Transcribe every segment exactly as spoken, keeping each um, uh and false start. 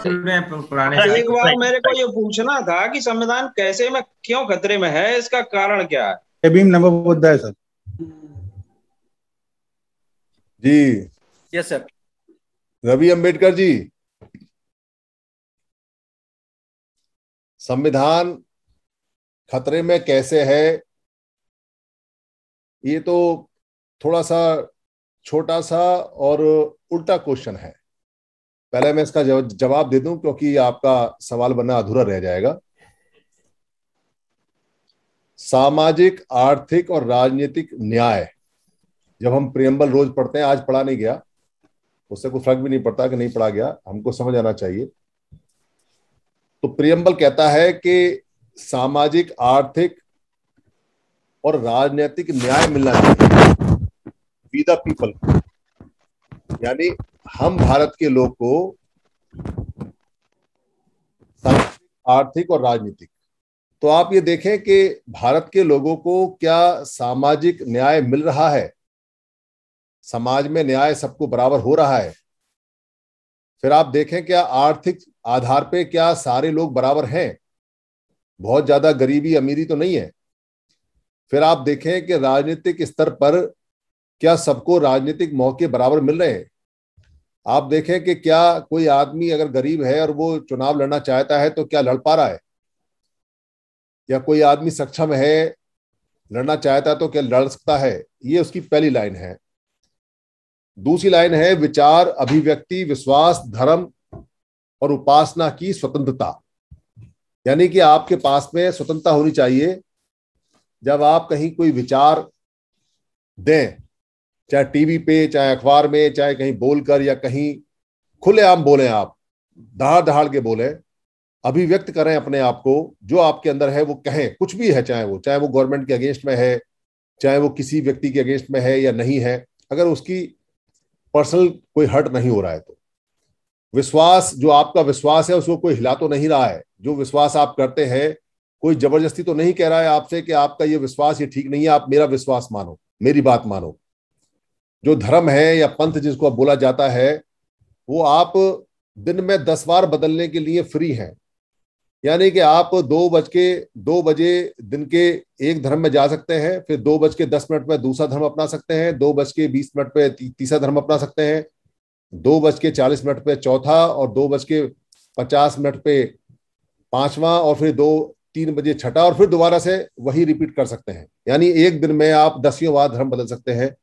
एक बार मेरे को ये पूछना था कि संविधान कैसे में क्यों खतरे में है, इसका कारण क्या है? भीम नवोबुद्ध है सर जी। Yes sir. रवि अंबेडकर जी, संविधान खतरे में कैसे है, ये तो थोड़ा सा छोटा सा और उल्टा क्वेश्चन है। पहले मैं इसका जवाब दे दूं क्योंकि आपका सवाल बनना अधूरा रह जाएगा। सामाजिक, आर्थिक और राजनीतिक न्याय, जब हम प्रियम्बल रोज पढ़ते हैं, आज पढ़ा नहीं गया, उससे कोई फर्क भी नहीं पड़ता कि नहीं पढ़ा गया, हमको समझ आना चाहिए। तो प्रियम्बल कहता है कि सामाजिक, आर्थिक और राजनीतिक न्याय मिलना चाहिए वी द पीपल, यानी हम भारत के लोग को सामाजिक, आर्थिक और राजनीतिक। तो आप ये देखें कि भारत के लोगों को क्या सामाजिक न्याय मिल रहा है, समाज में न्याय सबको बराबर हो रहा है। फिर आप देखें क्या आर्थिक आधार पे क्या सारे लोग बराबर हैं, बहुत ज्यादा गरीबी अमीरी तो नहीं है। फिर आप देखें कि राजनीतिक स्तर पर क्या सबको राजनीतिक मौके बराबर मिल रहे हैं। आप देखें कि क्या कोई आदमी अगर गरीब है और वो चुनाव लड़ना चाहता है तो क्या लड़ पा रहा है, या कोई आदमी सक्षम है लड़ना चाहता है तो क्या लड़ सकता है। ये उसकी पहली लाइन है। दूसरी लाइन है विचार, अभिव्यक्ति, विश्वास, धर्म और उपासना की स्वतंत्रता, यानी कि आपके पास में स्वतंत्रता होनी चाहिए। जब आप कहीं कोई विचार दें, चाहे टीवी पे, चाहे अखबार में, चाहे कहीं बोलकर, या कहीं खुलेआम बोलें, आप दहाड़ दहाड़ के बोलें, अभिव्यक्त करें अपने आप को, जो आपके अंदर है वो कहें, कुछ भी है, चाहे वो चाहे वो गवर्नमेंट के अगेंस्ट में है, चाहे वो किसी व्यक्ति के अगेंस्ट में है या नहीं है, अगर उसकी पर्सनल कोई हर्ट नहीं हो रहा है। तो विश्वास, जो आपका विश्वास है उसको कोई हिला तो नहीं रहा है, जो विश्वास आप करते हैं कोई जबरदस्ती तो नहीं कह रहा है आपसे कि आपका ये विश्वास ये ठीक नहीं है, आप मेरा विश्वास मानो, मेरी बात मानो। जो धर्म है या पंथ जिसको आप बोला जाता है, वो आप दिन में दस बार बदलने के लिए फ्री हैं, यानी कि आप दो बज के दो बजे दिन के एक धर्म में जा सकते हैं, फिर दो बज के दस मिनट में दूसरा धर्म अपना सकते हैं, दो बज के बीस मिनट पे तीसरा धर्म अपना सकते हैं, दो बज के चालीस मिनट पे चौथा, और दो बज के पचास मिनट पे पांचवा, और फिर दो तीन बजे छठा, और फिर दोबारा से वही रिपीट कर सकते हैं। यानी एक दिन में आप दसियों बार धर्म बदल सकते हैं,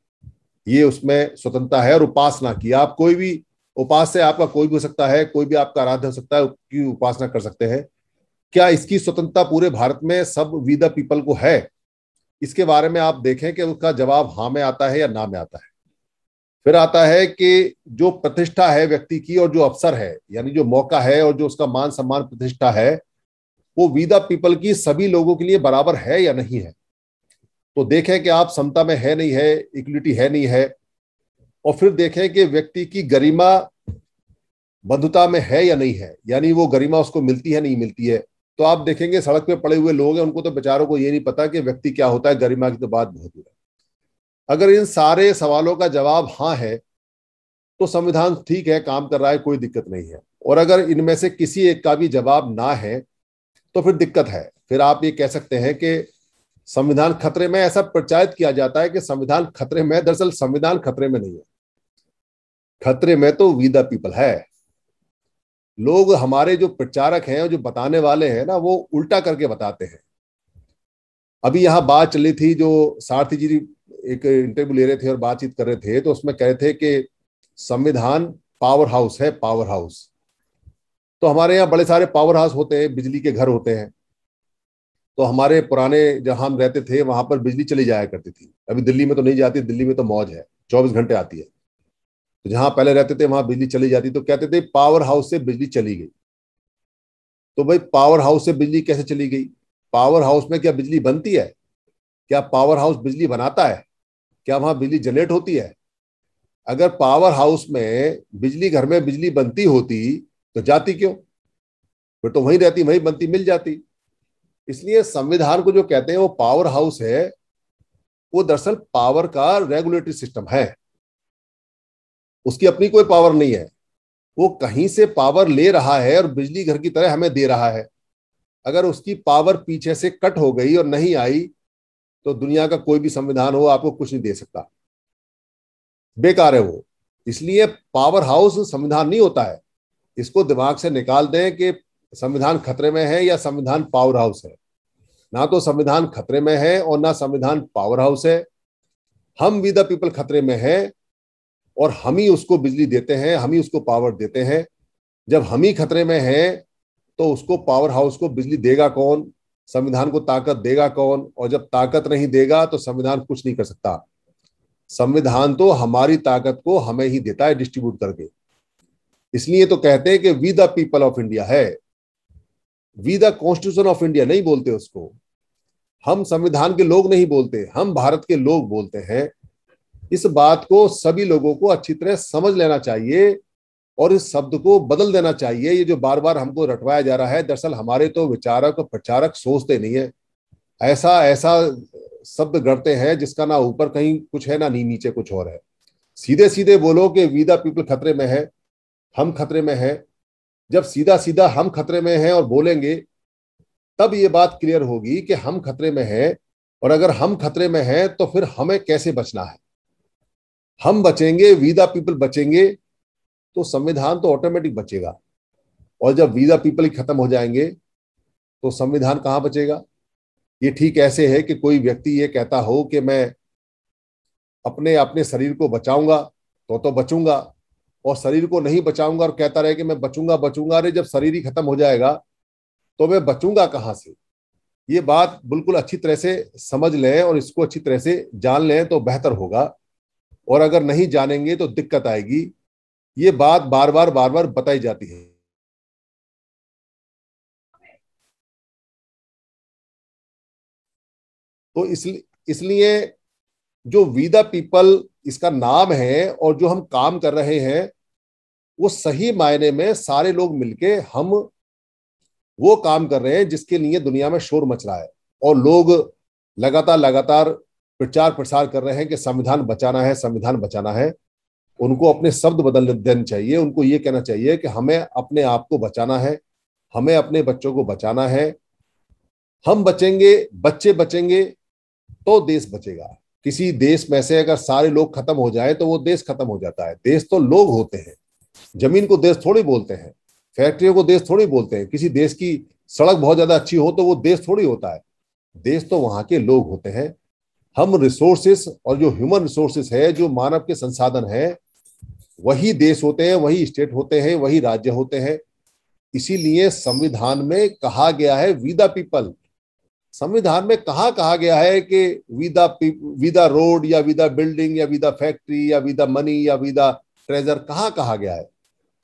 ये उसमें स्वतंत्रता है। और उपासना की, आप कोई भी उपास्य, आपका कोई भी हो सकता है, कोई भी आपका आराध्य हो सकता है, उसकी उपासना कर सकते हैं। क्या इसकी स्वतंत्रता पूरे भारत में सब वी द पीपल को है? इसके बारे में आप देखें कि उसका जवाब हाँ में आता है या ना में आता है। फिर आता है कि जो प्रतिष्ठा है व्यक्ति की और जो अवसर है, यानी जो मौका है और जो उसका मान सम्मान प्रतिष्ठा है, वो वी द पीपल की सभी लोगों के लिए बराबर है या नहीं है। तो देखें कि आप समता में है नहीं है, इक्वलिटी है नहीं है। और फिर देखें कि व्यक्ति की गरिमा बंधुता में है या नहीं है, यानी वो गरिमा उसको मिलती है नहीं मिलती है। तो आप देखेंगे सड़क पे पड़े हुए लोग हैं, उनको तो बेचारों को ये नहीं पता कि व्यक्ति क्या होता है, गरिमा की तो बात बहुत दूर है। अगर इन सारे सवालों का जवाब हाँ है तो संविधान ठीक है, काम कर रहा है, कोई दिक्कत नहीं है। और अगर इनमें से किसी एक का भी जवाब ना है तो फिर दिक्कत है। फिर आप ये कह सकते हैं कि संविधान खतरे में, ऐसा प्रचारित किया जाता है कि संविधान खतरे में, दरअसल संविधान खतरे में नहीं है, खतरे में तो वी द पीपल है। लोग, हमारे जो प्रचारक हैं और जो बताने वाले हैं ना, वो उल्टा करके बताते हैं। अभी यहाँ बात चली थी, जो सारथी जी एक इंटरव्यू ले रहे थे और बातचीत कर रहे थे, तो उसमें कह रहे थे कि संविधान पावर हाउस है, पावर हाउस। तो हमारे यहाँ बड़े सारे पावर हाउस होते हैं, बिजली के घर होते हैं। तो हमारे पुराने जहाँ हम रहते थे वहां पर बिजली चली जाया करती थी, अभी दिल्ली में तो नहीं जाती, दिल्ली में तो मौज है, चौबीस घंटे आती है। तो जहां पहले रहते थे वहां बिजली चली जाती, तो कहते थे पावर हाउस से बिजली चली गई। तो भाई पावर हाउस से बिजली कैसे चली गई? पावर हाउस में क्या बिजली बनती है? क्या पावर हाउस बिजली बनाता है? क्या वहां बिजली जनरेट होती है? अगर पावर हाउस में बिजली, घर में बिजली बनती होती तो जाती क्यों? फिर तो वहीं रहती, वहीं बनती, मिल जाती। इसलिए संविधान को जो कहते हैं वो पावर हाउस है, वो दरअसल पावर का रेगुलेटरी सिस्टम है, उसकी अपनी कोई पावर नहीं है। वो कहीं से पावर ले रहा है और बिजली घर की तरह हमें दे रहा है। अगर उसकी पावर पीछे से कट हो गई और नहीं आई तो दुनिया का कोई भी संविधान हो आपको कुछ नहीं दे सकता, बेकार है वो। इसलिए पावर हाउस संविधान नहीं होता है, इसको दिमाग से निकाल दें कि संविधान खतरे में है या संविधान पावर हाउस है। ना तो संविधान खतरे में है और ना संविधान पावर हाउस है। हम विद द पीपल खतरे में है और हम ही उसको बिजली देते हैं, हम ही उसको पावर देते हैं। जब हम ही खतरे में हैं तो उसको पावर हाउस को बिजली देगा कौन, संविधान को ताकत देगा कौन, और जब ताकत नहीं देगा तो संविधान कुछ नहीं कर सकता। संविधान तो हमारी ताकत को हमें ही देता है डिस्ट्रीब्यूट करके। इसलिए तो कहते हैं कि we the people of India है, we the constitution of India नहीं बोलते उसको, हम संविधान के लोग नहीं बोलते, हम भारत के लोग बोलते हैं। इस बात को सभी लोगों को अच्छी तरह समझ लेना चाहिए और इस शब्द को बदल देना चाहिए। ये जो बार बार हमको रटवाया जा रहा है, दरअसल हमारे तो विचारक और प्रचारक सोचते नहीं है, ऐसा ऐसा शब्द गढ़ते हैं जिसका ना ऊपर कहीं कुछ है ना नहीं नीचे कुछ और है। सीधे सीधे बोलो कि वी द पीपल खतरे में है, हम खतरे में है। जब सीधा सीधा हम खतरे में हैं और बोलेंगे तब ये बात क्लियर होगी कि हम खतरे में हैं, और अगर हम खतरे में हैं तो फिर हमें कैसे बचना है। हम बचेंगे, वी द पीपल बचेंगे तो संविधान तो ऑटोमेटिक बचेगा, और जब वी द पीपल खत्म हो जाएंगे तो संविधान कहाँ बचेगा। ये ठीक ऐसे है कि कोई व्यक्ति ये कहता हो कि मैं अपने अपने शरीर को बचाऊंगा तो तो बचूंगा, और शरीर को नहीं बचाऊंगा और कहता रहे कि मैं बचूंगा बचूंगा। अरे जब शरीर ही खत्म हो जाएगा तो मैं बचूंगा कहाँ से। ये बात बिल्कुल अच्छी तरह से समझ लें और इसको अच्छी तरह से जान लें तो बेहतर होगा, और अगर नहीं जानेंगे तो दिक्कत आएगी। ये बात बार बार बार बार बताई जाती है। तो इसलिए इसलिए जो वी द पीपल इसका नाम है और जो हम काम कर रहे हैं वो सही मायने में सारे लोग मिलके हम वो काम कर रहे हैं जिसके लिए दुनिया में शोर मच रहा है, और लोग लगातार लगातार प्रचार प्रसार कर रहे हैं कि संविधान बचाना है, संविधान बचाना है। उनको अपने शब्द बदल देने चाहिए, उनको ये कहना चाहिए कि हमें अपने आप को बचाना है, हमें अपने बच्चों को बचाना है। हम बचेंगे, बच्चे बचेंगे तो देश बचेगा। किसी देश में से अगर सारे लोग खत्म हो जाए तो वो देश खत्म हो जाता है। देश तो लोग होते हैं, जमीन को देश थोड़ी बोलते हैं, फैक्ट्रियों को देश थोड़ी बोलते हैं। किसी देश की सड़क बहुत ज्यादा अच्छी हो तो वो देश थोड़ी होता है, देश तो वहां के लोग होते हैं। हम रिसोर्सेस और जो ह्यूमन रिसोर्सेस है, जो मानव के संसाधन है, वही देश होते हैं, वही स्टेट होते हैं, वही राज्य होते हैं। इसीलिए संविधान में कहा गया है वी द पीपल। संविधान में कहाँ कहा गया है कि we the we the road या वी द बिल्डिंग या वी द फैक्ट्री या वी द मनी या वी द ट्रेजर, कहाँ कहा गया है।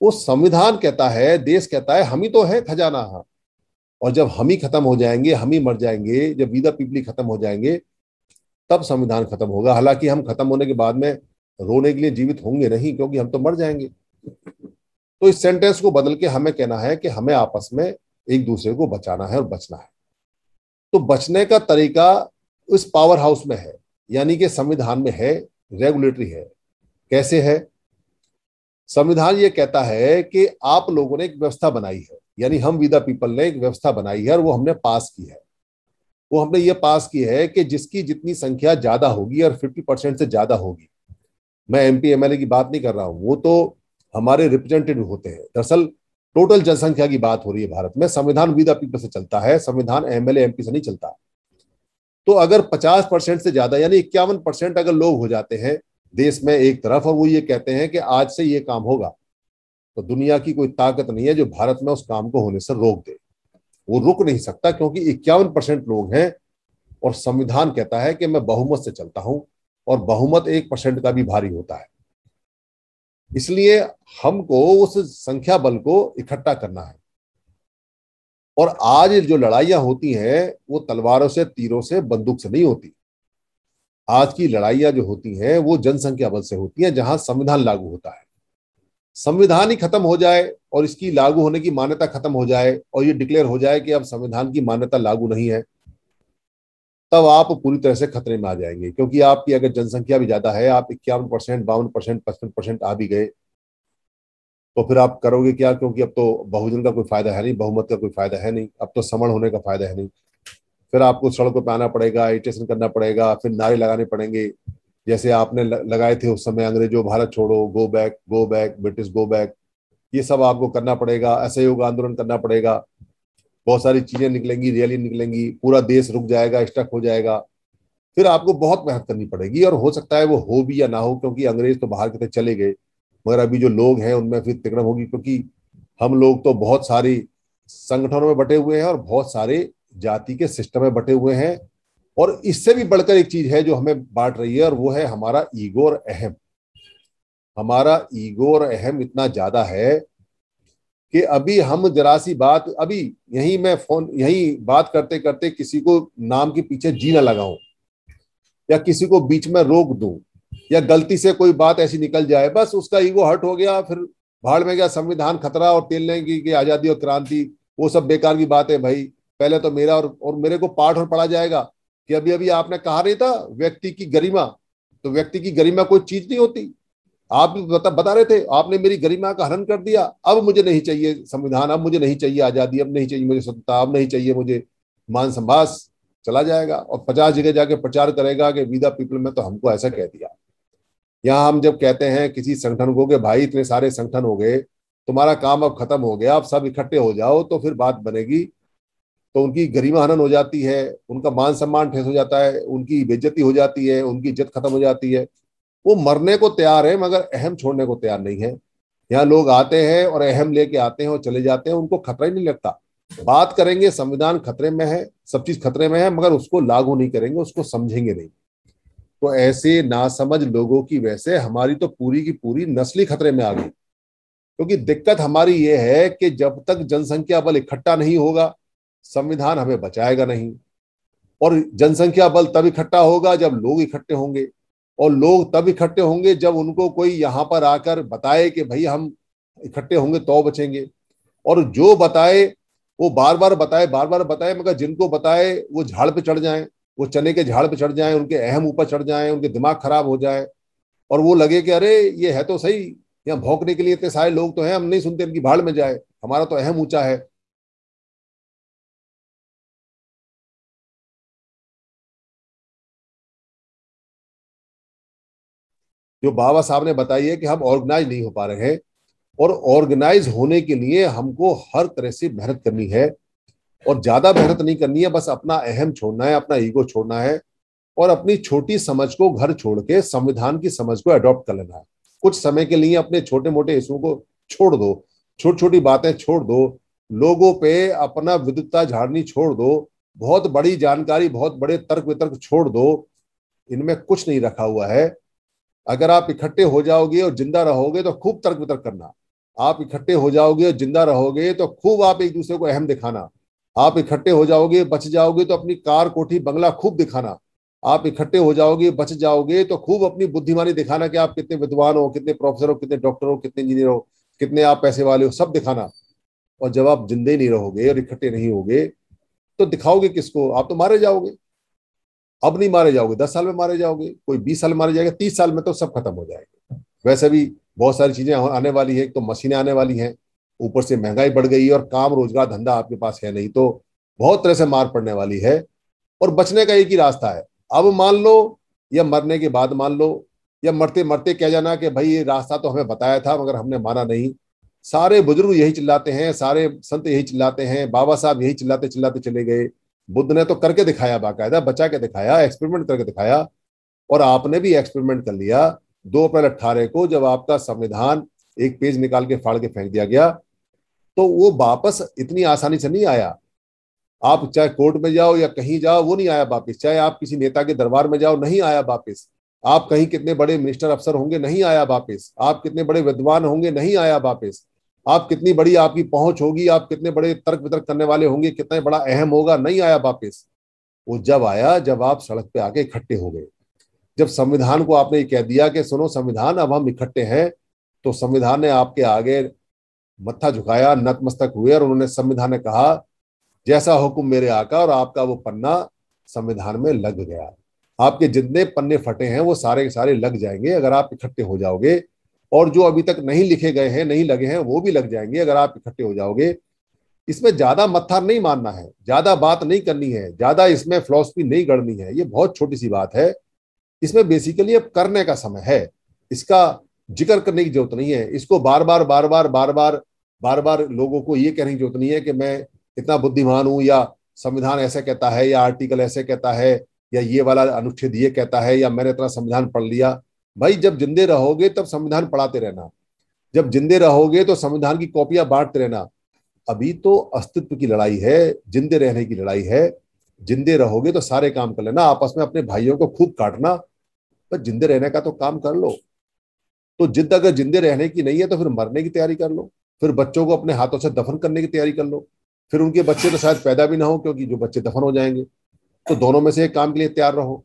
वो संविधान कहता है, देश कहता है, हम ही तो है खजाना। हाँ, और जब हम ही खत्म हो जाएंगे, हम ही मर जाएंगे, जब वी द पीपल खत्म हो जाएंगे तब संविधान खत्म होगा। हालांकि हम खत्म होने के बाद में रोने के लिए जीवित होंगे नहीं, क्योंकि हम तो मर जाएंगे। तो इस सेंटेंस को बदल के हमें कहना है कि हमें आपस में एक दूसरे को बचाना है और बचना है। तो बचने का तरीका उस पावर हाउस में है, यानी कि संविधान में है, रेगुलेटरी है। कैसे है? संविधान ये कहता है कि आप लोगों ने एक व्यवस्था बनाई है, यानी हम वी द पीपल ने एक व्यवस्था बनाई है और वो हमने पास की है। वो हमने ये पास की है कि जिसकी जितनी संख्या ज्यादा होगी और पचास परसेंट से ज्यादा होगी, मैं एमपी एमएलए की बात नहीं कर रहा हूं, वो तो हमारे रिप्रेजेंटेटिव होते हैं। दरअसल टोटल जनसंख्या की बात हो रही है भारत में। संविधान वी द पीपल से चलता है, संविधान एमएलए एमपी से नहीं चलता। तो अगर पचास परसेंट से ज्यादा यानी इक्यावन परसेंट अगर लोग हो जाते हैं देश में एक तरफ, और वो ये कहते हैं कि आज से ये काम होगा, तो दुनिया की कोई ताकत नहीं है जो भारत में उस काम को होने से रोक दे। वो रुक नहीं सकता, क्योंकि इक्यावन परसेंट लोग हैं और संविधान कहता है कि मैं बहुमत से चलता हूं, और बहुमत एक परसेंट का भी भारी होता है। इसलिए हमको उस संख्या बल को इकट्ठा करना है। और आज जो लड़ाइयां होती हैं वो तलवारों से, तीरों से, बंदूक से नहीं होती। आज की लड़ाइयां जो होती हैं वो जनसंख्या बल से होती हैं, जहां संविधान लागू होता है। संविधान ही खत्म हो जाए और इसकी लागू होने की मान्यता खत्म हो जाए और ये डिक्लेयर हो जाए कि अब संविधान की मान्यता लागू नहीं है, तब आप पूरी तरह से खतरे में आ जाएंगे। क्योंकि आपकी अगर जनसंख्या भी ज्यादा है, आप इक्यावन परसेंट, बावन परसेंट, पचपन परसेंट आ भी गए, तो फिर आप करोगे क्या, क्योंकि अब तो बहुजन का कोई फायदा है नहीं, बहुमत का कोई फायदा है नहीं, अब तो समण होने का फायदा है नहीं। फिर आपको सड़कों पर आना पड़ेगा, एजिटेशन करना पड़ेगा, फिर नारे लगाने पड़ेंगे जैसे आपने लगाए थे उस समय अंग्रेजों, भारत छोड़ो, go back, go back, British go back, ये सब आपको करना पड़ेगा, असहयोग आंदोलन करना पड़ेगा, बहुत सारी चीजें निकलेंगी, रैली निकलेंगी, पूरा देश रुक जाएगा, स्टक हो जाएगा। फिर आपको बहुत मेहनत करनी पड़ेगी और हो सकता है वो हो भी या ना हो, क्योंकि अंग्रेज तो बाहर कितने चले गए, मगर अभी जो लोग हैं उनमें फिर तिकड़म होगी, क्योंकि हम लोग तो बहुत सारी संगठनों में बटे हुए हैं और बहुत सारे जाति के सिस्टम में बटे हुए हैं। और इससे भी बढ़कर एक चीज है जो हमें बांट रही है, और वो है हमारा ईगो और अहम। हमारा ईगो और अहम इतना ज्यादा है कि अभी हम जरा सी बात, अभी यही मैं फोन यही बात करते करते किसी को नाम के पीछे जी ना लगाऊं या किसी को बीच में रोक दूं या गलती से कोई बात ऐसी निकल जाए, बस उसका ईगो हर्ट हो गया, फिर भाड़ में गया, संविधान खतरा और तेल लेंगे की आजादी और क्रांति, वो सब बेकार की बात है भाई। पहले तो मेरा और, और मेरे को पाठ और पढ़ा जाएगा कि अभी अभी आपने कहा नहीं था व्यक्ति की गरिमा, तो व्यक्ति की गरिमा कोई चीज नहीं होती। आप बता, बता रहे थे आपने मेरी गरिमा का हनन कर दिया, अब मुझे नहीं चाहिए संविधान, अब मुझे नहीं चाहिए आजादी, अब नहीं चाहिए मुझे स्वतंत्रता, अब नहीं चाहिए मुझे मान सम्भास, चला जाएगा और पचास जगह जाके प्रचार करेगा कि वी द पीपल में तो हमको ऐसा कह दिया। यहाँ हम जब कहते हैं किसी संगठन को कि भाई इतने सारे संगठन हो गए, तुम्हारा काम अब खत्म हो गया, आप सब इकट्ठे हो जाओ, तो फिर बात बनेगी, तो उनकी गरिमा हनन हो जाती है, उनका मान सम्मान ठेस हो जाता है, उनकी बेइज्जती हो जाती है, उनकी इज्जत खत्म हो जाती है। वो मरने को तैयार है मगर अहम छोड़ने को तैयार नहीं है। यहाँ लोग आते हैं और अहम लेके आते हैं और चले जाते हैं, उनको खतरा ही नहीं लगता। बात करेंगे संविधान खतरे में है, सब चीज खतरे में है, मगर उसको लागू नहीं करेंगे, उसको समझेंगे नहीं। तो ऐसे नासमझ लोगों की वैसे हमारी तो पूरी की पूरी नस्ली खतरे में आ गई, क्योंकि दिक्कत हमारी ये है कि जब तक जनसंख्या बल इकट्ठा नहीं होगा संविधान हमें बचाएगा नहीं, और जनसंख्या बल तब इकट्ठा होगा जब लोग इकट्ठे होंगे, और लोग तब इकट्ठे होंगे जब उनको कोई यहाँ पर आकर बताए कि भाई हम इकट्ठे होंगे तो बचेंगे। और जो बताए वो बार बार बताए बार बार बताए मगर जिनको बताए वो झाड़ पे चढ़ जाएं, वो चने के झाड़ पे चढ़ जाएं, उनके अहम ऊपर चढ़ जाएं, उनके दिमाग खराब हो जाए और वो लगे कि अरे ये है तो सही, यहाँ भौंकने के लिए इतने सारे लोग तो हैं, हम नहीं सुनते, इनकी भाड़ में जाए, हमारा तो अहम ऊंचा है। जो बाबा साहब ने बताई है कि हम ऑर्गेनाइज नहीं हो पा रहे हैं, और ऑर्गेनाइज होने के लिए हमको हर तरह से मेहनत करनी है, और ज्यादा मेहनत नहीं करनी है, बस अपना अहम छोड़ना है, अपना ईगो छोड़ना है, और अपनी छोटी समझ को घर छोड़ के संविधान की समझ को अडॉप्ट कर लेना है। कुछ समय के लिए अपने छोटे मोटे इशू को छोड़ दो, छोटी छोटी बातें छोड़ दो, लोगों पे अपना विद्वता झाड़नी छोड़ दो, बहुत बड़ी जानकारी, बहुत बड़े तर्क वितर्क छोड़ दो, इनमें कुछ नहीं रखा हुआ है। अगर आप इकट्ठे हो जाओगे और जिंदा रहोगे तो खूब तर्क वितर्क करना, आप इकट्ठे हो जाओगे और जिंदा रहोगे तो खूब आप एक दूसरे को अहम दिखाना, आप इकट्ठे हो जाओगे बच जाओगे तो अपनी कार कोठी बंगला खूब दिखाना, आप इकट्ठे हो जाओगे बच जाओगे तो खूब अपनी बुद्धिमानी दिखाना कि आप कितने विद्वान हो, कितने प्रोफेसर हो, कितने डॉक्टर हो, कितने इंजीनियर हो, कितने आप पैसे वाले हो, सब दिखाना। और जब आप जिंदे नहीं रहोगे और इकट्ठे नहीं होगे तो दिखाओगे किसको, आप तो मारे जाओगे। अब नहीं मारे जाओगे, दस साल में मारे जाओगे, कोई बीस साल में मारे जाएगा, तीस साल में तो सब खत्म हो जाएगा। वैसे भी बहुत सारी चीजें आने वाली है, तो मशीनें आने वाली हैं, ऊपर से महंगाई बढ़ गई है और काम रोजगार धंधा आपके पास है नहीं, तो बहुत तरह से मार पड़ने वाली है। और बचने का एक ही रास्ता है, अब मान लो या मरने के बाद मान लो, या मरते मरते कह जाना कि भाई ये रास्ता तो हमें बताया था मगर हमने माना नहीं। सारे बुजुर्ग यही चिल्लाते हैं, सारे संत यही चिल्लाते हैं, बाबा साहब यही चिल्लाते चिल्लाते चले गए। बुद्ध ने तो करके दिखाया, बाकायदा बचा के दिखाया, एक्सपेरिमेंट करके दिखाया, और आपने भी एक्सपेरिमेंट कर लिया। दो अप्रैल अट्ठारह को जब आपका संविधान एक पेज निकाल के फाड़ के फेंक दिया गया तो वो वापस इतनी आसानी से नहीं आया। आप चाहे कोर्ट में जाओ या कहीं जाओ, वो नहीं आया वापस। चाहे आप किसी नेता के दरबार में जाओ, नहीं आया वापस। आप कहीं कितने बड़े मिनिस्टर अफसर होंगे, नहीं आया वापस। आप कितने बड़े विद्वान होंगे, नहीं आया वापस। आप कितनी बड़ी आपकी पहुंच होगी, आप कितने बड़े तर्क वितर्क करने वाले होंगे, कितना बड़ा अहम होगा, नहीं आया वापस। वो जब आया जब आप सड़क पे आके इकट्ठे हो गए, जब संविधान को आपने ये कह दिया कि सुनो संविधान अब हम इकट्ठे हैं, तो संविधान ने आपके आगे मत्था झुकाया, नतमस्तक हुए और उन्होंने संविधान ने कहा जैसा हुक्म मेरे आका, और आपका वो पन्ना संविधान में लग गया। आपके जितने पन्ने फटे हैं वो सारे के सारे लग जाएंगे अगर आप इकट्ठे हो जाओगे। और जो अभी तक नहीं लिखे गए हैं, नहीं लगे हैं, वो भी लग जाएंगे अगर आप इकट्ठे हो जाओगे। इसमें ज्यादा मत्थर नहीं मानना है, ज्यादा बात नहीं करनी है, ज्यादा इसमें फिलॉसफी नहीं गढ़नी है, ये बहुत छोटी सी बात है। इसमें बेसिकली अब करने का समय है, इसका जिक्र करने की जरूरत नहीं है, इसको बार बार बार बार बार बार बार बार लोगों को ये कहने की जरूरत नहीं है कि मैं इतना बुद्धिमान हूं, या संविधान ऐसे कहता है, या आर्टिकल ऐसे कहता है, या ये वाला अनुच्छेद ये कहता है, या मैंने इतना संविधान पढ़ लिया। भाई जब जिंदे रहोगे तब संविधान पढ़ाते रहना, जब जिंदे रहोगे तो संविधान की कॉपियां बांटते रहना। अभी तो अस्तित्व की लड़ाई है, जिंदे रहने की लड़ाई है। जिंदे रहोगे तो सारे काम कर लेना, आपस में अपने भाइयों को खूब काटना, पर जिंदे रहने का तो काम कर लो। तो जिद अगर जिंदे रहने की नहीं है तो फिर मरने की तैयारी कर लो, फिर बच्चों को अपने हाथों से दफन करने की तैयारी कर लो, फिर उनके बच्चे तो शायद पैदा भी ना हो, क्योंकि जो बच्चे दफन हो जाएंगे। तो दोनों में से एक काम के लिए तैयार रहो।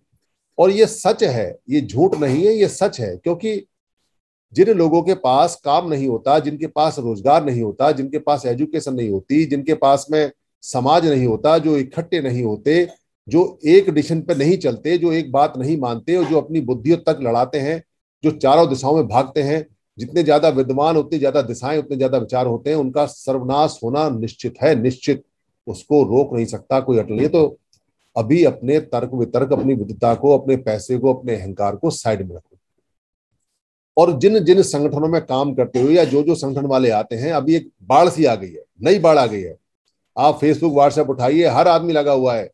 और ये सच है, ये झूठ नहीं है, ये सच है। क्योंकि जिन लोगों के पास काम नहीं होता, जिनके पास रोजगार नहीं होता, जिनके पास एजुकेशन नहीं होती, जिनके पास में समाज नहीं होता, जो इकट्ठे नहीं होते, जो एक डिसीजन पर नहीं चलते, जो एक बात नहीं मानते, और जो अपनी बुद्धियों तक लड़ाते हैं, जो चारों दिशाओं में भागते हैं, जितने ज्यादा विद्वान उतनी ज्यादा दिशाएं, उतने ज्यादा विचार होते हैं, उनका सर्वनाश होना निश्चित है, निश्चित। उसको रोक नहीं सकता कोई अटल। ये तो अभी अपने तर्क वितर्क, अपनी विद्वता को, अपने पैसे को, अपने अहंकार को साइड में रखो। और जिन जिन संगठनों में काम करते हुए, या जो जो संगठन वाले आते हैं, अभी एक बाढ़ सी आ गई है, नई बाढ़ आ गई है। आप फेसबुक व्हाट्सएप उठाइए, हर आदमी लगा हुआ है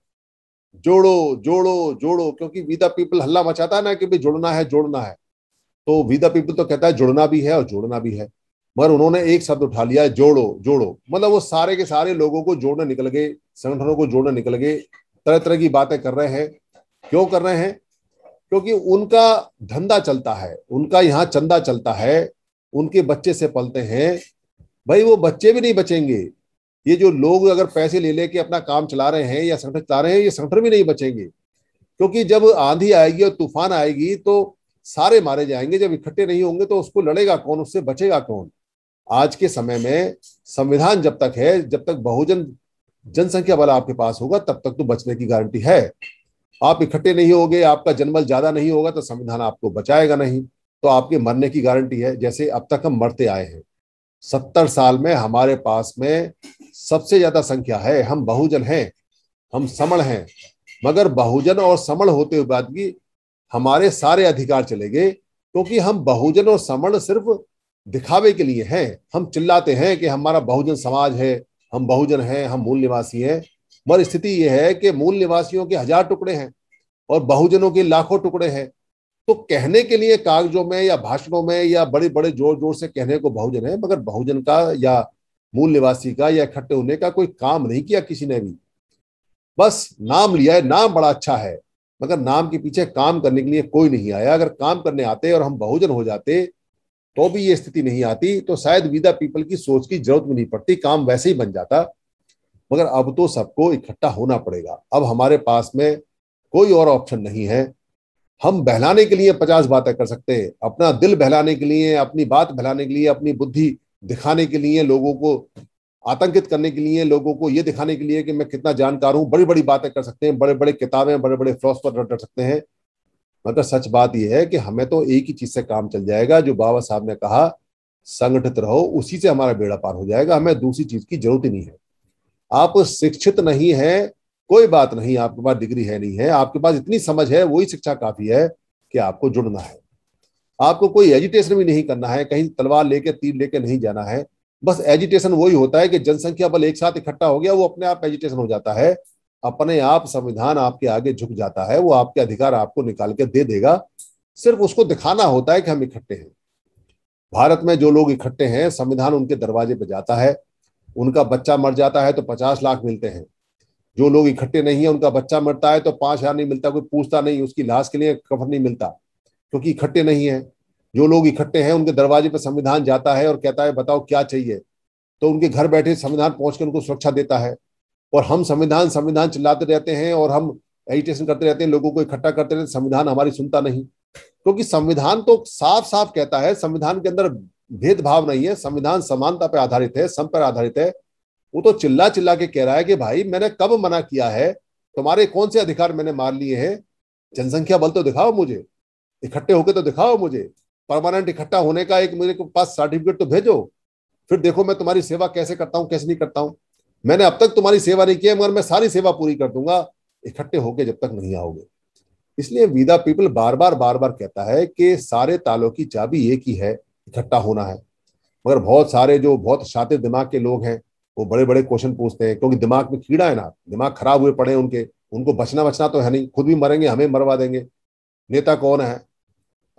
जोड़ो जोड़ो जोड़ो, क्योंकि वी द पीपल हल्ला मचाता है ना कि भाई जोड़ना है जोड़ना है। तो वी द पीपल तो कहता है जुड़ना भी है और जोड़ना भी है, मगर उन्होंने एक शब्द उठा लिया है जोड़ो जोड़ो। मतलब वो सारे के सारे लोगों को जोड़ने निकल गए, संगठनों को जोड़ने निकल गए, तरह तरह की बातें कर रहे हैं। क्यों कर रहे हैं? क्योंकि उनका धंधा चलता है, उनका यहाँ चंदा चलता है, उनके बच्चे से पलते हैं। भाई वो बच्चे भी नहीं बचेंगे। ये जो लोग अगर पैसे ले लेके अपना काम चला रहे हैं या संगठन चला रहे हैं, ये संगठन भी नहीं बचेंगे। क्योंकि जब आंधी आएगी और तूफान आएगी तो सारे मारे जाएंगे। जब इकट्ठे नहीं होंगे तो उसको लड़ेगा कौन, उससे बचेगा कौन? आज के समय में संविधान जब तक है, जब तक बहुजन जनसंख्या बल आपके पास होगा, तब तक तो बचने की गारंटी है। आप इकट्ठे नहीं होगे, आपका जनबल ज्यादा नहीं होगा, तो संविधान आपको बचाएगा नहीं, तो आपके मरने की गारंटी है, जैसे अब तक हम मरते आए हैं। सत्तर साल में हमारे पास में सबसे ज्यादा संख्या है। हम बहुजन हैं, हम समण हैं, मगर बहुजन और समण होते हुए बात की हमारे सारे अधिकार चले गए। क्योंकि हम बहुजन और समण सिर्फ दिखावे के लिए हैं। हम चिल्लाते हैं कि हमारा बहुजन समाज है, हम बहुजन हैं, हम मूल निवासी हैं, मगर स्थिति यह है कि मूल निवासियों के हजार टुकड़े हैं और बहुजनों के लाखों टुकड़े हैं। तो कहने के लिए कागजों में या भाषणों में या बड़े बड़े जोर जोर से कहने को बहुजन है, मगर बहुजन का या मूल निवासी का या इकट्ठे होने का कोई काम नहीं किया किसी ने भी। बस नाम लिया है, नाम बड़ा अच्छा है, मगर नाम के पीछे काम करने के लिए कोई नहीं आया। अगर काम करने आते और हम बहुजन हो जाते तो भी ये स्थिति नहीं आती। तो शायद विदा पीपल की सोच की जरूरत भी नहीं पड़ती, काम वैसे ही बन जाता। मगर अब तो सबको इकट्ठा होना पड़ेगा। अब हमारे पास में कोई और ऑप्शन नहीं है। हम बहलाने के लिए पचास बातें कर सकते हैं, अपना दिल बहलाने के लिए, अपनी बात बहलाने के लिए, अपनी बुद्धि दिखाने के लिए, लोगों को आतंकित करने के लिए, लोगों को ये दिखाने के लिए कि मैं कितना जानकार हूँ, बड़ी बड़ी बातें कर सकते हैं, बड़े बड़े किताबें, बड़े बड़े फिलॉसफर रट सकते हैं। मगर सच बात यह है कि हमें तो एक ही चीज से काम चल जाएगा, जो बाबा साहब ने कहा संगठित रहो, उसी से हमारा बेड़ा पार हो जाएगा। हमें दूसरी चीज की जरूरत ही नहीं है। आप शिक्षित नहीं है, कोई बात नहीं, आपके पास डिग्री है नहीं है, आपके पास इतनी समझ है, वही शिक्षा काफी है कि आपको जुड़ना है। आपको कोई एजिटेशन भी नहीं करना है, कहीं तलवार लेके तीर लेके नहीं जाना है। बस एजिटेशन वही होता है कि जनसंख्या बल एक साथ इकट्ठा हो गया, वो अपने आप एजिटेशन हो जाता है, अपने आप संविधान आपके आगे झुक जाता है, वो आपके अधिकार आपको निकाल के दे देगा। सिर्फ उसको दिखाना होता है कि हम इकट्ठे हैं। भारत में जो लोग इकट्ठे हैं, संविधान उनके दरवाजे पर जाता है। उनका बच्चा मर जाता है तो पचास लाख मिलते हैं। जो लोग इकट्ठे नहीं है, उनका बच्चा मरता है तो पांच हजार नहीं मिलता, कोई पूछता नहीं, उसकी लाश के लिए कफन नहीं मिलता, क्योंकि इकट्ठे नहीं है। जो लोग इकट्ठे हैं, उनके दरवाजे पर संविधान जाता है और कहता है बताओ क्या चाहिए, तो उनके घर बैठे संविधान पहुंचकर उनको सुरक्षा देता है। और हम संविधान संविधान चिल्लाते रहते हैं और हम एजिटेशन करते रहते हैं, लोगों को इकट्ठा करते रहते हैं, संविधान हमारी सुनता नहीं। क्योंकि संविधान तो साफ साफ कहता है, संविधान के अंदर भेदभाव नहीं है, संविधान समानता पर आधारित है, सम पर आधारित है। वो तो चिल्ला चिल्ला के कह रहा है कि भाई मैंने कब मना किया है, तुम्हारे कौन से अधिकार मैंने मार लिए हैं? जनसंख्या बल तो दिखाओ मुझे, इकट्ठे होकर तो दिखाओ मुझे। परमानेंट इकट्ठा होने का एक मेरे को पास सर्टिफिकेट तो भेजो, फिर देखो मैं तुम्हारी सेवा कैसे करता हूँ कैसे नहीं करता हूँ। मैंने अब तक तुम्हारी सेवा नहीं की है मगर मैं सारी सेवा पूरी कर दूंगा इकट्ठे होके जब तक नहीं आओगे। इसलिए विदा पीपल बार बार बार बार कहता है कि सारे तालों की चाबी एक ही है, इकट्ठा होना है। मगर बहुत सारे जो बहुत शातिर दिमाग के लोग हैं वो बड़े बड़े क्वेश्चन पूछते हैं, क्योंकि दिमाग में कीड़ा है ना, दिमाग खराब हुए पड़े उनके, उनको बचना बचना तो है नहीं, खुद भी मरेंगे हमें मरवा देंगे, नेता कौन है।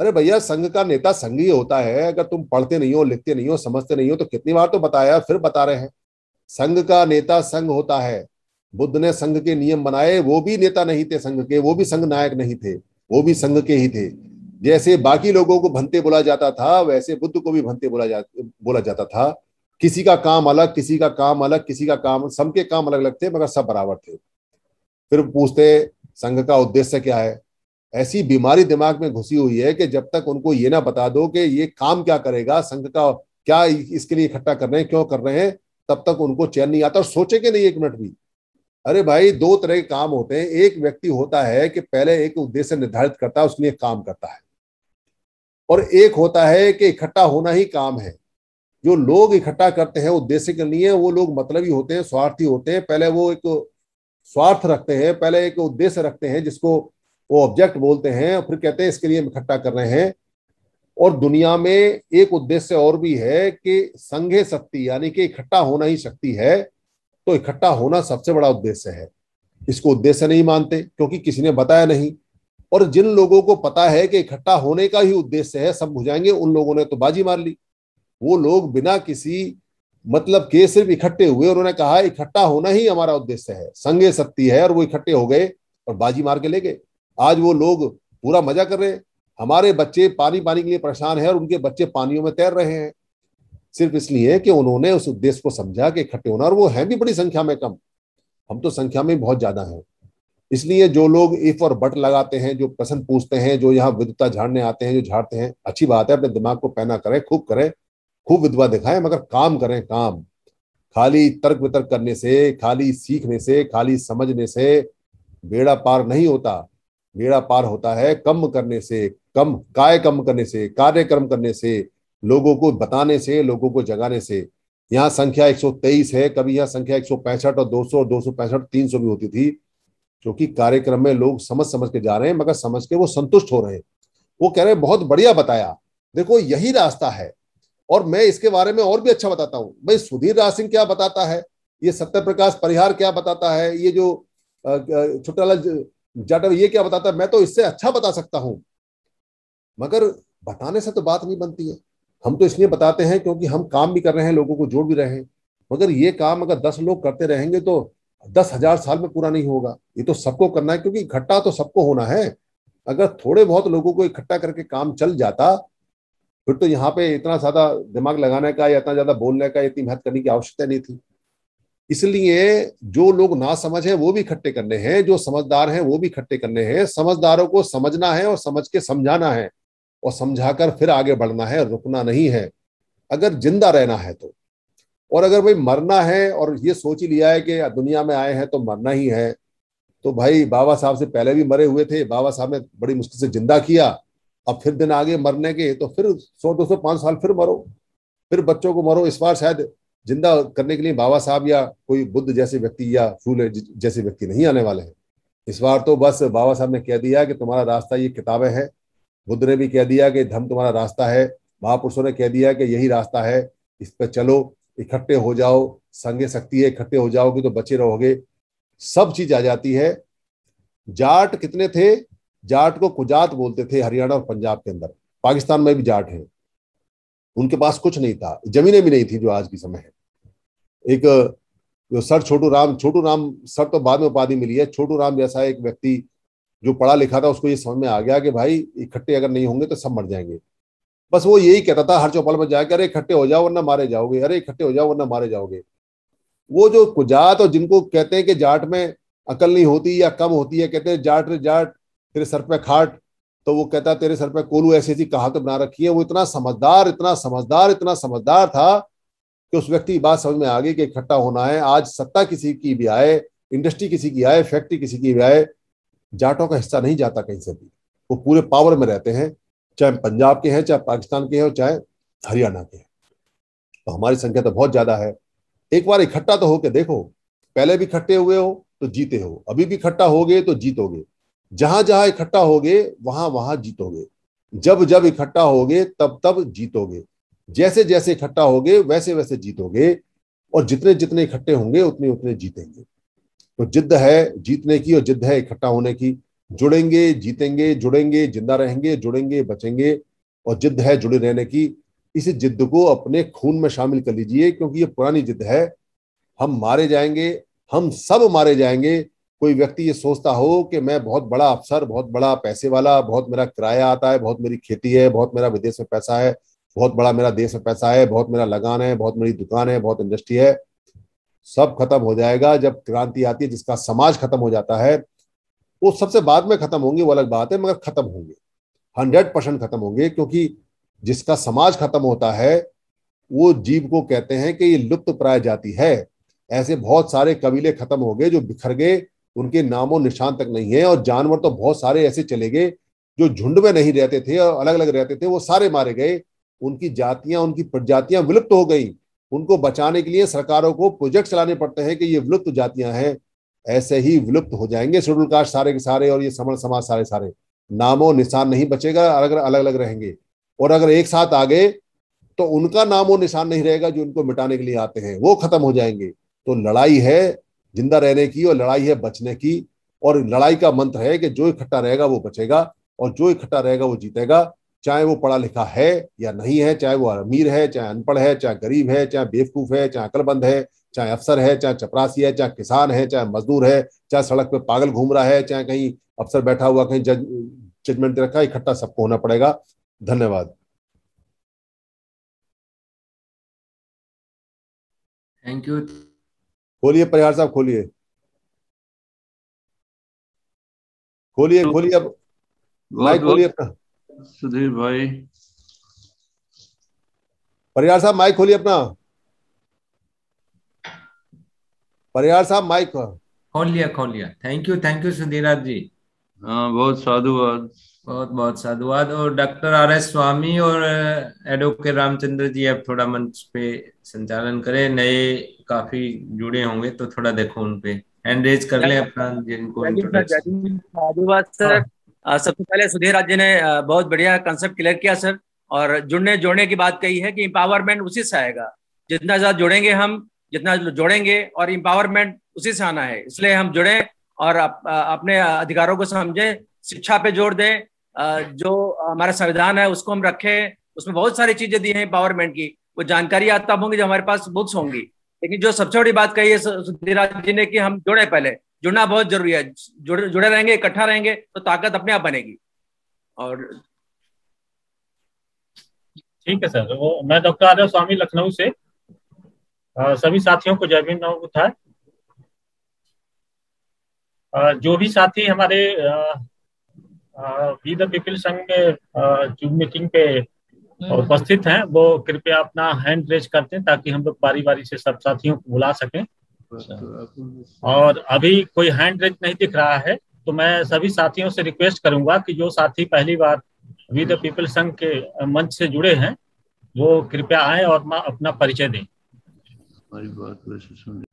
अरे भैया संघ का नेता संघ ही होता है। अगर तुम पढ़ते नहीं हो, लिखते नहीं हो, समझते नहीं हो तो कितनी बार तो बताया, फिर बता रहे हैं संघ का नेता संघ होता है। बुद्ध ने संघ के नियम बनाए, वो भी नेता नहीं थे संघ के, वो भी संघ नायक नहीं थे, वो भी संघ के ही थे। जैसे बाकी लोगों को भंते बोला जाता था वैसे बुद्ध को भी भंते बोला जा बोला जाता था। किसी का काम अलग, किसी का काम अलग, किसी का काम, सबके काम अलग अलग थे मगर सब बराबर थे। फिर पूछते संघ का उद्देश्य क्या है। ऐसी बीमारी दिमाग में घुसी हुई है कि जब तक उनको ये ना बता दो कि ये काम क्या करेगा, संघ का क्या, इसके लिए इकट्ठा कर रहे हैं, क्यों कर रहे हैं, तब तक उनको चैन नहीं आता और सोचेंगे नहीं एक मिनट भी। अरे भाई दो तरह के काम होते हैं। एक व्यक्ति होता है कि पहले एक उद्देश्य निर्धारित करता है उसके लिए काम करता है, और एक होता है कि इकट्ठा होना ही काम है। जो लोग इकट्ठा करते हैं उद्देश्य के लिए वो लोग मतलबी होते हैं, स्वार्थी होते हैं। पहले वो एक स्वार्थ रखते हैं, पहले एक उद्देश्य रखते हैं जिसको वो ऑब्जेक्ट बोलते हैं, और फिर कहते हैं इसके लिए हम इकट्ठा कर रहे हैं। और दुनिया में एक उद्देश्य और भी है कि संघे शक्ति, यानी कि इकट्ठा होना ही शक्ति है। तो इकट्ठा होना सबसे बड़ा उद्देश्य है। इसको उद्देश्य नहीं मानते क्योंकि किसी ने बताया नहीं, और जिन लोगों को पता है कि इकट्ठा होने का ही उद्देश्य है, सब बुझाएंगे, उन लोगों ने तो बाजी मार ली। वो लोग बिना किसी मतलब के सिर्फ इकट्ठे हुए, उन्होंने कहा इकट्ठा होना ही हमारा उद्देश्य है, संघे शक्ति है, और वो इकट्ठे हो गए और बाजी मार के ले गए। आज वो लोग पूरा मजा कर रहे हैं। हमारे बच्चे पानी पानी के लिए परेशान हैं और उनके बच्चे पानियों में तैर रहे हैं, सिर्फ इसलिए कि उन्होंने उस उद्देश्य को समझा कि इकट्ठे होना। और वो हैं भी बड़ी संख्या में कम, हम तो संख्या में बहुत ज्यादा हैं। इसलिए जो लोग इफ और बट लगाते हैं, जो प्रश्न पूछते हैं, जो यहाँ विद्वता झाड़ने आते हैं, जो झाड़ते हैं, अच्छी बात है, अपने दिमाग को पैना करें, खूब करें, खूब विद्वा दिखाएं, मगर काम करें काम। खाली तर्क वितर्क करने से, खाली सीखने से, खाली समझने से बेड़ा पार नहीं होता। बेड़ा पार होता है कम करने से, कम काय कम करने से, कार्यक्रम करने से, लोगों को बताने से, लोगों को जगाने से। यहाँ संख्या एक सौ तेईस है, कभी यहाँ संख्या एक सौ पैंसठ और दो सौ और दो सौ पैंसठ तीन सौ भी होती थी, क्योंकि कार्यक्रम में लोग समझ समझ के जा रहे हैं मगर समझ के वो संतुष्ट हो रहे हैं। वो कह रहे हैं बहुत बढ़िया बताया, देखो यही रास्ता है, और मैं इसके बारे में और भी अच्छा बताता हूँ। भाई सुधीर राज सिंह क्या बताता है, ये सत्य प्रकाश परिहार क्या बताता है, ये जो छुटलाल जाटव ये क्या बताता है, मैं तो इससे अच्छा बता सकता हूं। मगर बताने से तो बात नहीं बनती है। हम तो इसलिए बताते हैं क्योंकि हम काम भी कर रहे हैं, लोगों को जोड़ भी रहे हैं, मगर ये काम अगर दस लोग करते रहेंगे तो दस हजार साल में पूरा नहीं होगा। ये तो सबको करना है क्योंकि इकट्ठा तो सबको होना है। अगर थोड़े बहुत लोगों को इकट्ठा करके काम चल जाता फिर तो यहाँ पे इतना ज्यादा दिमाग लगाने का या इतना ज्यादा बोलने का, इतनी मेहनत करने की आवश्यकता नहीं थी। इसलिए जो लोग ना समझ हैं वो भी इकट्ठे करने हैं, जो समझदार हैं वो भी इकट्ठे करने हैं। समझदारों को समझना है और समझ के समझाना है, और समझाकर फिर आगे बढ़ना है, रुकना नहीं है अगर जिंदा रहना है तो। और अगर भाई मरना है और ये सोच ही लिया है कि दुनिया में आए हैं तो मरना ही है, तो भाई बाबा साहब से पहले भी मरे हुए थे, बाबा साहब ने बड़ी मुश्किल से जिंदा किया, अब फिर दिन आगे मरने के, तो फिर सौ दो सौ पाँच साल फिर मरो, फिर बच्चों को मरो। इस बार शायद जिंदा करने के लिए बाबा साहब या कोई बुद्ध जैसे व्यक्ति या फूले जैसे व्यक्ति नहीं आने वाले हैं। इस बार तो बस बाबा साहब ने कह दिया कि तुम्हारा रास्ता ये किताबें हैं, बुद्ध ने भी कह दिया कि धम्म तुम्हारा रास्ता है, महापुरुषों ने कह दिया कि यही रास्ता है, इस पर चलो, इकट्ठे हो जाओ, संगे शक्ति है, इकट्ठे हो जाओगे तो बचे रहोगे। सब चीज आ जाती है। जाट कितने थे, जाट को कुजात बोलते थे हरियाणा और पंजाब के अंदर, पाकिस्तान में भी जाट है। उनके पास कुछ नहीं था, जमीनें भी नहीं थी जो आज की समय है। एक जो सर छोटू राम, छोटू राम सर तो बाद में उपाधि मिली है, छोटू राम जैसा एक व्यक्ति जो पढ़ा लिखा था उसको ये समझ में आ गया कि भाई इकट्ठे अगर नहीं होंगे तो सब मर जाएंगे। बस वो यही कहता था हर चौपाल में जाकर, अरे इकट्ठे हो जाओ वरना मारे जाओगे, अरे इकट्ठे हो जाओ वरना मारे जाओगे। वो जो कुजात और जिनको कहते हैं कि जाट में अकल नहीं होती या कम होती है, कहते हैं जाट रे जाट तेरे सर पे खाट, तो वो कहता तेरे सर पे कोलू, ऐसी ऐसी कहावत बना रखी है। वो इतना समझदार इतना समझदार इतना समझदार था कि उस व्यक्ति की बात समझ में आ गई कि इकट्ठा होना है। आज सत्ता किसी की भी आए, इंडस्ट्री किसी की आए, फैक्ट्री किसी की भी आए, जाटों का हिस्सा नहीं जाता कहीं से भी, वो पूरे पावर में रहते हैं। चाहे पंजाब के हैं, चाहे पाकिस्तान के हैं और चाहे हरियाणा के हैं। तो हमारी संख्या तो बहुत ज्यादा है। एक बार इकट्ठा तो होके देखो, पहले भी इकट्ठे हुए हो तो जीते हो, अभी भी इकट्ठा हो गए तो जीतोगे। जहां जहां इकट्ठा होगे वहां वहां जीतोगे, जब जब इकट्ठा होगे तब तब जीतोगे, जैसे जैसे इकट्ठा होगे वैसे वैसे जीतोगे, और जितने जितने इकट्ठे होंगे उतने उतने जीतेंगे। तो जिद्द है जीतने की और जिद्द है इकट्ठा होने की। जुड़ेंगे, जीतेंगे, जुड़ेंगे, जिंदा रहेंगे, जुड़ेंगे, बचेंगे, और जिद्द है जुड़े रहने की। इसी जिद्द को अपने खून में शामिल कर लीजिए, क्योंकि ये पुरानी जिद्द है। हम मारे जाएंगे, हम सब मारे जाएंगे। कोई व्यक्ति ये सोचता हो कि मैं बहुत बड़ा अफसर, बहुत बड़ा पैसे वाला, बहुत मेरा किराया आता है, बहुत मेरी खेती है, बहुत मेरा विदेश में पैसा है, बहुत बड़ा मेरा देश में पैसा है, बहुत मेरा लगान है, बहुत मेरी दुकान है, बहुत इंडस्ट्री है, सब खत्म हो जाएगा जब क्रांति आती है। जिसका समाज खत्म हो जाता है वो सबसे बाद में खत्म होंगे, वो अलग बात है, मगर खत्म होंगे, हंड्रेड परसेंट खत्म होंगे। क्योंकि जिसका समाज खत्म होता है वो जीव को कहते हैं कि ये लुप्त प्राय जाति है। ऐसे बहुत सारे कबीले खत्म हो गए जो बिखर गए, उनके नामों निशान तक नहीं है। और जानवर तो बहुत सारे ऐसे चले गए जो झुंड में नहीं रहते थे और अलग अलग रहते थे, वो सारे मारे गए। उनकी जातियां, उनकी प्रजातियां विलुप्त हो गई। उनको बचाने के लिए सरकारों को प्रोजेक्ट चलाने पड़ते हैं कि ये विलुप्त जातियां हैं। ऐसे ही विलुप्त हो जाएंगे शेड्यूल कास्ट सारे के सारे, और ये समण समाज सारे सारे, नामो निशान नहीं बचेगा, अलग अलग अलग रहेंगे। और अगर एक साथ आ गए तो उनका नामो निशान नहीं रहेगा जो उनको मिटाने के लिए आते हैं, वो खत्म हो जाएंगे। तो लड़ाई है जिंदा रहने की और लड़ाई है बचने की। और लड़ाई का मंत्र है कि जो इकट्ठा रहेगा वो बचेगा, और जो इकट्ठा रहेगा वो जीतेगा, चाहे वो पढ़ा लिखा है या नहीं है, चाहे वो अमीर है, चाहे अनपढ़ है, चाहे गरीब है, चाहे बेवकूफ है, चाहे अकलबंद है, चाहे अफसर है, चाहे चपरासी है, चाहे किसान है, चाहे मजदूर है, चाहे सड़क पे पागल घूम रहा है, चाहे कहीं अफसर बैठा हुआ कहीं जज जजमेंट दे रखा है, इकट्ठा सबको होना पड़ेगा। धन्यवाद। Thank you. खोलिए परिहार साहब, खोलिए खोलिए खोलिए अब माइक खोलिए अपना। सुधीर भाई, परिहार साहब माइक खोलिए अपना। परिहार साहब माइक खोल लिया खोल लिया thank you thank you Sudhir ji. हाँ, बहुत साधुवाद, बहुत बहुत साधुवाद। और डॉक्टर आर एस स्वामी और एडवोकेट रामचंद्र जी, आप थोड़ा मंच पे संचालन करें, नए काफी जुड़े होंगे तो थोड़ा देखो उनपे हैंड रेज कर लें अपना जिनको। साधुवाद सर। सबसे पहले सुधीर राज जी ने बहुत बढ़िया कंसेप्ट क्लियर किया सर, और जुड़ने जोड़ने की बात कही है कि एम्पावरमेंट उसी से आएगा। जितना ज्यादा जुड़ेंगे हम, जितना जोड़ेंगे, और एम्पावरमेंट उसी से आना है। इसलिए हम जुड़े और अपने अधिकारों को समझें, शिक्षा पे जोर दें, जो हमारा संविधान है उसको हम रखें। उसमें बहुत सारी चीजें दी हैं एम्पावरमेंट की, वो जानकारी आज तब होंगी जब हमारे पास बुक्स होंगी। लेकिन जो सबसे बड़ी बात कही है सुधीर राज जी ने कि हम जुड़े, पहले जुड़ना बहुत जरूरी है। जुड़े जुड़े रहेंगे, इकट्ठा रहेंगे तो ताकत अपने आप बनेगी। और ठीक है सर, वो मैं डॉक्टर आदर्श स्वामी लखनऊ से सभी साथियों को जय भीम नमो बुद्धाय। जो भी साथी हमारे विद पीपल संघ में जूम मीटिंग पे उपस्थित हैं, वो कृपया अपना हैंड रेज करते हैं ताकि हम लोग बारी बारी से सब साथियों को बुला सकें। और अभी कोई हैंड रेज नहीं दिख रहा है तो मैं सभी साथियों से रिक्वेस्ट करूंगा कि जो साथी पहली बार विद पीपल संघ के मंच से जुड़े हैं वो कृपया आए और अपना परिचय दें। हमारी बात वैसे सुन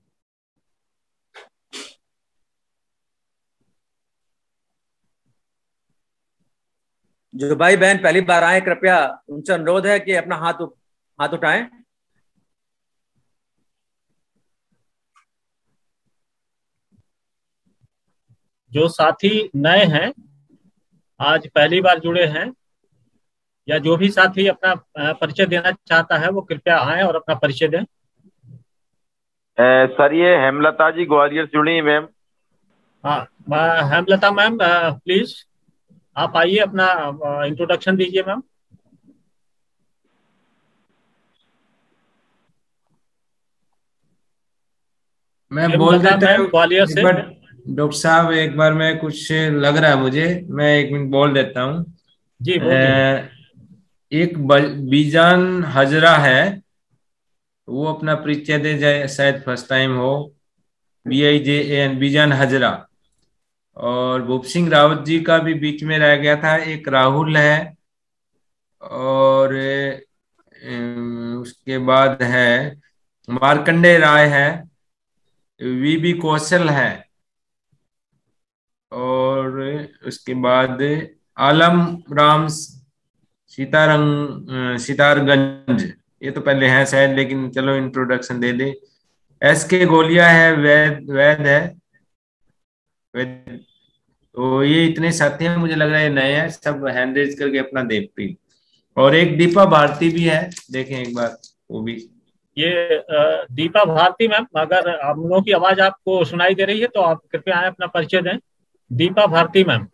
जो भाई बहन पहली बार आए, कृपया उनसे अनुरोध है कि अपना हाथ हाथ उठाएं। जो साथी नए हैं, आज पहली बार जुड़े हैं, या जो भी साथी अपना परिचय देना चाहता है वो कृपया आए और अपना परिचय दें। सर ये हेमलता जी ग्वालियर से जुड़ी मैम। हाँ हेमलता मैम, प्लीज आप आइए, अपना इंट्रोडक्शन दीजिए मैम। मैं बोल देता हूँ ग्वालियर से। डॉक्टर साहब एक बार मैं कुछ लग रहा है मुझे, मैं एक मिनट बोल देता हूँ जी। एक बीजान हजरा है, वो अपना परिचय दे जाए, शायद फर्स्ट टाइम हो। B I J N Bijan Hazra. और भूप सिंह रावत जी का भी बीच में रह गया था। एक राहुल है और उसके बाद है मार्कंडेय राय है, वी बी कौशल है, और उसके बाद आलम राम सीतारंग सितारगंज, ये तो पहले हैं शायद, लेकिन चलो इंट्रोडक्शन दे दे। एस के गोलिया है, वैद वैद है वैद। तो ये इतने साथी हैं, मुझे लग रहा है नए हैं सब, हैंड रेज करके अपना देखती। और एक दीपा भारती भी है, देखें एक बार वो भी। ये दीपा भारती मैम, अगर आप लोगों की आवाज आपको सुनाई दे रही है तो आप कृपया आए अपना परिचय दें। दीपा भारती मैम,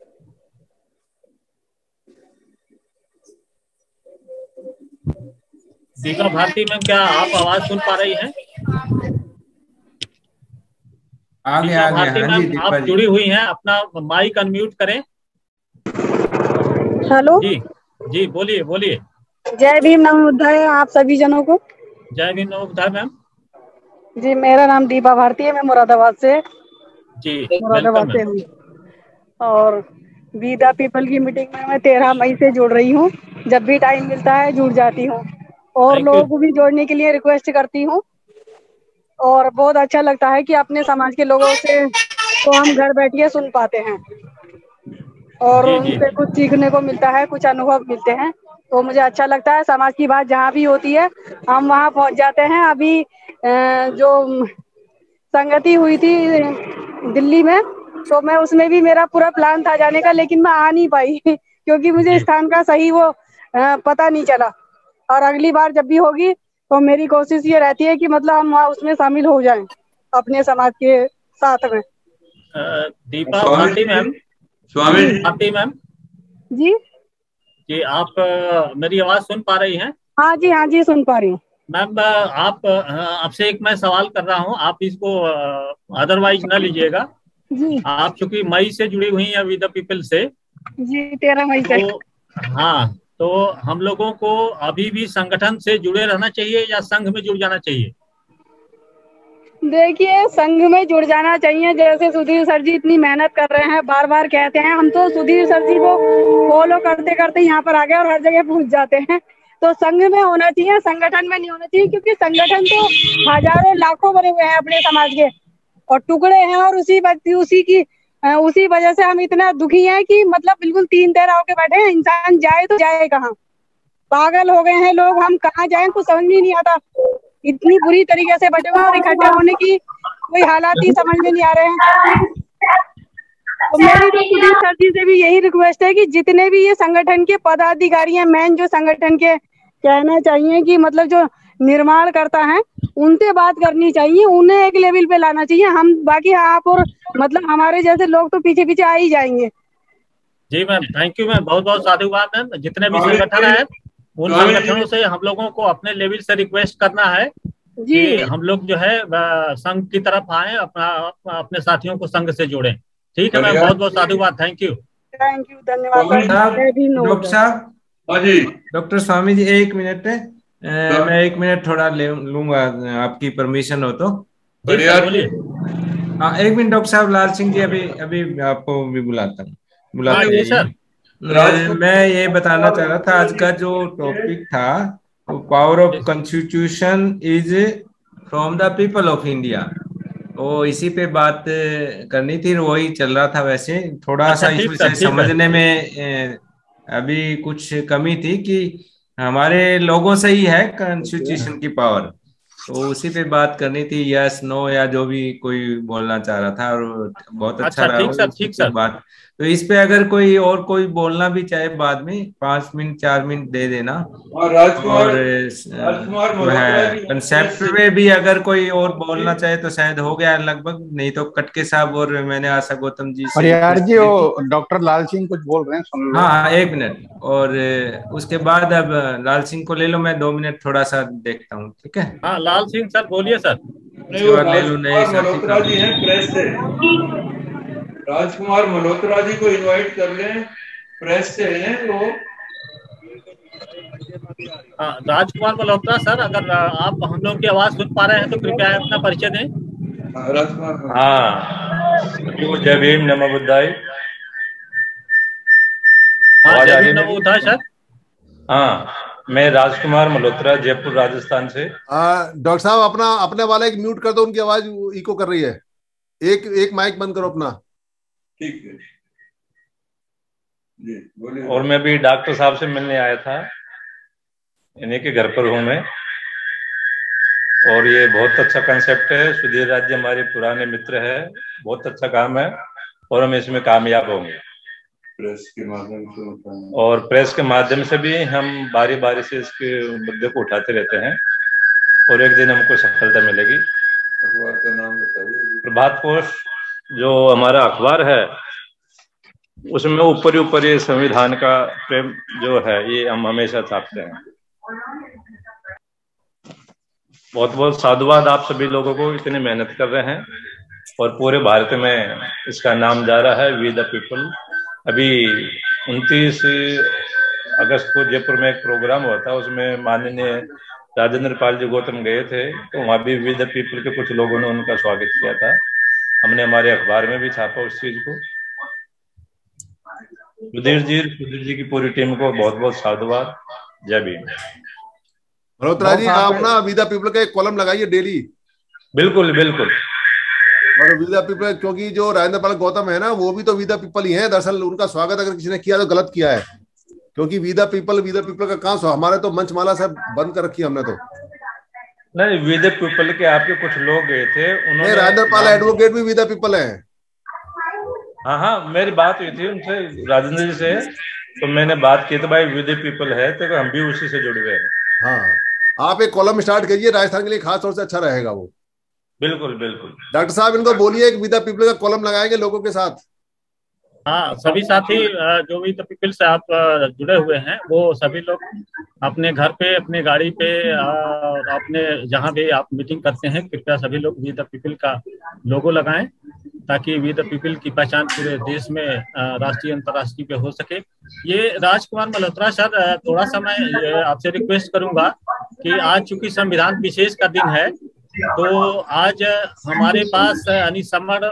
दीपा भारती मैम क्या आप आवाज सुन पा रही हैं? आगे दीपा आगे भारती मैम आप जुड़ी हुई हैं, अपना माइक अनम्यूट करें। हेलो जी जी, बोलिए बोलिए। जय भीम, नमोदय आप सभी जनों को। जय भीम, नमोदय मैम जी। मेरा नाम दीपा भारती है, मैं मुरादाबाद से जी मुरादाबाद से हूँ, और बीदा पीपल की मीटिंग में मैं तेरह मई से जुड़ रही हूँ। जब भी टाइम मिलता है जुड़ जाती हूँ, और लोगों को भी जोड़ने के लिए रिक्वेस्ट करती हूँ। और बहुत अच्छा लगता है कि अपने समाज के लोगों से को हम घर बैठे सुन पाते हैं, और उनसे कुछ सीखने को मिलता है, कुछ अनुभव मिलते हैं, तो मुझे अच्छा लगता है। समाज की बात जहाँ भी होती है हम वहाँ पहुँच जाते हैं। अभी जो संगति हुई थी दिल्ली में, तो मैं उसमें भी मेरा पूरा प्लान था जाने का, लेकिन मैं आ नहीं पाई क्योंकि मुझे स्थान का सही वो पता नहीं चला। और अगली बार जब भी होगी तो मेरी कोशिश ये रहती है कि मतलब हम वहाँ उसमें शामिल हो जाएं अपने समाज के साथ में। दीपा भारती मैम, स्वामी भारती मैम जी जी, आप मेरी आवाज सुन पा रही हैं? हाँ जी हाँ जी, सुन पा रही हूँ मैम। आप आपसे एक मैं सवाल कर रहा हूँ, आप इसको अदरवाइज ना लीजिएगा जी। आप चूंकि मई से जुड़ी हुई हैं विद द पीपल से जी, तेरह मई से तो, हाँ, तो हम लोगों को अभी भी संगठन से जुड़े रहना चाहिए या संघ में जुड़ जाना चाहिए? देखिए, संघ में जुड़ जाना चाहिए। जैसे सुधीर सर जी इतनी मेहनत कर रहे हैं, बार बार कहते हैं, हम तो सुधीर सर जी को फॉलो करते करते यहाँ पर आ गए और हर जगह पहुँच जाते हैं। तो संघ में होना चाहिए, संगठन में नहीं होना चाहिए, क्योंकि संगठन तो हजारों लाखों बने हुए हैं अपने समाज के, और टुकड़े हैं, और उसी उसी की उसी वजह से हम इतना दुखी हैं कि मतलब बिल्कुल तीन तेरह होके बैठे हैं। इंसान जाए तो जाए कहाँ, पागल हो गए हैं लोग, हम कहाँ जाए कुछ समझ में नहीं आता। इतनी बुरी तरीके से बटे हुए और इकट्ठा होने की कोई हालात ही समझ में नहीं आ रहे हैं। तो मेरी तो सुधीर सर जी से भी यही रिक्वेस्ट है कि जितने भी ये संगठन के पदाधिकारी हैं, मेन जो संगठन के कहना चाहिए कि मतलब जो निर्माण करता है, उनसे बात करनी चाहिए, उन्हें एक लेवल पे लाना चाहिए। हम बाकी आप और मतलब हमारे जैसे लोग तो पीछे पीछे आ ही जाएंगे। जी मैम, थैंक यू मैम, बहुत बहुत साधुवाद मैम। जितने भी संगठन है उन संगठनों से हम लोगों को अपने लेवल से रिक्वेस्ट करना है जी, कि हम लोग जो है संघ की तरफ आए, अपना अपने साथियों को संघ से जोड़ें। ठीक है मैम, बहुत बहुत साधुवाद, थैंक यू थैंक यू, धन्यवाद। डॉक्टर स्वामी जी एक मिनट, मैं एक मिनट थोड़ा ले लूंगा, आपकी परमिशन हो तो। हाँ एक मिनट, डॉक्टर साहब लाल सिंह जी अभी अभी आपको भी बुलाता हूँ बुलाता हूँ। मैं ये बताना चाह रहा था, आज का जो टॉपिक था वो power of constitution is from the people of India, तो इसी पे बात करनी थी, वही चल रहा था। वैसे थोड़ा सा इस विषय समझने में अभी कुछ कमी थी कि हमारे लोगों से ही है कॉन्स्टिट्यूशन की पावर, तो उसी पे बात करनी थी, यस नो या जो भी कोई बोलना चाह रहा था। और बहुत अच्छा, अच्छा रहा ठीक सर बात। तो इस पे अगर कोई और कोई बोलना भी चाहे बाद में, पांच मिनट चार मिनट दे देना। और कंसेप्ट में भी अगर कोई और बोलना चाहे तो शायद हो गया लगभग, नहीं तो कटके साहब और मैंने आशा गौतम जी परिहार जी और डॉक्टर लाल सिंह कुछ बोल रहे हैं। हाँ एक मिनट, और उसके बाद अब लाल सिंह को ले लो, मैं दो मिनट थोड़ा सा देखता हूँ। ठीक है हाँ, लाल सिंह सर बोलिए सर। नहीं राजकुमार मल्होत्रा जी को इनवाइट कर लें, प्रेस से हैं वो। राजकुमार मल्होत्रा सर, अगर आप हम लोग की आवाज सुन पा रहे हैं तो कृपया अपना परिचय दें। राजकुमार हाँ, जय भीम नमः बुद्धाय। हाँ जय भीम नमः बुद्धाय सर। हाँ, मैं राजकुमार मल्होत्रा, जयपुर, राजस्थान से। डॉक्टर साहब अपना अपने वाला एक म्यूट कर दो, उनकी आवाज इको कर रही है। एक एक माइक बंद करो अपना। ठीक है जी, बोलिए। और मैं भी डॉक्टर साहब से मिलने आया था, इन्हीं के घर पर हूँ मैं। और ये बहुत अच्छा कंसेप्ट है, सुधीर राज जी हमारे पुराने मित्र है, बहुत अच्छा काम है और हम इसमें कामयाब होंगे। प्रेस के माध्यम से और प्रेस के माध्यम से भी हम बारी बारी से इसके मुद्दे को उठाते रहते हैं और एक दिन हमको सफलता मिलेगी। अखबार का नाम बताइए। प्रभात कोश जो हमारा अखबार है, उसमें ऊपर ऊपर ये संविधान का प्रेम जो है, ये हम हमेशा छापते हैं। बहुत बहुत साधुवाद आप सभी लोगों को, इतनी मेहनत कर रहे हैं और पूरे भारत में इसका नाम जा रहा है, वी द पीपल। अभी उनतीस अगस्त को जयपुर में एक प्रोग्राम हुआ था, उसमें माननीय राजेंद्र पाल जी गौतम गए थे, तो वहाँ भी वी द पीपल के कुछ लोगों ने उनका स्वागत किया था। हमने हमारे अखबार में भी छापा उस चीज को। सुधीर जी, सुधीर जी की पूरी टीम को बहुत बहुत साधुवाद। जय भीम। मल्होत्रा जी, आप ना विदा पीपल का एक कॉलम लगाइए डेली। बिल्कुल बिल्कुल। और विदा पीपल, क्योंकि जो राजेंद्र पाल गौतम है ना, वो भी तो विदा पीपल ही है दरअसल। उनका स्वागत अगर किसी ने किया तो गलत किया है, क्योंकि विदा पीपल विदा पीपल का कहां स्वागत। हमारे तो मंचमाला साहब बंद कर रखी हमने तो। नहीं, विदा पीपल के आपके कुछ लोग गए थे, उन्होंने। राजेंद्र पाल एडवोकेट भी विदा पीपल है। हाँ हाँ, मेरी बात हुई थी उनसे, राजेंद्र जी से, तो मैंने बात की तो भाई विद पीपल है, तो हम भी उसी से जुड़े हुए हैं। हाँ, आप एक कॉलम स्टार्ट करिए राजस्थान के लिए, खास तौर से अच्छा रहेगा वो। बिल्कुल बिल्कुल। डॉक्टर साहब, इनको बोलिए एक विद पीपल का कॉलम लगाएंगे लोगों के साथ। हाँ, सभी साथी जो विद पीपल से आप जुड़े हुए हैं, वो सभी लोग अपने घर पे, अपने गाड़ी पे, अपने जहाँ भी आप मीटिंग करते हैं, कृपया सभी लोग विद पीपल का लोगो लगाएं, ताकि वी द पीपल की पहचान पूरे देश में राष्ट्रीय अंतर्राष्ट्रीय पे हो सके। ये राजकुमार मल्होत्रा सर, थोड़ा सा मैं आपसे रिक्वेस्ट करूंगा कि आज चूंकि संविधान विशेष का दिन है, तो आज हमारे पास यानी समर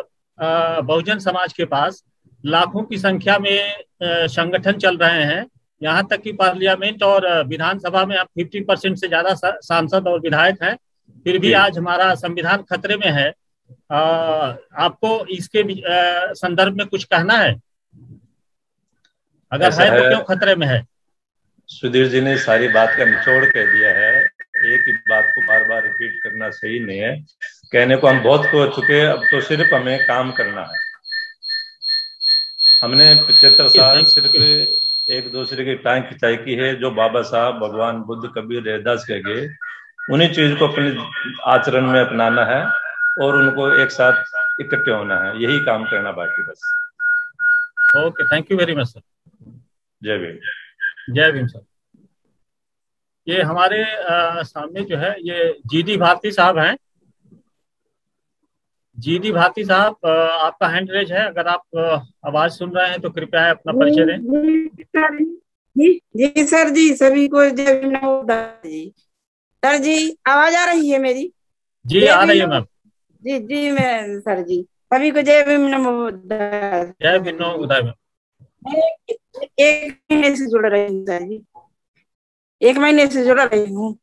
बहुजन समाज के पास लाखों की संख्या में संगठन चल रहे हैं। यहाँ तक कि पार्लियामेंट और विधानसभा में अब फिफ्टी परसेंट से ज्यादा सांसद और विधायक हैं, फिर भी आज हमारा संविधान खतरे में है। आ, आपको इसके संदर्भ में कुछ कहना है? अगर है तो क्यों खतरे में है? सुधीर जी ने सारी बात का निचोड़ कह दिया है, एक ही बात को बार बार रिपीट करना सही नहीं है। कहने को हम बहुत हो चुके, अब तो सिर्फ हमें काम करना है। हमने पचहत्तर साल सिर्फ एक दूसरे की टांग खिंचाई की है। जो बाबा साहब, भगवान बुद्ध, कबीर, रैदास कह गए, उन्हीं चीज को अपने आचरण में अपनाना है और उनको एक साथ इकट्ठे होना है, यही काम करना बाकी बस। Okay, thank you very much sir. जय भीम। जय भीम सर। ये हमारे आ, सामने जो है, ये जीडी भारती साहब हैं। जीडी भारती साहब, आपका हैंड रेज है, अगर आप आ, आवाज सुन रहे हैं तो कृपया अपना परिचय दें। जी जी सर जी, सभी को जय भीम जी। सर जी, आवाज आ रही है मेरी? जी आ रही है मैम। जी जी, मैं सर जी सभी को जय भीम नमो बुद्धाय। जय भीम नमो बुद्धाय। मैं एक महीने से जुड़ रही हूँ सर जी, एक महीने से जुड़ रही हूँ।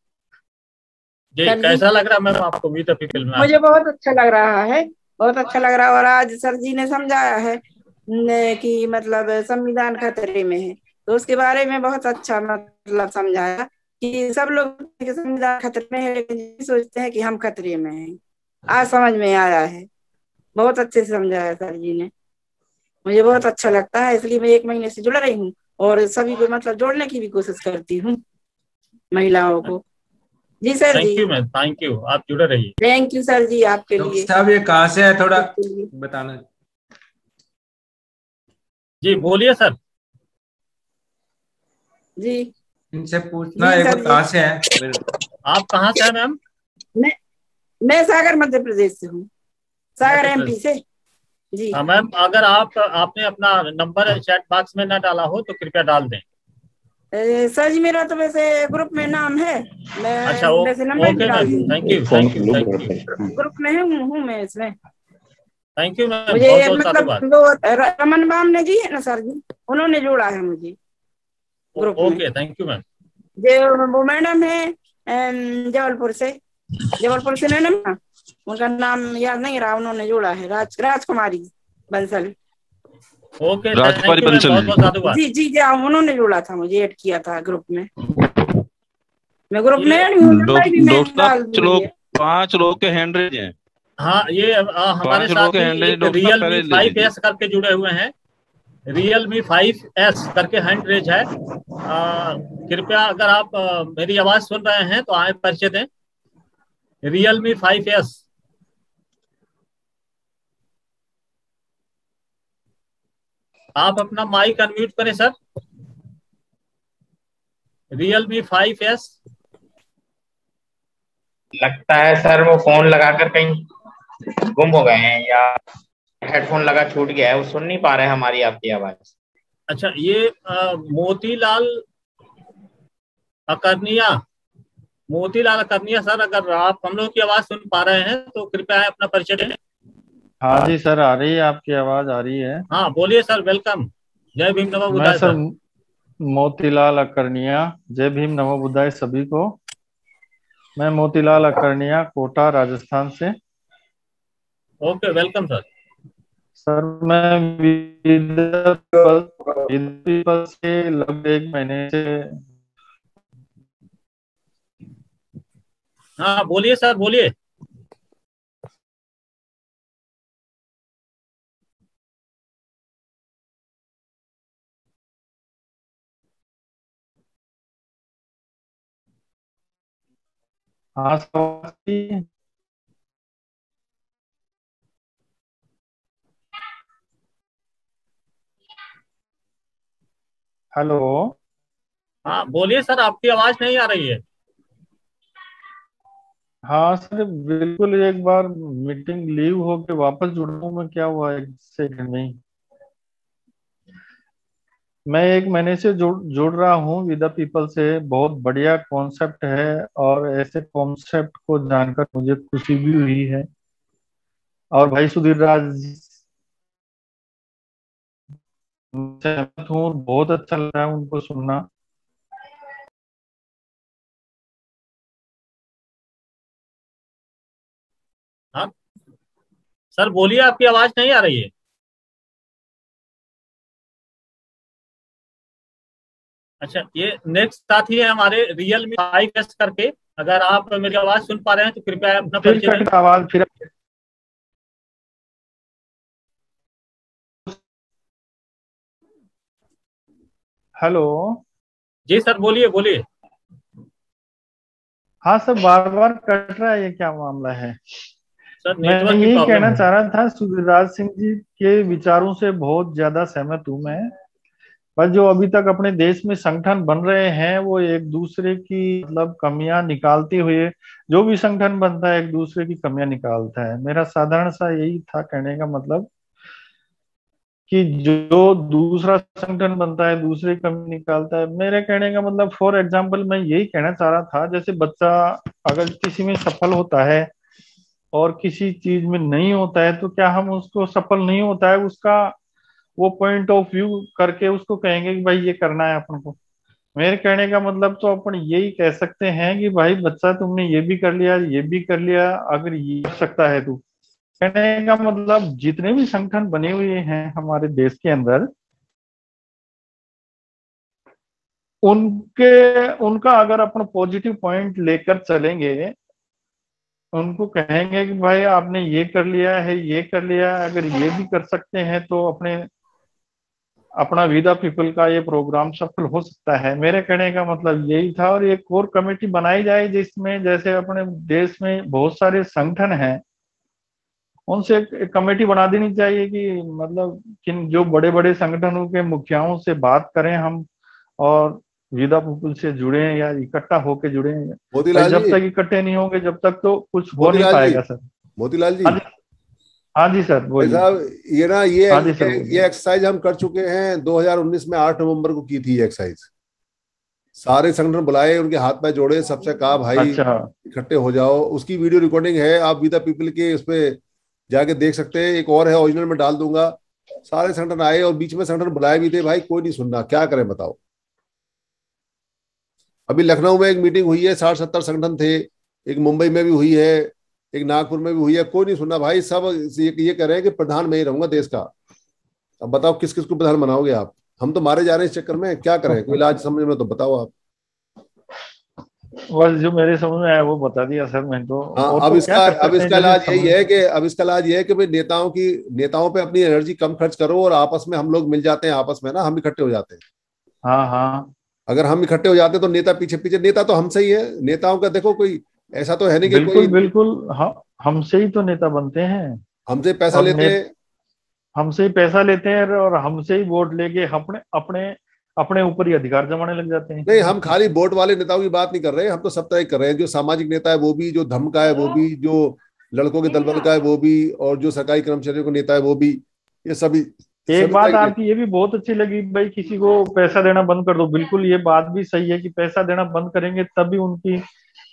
कैसा लग रहा है मैम आपको भी तो पीपल में? मुझे बहुत अच्छा लग रहा है, बहुत अच्छा लग रहा है। और आज सर जी ने समझाया है कि मतलब संविधान खतरे में है, तो उसके बारे में बहुत अच्छा मतलब समझाया कि सब लोग संविधान खतरे में है, लेकिन सोचते हैं कि हम खतरे में हैं। आज समझ में आया है, बहुत अच्छे से समझाया सर जी ने। मुझे बहुत अच्छा लगता है, इसलिए मैं एक महीने से जुड़ रही हूँ और सभी को मतलब जोड़ने की भी कोशिश करती हूँ, महिलाओं को। जी सर जी, thank you ma'am, thank you, आप जुड़े रहिए। थैंक यू सर जी, आपके लिए। साहब, ये कहाँ से है, थोड़ा बताना। जी बोलिए सर। जी, इनसे पूछना है कहाँ से है, आप कहाँ से है मैम? मैं सागर मध्य प्रदेश से हूँ, सागर एमपी से। जी मैम, अगर आप आपने अपना नंबर चैट बॉक्स में ना डाला हो तो कृपया डाल दें। ए, सर जी, मेरा तो वैसे ग्रुप में नाम है, मैं अच्छा, ओ, वैसे नंबर भी डाल दूं। Thank you thank you thank you. Group में हूँ मैं इसमें। थैंक यू मैम, बहुत बहुत धन्यवाद। रमन बाम ने जी है ना सर जी, उन्होंने जोड़ा है मुझे ग्रुप में। Okay, thank you ma'am. जो वो मैडम है जबलपुर से, जबलपुर से मैडम ना, उनका नाम याद नहीं रहा, उन्होंने जोड़ा है राज राजकुमारी बंसल। ओके राजकुमारी बंसल जी जी जी, उन्होंने जोड़ा था, मुझे ऐड किया था ग्रुप में, मैं ग्रुप में ऐड हूं। पांच लोग के हैंड रेज हैं। हाँ ये आ, हमारे साथ रियल मी फाइव एस करके जुड़े हुए हैं, रियल मी फाइव एस करके हैंड रेज है। कृपया अगर आप आ, मेरी आवाज सुन रहे हैं तो आए परिचय दें। रियल मी फाइव एस आप अपना माइक अनम्यूट करें sir. Realme five S लगता है सर वो फोन लगाकर कहीं गुम हो गए हैं या हेडफोन लगा छूट गया है, वो सुन नहीं पा रहे हमारी आपकी आवाज। अच्छा ये मोतीलाल अकरनिया, मोतीलाल अकरनिया सर अगर आप हम लोग की आवाज सुन पा रहे हैं तो कृपया अपना परिचय दें। हाँ जी सर आ रही है, आपकी आवाज आ रही है। हाँ बोलिए सर, वेलकम। जय भीम नमो बुद्धाय सर। मोतीलाल अकरनिया, जय भीम नमो बुद्धाय सभी को। मैं मोतीलाल अकरनिया कोटा राजस्थान से। Okay welcome sir. सर मैं पीपल से लगभग एक महीने से। हाँ बोलिए सर बोलिए। हाँ सर हेलो। हाँ बोलिए सर, आपकी आवाज नहीं आ रही है। हाँ सर बिल्कुल, एक बार मीटिंग लीव होके वापस जुड़ूं में, क्या हुआ एक सेकंड में। मैं एक महीने से जुड़ जुड़ रहा हूँ विदा पीपल से। बहुत बढ़िया कॉन्सेप्ट है और ऐसे कॉन्सेप्ट को जानकर मुझे खुशी भी हुई है। और भाई सुधीर राज सहमत हूँ, बहुत अच्छा लग रहा है उनको सुनना। हाँ सर बोलिए, आपकी आवाज नहीं आ रही है। अच्छा ये नेक्स्ट साथी है हमारे रियल मी फाइव एस करके, अगर आप मेरी आवाज सुन पा रहे हैं तो कृपया अपना परिचय। आवाज फिर हेलो जी सर बोलिए बोलिए। हाँ सर बार बार कट रहा है, ये क्या मामला है सर? मैं यही कहना चाह रहा था, सुधीर राज सिंह जी के विचारों से बहुत ज्यादा सहमत हूँ मैं। पर जो अभी तक अपने देश में संगठन बन रहे हैं वो एक दूसरे की मतलब कमियां निकालते हुए, जो भी संगठन बनता है एक दूसरे की कमियां निकालता है। मेरा साधारण सा यही था कहने का मतलब कि जो दूसरा संगठन बनता है दूसरे कमी निकालता है। मेरे कहने का मतलब फॉर एग्जाम्पल मैं यही कहना चाह रहा था, जैसे बच्चा अगर किसी में सफल होता है और किसी चीज में नहीं होता है तो क्या हम उसको सफल नहीं होता है उसका वो पॉइंट ऑफ व्यू करके उसको कहेंगे कि भाई ये करना है अपन को? मेरे कहने का मतलब तो अपन यही कह सकते हैं कि भाई बच्चा तुमने ये भी कर लिया ये भी कर लिया, अगर ये कर सकता है तू। कहने का मतलब जितने भी संगठन बने हुए हैं हमारे देश के अंदर, उनके उनका अगर अपन पॉजिटिव पॉइंट लेकर चलेंगे, उनको कहेंगे कि भाई आपने ये कर लिया है ये कर लिया, अगर ये भी कर सकते हैं तो अपने अपना विदा पीपल का ये प्रोग्राम सफल हो सकता है। मेरे कहने का मतलब यही था। और एक कोर कमेटी बनाई जाए जिसमें जैसे अपने देश में बहुत सारे संगठन हैं, उनसे एक कमेटी बना देनी चाहिए कि मतलब किन जो बड़े बड़े संगठनों के मुखियाओं से बात करें हम और विदा पीपल से जुड़े या इकट्ठा होके जुड़े। जब तक इकट्ठे नहीं होंगे जब तक तो कुछ हो नहीं पाएगा सर। मोतीलाल जी हाँ जी सर साहब, ये ना ये ये एक्सरसाइज हम कर चुके हैं दो हजार उन्नीस में, आठ नवंबर को की थी एक्सरसाइज। सारे संगठन बुलाए, उनके हाथ में जोड़े, सबसे कहा भाई इकट्ठे हो जाओ। उसकी वीडियो रिकॉर्डिंग है, आप विदा पीपल के उसपे जाके देख सकते हैं। एक और है ओरिजिनल में डाल दूंगा। सारे संगठन आए और बीच में संगठन बुलाए भी थे, भाई कोई नहीं सुनना, क्या करें बताओ। अभी लखनऊ में एक मीटिंग हुई है, साठ सत्तर संगठन थे, एक मुंबई में भी हुई है, एक नागपुर में भी हुई है, कोई नहीं सुना भाई, सब ये, ये कह रहे हैं कि प्रधान मैं ही रहूंगा देश का। अब बताओ किस किस को प्रधान बनाओगे आप? हम तो मारे जा रहे हैं इस चक्कर में, क्या करें? कोई इलाज समझ में तो बताओ आप। बस जो मेरे समझ में आया वो बता दिया सर मैं तो। हाँ, अब तो इसका अब इसका इलाज यही है कि अब इसका इलाज ये है कि भाई नेताओं की नेताओं पे अपनी एनर्जी कम खर्च करो और आपस में हम लोग मिल जाते हैं, आपस में ना हम इकट्ठे हो जाते हैं। हाँ हाँ, अगर हम इकट्ठे हो जाते हैं तो नेता पीछे पीछे, नेता तो हमसे ही है, नेताओं का देखो कोई ऐसा तो है नहीं कि बिल्कुल कोई... बिल्कुल हाँ, हमसे ही तो नेता बनते हैं, हमसे पैसा लेते हैं, हमसे ही पैसा लेते हैं और हमसे ही वोट लेके अपने अपने अपने ऊपर ही अधिकार जमाने लग जाते हैं। नहीं, हम खाली वोट वाले नेताओं की बात नहीं कर रहे हैं, हम तो सब तरह कर रहे हैं, जो सामाजिक नेता है वो भी, जो धम का है वो भी, जो लड़कों के दलबल का है वो भी, और जो सरकारी कर्मचारियों का नेता है वो भी, ये सभी। एक बात आपकी ये भी बहुत अच्छी लगी भाई, किसी को पैसा देना बंद कर दो। बिल्कुल ये बात भी सही है कि पैसा देना बंद करेंगे तभी उनकी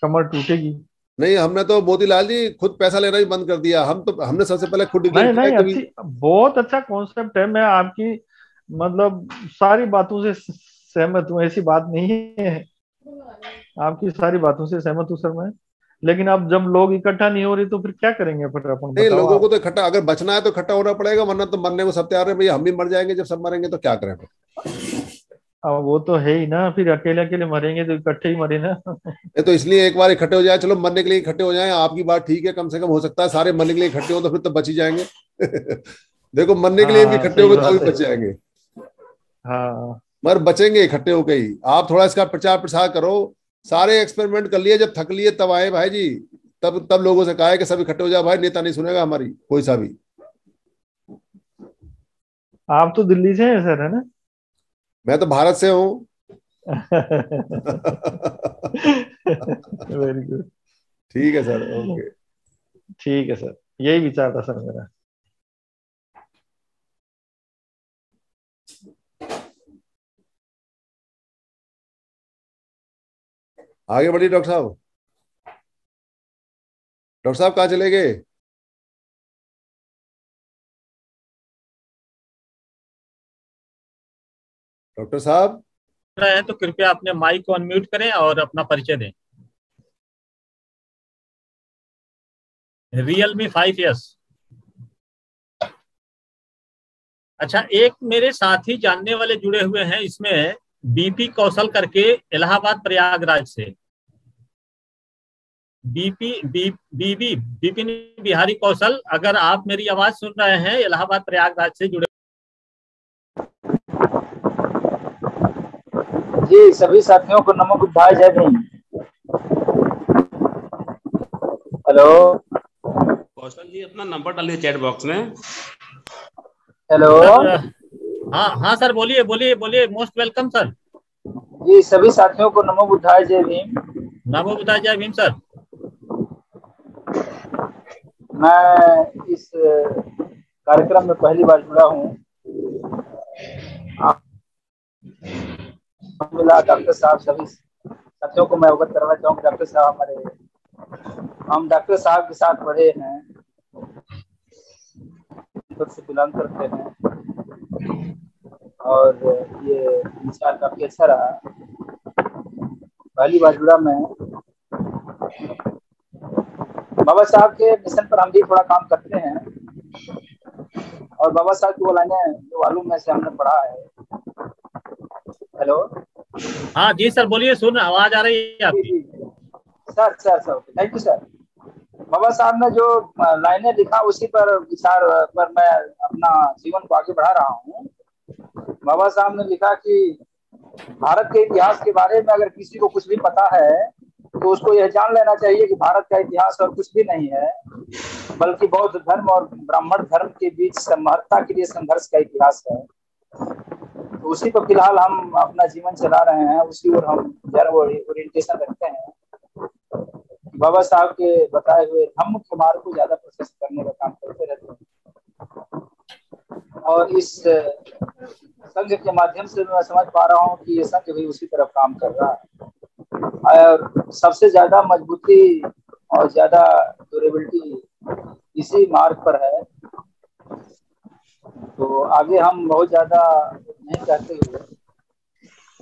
कमर टूटेगी। नहीं, हमने तो मोती लाल जी खुद पैसा लेना भी बंद कर दिया। हम तो हमने सबसे पहले खुद नहीं, नहीं, अच्छी, बहुत अच्छा कॉन्सेप्ट है। मैं आपकी मतलब सारी बातों से सहमत हूँ, ऐसी बात नहीं है, आपकी सारी बातों से सहमत हूँ सर मैं। लेकिन अब जब लोग इकट्ठा नहीं हो रहे तो फिर क्या करेंगे? फिर अपन नहीं, लोगों को तो इकट्ठा, अगर बचना है तो इकट्ठा होना पड़ेगा, वरना तो मरने को सब तैयार है भैया, हम भी मर जाएंगे। जब सब मरेंगे तो क्या करेंगे? अब वो तो है ही ना, फिर अकेले अकेले मरेंगे तो इकट्ठे ही मरे ना। तो इसलिए एक बार इकट्ठे हो जाए, चलो मरने के लिए इकट्ठे हो जाए, आपकी बात ठीक है, कम से कम हो सकता है सारे मरने के लिए इकट्ठे हो तो फिर तो बच ही जाएंगे। देखो मरने के लिए भी इकट्ठे हो तो बच जाएंगे, हाँ मगर बचेंगे इकट्ठे होके ही। आप थोड़ा इसका प्रचार प्रसार करो, सारे एक्सपेरिमेंट कर लिए, जब थक लिए तब आए भाई जी, तब तब लोगों से कहा है कि सब इकट्ठे हो जाए भाई, नेता नहीं सुनेगा हमारी कोई सा भी। आप तो दिल्ली से हैं सर, है ना? मैं तो भारत से हूँ। वेरी गुड, ठीक है सर, ओके ठीक है सर, यही विचार था सर मेरा। आगे बढ़िए डॉक्टर साहब। डॉक्टर साहब कहाँ चले गए? डॉक्टर साहब हैं तो कृपया अपने माइक को अनम्यूट करें और अपना परिचय दें। Realme five years. अच्छा, एक मेरे साथी जानने वाले जुड़े हुए हैं इसमें, बीपी कौशल करके, इलाहाबाद प्रयागराज से। बीपी बी बीबी बिपिन बिहारी कौशल, अगर आप मेरी आवाज सुन रहे हैं, इलाहाबाद प्रयागराज से जुड़े। जी, सभी साथियों को नमो बुद्धाय, जय भीम। हेलो कौशल जी, अपना नंबर डालिए चैट बॉक्स में। हेलो, हाँ हाँ सर, बोलिए बोलिए बोलिए, मोस्ट वेलकम सर। जी, सभी साथियों को नमो बुद्धाय, जय भीम। नमो बुद्धाय, जय भीम सर। मैं इस कार्यक्रम में पहली बार जुड़ा हूँ। मिला डॉक्टर साहब, सभी साथियों को मैं अवगत करना चाहूँगा, डॉक्टर साहब हमारे, हम डॉक्टर साहब के साथ पढ़े हैं, से बिलोंग करते हैं, और ये विचार काफी अच्छा रहा। पहली बार जुड़ा मैं। बाबा साहब के मिशन पर हम भी थोड़ा काम करते हैं, और बाबा साहब की वो लाइनें जो आलू में से हमने पढ़ा है। हेलो, हाँ जी सर, बोलिए, सुन आवाज आ रही है आपकी? Sir sir sir thank you sir. Baba Saheb ने जो लाइनें लिखा उसी पर विचार पर मैं अपना जीवन को आगे बढ़ा रहा हूँ। बाबा साहब ने लिखा कि भारत के इतिहास के बारे में अगर किसी को कुछ भी पता है तो उसको यह जान लेना चाहिए कि भारत का इतिहास और कुछ भी नहीं है, बल्कि बौद्ध धर्म और ब्राह्मण धर्म के बीच समरसता के लिए संघर्ष का इतिहास है। तो उसी पर फिलहाल हम अपना जीवन चला रहे हैं, उसी ओर हम ओरिएंटेशन रखते हैं। बाबा साहब के बताए हुए धम्म के मार्ग को ज्यादा प्रोसेस करने का काम करते रहते हैं, और इस संघ के माध्यम से मैं समझ पा रहा हूँ कि ये संघ भी उसी तरफ काम कर रहा है, और सबसे ज्यादा मजबूती और ज्यादा ड्यूरेबिलिटी इसी मार्ग पर है। तो आगे हम बहुत ज्यादा नहीं कहते हुए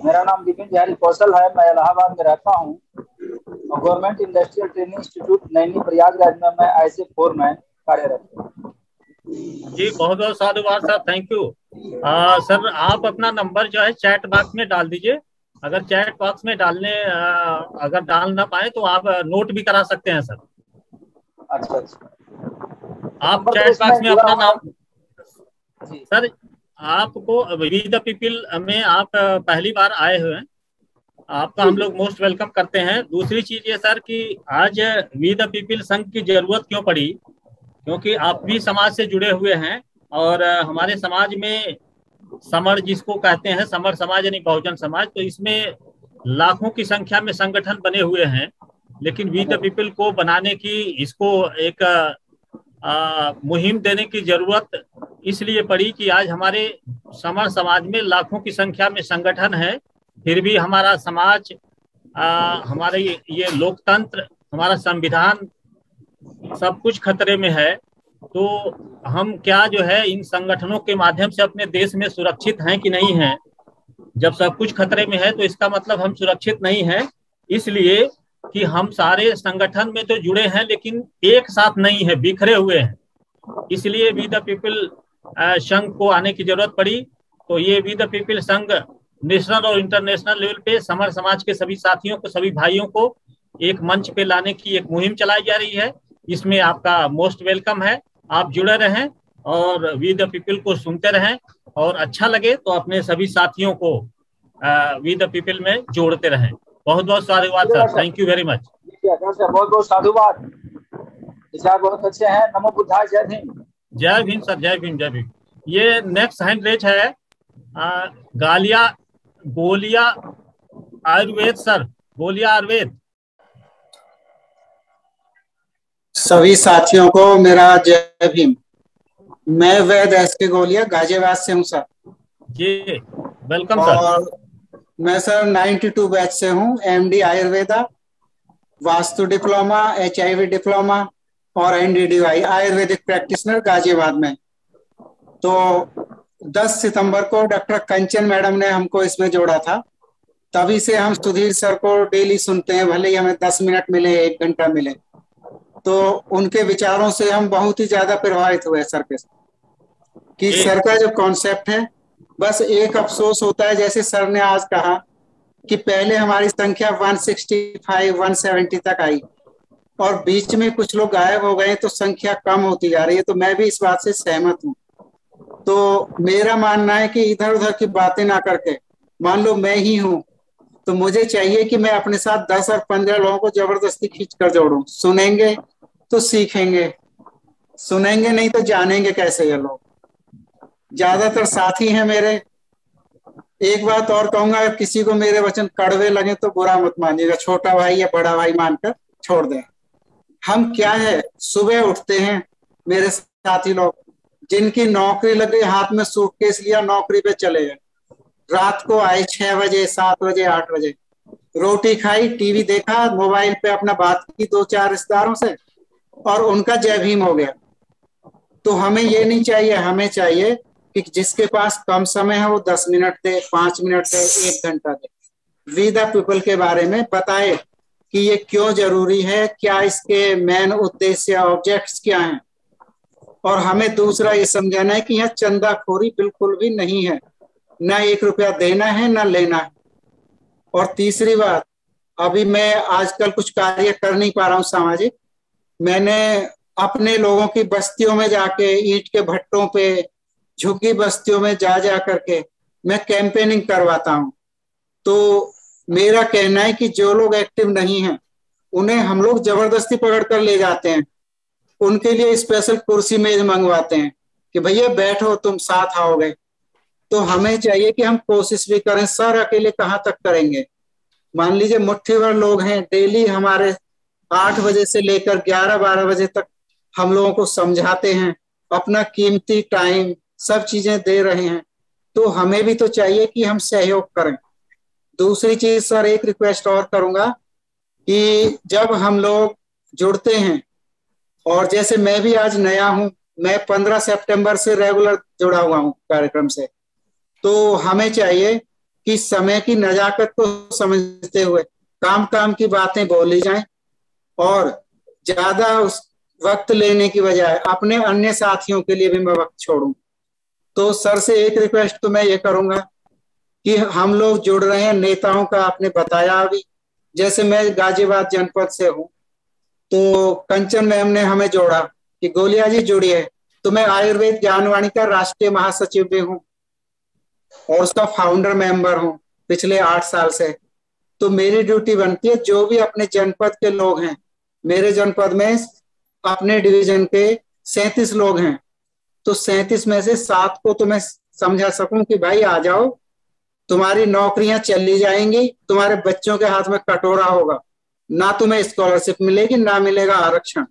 मेरा नाम बिपिन बिहारी कौशल है। मैं इलाहाबाद में रहता हूँ। Government industrial training institute Naini Prayagraj में मैं ऐसे फोर में कार्यरत हूँ। जी बहुत बहुत साधुवाद सर, थैंक यू। आ, सर आप अपना नंबर जो है चैट बॉक्स में डाल दीजिए। अगर चैट बॉक्स में डालने आ, अगर डाल ना पाए तो आप नोट भी करा सकते हैं सर। अच्छा अच्छा। आप चैट बॉक्स में अपना नाम सर, आपको वी द पीपल में आप पहली बार आए हुए हैं, आपका हम लोग मोस्ट वेलकम करते हैं। दूसरी चीज ये सर कि आज वी द पीपल संघ की जरूरत क्यों पड़ी, क्योंकि आप भी समाज से जुड़े हुए हैं और हमारे समाज में समर जिसको कहते हैं समर समाज यानी बहुजन समाज, तो इसमें लाखों की संख्या में संगठन बने हुए हैं, लेकिन वी द पीपल को बनाने की, इसको एक आ, मुहिम देने की जरूरत इसलिए पड़ी कि आज हमारे समर समाज में लाखों की संख्या में संगठन है, फिर भी हमारा समाज, हमारे ये लोकतंत्र, हमारा संविधान सब कुछ खतरे में है। तो हम क्या जो है इन संगठनों के माध्यम से अपने देश में सुरक्षित हैं कि नहीं हैं? जब सब कुछ खतरे में है तो इसका मतलब हम सुरक्षित नहीं हैं, इसलिए कि हम सारे संगठन में तो जुड़े हैं लेकिन एक साथ नहीं है, बिखरे हुए हैं। इसलिए वी द पीपल संघ को आने की जरूरत पड़ी। तो ये वी द पीपल संघ नेशनल और इंटरनेशनल लेवल पे समर समाज के सभी साथियों को, सभी भाइयों को एक मंच पे लाने की एक मुहिम चलाई जा रही है। इसमें आपका मोस्ट वेलकम है, आप जुड़े रहें और वी द पीपल को सुनते रहें, और अच्छा लगे तो अपने सभी साथियों को वी द पीपल में जोड़ते रहें। बहुत बहुत साधुवाद sir, thank you very much. बहुत बहुत साधुवाद, विचार बहुत अच्छे हैं। नमो बुद्धाय, जय भीम। जय भीम सर, जय भीम, जय भीम। ये नेक्स्ट हैंड रेज है आ, गालिया गोलिया आयुर्वेद सर, गोलिया आयुर्वेद। सभी साथियों को मेरा जय भीम। मैं वैद एस के गोलिया गाजियाबाद से हूँ सर। जी वेलकम सर। मैं सर बानवे बैच से हूँ, MD Ayurveda, vastu diploma, HIV diploma और एनडीडीवाई आयुर्वेदिक प्रैक्टिशनर गाजियाबाद में। तो दस सितंबर को डॉक्टर कंचन मैडम ने हमको इसमें जोड़ा था, तभी से हम सुधीर सर को डेली सुनते हैं, भले ही हमें दस मिनट मिले, एक घंटा मिले। तो उनके विचारों से हम बहुत ही ज्यादा प्रभावित हुए सर के, कि सर का जो कॉन्सेप्ट है, बस एक अफसोस होता है, जैसे सर ने आज कहा कि पहले हमारी संख्या एक सौ पैंसठ, एक सौ सत्तर तक आई और बीच में कुछ लोग गायब हो गए तो संख्या कम होती जा रही है। तो मैं भी इस बात से सहमत हूँ। तो मेरा मानना है कि इधर उधर की बातें ना करके, मान लो मैं ही हूँ तो मुझे चाहिए कि मैं अपने साथ दस और पंद्रह लोगों को जबरदस्ती खींच कर जोड़ू। सुनेंगे तो सीखेंगे, सुनेंगे नहीं तो जानेंगे कैसे। ये लोग ज्यादातर साथी हैं मेरे। एक बात और कहूंगा, अगर किसी को मेरे वचन कड़वे लगे तो बुरा मत मानिएगा, छोटा भाई या बड़ा भाई मानकर छोड़ दें। हम क्या है, सुबह उठते हैं, मेरे साथी लोग जिनकी नौकरी लग गई, हाथ में सूटकेस लिया, नौकरी पे चले गए, रात को आए छह बजे, सात बजे, आठ बजे, रोटी खाई, टीवी देखा, मोबाइल पे अपना बात की दो चार रिश्तेदारों से और उनका जय भीम हो गया। तो हमें ये नहीं चाहिए, हमें चाहिए कि जिसके पास कम समय है वो दस मिनट दे, पांच मिनट दे, एक घंटा दे, वी द पीपल के बारे में बताए कि ये क्यों जरूरी है, क्या इसके मेन उद्देश्य, ऑब्जेक्ट्स क्या हैं। और हमें दूसरा ये समझाना है कि यह चंदाखोरी बिल्कुल भी नहीं है, ना एक रुपया देना है ना लेना है। और तीसरी बात, अभी मैं आजकल कुछ कार्य कर नहीं पा रहा हूँ सामाजिक, मैंने अपने लोगों की बस्तियों में जाके, ईंट के भट्टों पे, झुग्गी बस्तियों में जा जा करके मैं कैंपेनिंग करवाता हूँ। तो मेरा कहना है कि जो लोग एक्टिव नहीं हैं उन्हें हम लोग जबरदस्ती पकड़ कर ले जाते हैं, उनके लिए स्पेशल कुर्सी मेज मंगवाते हैं कि भैया बैठो, तुम साथ आओगे। तो हमें चाहिए कि हम कोशिश भी करें, सर अकेले कहाँ तक करेंगे। मान लीजिए मुट्ठी भर लोग हैं, डेली हमारे आठ बजे से लेकर ग्यारह बारह बजे तक हम लोगों को समझाते हैं, अपना कीमती टाइम सब चीजें दे रहे हैं, तो हमें भी तो चाहिए कि हम सहयोग करें। दूसरी चीज सर, एक रिक्वेस्ट और करूंगा कि जब हम लोग जुड़ते हैं, और जैसे मैं भी आज नया हूँ, मैं पंद्रह सितंबर से रेगुलर जुड़ा हुआ हूँ कार्यक्रम से, तो हमें चाहिए कि समय की नजाकत को समझते हुए काम काम की बातें बोली जाएं और ज्यादा उस वक्त लेने की बजाय अपने अन्य साथियों के लिए भी मैं वक्त छोड़ूं। तो सर से एक रिक्वेस्ट तो मैं ये करूंगा कि हम लोग जुड़ रहे हैं नेताओं का, आपने बताया अभी, जैसे मैं गाजियाबाद जनपद से हूँ तो कंचन मैम ने हमें जोड़ा कि गोलिया जी जुड़ी है, तो मैं आयुर्वेद ज्ञानवाणी का राष्ट्रीय महासचिव भी हूँ और उसका फाउंडर मेंबर हूँ पिछले आठ साल से। तो मेरी ड्यूटी बनती है जो भी अपने जनपद के लोग हैं, मेरे जनपद में अपने डिवीजन के सैंतीस लोग हैं, तो सैंतीस में से सात को तो मैं समझा सकूं कि भाई आ जाओ, तुम्हारी नौकरियां चली जाएंगी, तुम्हारे बच्चों के हाथ में कटोरा होगा, ना तुम्हें स्कॉलरशिप मिलेगी ना मिलेगा आरक्षण।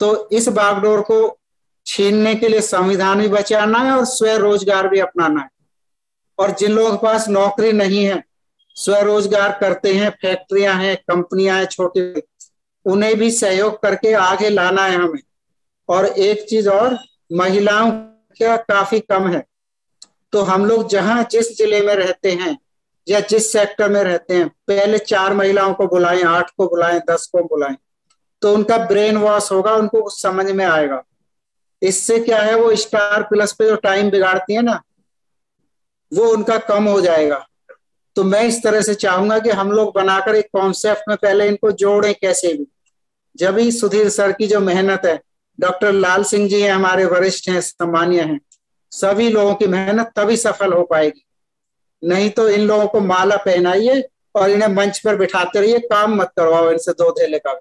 तो इस बागडोर को छीनने के लिए संविधान भी बचाना है और स्वरोजगार भी अपनाना है। और जिन लोगों के पास नौकरी नहीं है, स्वरोजगार करते हैं, फैक्ट्रियां हैं, कंपनियां हैं छोटी, उन्हें भी सहयोग करके आगे लाना है हमें। और एक चीज और, महिलाओं का काफी कम है, तो हम लोग जहाँ जिस जिले में रहते हैं या जिस सेक्टर में रहते हैं, पहले चार महिलाओं को बुलाएं, आठ को बुलाएं, दस को बुलाएं, तो उनका ब्रेन वॉश होगा, उनको कुछ समझ में आएगा। इससे क्या है, वो स्टार प्लस पे जो टाइम बिगाड़ती है ना, वो उनका कम हो जाएगा। तो मैं इस तरह से चाहूंगा कि हम लोग बनाकर एक कॉन्सेप्ट में पहले इनको जोड़ें कैसे भी। जब ही सुधीर सर की जो मेहनत है, डॉक्टर लाल सिंह जी हैं, हमारे वरिष्ठ हैं, सम्मानीय हैं, सभी लोगों की मेहनत तभी सफल हो पाएगी। नहीं तो इन लोगों को माला पहनाइए और इन्हें मंच पर बिठाते रहिए, काम मत करवाओ इनसे दो धेले का।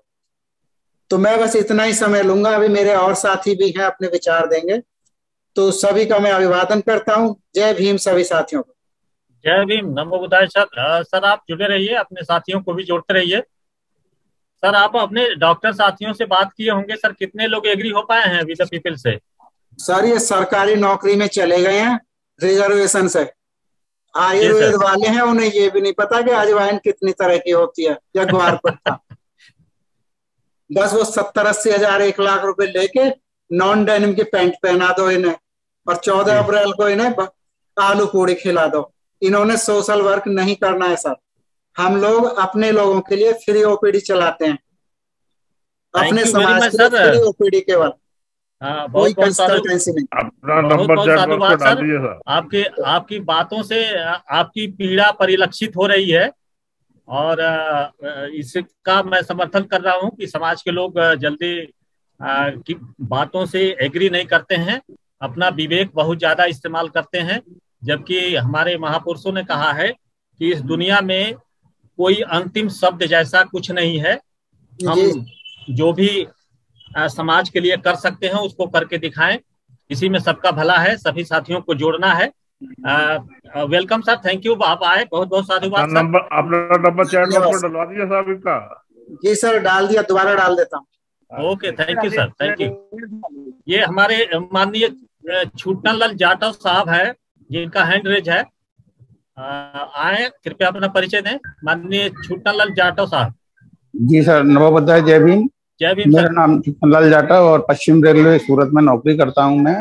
तो मैं बस इतना ही समय लूंगा, अभी मेरे और साथी भी हैं, अपने विचार देंगे। तो सभी का मैं अभिवादन करता हूँ। जय भीम सभी साथियों को। जय भीम, नमो बुद्धाय। सर सर आप जुड़े रहिए, अपने साथियों को भी जोड़ते रहिए। सर आप अपने डॉक्टर साथियों से बात किए होंगे, सर कितने लोग एग्री हो पाए हैं विद द पीपल से? सर ये सरकारी नौकरी में चले गए हैं रिजर्वेशन से, आयुर्वेद वाले हैं, उन्हें ये भी नहीं पता कि अजवाइन कितनी तरह की होती है या ग्वार पत्ता। बस वो सत्तर अस्सी हजार एक लाख रुपए लेके नॉन डेनिम की पैंट पहना दो इन्हें और चौदह अप्रैल को इन्हें आलू पूड़ी खिला दो। इन्होंने सोशल वर्क नहीं करना है सर। हम लोग अपने लोगों के लिए फ्री ओपीडी चलाते हैं, अपने समाज के लिए फ्री ओपीडी केवल, कोई कंसल्टेंसी नहीं। अपना नंबर जाकर उसको डाल दीजिए सर। आपके आपकी बातों से आपकी पीड़ा परिलक्षित हो रही है और इसका मैं समर्थन कर रहा हूं कि समाज के लोग जल्दी की बातों से एग्री नहीं करते हैं, अपना विवेक बहुत ज्यादा इस्तेमाल करते हैं, जबकि हमारे महापुरुषों ने कहा है कि इस दुनिया में कोई अंतिम शब्द जैसा कुछ नहीं है। हम जो भी आ, समाज के लिए कर सकते हैं उसको करके दिखाएं, इसी में सबका भला है। सभी साथियों को जोड़ना है। वेलकम सर, थैंक यू, आप आए, बहुत बहुत साधुवाद। नंबर अपना नंबर चैट में डाल दिया सर इनका। जी सर डाल दिया, दोबारा डाल देता हूँ। Okay thank you sir, thank you. ये हमारे माननीय छूटनलाल जाटव साहब है जिनका हैंड रेज है, आए कृपया अपना परिचय दें। माननीय छुटनलाल जाटव साहब। जी सर नमोबद्धा, जय भीम। जय भीम। मेरा नाम छुटनलाल जाटव और पश्चिम रेलवे सूरत में नौकरी करता हूं मैं,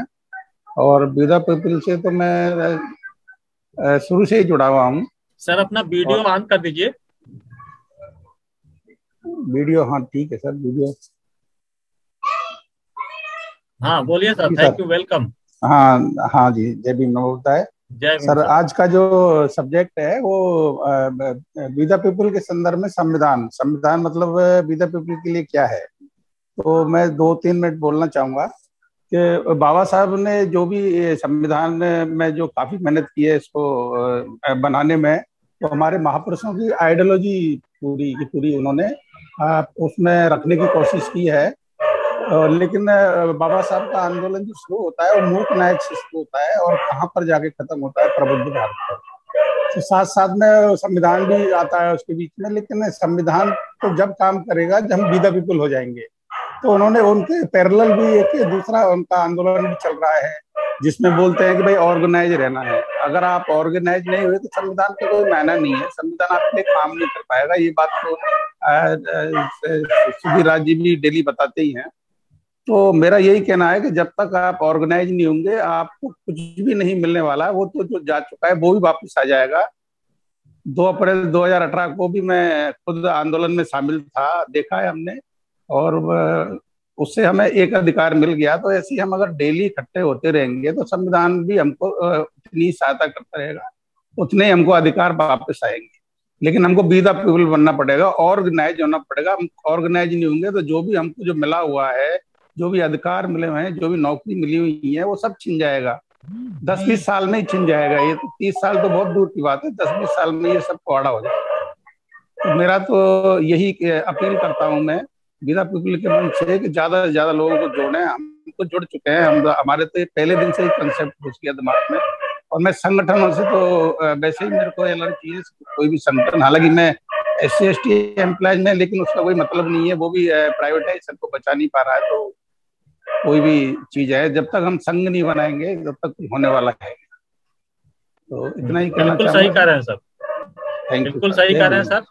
और बीदा पीपल से तो मैं शुरू से ही जुड़ा हुआ हूं। सर अपना वीडियो ऑन कर दीजिए। वीडियो हाँ ठीक है सर, वीडियो हाँ बोलिए सर, थैंक यू, वेलकम। हाँ हाँ जी जय भीम, नमोबुद्धाय है जय भीम। सर आज का जो सब्जेक्ट है वो बीदा पीपल के संदर्भ में संविधान, संविधान मतलब बीदा पीपल के लिए क्या है, तो मैं दो तीन मिनट बोलना चाहूँगा कि बाबा साहब ने जो भी संविधान में जो काफ़ी मेहनत की है इसको बनाने में, तो हमारे महापुरुषों की आइडियोलॉजी पूरी की पूरी उन्होंने उसमें रखने की कोशिश की है। लेकिन बाबा साहब का आंदोलन जो शुरू होता है वो मूक नायक से शुरू होता है और कहाँ पर जाके खत्म होता है, प्रबुद्ध भारत पर। तो साथ साथ में संविधान भी आता है उसके बीच में, लेकिन संविधान तो जब काम करेगा जब हम बीदा पीपल हो जाएंगे। तो उन्होंने उनके पैरेलल भी एक दूसरा उनका आंदोलन भी चल रहा है जिसमें बोलते हैं कि भाई ऑर्गेनाइज रहना है, अगर आप ऑर्गेनाइज नहीं हुए तो संविधान का कोई मायना नहीं है, संविधान आपके काम नहीं कर पाएगा। ये बात तो सुधीर राज जी भी डेली बताते ही हैं। तो मेरा यही कहना है कि जब तक आप ऑर्गेनाइज नहीं होंगे आपको कुछ भी नहीं मिलने वाला, वो तो जो जा चुका है वो भी वापस आ जाएगा। दो अप्रैल दो हज़ार अठारह को भी मैं खुद आंदोलन में शामिल था, देखा है हमने, और उससे हमें एक अधिकार मिल गया। तो ऐसे ही हम अगर डेली इकट्ठे होते रहेंगे तो संविधान भी हमको उतनी सहायता करता रहेगा, उतने हमको अधिकार वापस आएंगे। लेकिन हमको बी द पीपल बनना पड़ेगा, ऑर्गेनाइज होना पड़ेगा। हम ऑर्गेनाइज नहीं होंगे तो जो भी हमको जो मिला हुआ है, जो भी अधिकार मिले हुए हैं, जो भी नौकरी मिली हुई है, वो सब छिन जाएगा। दस बीस साल में ही छिन जाएगा। ये तो तीस साल तो बहुत दूर की बात है, दस बीस साल में ये सब कुआड़ा हो जाएगा। तो मेरा तो यही अपील करता हूँ मैं बिना पीपल के मन से कि ज्यादा से ज्यादा लोगों को जोड़ें। हम तो जुड़ चुके हैं, हम हमारे तो पहले दिन से ही कंसेप्ट घुस गया दिमाग में। और मैं संगठनों से तो वैसे ही मेरे को एलर्जी है, कोई भी संगठन, हालांकि मैं S C S T employees में, लेकिन उसका कोई मतलब नहीं है, वो भी प्राइवेटाइजेशन को बचा नहीं पा रहा है। तो कोई भी चीज है, जब तक हम संघ नहीं बनाएंगे तब तक होने वाला है। तो इतना ही कहना बिल्कुल सही कह रहे हैं सर, बिल्कुल सही कह रहे हैं सर।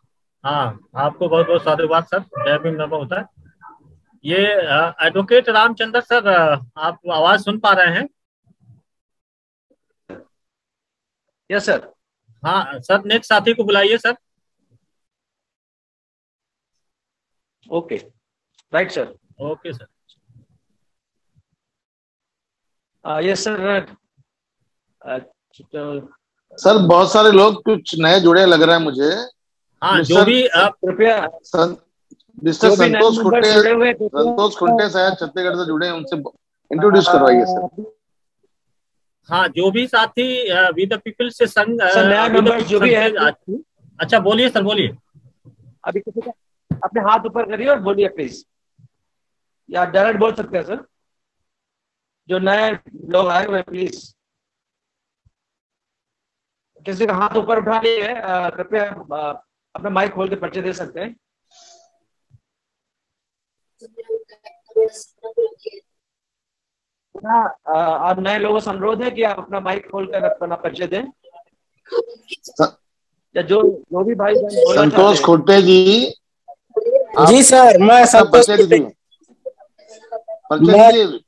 हाँ, आपको बहुत बहुत साधुवाद सर, जय भीम नमः होता है। ये एडवोकेट रामचंद्र सर, आप आवाज सुन पा रहे हैं? Yes sir. हाँ सर, नेक्स्ट साथी को बुलाइए sir. Okay, right sir, okay sir. Yes sir, sir बहुत सारे लोग कुछ नए जुड़े लग रहे हैं मुझे। हाँ, जो भी आप कृपया मिस्टर संतोष खुट्टे, संतोष खुट्टे साहब छत्तीसगढ़ से जुड़े हैं, उनसे इंट्रोड्यूस करवाइए सर। हाँ, जो भी साथी विद द पीपल से संग नया मेंबर जो भी है। अच्छा बोलिए सर, बोलिए। अभी किसी का अपने हाथ ऊपर करिए और बोलिए प्लीज, या डायरेक्ट बोल सकते हैं सर। जो नए लोग आए हुए प्लीज किसी का हाथ ऊपर उठा लिए, कृपया अपना माइक खोल के पर्चे दे सकते हैं। आप नए लोगों से अनुरोध है कि आप अपना माइक खोल कर अपना पर्चे दें। या जो जो भी भाई संतोष खुट्टे जी। जी सर, मैं संतोष खुट्टे,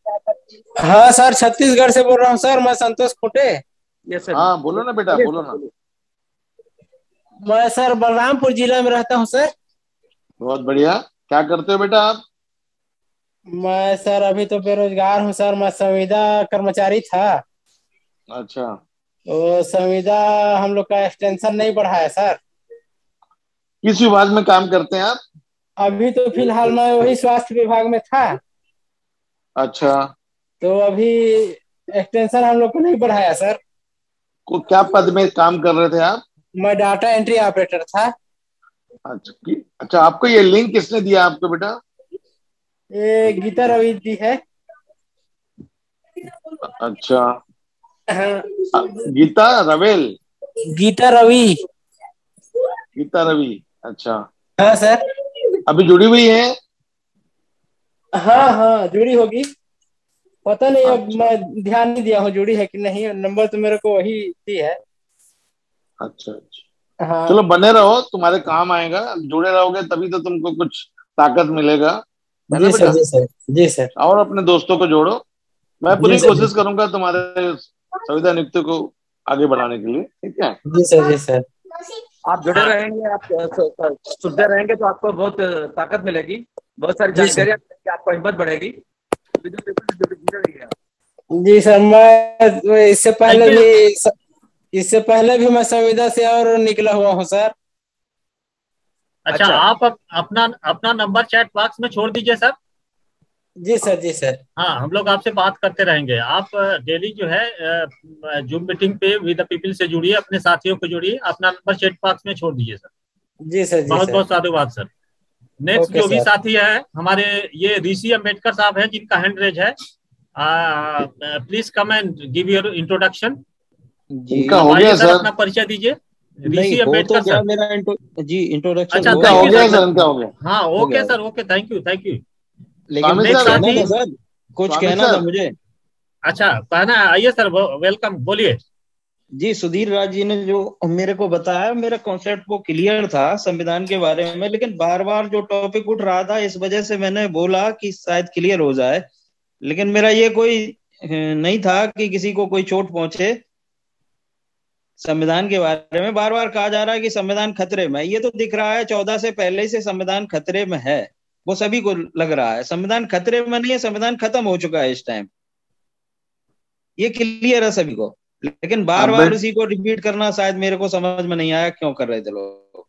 हाँ सर, छत्तीसगढ़ से बोल रहा हूँ सर, मैं संतोष खुट्टे। Yes sir. हाँ बोलो ना बेटा, बोलो ना। मैं सर बलरामपुर जिला में रहता हूँ सर। बहुत बढ़िया, क्या करते हो बेटा आप? मैं सर अभी तो बेरोजगार हूँ सर, मैं संविदा कर्मचारी था। अच्छा, तो संविदा हम लोग का एक्सटेंशन नहीं बढ़ा है सर। किस विभाग में काम करते हैं आप? अभी तो फिलहाल मैं वही स्वास्थ्य विभाग में था। अच्छा, तो अभी एक्सटेंशन हम लोग को नहीं बढ़ाया सर। को क्या पद में काम कर रहे थे आप? मैं डाटा एंट्री ऑपरेटर था। अच्छा, अच्छा, आपको ये लिंक किसने दिया आपको बेटा? ये गीता रवि जी है। अच्छा, गीता रवेल, गीता रवि, गीता रवि। अच्छा, हाँ सर, अभी जुड़ी हुई है। हाँ हाँ, जुड़ी होगी, पता नहीं। अच्छा, अब मैं ध्यान नहीं दिया हूँ जुड़ी है कि नहीं, नंबर तो मेरे को वही दी है। अच्छा अच्छा, हाँ। चलो बने रहो, तुम्हारे काम आएगा, जुड़े रहोगे तभी तो तुमको कुछ ताकत मिलेगा। जी सर, जी सर, जी सर। और अपने दोस्तों को जोड़ो, मैं पूरी कोशिश करूंगा तुम्हारे संविदा नियुक्ति को आगे बढ़ाने के लिए। ठीक है? जी सर, जी सर। आप जुड़े रहेंगे, आप सुधरे रहेंगे तो आपको बहुत ताकत मिलेगी, बहुत सारी जानकारी, आपको हिम्मत बढ़ेगी। जी सर, मैं इससे पहले भी इससे पहले भी मैं संविदा से और निकला हुआ हूँ सर। अच्छा, अच्छा, आप अप, अपना अपना नंबर चैट बॉक्स में छोड़ दीजिए सर। जी सर, जी सर। हाँ, हम लोग आपसे बात करते रहेंगे। आप डेली जो है जूम मीटिंग पे विद द पीपल से जुड़िए, अपने साथियों को जोड़िए, अपना नंबर चैट बॉक्स में छोड़ दीजिए सर। जी सर, जी बहुत सर। बहुत साधुवाद सर। नेक्स्ट जो भी साथी है हमारे, ये ऋषि अम्बेडकर साहब है जिनका हैंड रेज है, please come and give your introduction. इनका हो गया सर, अपना परिचय दीजिए। ऋषि अम्बेडकर सर, मेरा इंट्रो जी इंट्रोडक्शन अच्छा, हो, हो गया सर, इनका हो गया। हाँ okay sir, okay, thank you, thank you. लेकिन सर कुछ कहना था मुझे। अच्छा, कहना आइए सर, वेलकम, बोलिए जी। सुधीर राज जी ने जो मेरे को बताया, मेरा कॉन्सेप्ट को क्लियर था संविधान के बारे में, लेकिन बार बार जो टॉपिक उठ रहा था इस वजह से मैंने बोला कि शायद क्लियर हो जाए, लेकिन मेरा ये कोई नहीं था कि किसी को कोई चोट पहुंचे। संविधान के बारे में बार बार कहा जा रहा है कि संविधान खतरे में है, ये तो दिख रहा है चौदह से पहले से संविधान खतरे में है, वो सभी को लग रहा है। संविधान खतरे में नहीं है, संविधान खत्म हो चुका है इस टाइम, ये क्लियर है सभी को, लेकिन बार बार उसी को रिपीट करना शायद मेरे को समझ में नहीं आया क्यों कर रहे थे लोग।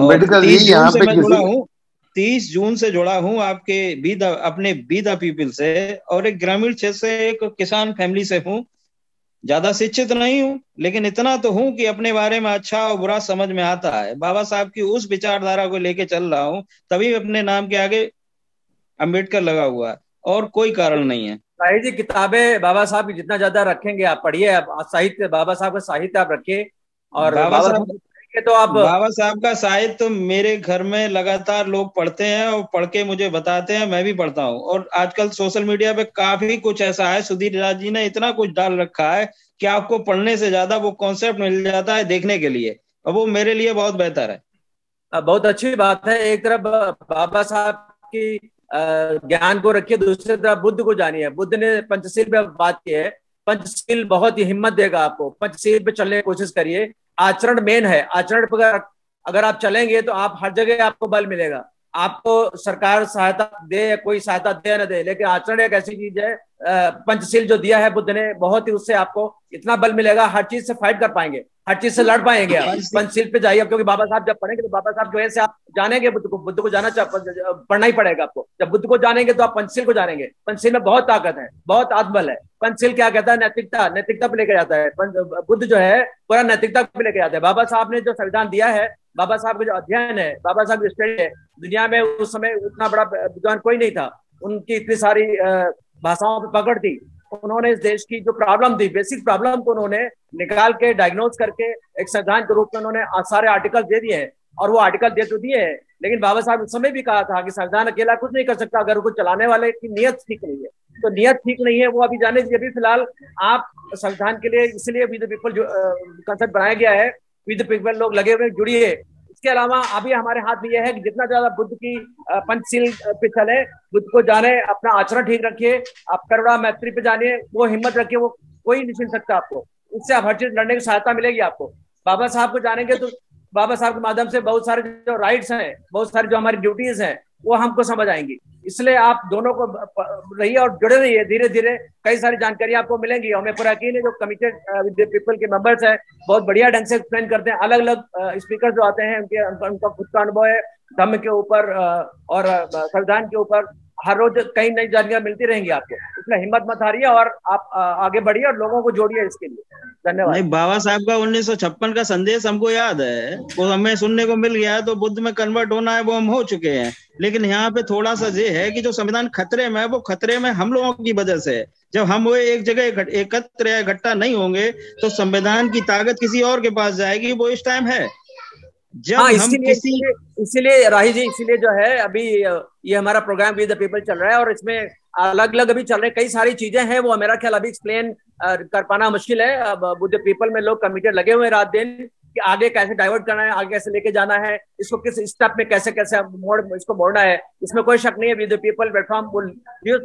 अम्बेडकर जी यहाँ पे जुड़ा हूँ, तीस जून से जुड़ा हूँ आपके बीद अपने बीदा पीपल से, और एक ग्रामीण क्षेत्र से एक किसान फैमिली से हूँ। ज्यादा शिक्षित नहीं हूँ लेकिन इतना तो हूँ कि अपने बारे में अच्छा और बुरा समझ में आता है। बाबा साहब की उस विचारधारा को लेके चल रहा हूँ, तभी अपने नाम के आगे अम्बेडकर लगा हुआ है, और कोई कारण नहीं है। साहित्य किताबें बाबा साहब की जितना ज्यादा रखेंगे आप पढ़िए, आप साहित्य बाबा साहब का साहित्य आप रखिए, और बाबा साहब तो आप बाबा साहब का साहित्य तो मेरे घर में लगातार लोग पढ़ते हैं और पढ़ के मुझे बताते हैं, मैं भी पढ़ता हूँ। और आजकल सोशल मीडिया पे काफी कुछ ऐसा है, सुधीर राज जी ने इतना कुछ डाल रखा है कि आपको पढ़ने से ज्यादा वो कॉन्सेप्ट मिल जाता है देखने के लिए, और वो मेरे लिए बहुत बेहतर है। बहुत अच्छी बात है, एक तरफ बाबा साहब की ज्ञान को रखिए, दूसरी तरफ बुद्ध को जानिए। बुद्ध ने पंचशील पे बात की है, पंचशील बहुत ही हिम्मत देगा आपको, पंचशील पे चलने की कोशिश करिए। आचरण मेन है, आचरण पर अगर आप चलेंगे तो आप हर जगह आपको बल मिलेगा, आपको सरकार सहायता दे कोई सहायता दे ना दे, लेकिन आचरण एक ऐसी चीज है। पंचशील जो दिया है बुद्ध ने, बहुत ही उससे आपको इतना बल मिलेगा, हर चीज से फाइट कर पाएंगे, हर चीज से लड़ पाएंगे। आप पंचशील पे जाइए, क्योंकि बाबा साहब जब पढ़ेंगे तो बाबा साहब की वजह से आप जानेंगे बुद्ध को, बुद्ध को जाना चाहिए, पढ़ना ही पड़ेगा आपको। जब बुद्ध को जानेंगे तो आप पंचशील को जानेंगे, पंचशील में बहुत ताकत है, बहुत आत्मबल है। पंचशील क्या कहता है? नैतिकता, नैतिकता पे लेके जाता है बुद्ध, जो है पूरा नैतिकता पे लेके जाता है। बाबा साहब ने जो संविधान दिया है, बाबा साहब का जो अध्ययन है, बाबा साहब की स्टडी है, दुनिया में उस समय उतना बड़ा विद्वान कोई नहीं था, उनकी इतनी सारी भाषाओं पर पकड़ थी, उन्होंने इस देश की जो प्रॉब्लम थी, बेसिक प्रॉब्लम को उन्होंने निकाल के डायग्नोज करके एक संविधान के रूप में उन्होंने सारे आर्टिकल दे दिए हैं, और वो आर्टिकल दे तो दिए हैं, लेकिन बाबा साहब उस समय भी कहा था कि संविधान अकेला कुछ नहीं कर सकता अगर उसको चलाने वाले की नीयत ठीक नहीं है। तो नीयत ठीक नहीं है वो अभी जाने दीजिए। अभी फिलहाल आप संविधान के लिए इसलिए विद द पीपल जो कंसेप्ट बनाया गया है, विद द पीपल लोग लगे हुए जुड़िए। इसके अलावा अभी हमारे हाथ में यह है कि जितना ज्यादा बुद्ध की पंचशील पे चले, बुद्ध को जाने, अपना आचरण ठीक रखिए, आप करुणा मैत्री पे जानिए, वो हिम्मत रखिए, वो कोई नहीं छीन सकता आपको, उससे आप हर चीज लड़ने की सहायता मिलेगी आपको। बाबा साहब को जानेंगे तो बाबा साहब के माध्यम से बहुत सारे जो राइट्स हैं, बहुत सारी जो हमारी ड्यूटीज हैं, वो हमको समझ आएंगी। इसलिए आप दोनों को रहिए और जुड़े रहिए, धीरे धीरे कई सारी जानकारियां आपको मिलेंगी। हमें पूरा यकीन है जो कमिटेड विद पीपल के मेंबर्स हैं, बहुत बढ़िया ढंग से एक्सप्लेन करते हैं। अलग अलग स्पीकर जो आते हैं, उनके उनका खुद का अनुभव है धर्म के ऊपर और संविधान के ऊपर, हर रोज कई नई जानकारियां मिलती रहेंगी आपको। इसलिए हिम्मत मत हारिए और आप आगे बढ़िए और लोगों को जोड़िए इसके लिए। धन्यवाद। नहीं, बाबा साहब का उन्नीस सौ छप्पन का संदेश हमको याद है, वो हमें सुनने को मिल गया है, तो बुद्ध में कन्वर्ट होना है वो हम हो चुके हैं। लेकिन यहाँ पे थोड़ा सा ये है कि जो संविधान खतरे में है, वो खतरे में हम लोगों की वजह से है। जब हम वो एक जगह एकत्र या इकट्ठा नहीं होंगे तो संविधान की ताकत किसी और के पास जाएगी, वो इस टाइम है। हाँ, इसीलिए किसी... इसीलिए राही जी, इसीलिए जो है अभी ये हमारा प्रोग्राम विद द पीपल चल रहा है, और इसमें अलग अलग अभी चल रहे कई सारी चीजें हैं, वो मेरा ख्याल अभी एक्सप्लेन कर पाना मुश्किल है। अब विद द पीपल में लोग कमिटेड लगे हुए रात दिन कि आगे कैसे डाइवर्ट करना है, आगे कैसे लेके जाना है, इसको किस स्टेप में कैसे कैसे मोड़ इसको मोड़ना है, इसमें कोई शक नहीं है। विद द पीपल प्लेटफॉर्म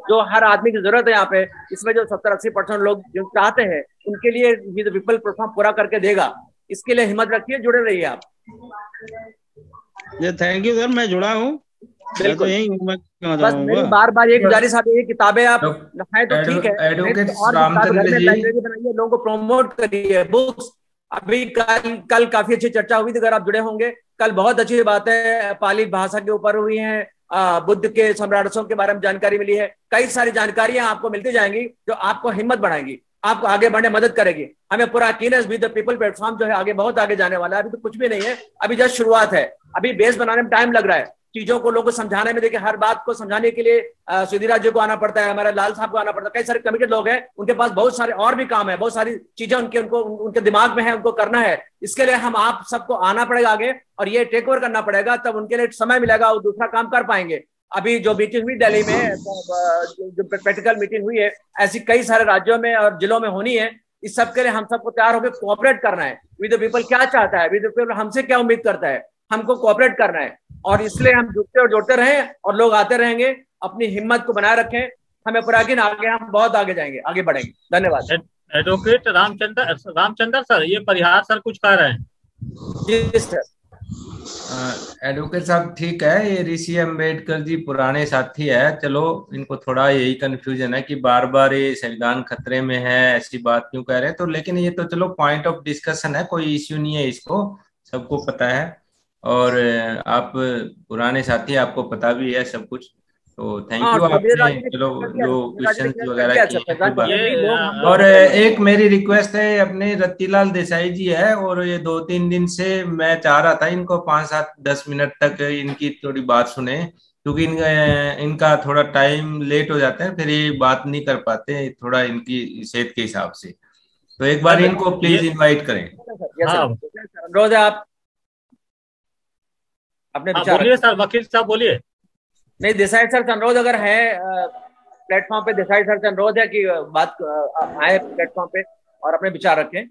जो हर आदमी की जरूरत है यहाँ पे, इसमें जो सत्तर अस्सी परसेंट लोग जो चाहते हैं उनके लिए विद द पीपल प्लेटफॉर्म पूरा करके देगा। इसके लिए हिम्मत रखिए, जुड़े रहिए आप। थैंक यू सर, मैं जुड़ा हूँ, तो यही मैं बस मेरी बार बार ये गुजारिश है, ये किताबें आप हैं तो ठीक है, एडवोकेट रामचंद्र जी लाइब्रेरी बनाइए, लोगों को प्रमोट करिए बुक्स। अभी कल कल काफी अच्छी चर्चा हुई थी, अगर आप जुड़े होंगे कल बहुत अच्छी बातें पाली भाषा के ऊपर हुई हैं, बुद्ध के सम्राटों के बारे में जानकारी मिली है, कई सारी जानकारियां आपको मिलती जाएंगी जो आपको हिम्मत बढ़ाएंगी, आपको आगे बढ़ने मदद करेगी। हमें पूरा यकीन है विद द पीपल प्लेटफॉर्म जो है आगे बहुत आगे जाने वाला है। अभी तो कुछ भी नहीं है, अभी जस्ट शुरुआत है, अभी बेस बनाने में टाइम लग रहा है, चीजों को लोगों को समझाने में। देखिए हर बात को समझाने के लिए सुधीर राज जी को आना पड़ता है, हमारे लाल साहब को आना पड़ता है, कई सारे कमिटेड लोग हैं, उनके पास बहुत सारे और भी काम है, बहुत सारी चीजें उनके उनको उनके दिमाग में है, उनको करना है। इसके लिए हम आप सबको आना पड़ेगा आगे, और ये टेक ओवर करना पड़ेगा, तब उनके लिए समय मिलेगा और दूसरा काम कर पाएंगे। अभी जो मीटिंग हुई दिल्ली में, जो प्रैक्टिकल मीटिंग हुई है, ऐसी कई सारे राज्यों में और जिलों में होनी है। इस सब के लिए हम सबको तैयार होकर कोऑपरेट करना है। विद द पीपल क्या चाहता है, विद द पीपल हमसे क्या उम्मीद करता है, हमको कोऑपरेट करना है, और इसलिए हम जुटते और जोड़ते रहें और लोग आते रहेंगे। अपनी हिम्मत को बनाए रखें, हमें पूरा यकीन आगे हम बहुत आगे जाएंगे, आगे बढ़ेंगे। धन्यवाद। एडवोकेट रामचंद्र रामचंद्र सर, ये परिहार सर कुछ कह रहे हैं। जी सर। एडवोकेट साहब ठीक है, ये ऋषि अम्बेडकर जी पुराने साथी है, चलो इनको थोड़ा यही कंफ्यूजन है कि बार बार ये संविधान खतरे में है, ऐसी बात क्यों कह रहे हैं। तो लेकिन ये तो चलो पॉइंट ऑफ डिस्कशन है, कोई इश्यू नहीं है, इसको सबको पता है और आप पुराने साथी आपको पता भी है सब कुछ। तो थैंक यू आपने चलो जो क्वेश्चंस वगैरह किए। और एक मेरी रिक्वेस्ट है, अपने रतिलाल देसाई जी है और ये दो तीन दिन से मैं चाह रहा था इनको पाँच सात दस मिनट तक इनकी थोड़ी बात सुने, क्योंकि इन, इनका थोड़ा टाइम लेट हो जाता है, फिर ये बात नहीं कर पाते थोड़ा इनकी सेहत के हिसाब से। तो एक बार इनको प्लीज इन्वाइट करें। रोज आप अपने बोलिए सर, वकील साहब बोलिए। नहीं देसाई सर अनुरोध अगर है प्लेटफॉर्म पे, देसाई सर अनुरोध है कि बात आए प्लेटफॉर्म पे और अपने विचार रखें।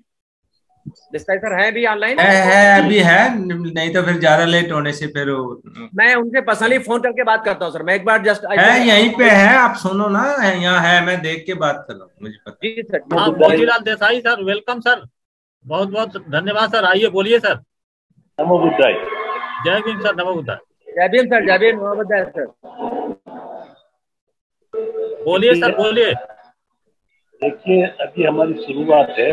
देसाई सर हैं भी ऑनलाइन है, है अभी है, नहीं तो फिर ज्यादा लेट होने से फिर मैं उनसे पर्सनली फोन करके बात करता हूं सर। मैं एक बार जस्ट है यहीं पे है, आप सुनो ना, यहाँ है, मैं देख के बात कर रहा हूँ, मुझे पता। जी sir, Bhojilal Desai sir welcome sir, बहुत बहुत धन्यवाद सर, आइए बोलिए सर। नमो बुद्धाय, जय भीम सर, नमो बुद्धाय, जय भीम सर, जय भीम सर, बोलिए सर बोलिए। देखिए अभी हमारी शुरुआत है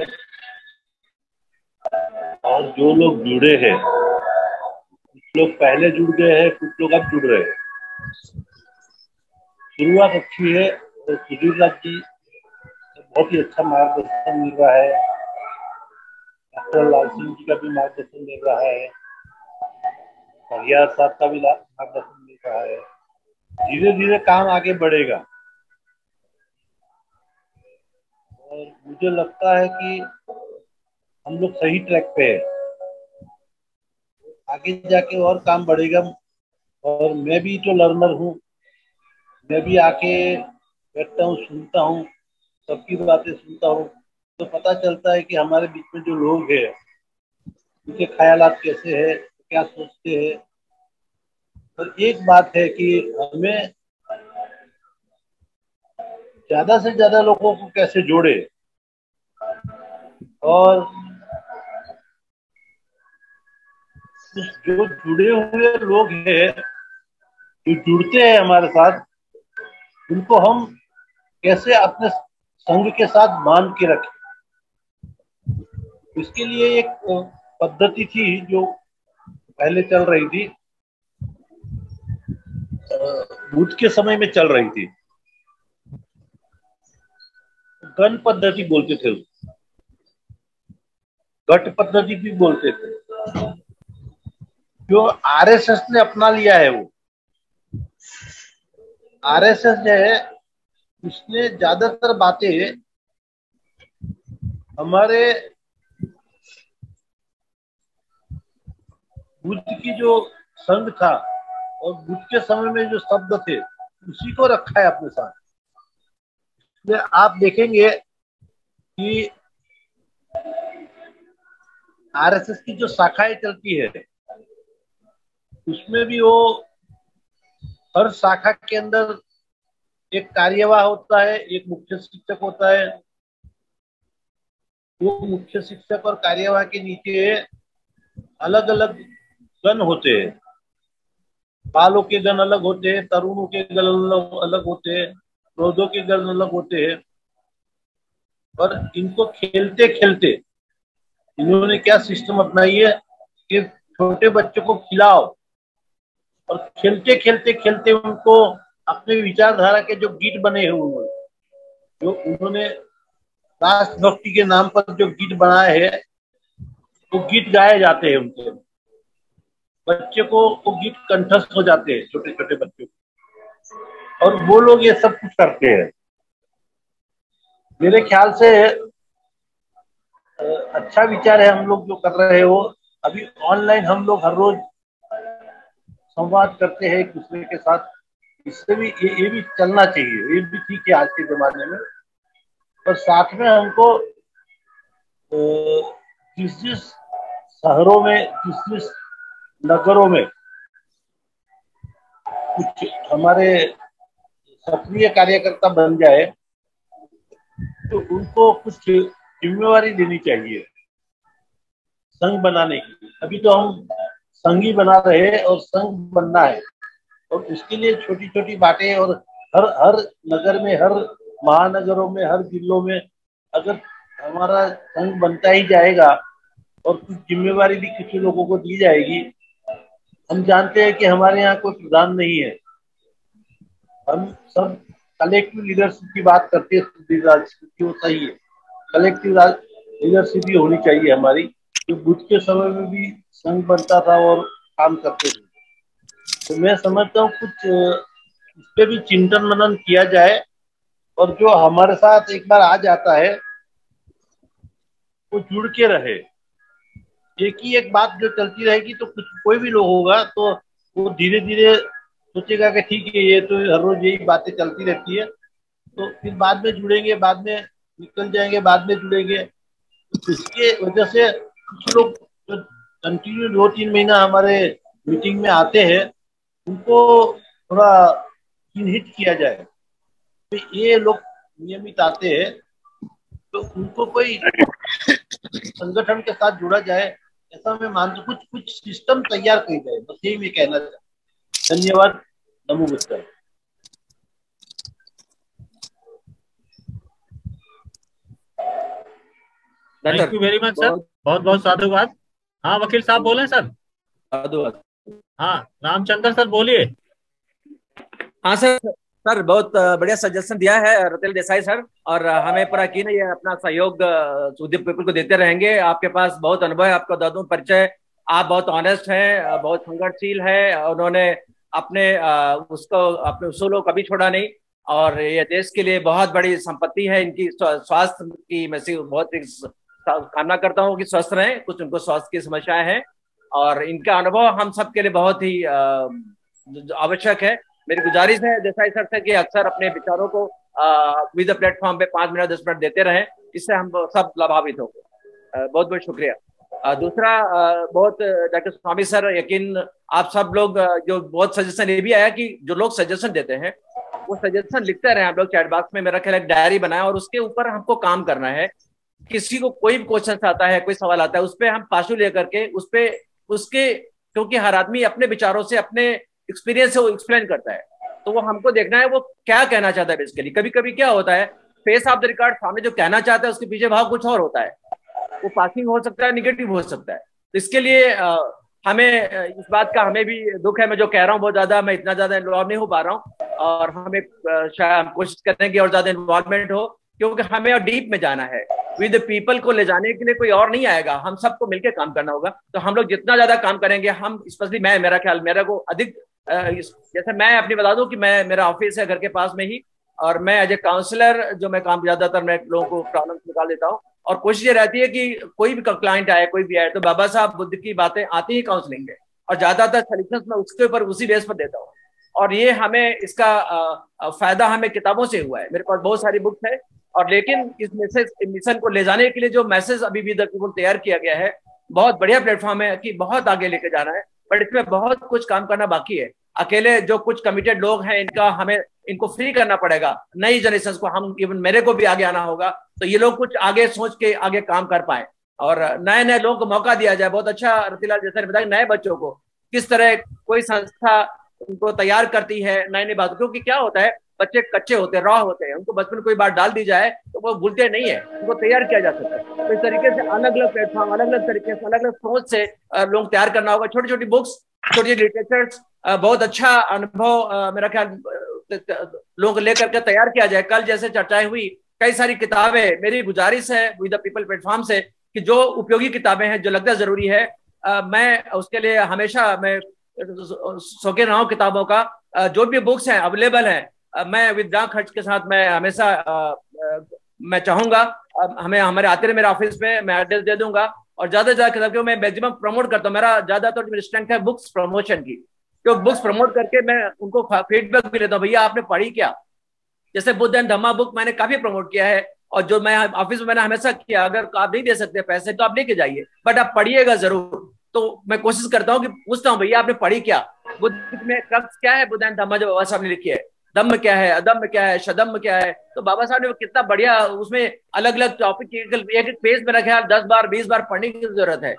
और जो लोग जुड़े हैं, कुछ लोग पहले जुड़ गए हैं, कुछ लोग अब जुड़ रहे हैं। शुरुआत अच्छी है और सुधीर राज जी बहुत ही अच्छा मार्गदर्शन मिल रहा है, डॉक्टर लाल सिंह जी का भी मार्गदर्शन मिल रहा है, परिहार साहब का भी मार्गदर्शन मिल रहा है। धीरे धीरे काम आगे बढ़ेगा और मुझे लगता है कि हम लोग सही ट्रैक पे हैं, आगे जाके और काम बढ़ेगा। और मैं भी तो लर्नर हूँ, मैं भी आके बैठता हूँ, सुनता हूँ, सबकी बातें सुनता हूँ, तो पता चलता है कि हमारे बीच में जो लोग हैं उनके ख्यालात कैसे हैं, क्या सोचते हैं। पर एक बात है कि हमें ज्यादा से ज्यादा लोगों को कैसे जोड़े और जो जुड़े हुए लोग हैं, जो जुड़ते हैं हमारे साथ, उनको हम कैसे अपने संग के साथ मान के रखें। इसके लिए एक पद्धति थी जो पहले चल रही थी, बुद्ध के समय में चल रही थी, गण पद्धति बोलते थे, घट पद्धति भी बोलते थे, जो आरएसएस ने अपना लिया है। वो आरएसएस जो है उसने ज्यादातर बातें हमारे बुद्ध की जो संघ था और बुद्ध के समय में जो शब्द थे उसी को रखा है अपने साथ। इसमें आप देखेंगे कि आरएसएस की जो शाखाएं चलती है उसमें भी वो हर शाखा के अंदर एक कार्यवाह होता है, एक मुख्य शिक्षक होता है, वो मुख्य शिक्षक और कार्यवाह के नीचे अलग अलग गण होते हैं। बालों के गण अलग होते हैं, तरुणों के गण अलग होते हैं, क्रोधों के गण अलग होते हैं। और इनको खेलते खेलते इन्होंने क्या सिस्टम अपनाई है कि छोटे बच्चों को खिलाओ और खेलते खेलते खेलते उनको अपने विचारधारा के जो गीत बने हैं, उन्होंने जो उन्होंने राष्ट्रभक्ति के नाम पर जो गीत बनाए हैं वो गीत गाए जाते हैं, उनके बच्चे को वो गीत कंठस्थ हो जाते हैं छोटे छोटे बच्चों को, और वो लोग ये सब कुछ करते हैं। मेरे ख्याल से अच्छा विचार है हम लोग जो कर रहे हो। अभी ऑनलाइन हम लोग हर रोज संवाद करते हैं एक दूसरे के साथ, इससे भी ये, ये भी चलना चाहिए, ये भी ठीक है आज के जमाने में। और साथ में हमको जिस जिस शहरों में, जिस जिस नगरों में कुछ हमारे सक्रिय कार्यकर्ता बन जाए तो उनको कुछ जिम्मेवारी लेनी चाहिए संघ बनाने की। अभी तो हम संघ ही बना रहे हैं और संघ बनना है, और उसके लिए छोटी छोटी बातें और हर हर नगर में, हर महानगरों में, हर जिलों में अगर हमारा संघ बनता ही जाएगा और कुछ जिम्मेवारी भी कुछ लोगों को दी जाएगी। हम जानते हैं कि हमारे यहाँ कोई प्रधान नहीं है, हम सब कलेक्टिव लीडरशिप की बात करते हैं। सुधीर राज सिंह की वो सही है, कलेक्टिव लीडरशिप भी होनी चाहिए हमारी, जो बुद्ध के समय में भी संघ बनता था और काम करते थे। तो मैं समझता हूँ कुछ इस पर भी चिंतन मनन किया जाए, और जो हमारे साथ एक बार आ जाता है वो जुड़ के रहे। एक ही एक बात जो चलती रहेगी तो कुछ कोई भी लोग होगा तो वो धीरे धीरे सोचेगा कि ठीक है ये तो हर रोज यही बातें चलती रहती है, तो फिर बाद में जुड़ेंगे, बाद में निकल जाएंगे, बाद में जुड़ेंगे। तो इसके वजह से कुछ लोग जो कंटिन्यू दो तीन महीना हमारे मीटिंग में आते हैं उनको थोड़ा चिन्हित किया जाए। तो ये लोग नियमित आते हैं तो उनको कोई संगठन के साथ जोड़ा जाए, ऐसा मैं मानता हूँ। कुछ कुछ सिस्टम तैयार किया जाए, बस यही मैं कहना चाहता हूँ। धन्यवाद। नमो बुद्धाय। Thank you very much sir, बहुत बहुत साधुवाद। हाँ वकील साहब बोले सर, साधुवाद। हाँ रामचंद्र सर बोलिए। हाँ सर, सर बहुत बढ़िया सजेशन दिया है रतिल देसाई सर, और हमें पूरा यकीन है ये अपना सहयोग सुदीप पीपल को देते रहेंगे। आपके पास बहुत अनुभव है, आपका दादू परिचय, आप बहुत ऑनेस्ट हैं, बहुत संघर्षशील है। उन्होंने अपने उसको अपने उसूलों को कभी छोड़ा नहीं, और ये देश के लिए बहुत बड़ी संपत्ति है। इनकी स्वास्थ्य की मैं बहुत कामना करता हूँ कि स्वस्थ रहें, कुछ उनको स्वास्थ्य की समस्याएं हैं, और इनका अनुभव हम सब के लिए बहुत ही आवश्यक है। मेरी गुजारिश है देसाई सर से कि अक्सर अपने विचारों को विद प्लेटफॉर्म पे पाँच मिनट दस मिनट देते रहें, इससे हम सब लाभान्वित होंगे। बहुत बहुत शुक्रिया। दूसरा बहुत डॉक्टर स्वामी सर, यकीन आप सब लोग जो बहुत सजेशन ये भी आया कि जो लोग सजेशन देते हैं वो सजेशन लिखते रहे। आप लोग चैट बॉक्स में मेरा ख्याल एक डायरी बनाए और उसके ऊपर हमको काम करना है। किसी को कोई क्वेश्चन आता है, कोई सवाल आता है, उस पर हम पाशु लेकर के उस पर उसके, क्योंकि हर आदमी अपने विचारों से अपने एक्सपीरियंस से वो एक्सप्लेन करता है, तो वो हमको देखना है वो क्या कहना चाहता है बेसिकली। कभी कभी क्या होता है फेस ऑफ द रिकॉर्ड, सामने जो कहना चाहता है उसके पीछे भाव कुछ और होता है, वो पासिंग हो सकता है, निगेटिव हो सकता है। तो इसके लिए आ, हमें इस बात का हमें भी दुख है, मैं जो कह रहा हूँ बहुत ज्यादा मैं इतना ज्यादा इन्वॉल्व नहीं हो पा रहा हूँ, और हमें शायद कोशिश करेंगे और ज्यादा इन्वॉल्वमेंट हो, क्योंकि हमें और डीप में जाना है। विद पीपल को ले जाने के लिए कोई और नहीं आएगा, हम सबको मिलकर काम करना होगा। तो हम लोग जितना ज्यादा काम करेंगे, हम स्पेशली मैं, मेरा ख्याल मेरा को अधिक जैसे मैं अपनी बता दूं कि मैं, मेरा ऑफिस है घर के पास में ही, और मैं एज ए काउंसलर जो मैं काम ज्यादातर मैं लोगों को प्रॉब्लम निकाल देता हूँ, और कोशिश ये रहती है कि कोई भी क्लाइंट आए, कोई भी आए, तो बाबा साहब बुद्ध की बातें आती ही काउंसलिंग में, और ज्यादातर सॉल्यूशंस मैं उसके ऊपर उसी बेस पर देता हूँ। और ये हमें इसका फायदा हमें किताबों से हुआ है, मेरे पास बहुत सारी बुक्स है। और लेकिन इस मैसेज मिशन को ले जाने के लिए जो मैसेज अभी भी तैयार किया गया है, बहुत बढ़िया प्लेटफॉर्म है कि बहुत आगे लेके जाना है, बट इसमें बहुत कुछ काम करना बाकी है। अकेले जो कुछ कमिटेड लोग हैं इनका हमें इनको फ्री करना पड़ेगा, नई जनरेशन को, हम इवन मेरे को भी आगे आना होगा, तो ये लोग कुछ आगे सोच के आगे काम कर पाए, और नए नए लोगों को मौका दिया जाए। बहुत अच्छा रतिलाल जैसा ने बताया, नए बच्चों को किस तरह कोई संस्था उनको तैयार करती है नई नई बातों, क्योंकि क्या होता है बच्चे कच्चे होते हैं, रॉ होते हैं, उनको बचपन कोई बात डाल दी जाए तो वो भूलते नहीं है, उनको तैयार किया जा सकता है। तो इस तरीके से अलग अलग प्लेटफॉर्म, अलग अलग तरीके से, अलग अलग सोच से लोग तैयार करना होगा। छोटी छोटी बुक्स, छोटी छोटी लिटरेचर्स, बहुत अच्छा अनुभव मेरा ख्याल लोगों को लेकर के तैयार किया जाए। कल जैसे चर्चाएं हुई, कई सारी किताबें, मेरी गुजारिश है विद द पीपल प्लेटफॉर्म से कि जो उपयोगी किताबें हैं, जो लगता जरूरी है, मैं उसके लिए हमेशा मैं शौकीन रहा हूँ किताबों का। जो भी बुक्स हैं अवेलेबल हैं, मैं विद्या खर्च के साथ मैं हमेशा आ, मैं चाहूंगा हमें हमारे आते रहे मेरे ऑफिस में, मैं एड्रेस दे दूंगा, और ज्यादा से ज्यादा किताबों मैं मैक्सिमम प्रमोट करता हूँ। मेरा ज्यादातर तो मेरी स्ट्रेंथ है बुक्स प्रमोशन की, तो बुक्स प्रमोट करके मैं उनको फीडबैक भी लेता हूँ, भैया आपने पढ़ी क्या। जैसे बुद्ध एंड धम्मा बुक मैंने काफी प्रमोट किया है, और जो मैं ऑफिस में मैंने हमेशा किया, अगर आप नहीं दे सकते पैसे तो आप लेके जाइए, बट आप पढ़िएगा जरूर। तो मैं कोशिश करता हूँ कि पूछता हूँ भैया आपने पढ़ी क्या, बुद्ध में क्रक्स क्या है, बुद्ध एंड धम्मा जो बाबा साहब ने लिखी है, दम्भ क्या है, अदम्भ क्या है, शदम्भ क्या है। तो बाबा साहब ने कितना बढ़िया उसमें अलग अलग टॉपिक एक एक पेज में रखे, दस बार बीस बार पढ़ने की जरूरत है,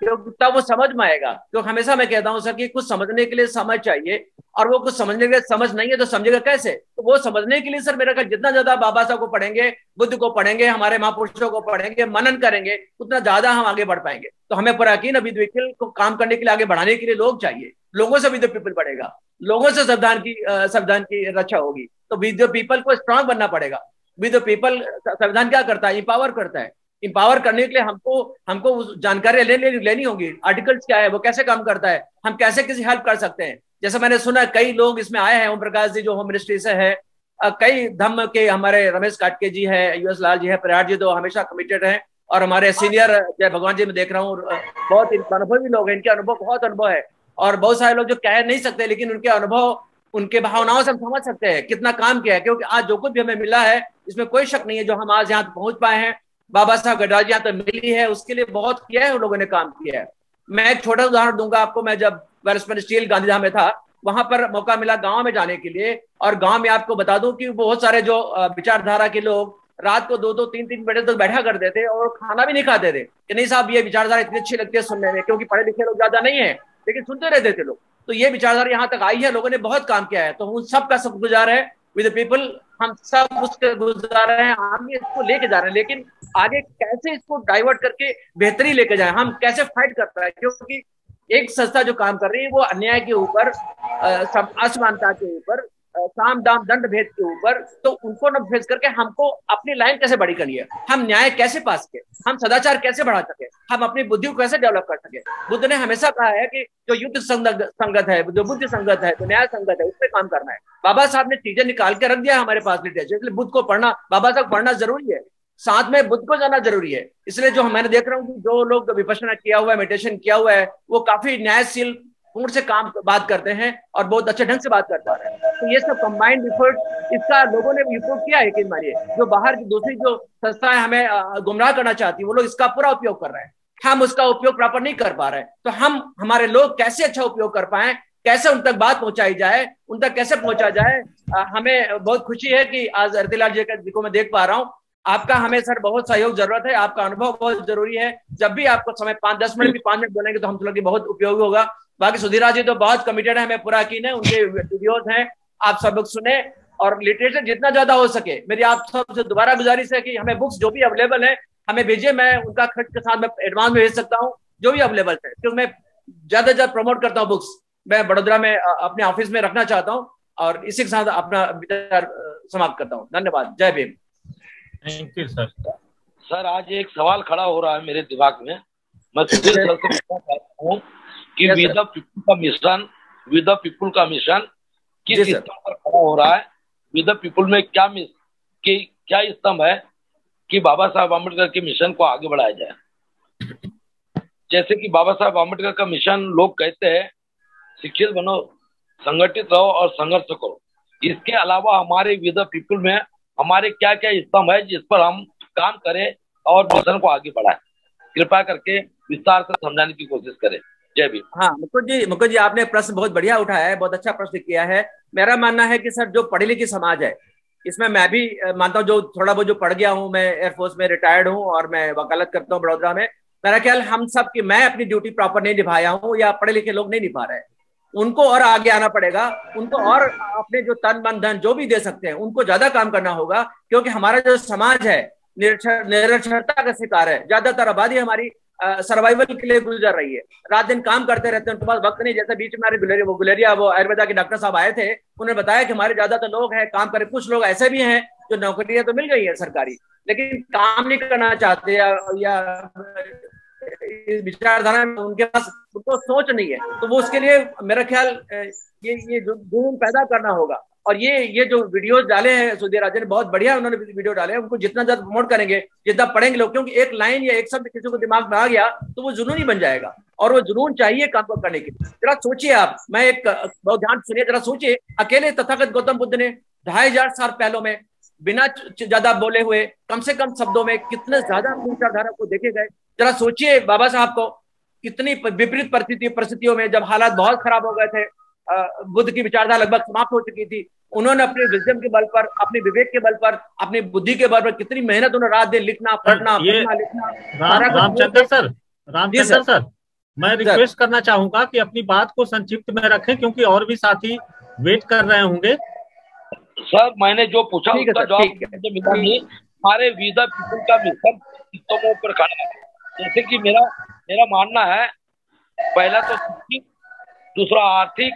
क्योंकि तब वो समझ में आएगा। क्योंकि हमेशा मैं कहता हूँ सर कि कुछ समझने के लिए समझ चाहिए, और वो कुछ समझने के लिए समझ नहीं है तो समझेगा कैसे। तो वो समझने के लिए सर मेरा ख्याल जितना ज्यादा बाबा साहब को पढ़ेंगे, बुद्ध को पढ़ेंगे, हमारे महापुरुषों को पढ़ेंगे, मनन करेंगे, उतना ज्यादा हम आगे बढ़ पाएंगे। तो हमें पूरा यकीन अभी द्विपल को काम करने के लिए, आगे बढ़ाने के लिए लोग चाहिए, लोगों से विद पीपल बढ़ेगा, लोगों से संविधान की संविधान की रक्षा होगी। तो विद पीपल को स्ट्रांग बनना पड़ेगा। विद पीपल संविधान क्या करता है, इंपावर करता है। इंपावर करने के लिए हमको हमको जानकारी ले, ले, लेनी होगी। आर्टिकल्स क्या है, वो कैसे काम करता है, हम कैसे किसी हेल्प कर सकते हैं। जैसे मैंने सुना कई लोग इसमें आए हैं, ओम प्रकाश जी जो होम मिनिस्ट्री से है, कई धम्म के हमारे रमेश काटके जी है, यूएस लाल जी है, परिहार जी तो हमेशा कमिटेड हैं, और हमारे सीनियर जय भगवान जी में देख रहा हूँ बहुत अनुभवी लोग हैं, इनके अनुभव बहुत अनुभव है, और बहुत सारे लोग जो कह नहीं सकते लेकिन उनके अनुभव, उनके भावनाओं से हम समझ सकते हैं कितना काम किया है। क्योंकि आज जो कुछ भी हमें मिला है इसमें कोई शक नहीं है, जो हम आज यहाँ पहुंच पाए हैं, बाबा साहब गडराज यहाँ तो मिली है, उसके लिए बहुत किया है उन लोगों ने, काम किया है। मैं एक छोटा उदाहरण दूंगा आपको। मैं जब बैरिस्टर स्टील गांधीधाम में था, वहां पर मौका मिला गांव में जाने के लिए, और गांव में आपको बता दूं कि बहुत सारे जो विचारधारा के लोग रात को दो दो तीन तीन बजे तक तो बैठा करते थे और खाना भी नहीं खाते थे कि नहीं साहब ये विचारधारा इतनी अच्छी लगती है सुनने में, क्योंकि पढ़े लिखे लोग ज्यादा नहीं है लेकिन सुनते रहते थे लोग। तो ये विचारधारा यहाँ तक आई है, लोगों ने बहुत काम किया है, तो उन सब का सब गुजार है विद पीपल, हम सब उसके गुजार हैं, हम ये इसको लेके जा रहे हैं। लेकिन आगे कैसे इसको डाइवर्ट करके बेहतरी लेके जाए, हम कैसे फाइट कर पाए, क्योंकि एक संस्था जो काम कर रही है वो अन्याय के ऊपर, असमानता के ऊपर, साम दाम दंड भेद के ऊपर, तो उनको न भेज करके हमको अपनी लाइन कैसे बड़ी करनी है, हम न्याय कैसे पा सके, हम सदाचार कैसे बढ़ा सके, हम अपनी बुद्धि को कैसे डेवलप कर सके। बुद्ध ने हमेशा कहा है कि जो युद्ध संगत है, जो बुद्धि संगत है, जो न्याय संगत है, उस पर काम करना है। बाबा साहब ने चीजें निकाल के रख दिया हमारे पास लिटरेचर, इसलिए बुद्ध को पढ़ना, बाबा साहब पढ़ना जरूरी है, साथ में बुद्ध को जाना जरूरी है। इसलिए जो मैंने देख रहा हूँ कि जो लोग विपश्यना किया हुआ है, मेडिटेशन किया हुआ है, वो काफी न्यायशील पूर्ण से काम बात करते हैं और बहुत अच्छे ढंग से बात करते हैं। तो ये सब कंबाइंड एफर्ट, इसका लोगों ने उपयोग किया है। यकीन मानिए जो बाहर की दूसरी जो संस्थाएं हमें गुमराह करना चाहती है, वो लोग इसका पूरा उपयोग कर रहे हैं, हम उसका उपयोग प्रॉपर नहीं कर पा रहे हैं। तो हम हमारे लोग कैसे अच्छा उपयोग कर पाए, कैसे उन तक बात पहुंचाई जाए, उन तक कैसे पहुंचा जाए। हमें बहुत खुशी है कि आज रतिलाल जी को मैं देख पा रहा हूँ। आपका हमें सर बहुत सहयोग जरूरत है, आपका अनुभव बहुत जरूरी है। जब भी आपको समय पाँच दस मिनट भी पाँच मिनट बोलेंगे तो हम लोग बहुत उपयोगी होगा। बाकी सुधीरा जी तो बहुत कमिटेड है, हमें पूरा यकीन है, उनके वीडियोज हैं, आप सब बुक सुने और लिटरेचर जितना ज्यादा हो सके। मेरी आप सबसे दोबारा गुजारिश है कि हमें बुक्स जो भी अवेलेबल है हमें भेजिए, मैं उनका खर्च के साथ मैं एडवांस में भेज सकता हूँ जो भी अवेलेबल है, क्योंकि मैं ज्यादा ज्यादा प्रमोट करता हूँ बुक्स, मैं बड़ोदरा में अपने ऑफिस में रखना चाहता हूँ। और इसी के साथ अपना विचार समाप्त करता हूँ। धन्यवाद, जय Bhim. Thank you sir. Sir आज एक सवाल खड़ा हो रहा है मेरे दिमाग में, मैं सुधीर सर से पूछना चाहता हूँ कि विद द पीपल का मिशन, विद द पीपल का मिशन किस स्तंभ पर खड़ा हो रहा है, विद द पीपल में क्या कि क्या स्तंभ है कि बाबा साहब अम्बेडकर के मिशन को आगे बढ़ाया जाए। जैसे कि बाबा साहब अम्बेडकर का मिशन, लोग कहते हैं शिक्षित बनो, संगठित रहो और संघर्ष करो। इसके अलावा हमारे विद द पीपल में हमारे क्या क्या स्तंभ है जिस पर हम काम करें और मिशन को आगे बढ़ाएं, कृपया करके विस्तार से समझाने की कोशिश करें। जय भीम। हाँ मुकुंद जी, मुकुंद जी आपने प्रश्न बहुत बढ़िया उठाया है, बहुत अच्छा प्रश्न किया है। मेरा मानना है कि सर जो पढ़े लिखे समाज है, इसमें मैं भी मानता हूँ जो थोड़ा बहुत जो पढ़ गया हूँ, मैं एयरफोर्स में रिटायर्ड हूँ और मैं वकालत करता हूँ बड़ौदा में। मेरा ख्याल हम सब की मैं अपनी ड्यूटी प्रॉपर नहीं निभाया हूँ या पढ़े लिखे लोग नहीं निभा रहे हैं, उनको और आगे आना पड़ेगा, उनको और अपने जो तन मन धन जो भी दे सकते हैं उनको ज्यादा काम करना होगा। क्योंकि हमारा जो समाज है निरक्षरता का शिकार है, ज्यादातर आबादी हमारी सर्वाइवल के लिए गुजर रही है, रात दिन काम करते रहते हैं, उनके पास वक्त नहीं। जैसे बीच में हमारे वो गुलेरिया वो आयुर्वेदा के डॉक्टर साहब आए थे, उन्होंने बताया कि हमारे ज्यादातर लोग हैं काम करें, कुछ लोग ऐसे भी हैं जो नौकरियां तो मिल गई है सरकारी लेकिन काम नहीं करना चाहते या विचारधारा में उनके पास उनको सोच नहीं है, तो वो उसके लिए मेरा ख्याल ये ये जुनून पैदा करना होगा। और ये ये जो वीडियोस डाले हैं सुधीर राज ने बहुत बढ़िया उन्होंने वीडियो डाले हैं, उनको जितना ज्यादा प्रमोट करेंगे, जितना पढ़ेंगे लोग, क्योंकि एक लाइन या एक शब्द किसी को दिमाग में आ गया तो वो जुनून ही बन जाएगा, और वो जुनून चाहिए काम को करने के लिए। जरा सोचिए आप, मैं एक बहुत ध्यान सुनिए, जरा सोचिए अकेले तथागत गौतम बुद्ध ने ढाई हजार साल पहलों में बिना ज्यादा बोले हुए कम से कम शब्दों में कितने ज्यादा विचारधारा को देखे गए। जरा सोचिए बाबा साहब को कितनी विपरीत परिस्थितियों में, जब हालात बहुत खराब हो गए थे, बुद्ध की विचारधारा लगभग समाप्त हो चुकी थी। उन्होंने अपने विजडम के बल पर, अपने विवेक के बल पर, अपनी बुद्धि के बल पर कितनी मेहनत उन्होंने रात दिन लिखना पढ़ना लिखना। रामचंद्र सर, रामचंद्र सर, मैं रिक्वेस्ट करना चाहूंगा कि अपनी बात को संक्षिप्त में रखें क्योंकि और भी साथी वेट कर रहे होंगे। सर मैंने जो पूछा उसका जवाब मिला नहीं। हमारे वीजा पीपल का मिशन सिस्टमों पर खड़ा है, जैसे कि मेरा मेरा मानना है पहला तो शिक्षित, दूसरा आर्थिक,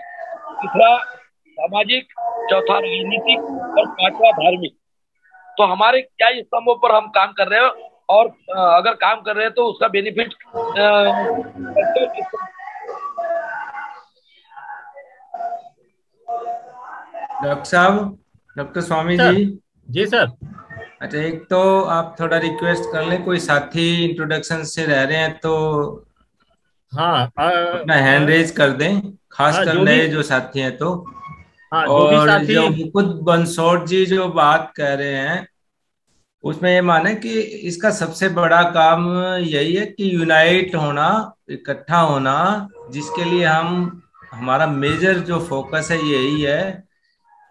तीसरा सामाजिक, चौथा राजनीतिक और पांचवा धार्मिक। तो हमारे क्या स्तंभों पर हम काम कर रहे हैं और अगर काम कर रहे हैं तो उसका बेनिफिट डॉक्टर साहब, डॉक्टर स्वामी जी। जी सर। अच्छा, एक तो आप थोड़ा रिक्वेस्ट कर लें, कोई साथी इंट्रोडक्शन से रह रहे हैं तो हाँ अपना हैंड रेज कर दें, खास हाँ, कर नए जो, जो साथी हैं तो हाँ, और जो मुकुंद बंसोड़ जी जो बात कर रहे हैं उसमें ये माने कि इसका सबसे बड़ा काम यही है कि यूनाइट होना, इकट्ठा होना, जिसके लिए हम हमारा मेजर जो फोकस है यही है,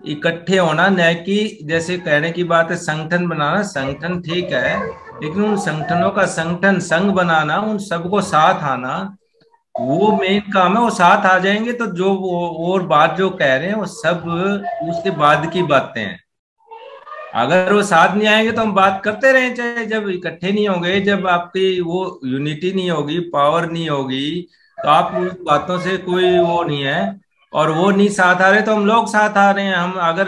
इकट्ठे होना। न कि जैसे कहने की बात है संगठन बनाना, संगठन ठीक है लेकिन उन संगठनों का संगठन संघ बनाना, उन सबको साथ आना वो मेन काम है। वो साथ आ जाएंगे तो जो और बात जो कह रहे हैं वो सब उसके बाद की बातें हैं। अगर वो साथ नहीं आएंगे तो हम बात करते रहे चाहे, जब इकट्ठे नहीं होंगे, जब आपकी वो यूनिटी नहीं होगी, पावर नहीं होगी तो आप उन बातों से कोई वो नहीं है। और वो नहीं साथ आ रहे तो हम लोग साथ आ रहे हैं। हम अगर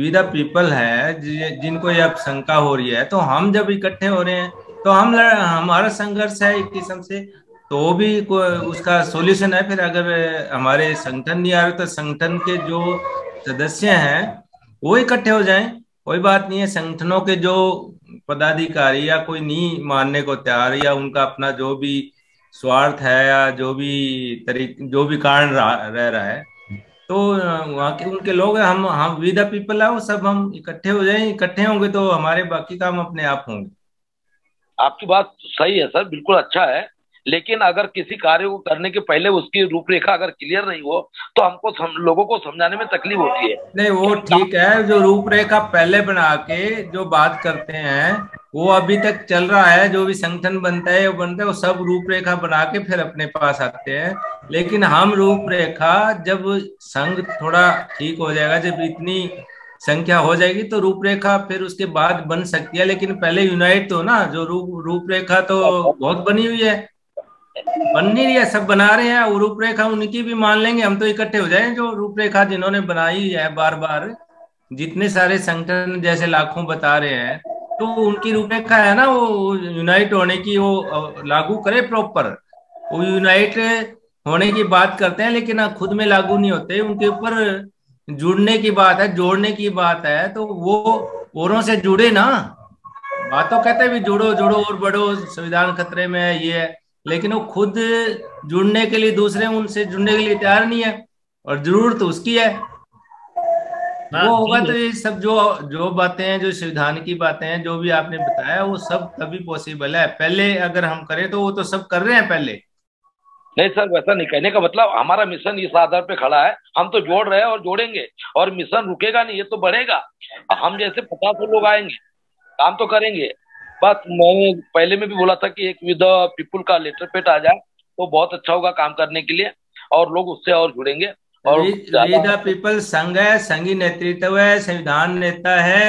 विदा पीपल है जिनको ये अब शंका हो रही है तो हम जब इकट्ठे हो रहे हैं तो हम हमारा संघर्ष है एक किस्म से, तो वो भी उसका सॉल्यूशन है। फिर अगर हमारे संगठन नहीं आ रहे तो संगठन के जो सदस्य हैं वो इकट्ठे हो जाएं, कोई बात नहीं है। संगठनों के जो पदाधिकारी या कोई नहीं मानने को तैयार या उनका अपना जो भी स्वार्थ है या जो भी तरीके जो भी कारण रह रहा है तो वहाँ के उनके लोग हैं, हम हम वी द पीपल है, वो सब हम इकट्ठे हो जाएं। इकट्ठे होंगे तो हमारे बाकी काम अपने आप होंगे। आपकी बात सही है सर, बिल्कुल अच्छा है, लेकिन अगर किसी कार्य को करने के पहले उसकी रूपरेखा अगर क्लियर नहीं हो तो हमको सम, लोगों को समझाने में तकलीफ होती है। नहीं वो ठीक है, जो रूपरेखा पहले बना के जो बात करते हैं वो अभी तक चल रहा है, जो भी संगठन बनता है वो बनता है, वो सब रूपरेखा बना के फिर अपने पास आते हैं। लेकिन हम रूपरेखा जब संघ थोड़ा ठीक हो जाएगा, जब इतनी संख्या हो जाएगी तो रूपरेखा फिर उसके बाद बन सकती है, लेकिन पहले यूनाइट हो ना। जो रूप रूपरेखा तो बहुत बनी हुई है, बन नहीं रही है, सब बना रहे हैं, वो रूपरेखा उनकी भी मान लेंगे। हम तो इकट्ठे हो जाएं, जो रूपरेखा जिन्होंने बनाई है बार बार, जितने सारे संगठन जैसे लाखों बता रहे हैं तो उनकी रूपरेखा है ना, वो यूनाइट होने की वो लागू करे प्रॉपर। वो यूनाइट होने की बात करते हैं लेकिन खुद में लागू नहीं होते, उनके ऊपर जुड़ने की बात है, जोड़ने की बात है, तो वो औरों से जुड़े ना। बातों कहते भी जुड़ो जुड़ो और बढ़ो, संविधान खतरे में है, ये है, लेकिन वो खुद जुड़ने के लिए, दूसरे उनसे जुड़ने के लिए तैयार नहीं है और जरूरत तो उसकी है। वो होगा तो ये सब जो जो बातें हैं, जो संविधान की बातें हैं, जो भी आपने बताया वो सब तभी पॉसिबल है। पहले अगर हम करें तो वो तो सब कर रहे हैं पहले। नहीं सर वैसा नहीं, कहने का मतलब हमारा मिशन इस आधार पे खड़ा है, हम तो जोड़ रहे हैं और जोड़ेंगे और मिशन रुकेगा नहीं, ये तो बढ़ेगा। हम जैसे पचास लोग आएंगे काम तो करेंगे। बात मैंने पहले में भी बोला था कि एक विद पीपुल का लेटर पेट आ जाए तो बहुत अच्छा होगा काम करने के लिए और लोग उससे और जुड़ेंगे। और विद पीपल संघ है, संघी नेतृत्व है, संविधान नेता है,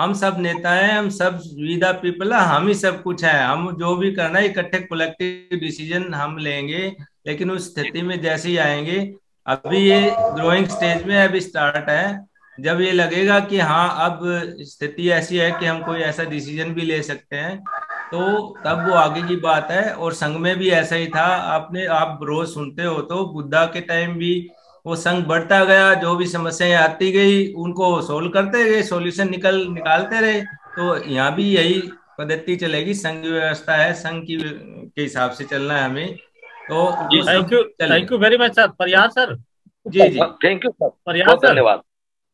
हम सब नेता हैं, हम सब विद पीपल है, हम ही सब कुछ है। हम जो भी करना है इकट्ठे कलेक्टिव डिसीजन हम लेंगे, लेकिन उस स्थिति में जैसे ही आएंगे, अभी ये ग्रोइंग स्टेज में अभी स्टार्ट है। जब ये लगेगा कि हाँ अब स्थिति ऐसी है कि हम कोई ऐसा डिसीजन भी ले सकते हैं तो तब वो आगे की बात है। और संघ में भी ऐसा ही था, आपने आप रोज सुनते हो तो बुद्धा के टाइम भी वो संघ बढ़ता गया, जो भी समस्याएं आती गई उनको सोल्व करते गए, सॉल्यूशन निकल निकालते रहे। तो यहाँ भी यही पद्धति चलेगी, संघ व्यवस्था है, संघ की के हिसाब से चलना है हमें। तो thank you, thank you very much sir, Parihar sir. जी जी thank you sir, Parihar sir धन्यवाद।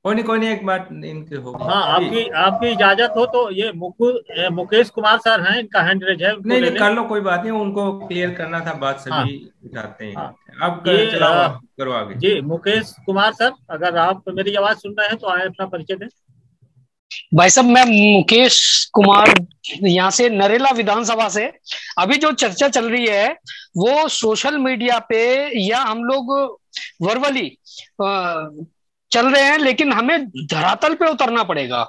कोई नहीं कोई नहीं एक बात इनके हो। हाँ आपकी आपकी इजाजत हो तो ये मुकुल मुकेश कुमार सर हैं, इनका हैंड रेज है। नहीं नहीं कर लो कोई बात नहीं, उनको क्लियर करना था बात सभी चाहते हैं। आप चलाओ करो आगे जी। मुकेश कुमार सर अगर आप मेरी आवाज सुन रहे हैं तो आए अपना परिचय दें। भाई साहब मैं मुकेश कुमार यहाँ से नरेला विधानसभा से। अभी जो चर्चा चल रही है वो सोशल मीडिया पे या हम लोग वर्बली चल रहे हैं, लेकिन हमें धरातल पे उतरना पड़ेगा।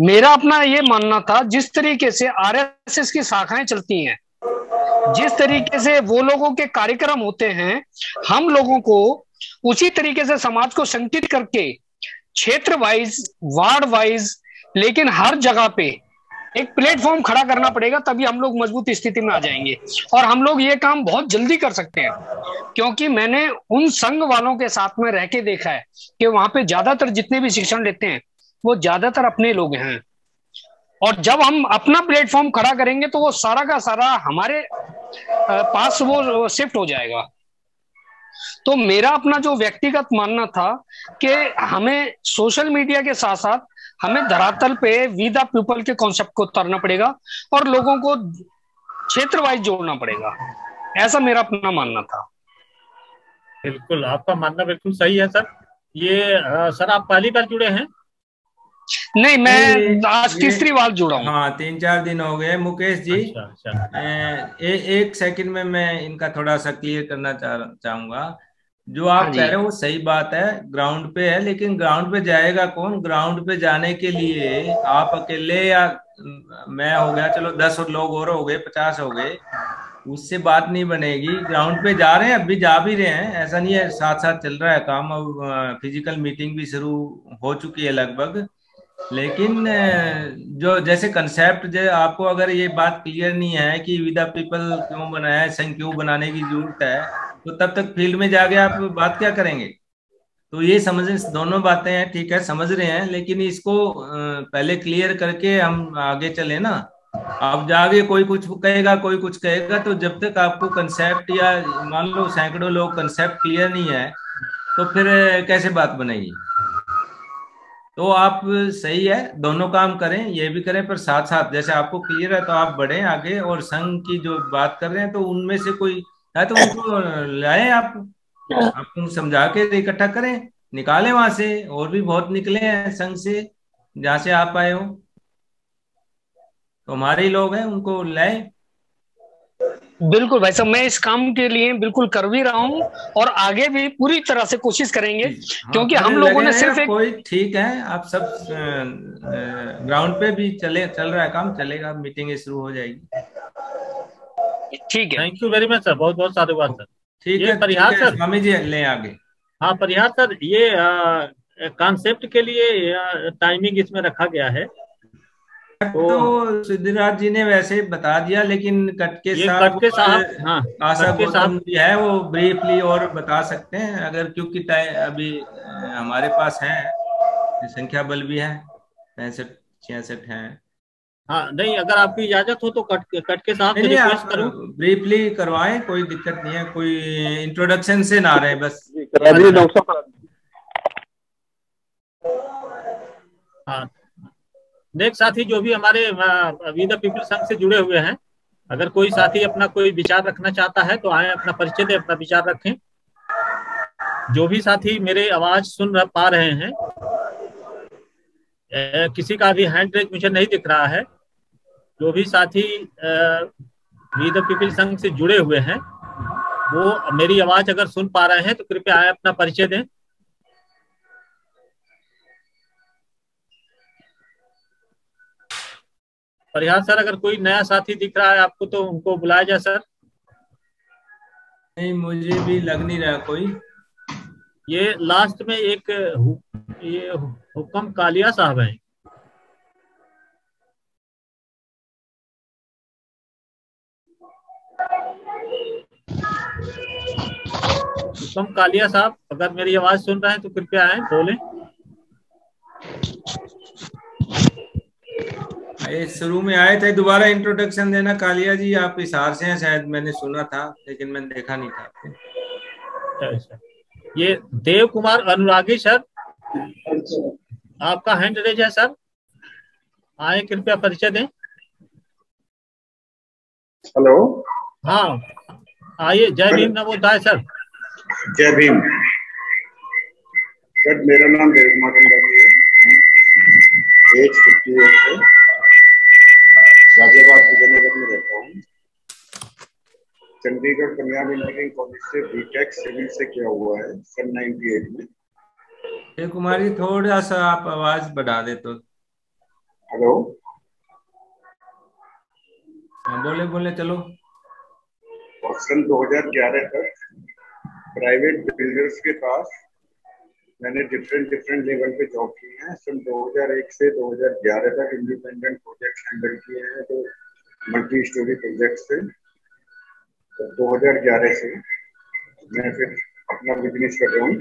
मेरा अपना ये मानना था जिस तरीके से आरएसएस की शाखाएं चलती हैं, जिस तरीके से वो लोगों के कार्यक्रम होते हैं, हम लोगों को उसी तरीके से समाज को संगठित करके क्षेत्र वाइज वार्ड वाइज लेकिन हर जगह पे एक प्लेटफॉर्म खड़ा करना पड़ेगा, तभी हम लोग मजबूत स्थिति में आ जाएंगे। और हम लोग ये काम बहुत जल्दी कर सकते हैं क्योंकि मैंने उन संघ वालों के साथ में रह के देखा है कि वहां पे ज्यादातर जितने भी शिक्षण लेते हैं वो ज्यादातर अपने लोग हैं, और जब हम अपना प्लेटफॉर्म खड़ा करेंगे तो वो सारा का सारा हमारे पास वो शिफ्ट हो जाएगा। तो मेरा अपना जो व्यक्तिगत मानना था कि हमें सोशल मीडिया के साथ साथ हमें धरातल पे वी द पीपल के कॉन्सेप्ट को उतारना पड़ेगा और लोगों को क्षेत्र वाइज जोड़ना पड़ेगा, ऐसा मेरा अपना मानना था। बिल्कुल आपका मानना बिल्कुल सही है सर। ये आ, सर आप पहली बार जुड़े हैं? नहीं मैं आज तीसरी बार जुड़ा हूँ। हाँ तीन चार दिन हो गए मुकेश जी। अच्छा, अच्छा। ए, एक सेकंड में मैं इनका थोड़ा सा क्लियर करना चाह, चाहूंगा। जो आप कह रहे हो सही बात है, ग्राउंड पे है, लेकिन ग्राउंड पे जाएगा कौन? ग्राउंड पे जाने के लिए आप अकेले या मैं हो गया, चलो दस और लोग और हो गए, पचास हो गए, उससे बात नहीं बनेगी। ग्राउंड पे जा रहे हैं, अभी जा भी रहे हैं, ऐसा नहीं है, साथ साथ चल रहा है काम। अब फिजिकल मीटिंग भी शुरू हो चुकी है लगभग, लेकिन जो जैसे कंसेप्ट जो आपको अगर ये बात क्लियर नहीं है कि विद द पीपल क्यों बनाया है, संघ क्यों बनाने की जरूरत है, तो तब तक फील्ड में जाके आप बात क्या करेंगे? तो ये समझने दोनों बातें हैं, ठीक है समझ रहे हैं, लेकिन इसको पहले क्लियर करके हम आगे चले ना। आप जाके कोई कुछ कहेगा कोई कुछ कहेगा, तो जब तक आपको कंसेप्ट या मान लो सैकड़ों लोग कंसेप्ट क्लियर नहीं है तो फिर कैसे बात बनेगी? तो आप सही है, दोनों काम करें, ये भी करें, पर साथ साथ जैसे आपको क्लियर है तो आप बढ़े आगे। और संघ की जो बात कर रहे हैं तो उनमें से कोई है तो उनको लाए, आप आपको समझा के इकट्ठा करें, निकालें वहां से। और भी बहुत निकले हैं संघ से, जहां से आप आए हो तो हमारे लोग हैं, उनको लाए। बिल्कुल भाई साहब मैं इस काम के लिए बिल्कुल कर भी रहा हूँ और आगे भी पूरी तरह से कोशिश करेंगे। हाँ, क्योंकि हम लोगों ने सिर्फ एक कोई ठीक है, आप सब ग्राउंड पे भी चले चल रहा है काम, चलेगा, मीटिंग शुरू हो जाएगी। ठीक है, thank you very much sir, बहुत बहुत साधुवाद सर। ठीक है परिहार सर, स्वामी जी ले आगे। हाँ परिहार सर, ये कॉन्सेप्ट के लिए टाइमिंग इसमें रखा गया है तो सुधीराज जी ने वैसे बता दिया, लेकिन कट के साथ कट के साथ हाँ, आशा गौतम जी है वो ब्रीफली और बता सकते हैं, अगर क्योंकि अभी हमारे पास है संख्या बल भी है, पैंसठ छियासठ है। हाँ नहीं अगर आपकी इजाजत हो तो कट कट के साथ रिक्वेस्ट करूं ब्रीफली करवाएं, कोई दिक्कत नहीं है, कोई इंट्रोडक्शन से ना रहे बस। हाँ नेक्स्ट साथी जो भी हमारे वी द पीपल संघ से जुड़े हुए हैं, अगर कोई साथी अपना कोई विचार रखना चाहता है तो आए, अपना परिचय दें, अपना विचार रखें। जो भी साथी मेरे आवाज सुन रह पा रहे हैं, ए, किसी का भी हैंड रेज मुझे नहीं दिख रहा है। जो भी साथी वी द पीपल संघ से जुड़े हुए हैं वो मेरी आवाज अगर सुन पा रहे हैं तो कृपया आए, अपना परिचय दें। परिहार सर अगर कोई नया साथी दिख रहा है आपको तो उनको बुलाया जाए सर। नहीं मुझे भी लग नहीं रहा कोई। ये लास्ट में एक हु, ये हुकम कालिया साहब हैं। हुकम कालिया साहब अगर मेरी आवाज सुन रहे हैं तो कृपया आए, बोले। शुरू में आए थे, दोबारा इंट्रोडक्शन देना। कालिया जी आप हिसार से हैं शायद, मैंने सुना था लेकिन मैंने देखा नहीं था। ये देव कुमार अनुरागी सर, आपका हैंड रेज है सर, आए कृपया परिचय दें। हेलो, हाँ आइए। जय भीम, नवोदय सर। जय भीम सर, मेरा नाम देवेंद्र कुमार अनुरागी है, एज फिफ्टी एट है, गाजियाबाद विजयनगर में रहता हूँ। चंडीगढ़ पंजाब इंजीनियरिंग कॉलेज से बीटेक सिविल से किया हुआ है सन अट्ठानवे में। ये कुमारी थोड़ा सा आप आवाज बढ़ा दे तो। हेलो, बोले बोले चलो। सन दो हज़ार ग्यारह तक प्राइवेट बिल्डर्स के पास मैंने डिफरेंट डिफरेंट लेवल पे जॉब की है। सन दो हज़ार एक से दो हज़ार ग्यारह तक इंडिपेंडेंट प्रोजेक्ट हैंडल किए हैं, तो मल्टी स्टोरी प्रोजेक्ट से। तो दो हज़ार ग्यारह से मैं फिर अपना बिजनेस कर रहा हूँ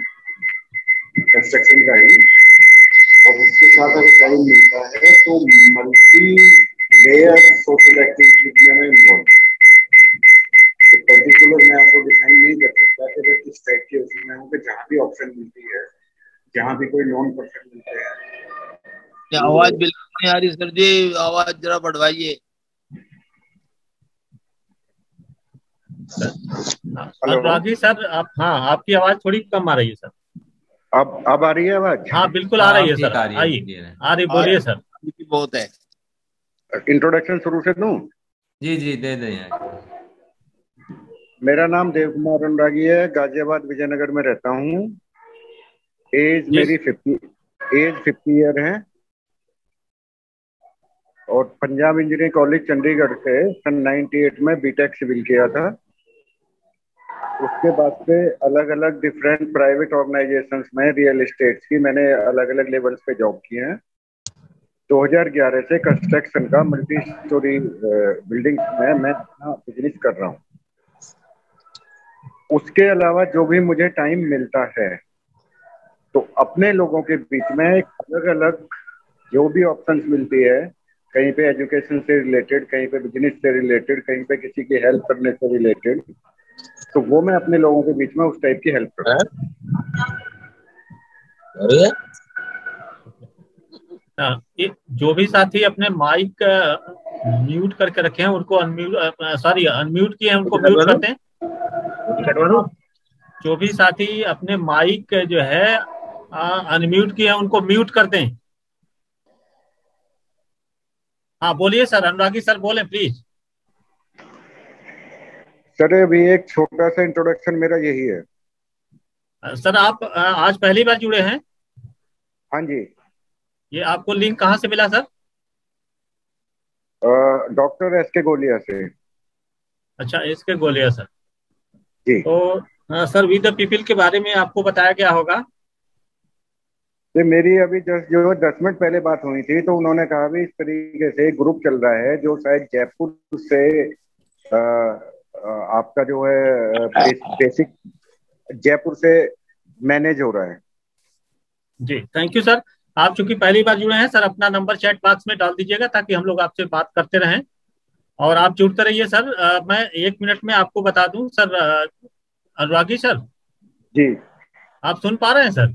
कंस्ट्रक्शन का ही, और उसके साथ अगर टाइम मिलता है तो मल्टी लेयर सोशल एक्टिविटीज में मैं इन्वॉल्व। तो पर्टिकुलर मैं आपको डिफाइन नहीं कर सकता कि मैं किस टाइप के उसमें हूँ, कि जहाँ भी ऑप्शन मिलती है, जहाँ भी कोई नॉन पर्सन मिलते हैं। आवाज बिल्कुल नहीं आ रही सर जी, आवाज जरा बढ़वाइए। अनुरागी सर आप, हाँ आपकी आवाज थोड़ी कम आ रही है सर। अब अब आ रही है आवाज? हाँ बिल्कुल आ रही है सर, आइए आ रही, बोलिए सर। बहुत है, इंट्रोडक्शन शुरू से दूं? जी जी दे दें। मेरा नाम देव कुमार अनुरागी है, गाजियाबाद विजयनगर में रहता हूँ। एज मेरी फिफ्टी एज फिफ्टी ईयर है, और पंजाब इंजीनियरिंग कॉलेज चंडीगढ़ से सन अट्ठानवे में बीटेक सिविल किया था। उसके बाद से अलग अलग डिफरेंट प्राइवेट ऑर्गेनाइजेशंस में रियल एस्टेट्स की मैंने अलग अलग लेवल्स पे जॉब की है। दो हज़ार ग्यारह से कंस्ट्रक्शन का मल्टी स्टोरी बिल्डिंग्स में मैं बिजनेस कर रहा हूँ। उसके अलावा जो भी मुझे टाइम मिलता है तो अपने लोगों के बीच में अलग अलग जो भी ऑप्शंस मिलती है, कहीं पे एजुकेशन से रिलेटेड, कहीं पे बिजनेस से रिलेटेड, कहीं पे किसी की हेल्प करने से रिलेटेड, तो वो मैं अपने लोगों के बीच में उस टाइप की हेल्प करता हूँ। जो भी साथी अपने माइक म्यूट करके रखे हैं उनको अनम्यूट, सॉरी अनम्यूट किए हैं उनको म्यूट करते हैं। जो भी साथी अपने माइक जो है अनम्यूट किया उनको म्यूट करते हैं। हाँ बोलिए सर, अनुरागी सर बोले प्लीज। सर अभी एक छोटा सा इंट्रोडक्शन मेरा यही है। सर आप आज पहली बार जुड़े हैं? हाँ जी। ये आपको लिंक कहाँ से मिला सर? डॉक्टर एस के गोलिया से। अच्छा, एस के गोलिया सर। तो आ, सर विद द पीपल के बारे में आपको बताया गया होगा। मेरी अभी जस्ट जो दस मिनट पहले बात हुई थी, तो उन्होंने कहा भी इस तरीके से ग्रुप चल रहा है जो शायद जयपुर से आ, आपका जो है बेस, बेसिक जयपुर से मैनेज हो रहा है। जी थैंक यू सर। आप चूंकि पहली बार जुड़े हैं सर, अपना नंबर चैट बॉक्स में डाल दीजिएगा ताकि हम लोग आपसे बात करते रहें, और आप जुड़ते रहिए सर। आ, मैं एक मिनट में आपको बता दूं सर। अनुरागी सर जी आप सुन पा रहे हैं सर?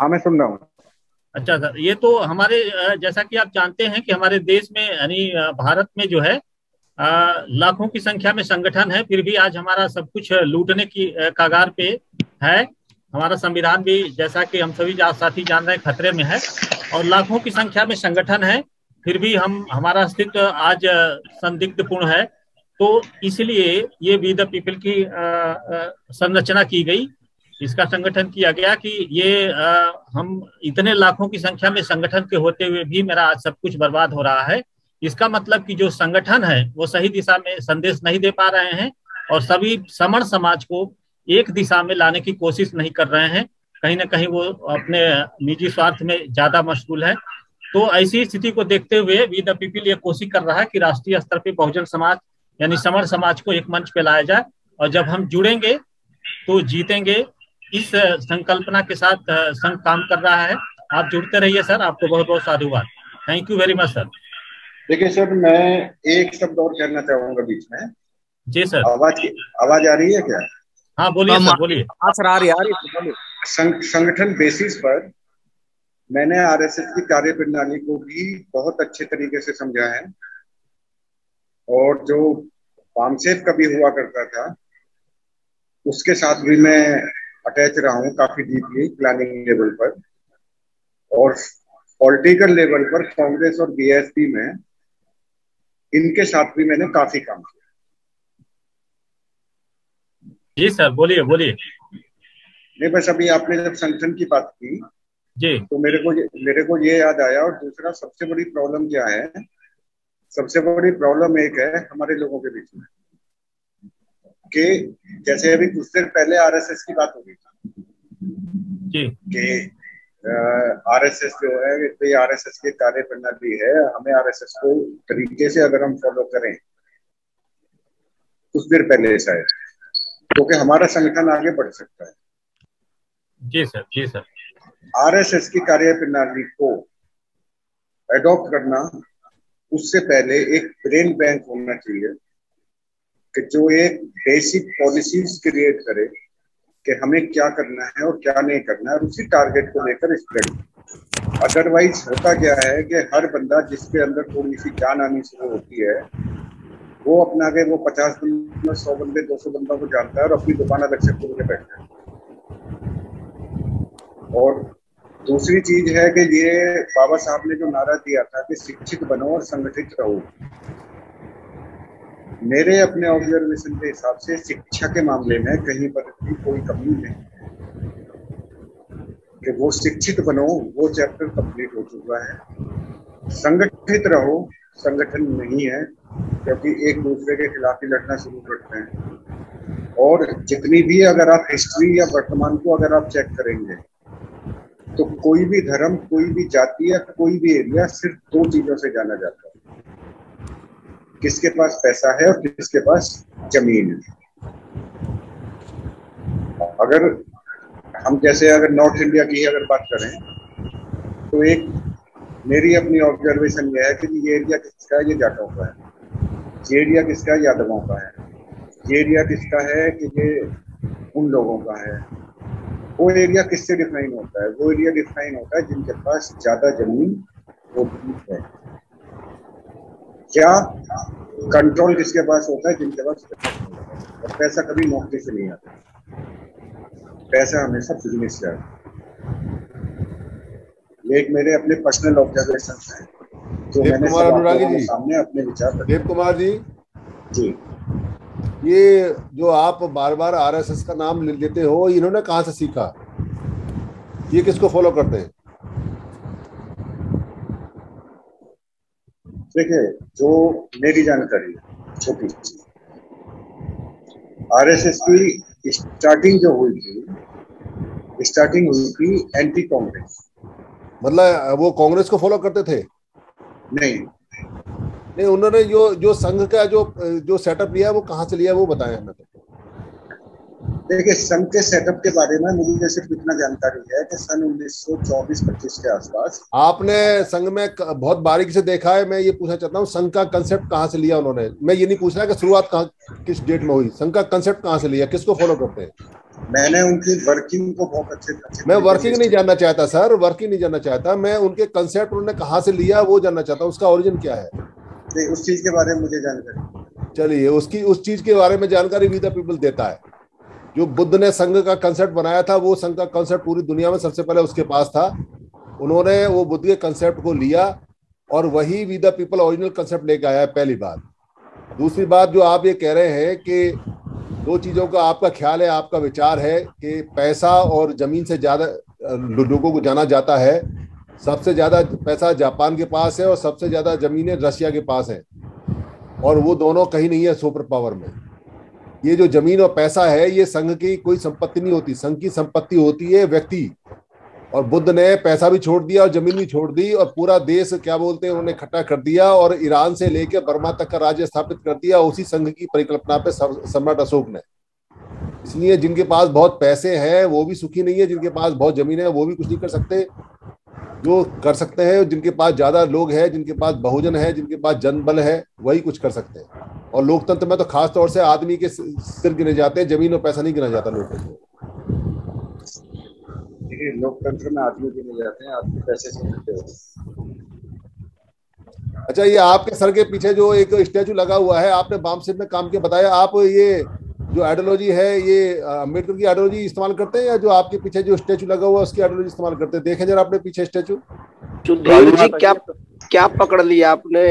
हाँ मैं सुन रहा हूँ। अच्छा सर, ये तो हमारे जैसा कि आप जानते हैं कि हमारे देश में यानी भारत में जो है आ, लाखों की संख्या में संगठन है, फिर भी आज हमारा सब कुछ लूटने की कगार पे है। हमारा संविधान भी जैसा कि हम सभी साथी जान रहे हैं खतरे में है, और लाखों की संख्या में संगठन है फिर भी हम हमारा अस्तित्व आज संदिग्धपूर्ण है। तो इसलिए ये वी द पीपल की संरचना की गई, इसका संगठन किया गया कि ये आ, हम इतने लाखों की संख्या में संगठन के होते हुए भी मेरा आज सब कुछ बर्बाद हो रहा है। इसका मतलब कि जो संगठन है वो सही दिशा में संदेश नहीं दे पा रहे हैं, और सभी समण समाज को एक दिशा में लाने की कोशिश नहीं कर रहे हैं, कहीं ना कहीं वो अपने निजी स्वार्थ में ज्यादा मशगूल है। तो ऐसी स्थिति को देखते हुए वी द पीपल ये कोशिश कर रहा है कि राष्ट्रीय स्तर पे बहुजन समाज यानी समण समाज को एक मंच पे लाया जाए, और जब हम जुड़ेंगे तो जीतेंगे, इस संकल्पना के साथ संघ काम कर रहा है। आप जुड़ते रहिए सर, आपको बहुत बहुत साधुवाद। Thank you very much sir. देखिए सर, मैं एक शब्द और कहना चाहूंगा बीच में। जी सर। आवाज आवाज आ रही है क्या? हाँ बोलिए बोलिए। संगठन बेसिस पर मैंने आरएसएस की कार्य प्रणाली को भी बहुत अच्छे तरीके से समझा है, और जो बामसेफ का भी हुआ करता था उसके साथ भी मैं अटैच रहा हूँ काफी डीपली प्लानिंग लेवल पर, और पॉलिटिकल लेवल पर कांग्रेस और बीएसपी में इनके साथ भी मैंने काफी काम किया। जी सर, बोलिए बोलिए। नहीं, बस अभी आपने जब संगठन की बात की जी तो मेरे को मेरे को ये याद आया। और दूसरा सबसे बड़ी प्रॉब्लम क्या है? सबसे बड़ी प्रॉब्लम एक है हमारे लोगों के बीच में कि जैसे अभी कुछ देर पहले आरएसएस की बात हो गई थी कि आरएसएस जो है ये आरएसएस के कार्य प्रणाली है, हमें आरएसएस को तरीके से अगर हम फॉलो करें, कुछ देर पहले शायद, क्योंकि तो हमारा संगठन आगे बढ़ सकता है। जी सर, जी सर। आरएसएस की कार्य प्रणाली को एडॉप्ट करना, उससे पहले एक ब्रेन बैंक होना चाहिए कि जो एक बेसिक पॉलिसीज क्रिएट करे कि हमें क्या करना है और क्या नहीं करना है, और उसी टारगेट को लेकर स्प्रेड। अदरवाइज होता क्या है कि हर बंदा जिसके अंदर थोड़ी सी जान आनी शुरू होती है वो अपना के वो पचास बंदे, सौ बंदे, दो सौ बंदों को जानता है और अपनी दुकान अलग से खोल के बैठता है। और दूसरी चीज है कि ये बाबा साहब ने जो नारा दिया था कि शिक्षित बनो और संगठित रहो, मेरे अपने ऑब्जर्वेशन के हिसाब से शिक्षा के मामले में कहीं पर भी कोई कमी नहीं कि वो शिक्षित बनो, वो चैप्टर कंप्लीट हो चुका है। संगठित रहो संगठन नहीं है, क्योंकि एक दूसरे के खिलाफ ही लड़ना शुरू करते हैं। और जितनी भी अगर आप हिस्ट्री या वर्तमान को अगर आप चेक करेंगे तो कोई भी धर्म, कोई भी जाति या कोई भी एरिया सिर्फ दो चीजों से जाना जाता है, किसके पास पैसा है और किसके पास जमीन है। अगर हम जैसे अगर नॉर्थ इंडिया की अगर बात करें तो एक मेरी अपनी ऑब्जर्वेशन यह है कि ये एरिया किसका है, ये जाटों का है। ये एरिया किसका है, यादवों का है। ये एरिया किसका है कि ये उन लोगों का है। वो एरिया किससे डिफाइन होता है? वो एरिया डिफाइन होता है जिनके पास ज्यादा जमीन वो है। क्या कंट्रोल किसके पास होता है? जिनके पास पैसा। पैसा कभी नौकरी से नहीं आता, पैसा हमेशा बिजनेस से आता। एक मेरे अपने पर्सनल ऑब्जर्वेशन हैं जो मैंने अनुरागी जी सामने अपने विचार। देव कुमार जी जी, ये जो आप बार बार आरएसएस का नाम ले लेते हो, इन्होंने कहाँ से सीखा? ये किसको फॉलो करते हैं? देखिए, जो मेरी जानकारी छोटी आरएसएस की स्टार्टिंग जो हुई थी, स्टार्टिंग हुई थी एंटी कांग्रेस। मतलब वो कांग्रेस को फॉलो करते थे? नहीं नहीं, उन्होंने जो जो संघ का जो जो सेटअप लिया वो कहाँ से लिया, वो बताया हमें। देखिए, संघ के सेटअप के बारे में मुझे सिर्फ इतना जानकारी है कि सन उन्नीस सौ चौबीस पच्चीस के आसपास। आपने संघ में बहुत बारीकी से देखा है, मैं ये पूछना चाहता हूँ संघ का कंसेप्ट कहाँ से लिया उन्होंने। मैं ये नहीं पूछ रहा कि शुरुआत कहाँ, किस डेट में हुई, संघ का कंसेप्ट कहाँ से लिया, किसको फॉलो करते हैं। मैंने उनकी वर्किंग को बहुत अच्छे, मैं वर्किंग नहीं जानना चाहता सर, वर्किंग नहीं जानना चाहता, मैं उनके कंसेप्ट उन्होंने कहाँ से लिया वो जानना चाहता हूँ, उसका ओरिजिन क्या है, उस चीज के बारे में मुझे जानकारी। चलिए, उसकी उस चीज के बारे में जानकारी वी द पीपल देता है। जो बुद्ध ने संघ का कंसेप्ट बनाया था, वो संघ का कंसेप्ट पूरी दुनिया में सबसे पहले उसके पास था। उन्होंने वो बुद्ध के कंसेप्ट को लिया और वही we the people original concept लेकर आया, पहली बात। दूसरी बात, जो आप ये कह रहे हैं कि दो चीजों का आपका ख्याल है, आपका विचार है कि पैसा और जमीन से ज्यादा लोगों को जाना जाता है, सबसे ज्यादा पैसा जापान के पास है और सबसे ज्यादा जमीनें रशिया के पास है, और वो दोनों कहीं नहीं है सुपर पावर में। ये जो जमीन और पैसा है ये संघ की कोई संपत्ति नहीं होती, संघ की संपत्ति होती है व्यक्ति। और बुद्ध ने पैसा भी छोड़ दिया और जमीन भी छोड़ दी और पूरा देश क्या बोलते हैं उन्होंने इकट्ठा कर दिया और ईरान से लेकर बर्मा तक का राज्य स्थापित कर दिया उसी संघ की परिकल्पना पे सम्राट अशोक ने। इसलिए जिनके पास बहुत पैसे हैं वो भी सुखी नहीं है, जिनके पास बहुत जमीन है वो भी कुछ नहीं कर सकते। जो कर सकते हैं, जिनके पास ज्यादा लोग हैं, जिनके पास बहुजन है, जिनके पास जनबल है, वही कुछ कर सकते हैं। और लोकतंत्र में तो खास तौर से आदमी के सिर गिने जाते हैं, जमीन और पैसा नहीं गिना जाता लोगों को। देखिए लोकतंत्र में आदमी भी नहीं जाते हैं, आदमी पैसे से मिलते हैं। अच्छा, ये आपके सर के पीछे जो एक स्टैचू लगा हुआ है, आपने बामसेफ में काम किया बताया, आप ये जो आइडियोलॉजी है ये अम्बेडकर की आइडियोलॉजी इस्तेमाल करते हैं या जो आपके पीछे जो स्टैचू लगा हुआ है उसकी आइडियोलॉजी इस्तेमाल करते हैं? देखें जरा अपने पीछे स्टैचू। जी क्या क्या पकड़ लिया आपने?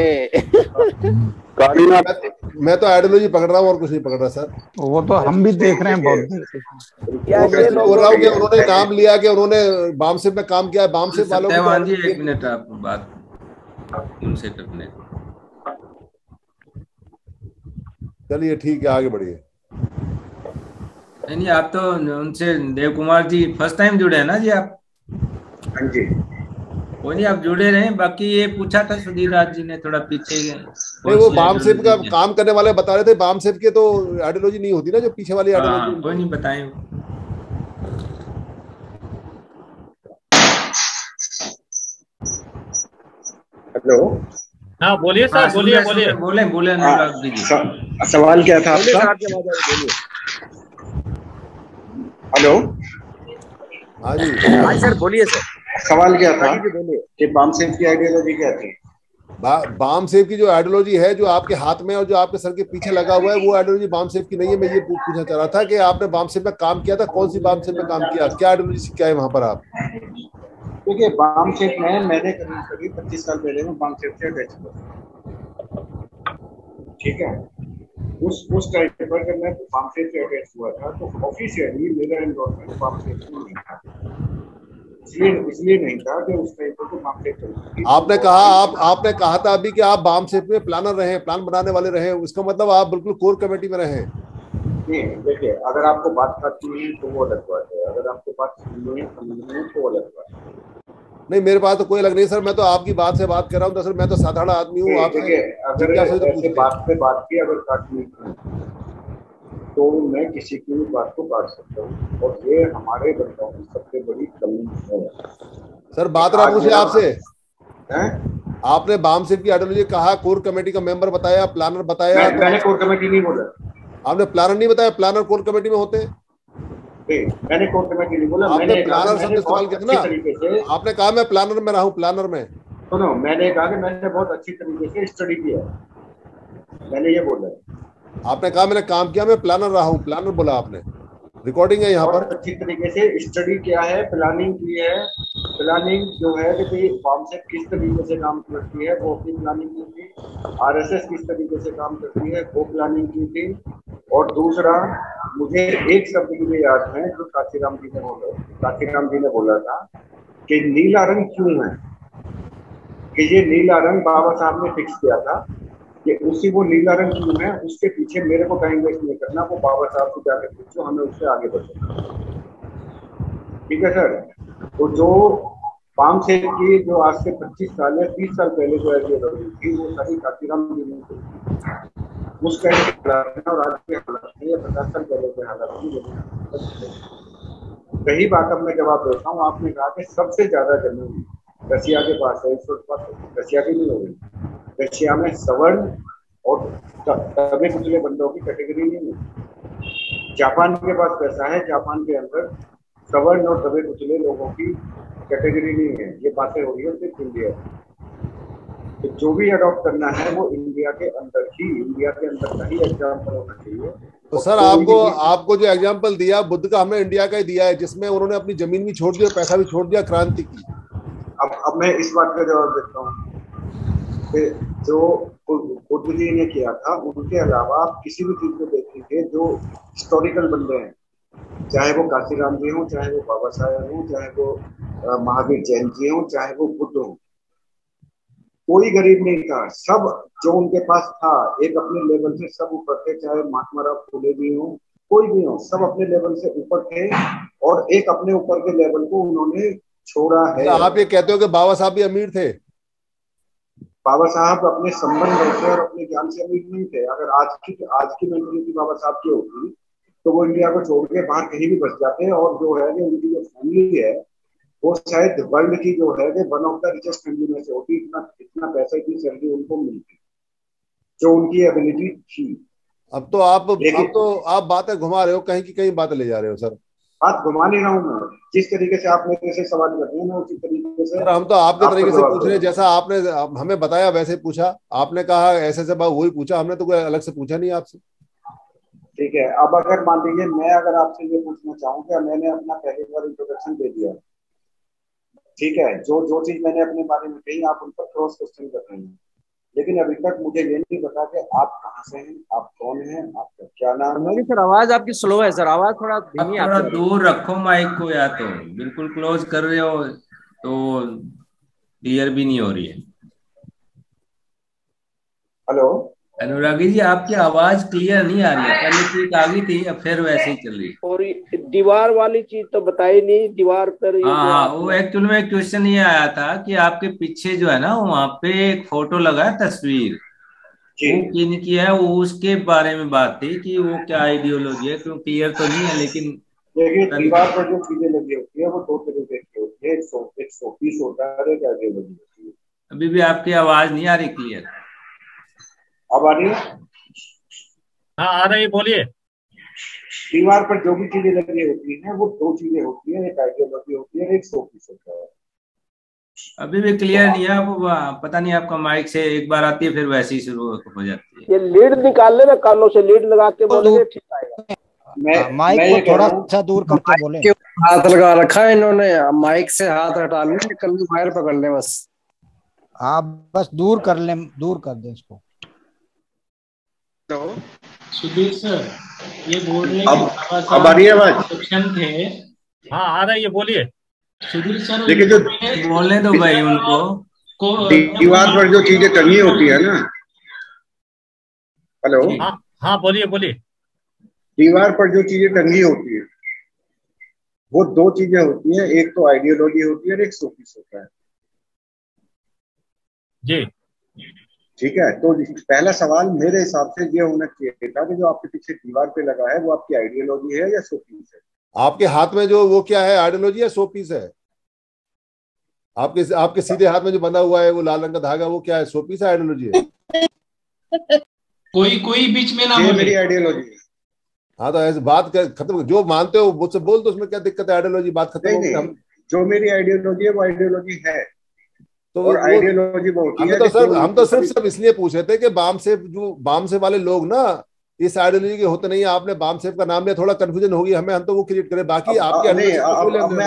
मैं तो आइडियोलॉजी पकड़ रहा हूँ और कुछ नहीं पकड़ रहा सर। वो तो हम भी देख रहे हैं बहुत। उन्होंने नाम लिया कि उन्होंने बामसेफ में काम किया, बामसेफ वालों को। एक मिनट आप बात उनसे करने, चलिए ठीक है आगे बढ़िए। नहीं नहीं आप तो उनसे, देव कुमार जी फर्स्ट टाइम जुड़े हैं ना जी आप? हाँ जी, वो नहीं आप जुड़े रहे। बाकी ये पूछा था सुधीर राज जी ने थोड़ा पीछे, नहीं वो बामसेफ का काम करने वाले बता रहे थे, बामसेफ के तो आइडियोलॉजी नहीं होती ना जो पीछे वाली आइडियोलॉजी। कोई नहीं बताएं। हेलो, हाँ बोलिए सर, बोलिए बोलिए बोले बोले ना, सवाल क्या था आपका? हेलो, हाँ जी हाँ सर बोलिए सर, सवाल क्या था कि बामसेफ की आइडियोलॉजी क्या थी? बा, बामसेफ की जो आइडियोलॉजी है जो आपके हाथ में और जो आपके सर के पीछे लगा हुआ है वो आइडियोलॉजी बामसेफ की नहीं है। मैं ये पूछना चाह रहा था कि आपने बामसेफ में काम किया था, कौन सी बामसेफ में काम किया, क्या आइडियोलॉजी सीखा है वहाँ पर आप? देखिए बामसेफ में मैंने करीब करीब पच्चीस साल पहले में बामसेफ से अटैच किया, ठीक है। उस उस टाइम पर जब मैं बामसेफ से अटैच हुआ था तो ऑफिशियली मेरा एनरोलमेंट बामसेफ में नहीं था, इसलिए इसलिए नहीं था कि उस टाइम पर तो बामसेफ। आपने कहा आप आपने कहा था अभी कि आप बामसेफ में प्लानर रहे, प्लान बनाने वाले रहे, उसका मतलब आप बिल्कुल कोर कमेटी में रहे। नहीं देखिए, अगर आपको बात करनी है तो वो अलग बात है, अगर आपको बात सुननी है तो अलग बात है। नहीं मेरे पास तो कोई अलग नहीं सर, मैं तो आपकी बात से बात कर रहा हूँ सर, मैं तो साधारण आदमी हूँ। आप अगर ऐसे बात पे बात की अगर काट नहीं तो मैं किसी की भी बात को काट सकता हूँ, और ये हमारे बच्चों की सबसे बड़ी कमी है सर। बात रहा पूछे आपसे, आपने बामसेफ की आइडियोलॉजी कहा, कोर कमेटी का मेंबर बताया, प्लानर बताया। मैंने कोर कमेटी नहीं बोला, आपने प्लानर नहीं बताया, प्लानर कोर कमेटी में होते। मैंने कोर्ट में नहीं बोला, मैंने प्लानर शब्द इस्तेमाल किया ना, आपने कहा मैं प्लानर में रहा हूँ, प्लानर में। सुनो मैंने कहा कि मैंने बहुत अच्छी तरीके से स्टडी किया, मैंने ये बोला। आपने कहा मैंने काम किया, मैं प्लानर रहा हूँ, प्लानर बोला आपने, रिकॉर्डिंग है यहाँ पर। अच्छी तरीके से स्टडी किया है, प्लानिंग की है, प्लानिंग जो है कि बामसेफ किस तरीके से काम करती है वो अपनी प्लानिंग की थी, आरएसएस किस तरीके से काम करती है वो प्लानिंग की थी। और दूसरा मुझे एक शब्द के लिए याद है जो कांशी राम जी ने बोला, कांशी राम जी ने बोला था कि नीला रंग क्यों है, कि ये नीला रंग बाबा साहब ने फिक्स किया था, कि उसी वो नीला रंग क्यों है उसके पीछे मेरे को टाइम वेस्ट नहीं करना, वो बाबा साहब से जाकर पूछो, हमें उससे आगे बढ़ना, ठीक है सर। तो जो बामसेफ की जो आज से पच्चीस साल या तीस साल पहले जो आइडियोलॉजी थी वो सारी कांशीराम जी ने उस टाइम के हालात और आज के हालात में या पचास साल पहले के हालात में। रही बात अब मैं जवाब देता हूँ, आपने कहा कि सबसे ज्यादा जमीन रशिया के पास है, इस पास रशिया की नहीं हो गई, रशिया में सवर्ण और दबे कुचले बंदों की कैटेगरी नहीं है। जापान के पास पैसा है, जापान के अंदर सवर्ण और दबे कुचले लोगों की कैटेगरी नहीं है। ये बातें हो रही है सिर्फ इंडिया, तो जो भी अडॉप्ट करना है वो इंडिया के अंदर ही, इंडिया के अंदर का ही एग्जाम्पल होना चाहिए। तो सर आपको आपको जो एग्जाम्पल दिया बुद्ध का, हमने इंडिया का ही दिया है, जिसमें उन्होंने अपनी जमीन भी छोड़ दी और पैसा भी छोड़ दिया, क्रांति की। अब अब मैं इस बात का जवाब देता हूँ, जो बुद्ध जी ने किया था उनके अलावा आप किसी भी चीज को देख लीजिए जो हिस्टोरिकल बंदे हैं, चाहे वो कांशी राम जी हों, चाहे वो बाबा साहेब हों, चाहे वो महावीर जैन जी हों, चाहे वो बुद्ध हों, कोई गरीब नहीं था। सब जो उनके पास था एक अपने लेवल से सब ऊपर थे, चाहे महात्मा राव फुले भी हों, कोई भी हो, सब अपने लेवल से ऊपर थे और एक अपने ऊपर के लेवल को उन्होंने छोड़ा है। आप ये कहते हो कि बाबा साहब भी अमीर थे? बाबा साहब अपने संबंध से और अपने ज्ञान से अमीर नहीं थे। अगर आज की आज की मेंटलिटी बाबा साहब की होती तो वो इंडिया को छोड़ के बाहर कहीं भी बच जाते हैं, और जो है कि उनकी जो फैमिली है वो शायद वर्ल्ड की जो है कि one of the richest family में से होती। इतना इतना पैसा की सैलरी उनको मिलती जो उनकी एबिलिटी थी। अब तो आप अब तो आप बातें घुमा रहे हो, कहीं की कहीं बातें ले जा रहे हो सर। बात घुमा नहीं रहा हूँ मैं, जिस तरीके से आप मेरे से सवाल कर रहे हैं मैं उसी तरीके से, हम तो आपके तरीके से पूछ रहे हैं जैसा आपने हमें बताया वैसे पूछा, आपने कहा ऐसे ऐसे वही पूछा, हमने तो कोई अलग से पूछा नहीं आपसे। ठीक है, अब अगर मान लीजिए मैं अगर आपसे ये पूछना चाहूँ कि मैंने अपना पहली बार इंट्रोडक्शन दे दिया, ठीक है, जो जो चीज मैंने अपने बारे में कही आप उन पर क्रॉस क्वेश्चन कर रहे हैं, लेकिन अभी तक मुझे ये नहीं पता कि आप कहाँ से हैं, आप कौन हैं, आपका क्या नाम है। सर आवाज आपकी स्लो है सर, आवाज थोड़ा धीमी है, थोड़ा दूर रखो माइक को, या तो बिल्कुल क्लोज कर रहे हो तो क्लियर भी नहीं हो रही है। हेलो अनुरागी जी, आपकी आवाज क्लियर नहीं आ रही है, पहले ठीक आ गई थी अब फिर वैसे ही चल रही है। और दीवार वाली चीज तो बताई नहीं, दीवार पर हाँ वो एक्चुअल में क्वेश्चन ये आया था कि आपके पीछे जो है ना वहाँ पे एक फोटो लगा है, तस्वीर किन की है, वो उसके बारे में बात थी कि वो क्या आइडियोलॉजी है, क्यों क्लियर तो नहीं है। लेकिन दीवार पर जो चीजें लगी होती है वो दो तरीके की होती है, एक शोपीस होता है, एक आइडियोलॉजी होती है। अभी भी आपकी आवाज नहीं आ रही क्लियर। अब आ रही है? हाँ आ रही, बोलिए। दीवार पर जो भी चीजें लगी होती हैं वो दो चीजें होती हैं, एक आइडियोलॉजी होती है, एक शोपीस होता है। अभी भी क्लियर नहीं है, पता नहीं आपका माइक से एक बार आती है फिर वैसे ही शुरू हो जाती है। ये लीड निकाल लेना कानों से, लीड लगा के बोलेंगे ठीक आएगा। मैं माइक को थोड़ा अच्छा दूर करके बोले। हाथ लगा रखा है इन्होंने, माइक से हाथ हटा लें, कल्लू वायर पकड़ लें बस। हाँ बस दूर कर लें, दूर कर दें इसको। सुधीर सर ये बोल रहे हैं, हाँ आ रहा है, बोलिए सुधीर सर। लेकिन जो बोलने दो भाई उनको, दीवार पर जो चीजें टंगी होती है ना। हेलो हाँ बोलिए बोलिए। दीवार पर जो चीजें टंगी होती है वो दो चीजें होती हैं, एक तो आइडियोलॉजी होती है और एक शोपीस होता है जी। ठीक है, तो पहला सवाल मेरे हिसाब से ये होना चाहिए था कि जो आपके पीछे दीवार पे लगा है वो आपकी आइडियोलॉजी है या शोपीस है। आपके हाथ में जो वो क्या है, आइडियोलॉजी या शोपीस है? आपके आपके सीधे हाथ में जो बना हुआ है वो लाल रंग का धागा, वो क्या है, शोपीस है आइडियोलॉजी है? कोई कोई बीच में ना, मेरी आइडियोलॉजी है। हाँ तो ऐसे बात खत्म, जो मानते हो मुझसे बोल दो, उसमें क्या दिक्कत है, आइडियोलॉजी बात खत्म। जो मेरी आइडियोलॉजी है वो आइडियोलॉजी है, तो आइडियोलॉजी बहुत। हम तो सर हम तो सिर्फ सब इसलिए पूछ रहे थे कि बामसेफ जो बामसेफ वाले लोग ना इस आइडियोलॉजी के होते नहीं है। आपने बामसेफ का नाम लिया, थोड़ा कंफ्यूजन होगी हमें, हम तो वो क्रिएट करें। बाकी आपके अब मैं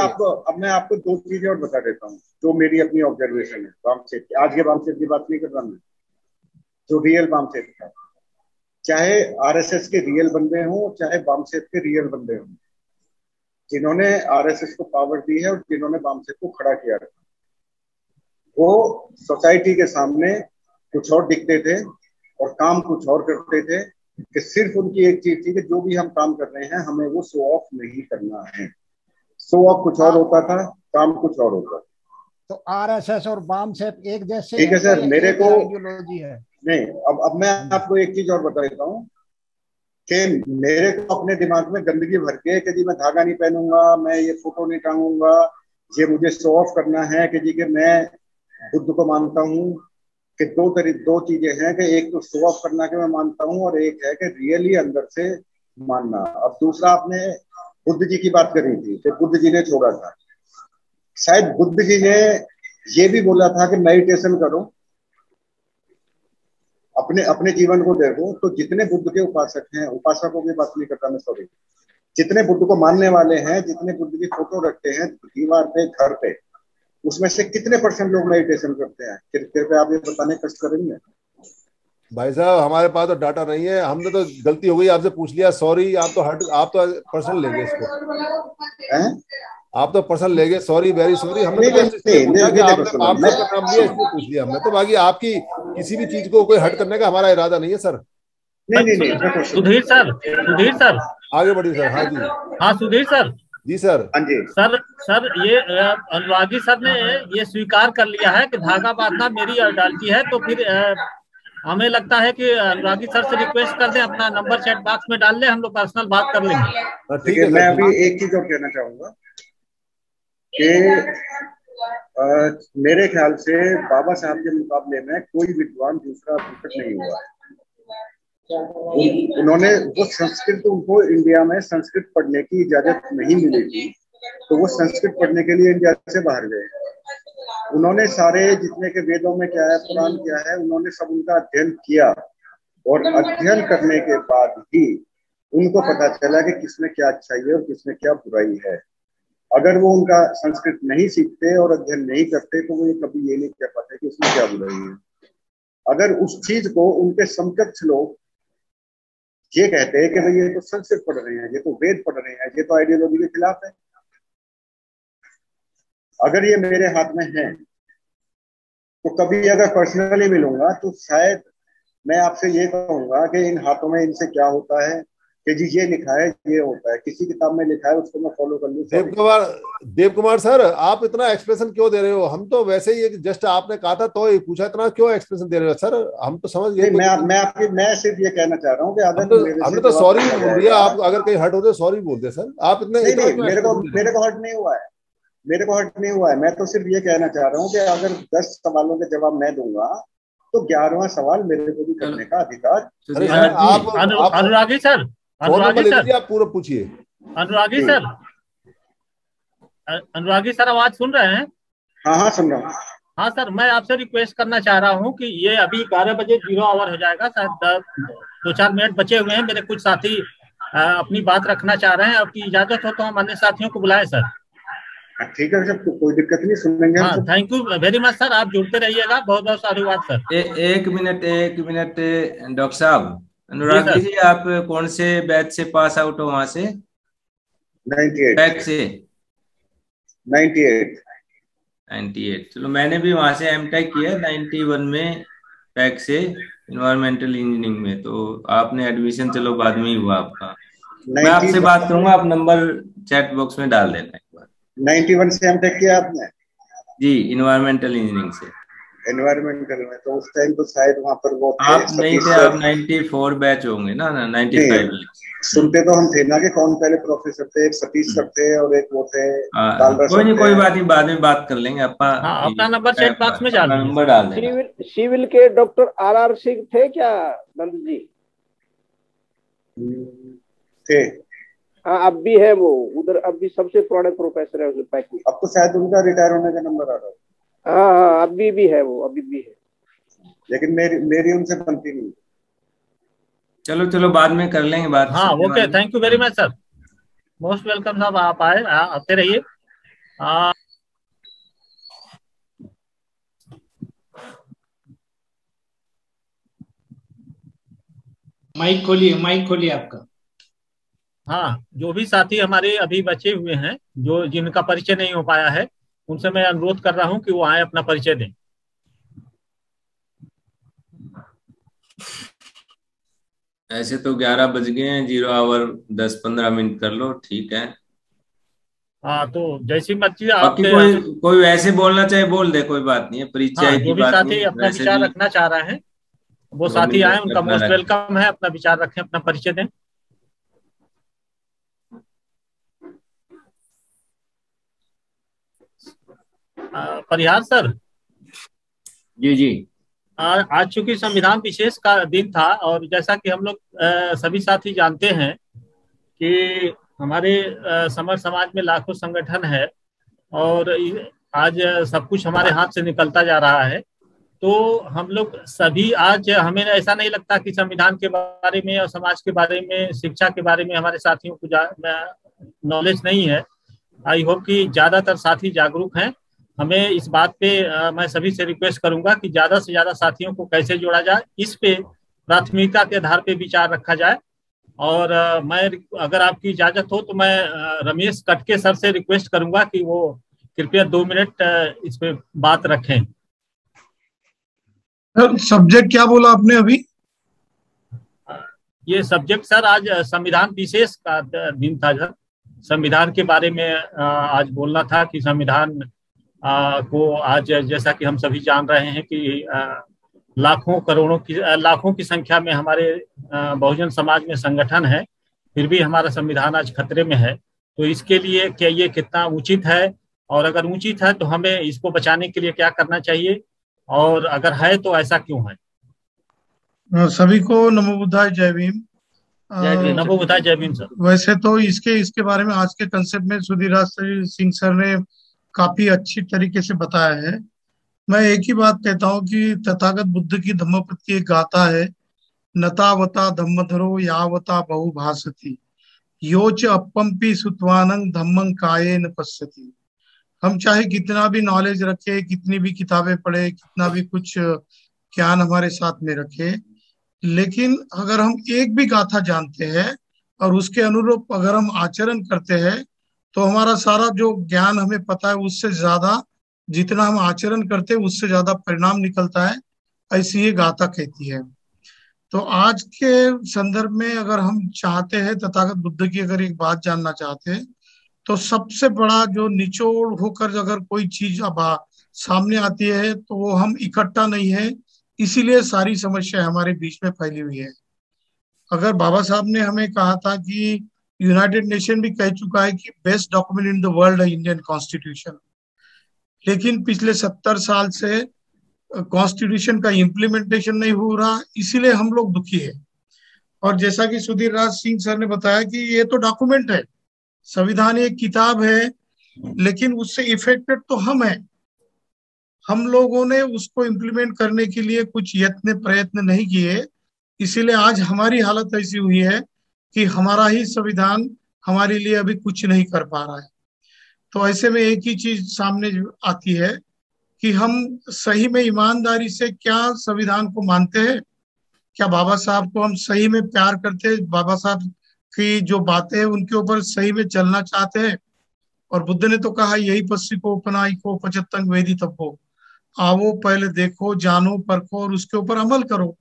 आपको अब मैं आपको दो चीजें और बता देता हूँ जो मेरी अपनी ऑब्जर्वेशन है बामसेफ की। आज के बामसेफ की बात नहीं कर रहा मैं, जो रियल बामसेफ था, चाहे आरएसएस के रियल बंदे हों चाहे बामसेफ के रियल बंदे हों, जिन्होंने आरएसएस को पावर दी है और जिन्होंने बामसेफ को खड़ा किया है, वो सोसाइटी के सामने कुछ और दिखते थे और काम कुछ और करते थे। कि सिर्फ उनकी एक चीज थी कि जो भी हम काम कर रहे हैं हमें वो शो ऑफ नहीं करना है। शो ऑफ कुछ और होता था, काम कुछ और होता था। तो आरएसएस और बामसेफ एक जैसे, ठीक है सर। मेरे को आइडियोलॉजी है नहीं। अब अब मैं आपको एक चीज और बता देता हूँ कि मेरे को अपने दिमाग में गंदगी भर के कि जी मैं धागा नहीं पहनूंगा, मैं ये फोटो नहीं टांगूंगा, ये मुझे शो ऑफ करना है कि जी कि मैं बुद्ध को मानता हूँ। कि दो तरीके दो चीजें हैं कि एक तो शो ऑफ करना कि मैं मानता हूँ और एक है कि रियली अंदर से मानना। अब दूसरा आपने बुद्ध जी की बात करी थी कि बुद्ध जी ने छोड़ा था, शायद बुद्ध जी ने ये भी बोला था कि मेडिटेशन करो, अपने अपने जीवन को देखो। तो जितने बुद्ध के उपासक हैं, उपासकों की बात नहीं करता मैं, सॉरी, जितने बुद्ध को मानने वाले हैं, जितने बुद्ध की फोटो रखते हैं दीवार पे, घर पे, उसमें से कितने परसेंट लोग मेडिटेशन करते हैं? कृपया आप ये बताने का कष्ट करेंगे। भाई साहब हमारे पास तो डाटा नहीं है, हमने तो गलती हो गई आपसे पूछ लिया, सॉरी। आप तो हट आप तो पर्सन लेंगे इसको, आप तो पर्सन लेंगे, सॉरी वेरी सॉरी। हमने पूछ लिया हमने तो, बाकी आपकी किसी भी चीज को कोई हट करने का हमारा इरादा नहीं है सर। नहीं नहीं सुधीर सर, सुधीर सर आगे बढ़िए सर। हाँ जी हाँ सुधीर सर जी सर सर सर ये अनुरागी सर ने ये स्वीकार कर लिया है कि धागा बांधना मेरी डालती है, तो फिर हमें लगता है कि अनुरागी सर से रिक्वेस्ट कर दें अपना नंबर चैट बॉक्स में डाल लें, हम लोग पर्सनल बात कर लेंगे। ठीक है, मैं अभी एक चीज और कहना चाहूंगा कि मेरे ख्याल से बाबा साहब के मुकाबले में कोई विद्वान दूसरा अभी तक नहीं हुआ। उन्होंने वो संस्कृत, उनको इंडिया में संस्कृत पढ़ने की इजाजत नहीं मिलेगी तो वो संस्कृत पढ़ने के लिए इंडिया से बाहर गए। उन्होंने सारे जितने के वेदों में क्या है, पुराण क्या है, उन्होंने सब उनका अध्ययन किया और अध्ययन करने के बाद ही उनको पता चला कि किसमें क्या अच्छाई है और किसमें क्या बुराई है। अगर वो उनका संस्कृत नहीं सीखते और अध्ययन नहीं करते तो वो कभी ये नहीं कह पाते कि उसमें क्या बुराई है। अगर उस चीज को उनके समकक्ष लोग ये कहते हैं कि भाई ये तो संस्कृत पढ़ रहे हैं, ये तो वेद पढ़ रहे हैं, ये तो आइडियोलॉजी के खिलाफ है, अगर ये मेरे हाथ में है तो कभी अगर पर्सनली मिलूंगा तो शायद मैं आपसे ये कहूंगा कि इन हाथों में इनसे क्या होता है कि जी ये लिखा है, ये होता है, किसी किताब में लिखा है उसको मैं फॉलो कर लूं। देव कुमार, देव कुमार सर आप इतना एक्सप्रेशन क्यों दे रहे हो? हम तो वैसे ही जस्ट आपने कहा था तो ये पूछा, इतना क्यों एक्सप्रेशन दे रहे हो सर? हम तो समझ गए। मैं मैं आपकी मैं सिर्फ ये कहना चाह रहा हूँ कि हमने तो सॉरी बोल दिया, आप अगर कहीं हर्ट होते सॉरी बोल दे सर। आप इतने मेरे को मेरे को हर्ट नहीं हुआ है, मेरे को हर्ट नहीं हुआ है। मैं तो सिर्फ ये कहना चाह रहा हूँ कि अगर दस सवालों के जवाब मैं दूंगा तो ग्यारहवां सवाल मेरे को भी करने का अधिकार। आप अनुरागी सर, अनुरागी सर आप पूरा पूछिए। अनुरागी सर, अनुरागी सर आवाज सुन रहे हैं? हाँ हाँ सुन रहा हूँ। हाँ सर, मैं आपसे रिक्वेस्ट करना चाह रहा हूँ कि ये अभी ग्यारह बजे जीरो आवर हो जाएगा सर, दो चार मिनट बचे हुए हैं। मेरे कुछ साथी अपनी बात रखना चाह रहे हैं, आपकी इजाजत हो तो हम अन्य साथियों को बुलाएं सर? ठीक है सर, कोई दिक्कत नहीं, सुन लेंगे। हाँ, thank you very much sir, आप जुड़ते रहिएगा, बहुत बहुत साधुवाद सर। ए, एक मिनट एक मिनट डॉक्टर साहब, अनुराग जी आप कौन से बैच से पास आउट हो? वहाँ से अट्ठानवे बैच से अट्ठानवे अट्ठानवे। चलो मैंने भी वहाँ से एमटेक किया इक्यानवे में बैच से, इन्वायरमेंटल इंजीनियरिंग में। तो आपने एडमिशन चलो बाद में ही हुआ आपका। मैं आपसे बात करूंगा, आप नंबर चैट बॉक्स में डाल देना। इक्यानवे से एमटेक किया आपने? जी, इन्वायरमेंटल इंजीनियरिंग से। इन्वायरमेंटल में तो उस टाइम तो शायद वहां पर वो आप नहीं थे, आप चौरानवे बैच होंगे ना? ना पचानवे। सुनते तो हम थे ना कि कौन पहले प्रोफेसर थे, एक सतीश सर थे और एक वो थे दालरा। कोई नहीं, कोई बात नहीं, बाद में बात कर लेंगे। अपना अपना नंबर चैट बॉक्स में डाल, नंबर डाल दें। सिविल के डॉक्टर आर आर सिंह थे क्या नंद जी? थे हाँ, अब भी है वो उधर, अब भी सबसे पुराने प्रोफेसर है उस पैक में। अब तो शायद उनका रिटायर होने का नंबर आ रहा है। हाँ हाँ, अभी भी है वो, अभी भी है, लेकिन मेरी मेरी उनसे बनती नहीं। चलो चलो बाद में कर लेंगे बात। हाँ okay, thank you very much sir, most welcome साहब, आप आए, आते रहिए। माइक खोलिए, माइक खोलिए आपका। हाँ, जो भी साथी हमारे अभी बचे हुए हैं जो जिनका परिचय नहीं हो पाया है उनसे मैं अनुरोध कर रहा हूं कि वो आए, अपना परिचय दें। ऐसे तो ग्यारह बज गए हैं, जीरो आवर दस पंद्रह मिनट कर लो, ठीक है? हाँ, तो जैसी मर्जी आपके। कोई कोई वैसे बोलना चाहे बोल दे, कोई बात नहीं है। परिचय हाँ, जो भी साथी अपना विचार रखना चाह रहे हैं वो साथी आए, उनका मोस्ट वेलकम है, अपना विचार रखें, अपना परिचय दें। परिहार सर। जी जी, आज चूंकि संविधान विशेष का दिन था और जैसा कि हम लोग सभी साथी जानते हैं कि हमारे समर समाज में लाखों संगठन है और आज सब कुछ हमारे हाथ से निकलता जा रहा है, तो हम लोग सभी आज, हमें ऐसा नहीं लगता कि संविधान के बारे में और समाज के बारे में, शिक्षा के बारे में हमारे साथियों को नॉलेज नहीं है। आई होप कि ज्यादातर साथी जागरूक हैं। हमें इस बात पे आ, मैं सभी से रिक्वेस्ट करूंगा कि ज्यादा से ज्यादा साथियों को कैसे जोड़ा जाए, इस पे प्राथमिकता के आधार पे विचार रखा जाए। और आ, मैं अगर आपकी इजाजत हो तो मैं आ, रमेश कटके सर से रिक्वेस्ट करूंगा कि वो कृपया दो मिनट इस पे बात रखें। सर सब्जेक्ट क्या बोला आपने अभी? ये सब्जेक्ट सर आज संविधान विशेष का दिन था सर, संविधान के बारे में आ, आज बोलना था कि संविधान आ, को आज जैसा कि हम सभी जान रहे हैं कि आ, लाखों करोड़ों की आ, लाखों की संख्या में हमारे आ, बहुजन समाज में संगठन है, फिर भी हमारा संविधान आज खतरे में है। तो इसके लिए क्या ये कितना उचित है, और अगर उचित है तो हमें इसको बचाने के लिए क्या करना चाहिए, और अगर है तो ऐसा क्यों है? सभी को नमो बुद्धाय जय भीम। नमो बुद्धाय जय भीम सर। वैसे तो इसके इसके बारे में आज के कंसेप्ट में सुधीर राज सिंह सर ने काफी अच्छी तरीके से बताया है। मैं एक ही बात कहता हूँ कि तथागत बुद्ध की धम्म प्रति एक गाथा है, नतावता धम्मधरो यावता बहुभासति योच अपम्पी सुत्वानंग धम्मं कायेन पश्यति। हम चाहे कितना भी नॉलेज रखे, कितनी भी किताबें पढ़े, कितना भी कुछ ज्ञान हमारे साथ में रखे, लेकिन अगर हम एक भी गाथा जानते हैं और उसके अनुरूप अगर हम आचरण करते हैं तो हमारा सारा जो ज्ञान हमें पता है उससे ज्यादा, जितना हम आचरण करते हैं उससे ज्यादा परिणाम निकलता है, ऐसी ये गाथा कहती है। तो आज के संदर्भ में अगर हम चाहते हैं तथागत बुद्ध की अगर एक बात जानना चाहते हैं तो सबसे बड़ा जो निचोड़ होकर अगर कोई चीज अब सामने आती है तो वो हम इकट्ठा नहीं है, इसीलिए सारी समस्या हमारे बीच में फैली हुई है। अगर बाबा साहब ने हमें कहा था कि यूनाइटेड नेशन भी कह चुका है कि best document in the world है इंडियन कॉन्स्टिट्यूशन, लेकिन पिछले सत्तर साल से कॉन्स्टिट्यूशन का इम्प्लीमेंटेशन नहीं हो रहा, इसीलिए हम लोग दुखी है। और जैसा कि सुधीर राज सिंह सर ने बताया कि ये तो डॉक्यूमेंट है, संविधान एक किताब है, लेकिन उससे इफेक्टेड तो हम हैं। हम लोगों ने उसको इम्प्लीमेंट करने के लिए कुछ यत्न प्रयत्न नहीं किए, इसीलिए आज हमारी हालत ऐसी हुई है कि हमारा ही संविधान हमारे लिए अभी कुछ नहीं कर पा रहा है। तो ऐसे में एक ही चीज सामने आती है कि हम सही में ईमानदारी से क्या संविधान को मानते हैं, क्या बाबा साहब को हम सही में प्यार करते हैं, बाबा साहब की जो बातें हैं उनके ऊपर सही में चलना चाहते हैं। और बुद्ध ने तो कहा यही पस्सी को उपनाई को पचतंग वेदी तब हो आवो, पहले देखो जानो परखो और उसके ऊपर अमल करो।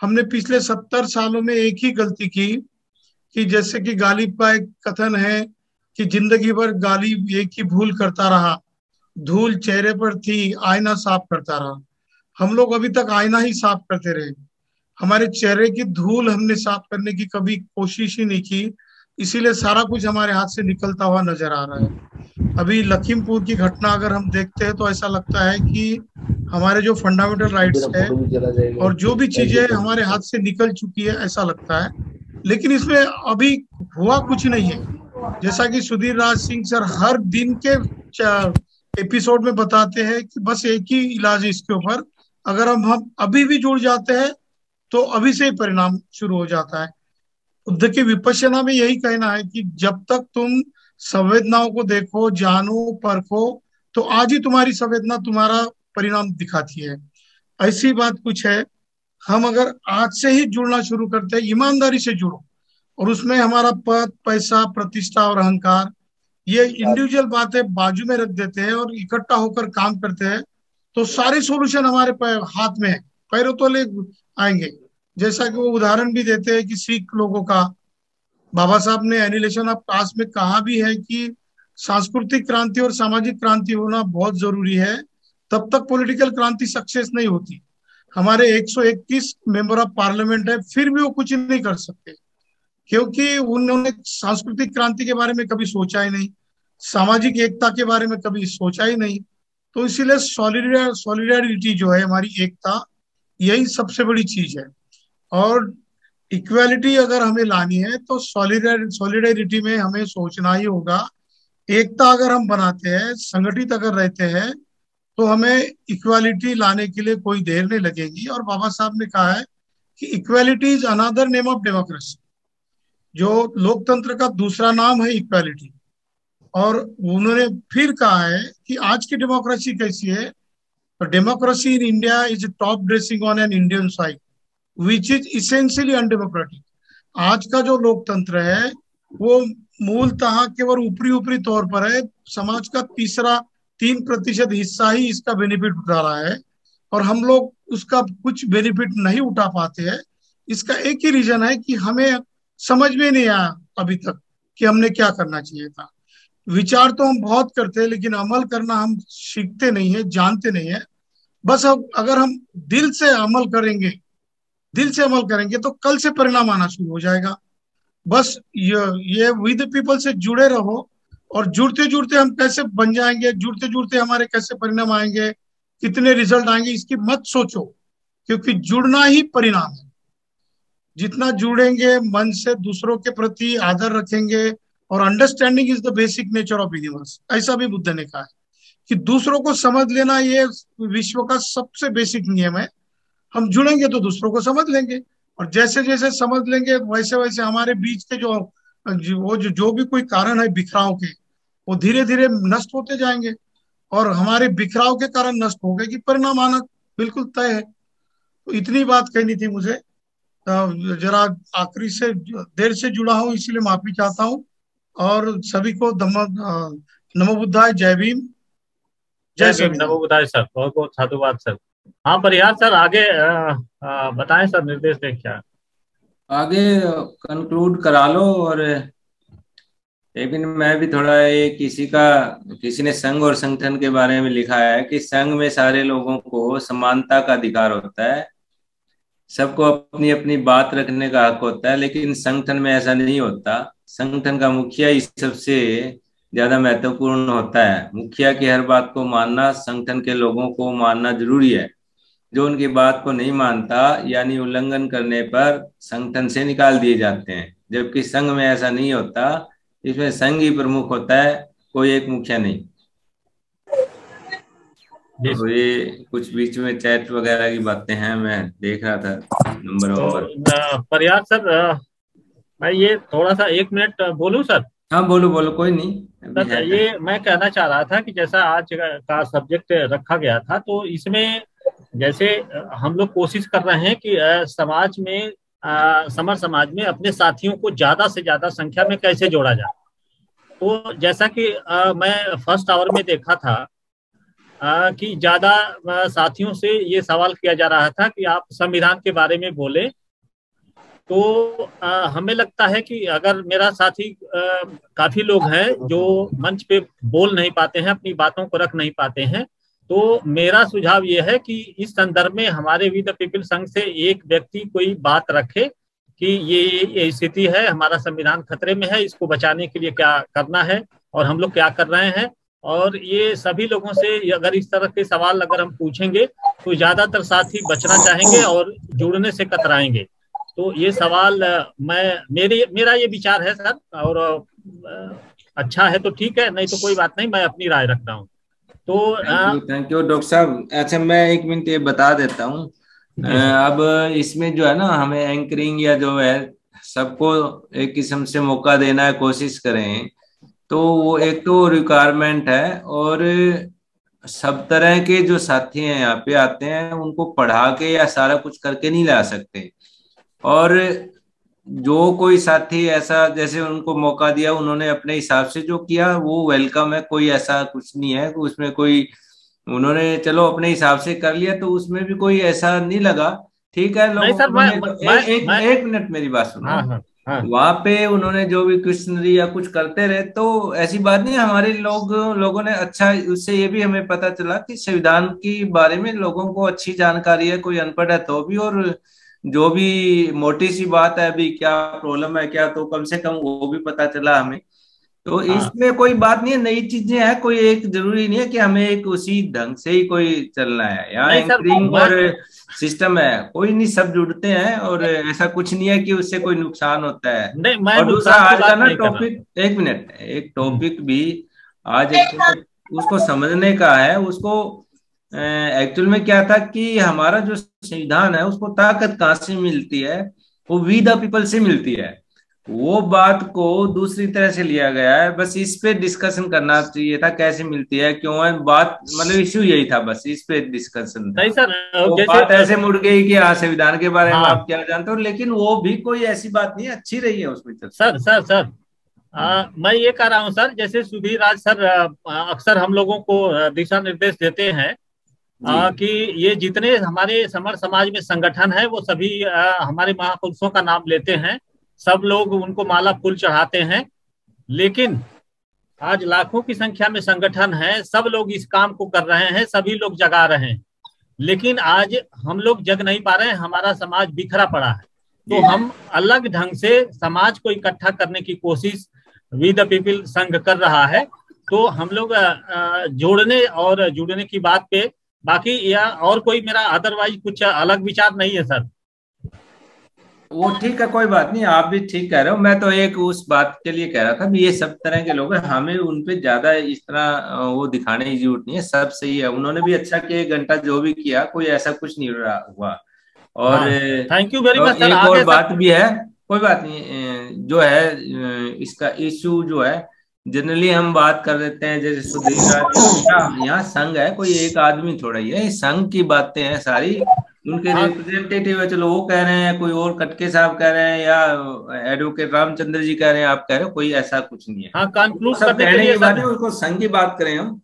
हमने पिछले सत्तर सालों में एक ही गलती की कि जैसे कि गालिब का एक कथन है कि जिंदगी भर गालिब एक ही भूल करता रहा, धूल चेहरे पर थी आईना साफ करता रहा। हम लोग अभी तक आईना ही साफ करते रहे, हमारे चेहरे की धूल हमने साफ करने की कभी कोशिश ही नहीं की, इसीलिए सारा कुछ हमारे हाथ से निकलता हुआ नजर आ रहा है। अभी लखीमपुर की घटना अगर हम देखते हैं तो ऐसा लगता है कि हमारे जो फंडामेंटल राइट्स है और जो भी चीजें हमारे हाथ से निकल चुकी है ऐसा लगता है, लेकिन इसमें अभी हुआ कुछ नहीं है। जैसा कि सुधीर राज सिंह सर हर दिन के एपिसोड में बताते हैं कि बस एक ही इलाज है इसके ऊपर, अगर हम हम अभी भी जुड़ जाते हैं तो अभी से परिणाम शुरू हो जाता है। बुद्ध की विपश्यना में यही कहना है कि जब तक तुम संवेदनाओं को देखो जानो परखो तो आज ही तुम्हारी संवेदना तुम्हारा परिणाम दिखाती है। ऐसी बात कुछ है, हम अगर आज से ही जुड़ना शुरू करते हैं, ईमानदारी से जुड़ो, और उसमें हमारा पद पैसा प्रतिष्ठा और अहंकार ये इंडिविजुअल बातें बाजू में रख देते हैं और इकट्ठा होकर काम करते हैं तो सारे सॉल्यूशन हमारे हाथ में है, पैरों तले आएंगे। जैसा कि वो उदाहरण भी देते हैं कि सिख लोगों का बाबा साहब ने एनिलेशन ऑफ कास्ट में कहा भी है कि सांस्कृतिक क्रांति और सामाजिक क्रांति होना बहुत जरूरी है, तब तक पॉलिटिकल क्रांति सक्सेस नहीं होती। हमारे एक सौ इक्कीस मेंबर ऑफ पार्लियामेंट है, फिर भी वो कुछ नहीं कर सकते क्योंकि उन्होंने सांस्कृतिक क्रांति के बारे में कभी सोचा ही नहीं, सामाजिक एकता के बारे में कभी सोचा ही नहीं। तो इसीलिए सॉलिडरिटी जो है हमारी एकता, यही सबसे बड़ी चीज है। और इक्वालिटी अगर हमें लानी है तो सॉलिडरिटी में हमें सोचना ही होगा। एकता अगर हम बनाते हैं, संगठित अगर रहते हैं तो हमें इक्वालिटी लाने के लिए कोई देर नहीं लगेगी। और बाबा साहब ने कहा है कि equality is another name of democracy, जो लोकतंत्र का दूसरा नाम है इक्वालिटी। और उन्होंने फिर कहा है कि आज की डेमोक्रेसी कैसी है, तो democracy in India is top dressing on an Indian side which is essentially undemocratic. आज का जो लोकतंत्र है वो मूलतः केवल ऊपरी ऊपरी तौर पर है, समाज का तीसरा तीन प्रतिशत हिस्सा ही इसका बेनिफिट उठा रहा है और हम लोग उसका कुछ बेनिफिट नहीं उठा पाते हैं। इसका एक ही रीजन है कि हमें समझ में नहीं आया अभी तक कि हमने क्या करना चाहिए था। विचार तो हम बहुत करते हैं लेकिन अमल करना हम सीखते नहीं है, जानते नहीं है। बस अब अगर हम दिल से अमल करेंगे दिल से अमल करेंगे तो कल से परिणाम आना शुरू हो जाएगा। बस ये ये विद पीपल से जुड़े रहो और जुड़ते जुड़ते हम कैसे बन जाएंगे, जुड़ते जुड़ते हमारे कैसे परिणाम आएंगे, कितने रिजल्ट आएंगे इसकी मत सोचो। क्योंकि जुड़ना ही परिणाम है। जितना जुड़ेंगे मन से, दूसरों के प्रति आदर रखेंगे, और understanding is the basic nature of universe, ऐसा भी बुद्ध ने कहा है कि दूसरों को समझ लेना ये विश्व का सबसे बेसिक नियम है। हम जुड़ेंगे तो दूसरों को समझ लेंगे, और जैसे जैसे समझ लेंगे वैसे वैसे हमारे बीच के जो वो जो, जो भी कोई कारण है बिखराव के, वो धीरे धीरे नष्ट होते जाएंगे, और हमारे बिखराव के कारण नष्ट हो गए कि परिणाम आना बिल्कुल तय है। तो इतनी बात कहनी थी मुझे, जरा आखिरी से देर से जुड़ा हूँ इसलिए माफी चाहता हूँ, और सभी को नमो बुद्धाय, जय भीम, जय श्री नमो बुद्धाय सर, बहुत बहुत साधुवाद सर। हाँ परिहार सर, आगे आ, आ, बताएं सर, निर्देश दें क्या आगे कंक्लूड करा लो। और लेकिन मैं भी थोड़ा ये किसी का किसी ने संघ और संगठन के बारे में लिखा है कि संघ में सारे लोगों को समानता का अधिकार होता है, सबको अपनी अपनी बात रखने का हक होता है, लेकिन संगठन में ऐसा नहीं होता। संगठन का मुखिया ही सबसे ज्यादा महत्वपूर्ण होता है। मुखिया की हर बात को मानना संगठन के लोगों को मानना जरूरी है। जो उनकी बात को नहीं मानता यानी उल्लंघन करने पर संगठन से निकाल दिए जाते हैं, जबकि संघ में ऐसा नहीं होता। इसमें संघ ही प्रमुख होता है, कोई एक मुखिया नहीं। तो ये कुछ बीच में चैट वगैरह की बातें हैं, मैं देख रहा था नंबर पर। परिहार सर, मैं ये थोड़ा सा एक मिनट बोलूं सर? हाँ बोलो बोलो, कोई नहीं सर। ये मैं कहना चाह रहा था कि जैसा आज का सब्जेक्ट रखा गया था, तो इसमें जैसे हम लोग कोशिश कर रहे हैं कि समाज में समर समाज में अपने साथियों को ज्यादा से ज्यादा संख्या में कैसे जोड़ा जाए। तो जैसा कि आ, मैं फर्स्ट आवर में देखा था कि ज्यादा साथियों से ये सवाल किया जा रहा था कि आप संविधान के बारे में बोले, तो आ, हमें लगता है कि अगर मेरा साथी आ, काफी लोग हैं जो मंच पे बोल नहीं पाते हैं, अपनी बातों को रख नहीं पाते हैं, तो मेरा सुझाव ये है कि इस संदर्भ में हमारे वी द पीपल संघ से एक व्यक्ति कोई बात रखे कि ये ये स्थिति है, हमारा संविधान खतरे में है, इसको बचाने के लिए क्या करना है और हम लोग क्या कर रहे हैं। और ये सभी लोगों से अगर इस तरह के सवाल अगर हम पूछेंगे तो ज्यादातर साथी बचना चाहेंगे और जुड़ने से कतराएंगे। तो ये सवाल मैं मेरे मेरा ये विचार है सर, और अच्छा है तो ठीक है, नहीं तो कोई बात नहीं, मैं अपनी राय रखता हूँ। तो थैंक यू डॉक्टर साहब। अच्छा मैं एक मिनट ये बता देता हूँ, अब इसमें जो है ना हमें एंकरिंग या जो है सबको एक किस्म से मौका देना है, कोशिश करें। तो वो एक तो रिक्वायरमेंट है, और सब तरह के जो साथी हैं यहाँ पे आते हैं उनको पढ़ा के या सारा कुछ करके नहीं ला सकते। और जो कोई साथी ऐसा जैसे उनको मौका दिया उन्होंने अपने हिसाब से जो किया वो वेलकम है, कोई ऐसा कुछ नहीं है उसमें, कोई उन्होंने चलो अपने हिसाब से कर लिया तो उसमें भी कोई ऐसा नहीं लगा, ठीक है। नहीं सर, मैं, तो मैं, ए, एक, मैं... एक मिनट मेरी बात सुनो। हाँ, हाँ. हाँ। वहां पे उन्होंने जो भी क्वेश्चनरी या कुछ करते रहे, तो ऐसी बात नहीं। हमारे लोग लोगों ने अच्छा, उससे ये भी हमें पता चला कि संविधान के बारे में लोगों को अच्छी जानकारी है, कोई अनपढ़ है तो भी, और जो भी मोटी सी बात है अभी क्या प्रॉब्लम है क्या, तो कम से कम वो भी पता चला हमें। तो हाँ। इसमें कोई बात नहीं है, नई चीजें हैं, कोई एक जरूरी नहीं है कि हमें एक उसी ढंग से ही कोई चलना है। यहाँ एंकरिंग और सिस्टम है, कोई नहीं, सब जुड़ते हैं, और ऐसा कुछ नहीं है कि उससे कोई नुकसान होता है। नहीं, मैं और दूसरा आज का ना टॉपिक, एक मिनट, एक टॉपिक भी आज एक उसको समझने का है, उसको एक्चुअल में क्या था कि हमारा जो संविधान है उसको ताकत कहाँ से मिलती है, वो वी द पीपल से मिलती है। वो बात को दूसरी तरह से लिया गया है, बस इस पे डिस्कशन करना चाहिए था, कैसे मिलती है, क्यों है, बात मतलब इश्यू यही था, बस इस पे डिस्कशन। नहीं सर, तो बात ऐसे मुड़ गई कि हाँ संविधान के बारे में हाँ। आप क्या जानते हो, लेकिन वो भी कोई ऐसी बात नहीं, अच्छी रही है उसमें। सर सर सर आ, मैं ये कह रहा हूँ सर, जैसे सुधीर राज सर अक्सर हम लोगों को दिशा निर्देश देते हैं आ, कि ये जितने हमारे समर समाज में संगठन है वो सभी आ, हमारे महापुरुषों का नाम लेते हैं, सब लोग उनको माला फूल चढ़ाते हैं, लेकिन आज लाखों की संख्या में संगठन है, सब लोग इस काम को कर रहे हैं, सभी लोग जगा रहे हैं, लेकिन आज हम लोग जग नहीं पा रहे हैं, हमारा समाज बिखरा पड़ा है। तो हम अलग ढंग से समाज को इकट्ठा करने की कोशिश वी द पीपल संघ कर रहा है। तो हम लोग जोड़ने और जुड़ने की बात पे बाकी या और कोई मेरा अदरवाइज कुछ अलग विचार नहीं है सर। वो ठीक है, कोई बात नहीं, आप भी ठीक कह रहे हो। मैं तो एक उस बात के लिए कह रहा था भी ये सब तरह के लोग हैं, हमें उनपे ज्यादा इस तरह वो दिखाने की जरूरत नहीं है, सब सही है। उन्होंने भी अच्छा किया, एक घंटा जो भी किया, कोई ऐसा कुछ नहीं हुआ। और thank you very much sir. एक और बात भी है, कोई बात नहीं, जो है इसका इश्यू जो है जनरली हम बात कर देते हैं, जैसे सुधीर राज, यहाँ संघ है, कोई एक आदमी थोड़ा ही है, संघ की बातें हैं सारी, उनके रिप्रेजेंटेटिव है, चलो वो कह रहे हैं, कोई और कटके साहब कह रहे हैं, या एडवोकेट रामचंद्र जी कह रहे हैं, आप कह रहे हो, कोई ऐसा कुछ नहीं है। हाँ, कंक्लूड करने की बात है, उनको संघ की बात करें हम।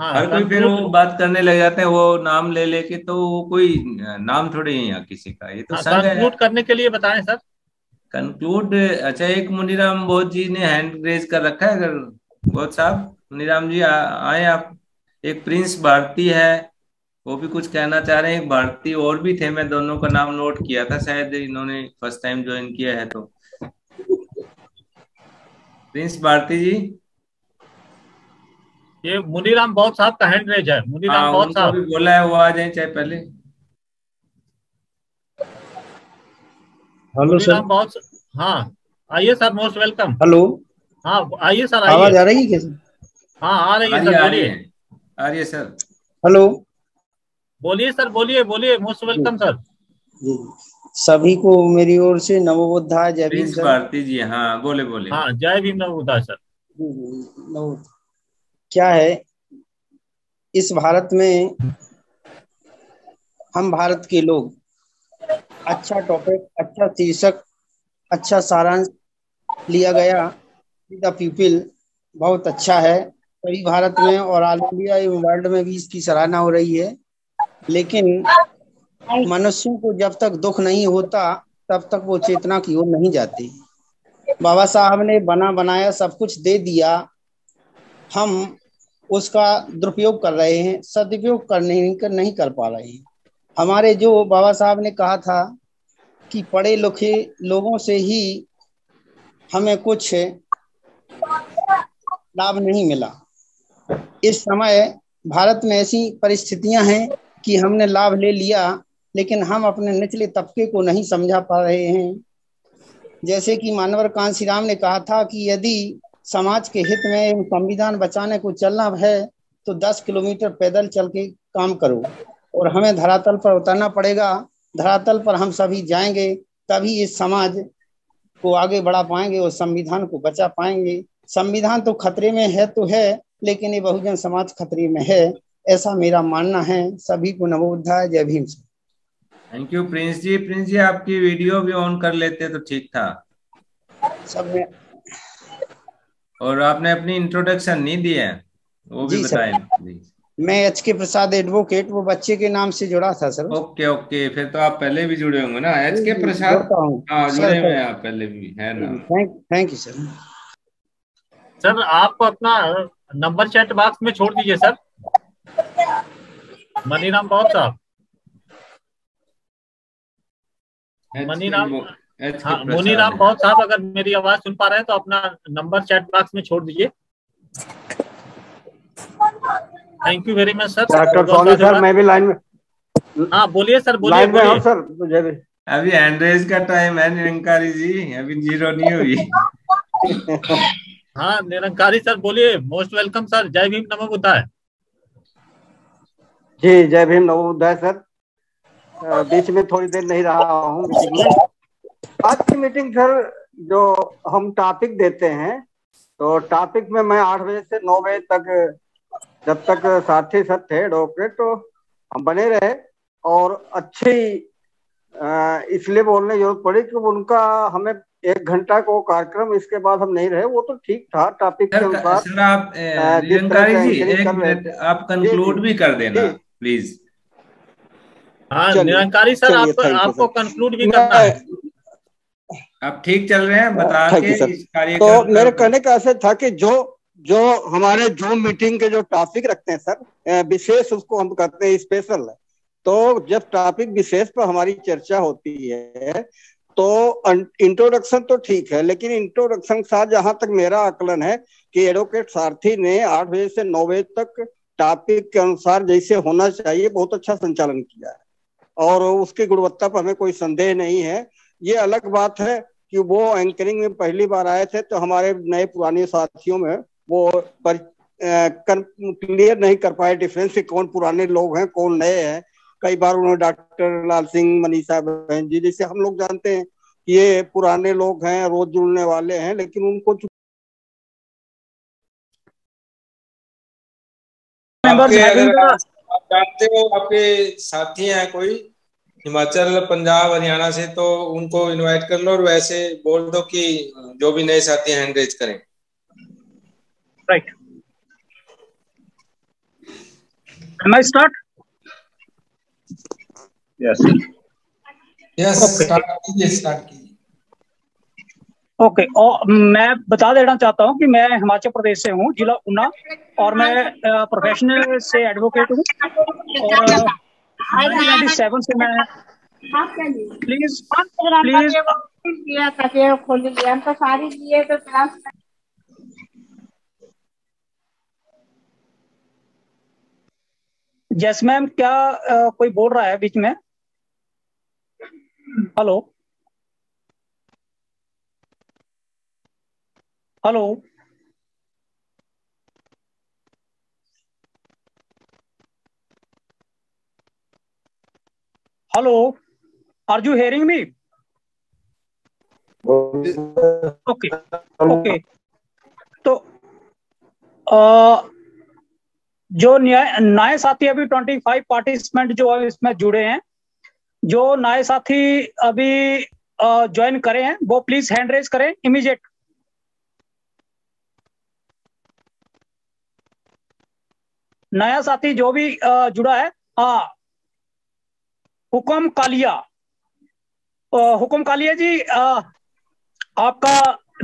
हाँ, हर कोई फिर वो बात करने लग जाते हैं, वो नाम ले लेके, तो वो कोई नाम थोड़े ही है किसी का, ये तो संघ करने के लिए बताएं सर कंक्लूड। अच्छा, एक मुनीराम बोध जी ने हैंड रेज कर रखा है, अगर बोध साहब, मुनीराम जी आए आप। एक प्रिंस भारती है, वो भी कुछ कहना चाह रहे हैं, एक भारती और भी थे, मैं दोनों का नाम नोट किया था, शायद इन्होंने फर्स्ट टाइम ज्वाइन किया है। तो प्रिंस भारती जी, ये मुनीराम बोध साहब का हैंड रेज है, मुनीराम बोध साहब भी बोला है, वो आ जाए चाहे पहले। हेलो सर, बहुत हाँ आइए सर, मोस्ट वेलकम। हेलो, हाँ आइए सर, आइए। आवाज आ रही है कैसे? हाँ आ रही है सर, बोलिए। आ रही है सर, हेलो, बोलिए सर, बोलिए बोलिए, मोस्ट वेलकम सर। जी, सभी को मेरी ओर से नमोबुद्धाय, जय भीम सर। भारती जी हाँ बोले बोले, हाँ जय भीम, नमोबुद्धाय सर। नमोबुद्धाय क्या है, इस भारत में हम भारत के लोग अच्छा टॉपिक, अच्छा शीर्षक, अच्छा सारांश लिया गया, द पीपल बहुत अच्छा है सभी भारत में, और ऑल इंडिया एवं वर्ल्ड में भी इसकी सराहना हो रही है। लेकिन मनुष्यों को जब तक दुख नहीं होता तब तक वो चेतना की ओर नहीं जाते। बाबा साहब ने बना बनाया सब कुछ दे दिया, हम उसका दुरुपयोग कर रहे हैं, सदुपयोग करने नहीं कर पा रहे हैं। हमारे जो बाबा साहब ने कहा था कि पढ़े लिखे लोगों से ही हमें कुछ लाभ नहीं मिला। इस समय भारत में ऐसी परिस्थितियां हैं कि हमने लाभ ले लिया, लेकिन हम अपने निचले तबके को नहीं समझा पा रहे हैं। जैसे कि मानवर कांशी राम ने कहा था कि यदि समाज के हित में संविधान बचाने को चलना है तो दस किलोमीटर पैदल चल के काम करो, और हमें धरातल पर उतरना पड़ेगा। धरातल पर हम सभी जाएंगे तभी इस समाज को आगे बढ़ा पाएंगे और संविधान को बचा पाएंगे। संविधान तो खतरे में है तो है, लेकिन ये बहुजन समाज खतरे में है, ऐसा मेरा मानना है। सभी को नमोबुद्धाय, जय Bhim. Thank you Prince ji. Prince ji, आपकी वीडियो भी ऑन कर लेते तो ठीक था। सब में और आपने अपनी इंट्रोडक्शन नहीं दी है, वो भी बताए। मैं एच के प्रसाद एडवोकेट, वो बच्चे के नाम से जुड़ा था सर। ओके ओके, फिर तो आप पहले भी जुड़े होंगे ना, एच के प्रसाद जुड़े हुए आप पहले भी है ना। Thank you sir. सर आप अपना नंबर चैट बॉक्स में छोड़ दीजिए सर, मनीराम बहुत साहब, मनीराम मुनीराम बहुत साहब, अगर मेरी आवाज सुन पा रहे हैं तो अपना नंबर चैट बॉक्स में छोड़ दीजिए। Thank you very much sir. Doctor sir, मैं भी लाइन में। हाँ बोलिए सर, बोलिए लाइन में हूँ सर। अभी हैंड रेज का टाइम है निरंकारी जी, अभी जीरो नहीं हुई। हाँ निरंकारी सर बोलिए, मोस्ट वेलकम सर, जय भीम, नमो बुद्धाय। जी जय भीम, नमो बुद्धाय सर। बीच में थोड़ी देर नहीं रहा हूँ। आज की मीटिंग सर, जो हम टॉपिक देते हैं तो टॉपिक में मैं आठ बजे से नौ बजे तक, जब तक साथी सब थे एडवोकेट, तो हम बने रहे। और अच्छी इसलिए बोलने की जरूरत पड़ी कि उनका हमें एक घंटा को कार्यक्रम, इसके बाद हम नहीं रहे, वो तो ठीक था टॉपिक के अनुसार। सर आप निरंकारी जी एक मिनट, आप कंक्लूड भी कर देना प्लीज। हाँ निरंकारी सर, आपको कंक्लूड भी करना है। आप ठीक चल रहे हैं, बता के। तो मेरे कहने का असर था कि जो जो हमारे जूम मीटिंग के जो टॉपिक रखते हैं सर, विशेष उसको हम करते हैं स्पेशल। तो जब टॉपिक विशेष पर हमारी चर्चा होती है तो इंट्रोडक्शन तो ठीक है, लेकिन इंट्रोडक्शन के साथ जहां तक मेरा आकलन है कि एडवोकेट सारथी ने आठ बजे से नौ बजे तक टॉपिक के अनुसार जैसे होना चाहिए बहुत अच्छा संचालन किया है और उसकी गुणवत्ता पर हमें कोई संदेह नहीं है। ये अलग बात है कि वो एंकरिंग में पहली बार आए थे तो हमारे नए पुराने साथियों में वो क्लियर नहीं कर पाए डिफरेंस कि कौन पुराने लोग हैं कौन नए हैं। कई बार उन्होंने डॉक्टर लाल सिंह, मनीषा बहन जी जिसे हम लोग जानते हैं कि ये पुराने लोग हैं, रोज जुड़ने वाले हैं, लेकिन उनको आप जानते हो आपके साथी हैं कोई हिमाचल, पंजाब, हरियाणा से तो उनको इनवाइट कर लो और वैसे बोल दो कि जो भी नए साथी हैंड रेज करें। Right, can I start? Yes yes, start कीजिए, स्टार्ट कीजिए। ओके, और मैं बता देना चाहता हूं कि मैं हिमाचल प्रदेश से हूं, जिला ऊना, और मैं प्रोफेशनल से एडवोकेट हूं और नाइनटीन नाइंटी सेवन से मैं प्लीज प्लीज तो सारी दिए तो क्लास यस मैम, क्या आ, कोई बोल रहा है बीच में? Hello hello hello, are you hearing me? Okay okay, तो आ, जो नए साथी अभी पच्चीस पार्टिसिपेंट जो इसमें जुड़े हैं, जो नए साथी अभी ज्वाइन करे हैं वो प्लीज हैंड रेज करें इमीडिएट। नया साथी जो भी जुड़ा है, हाँ, हुकुम कालिया, हुकुम कालिया जी आपका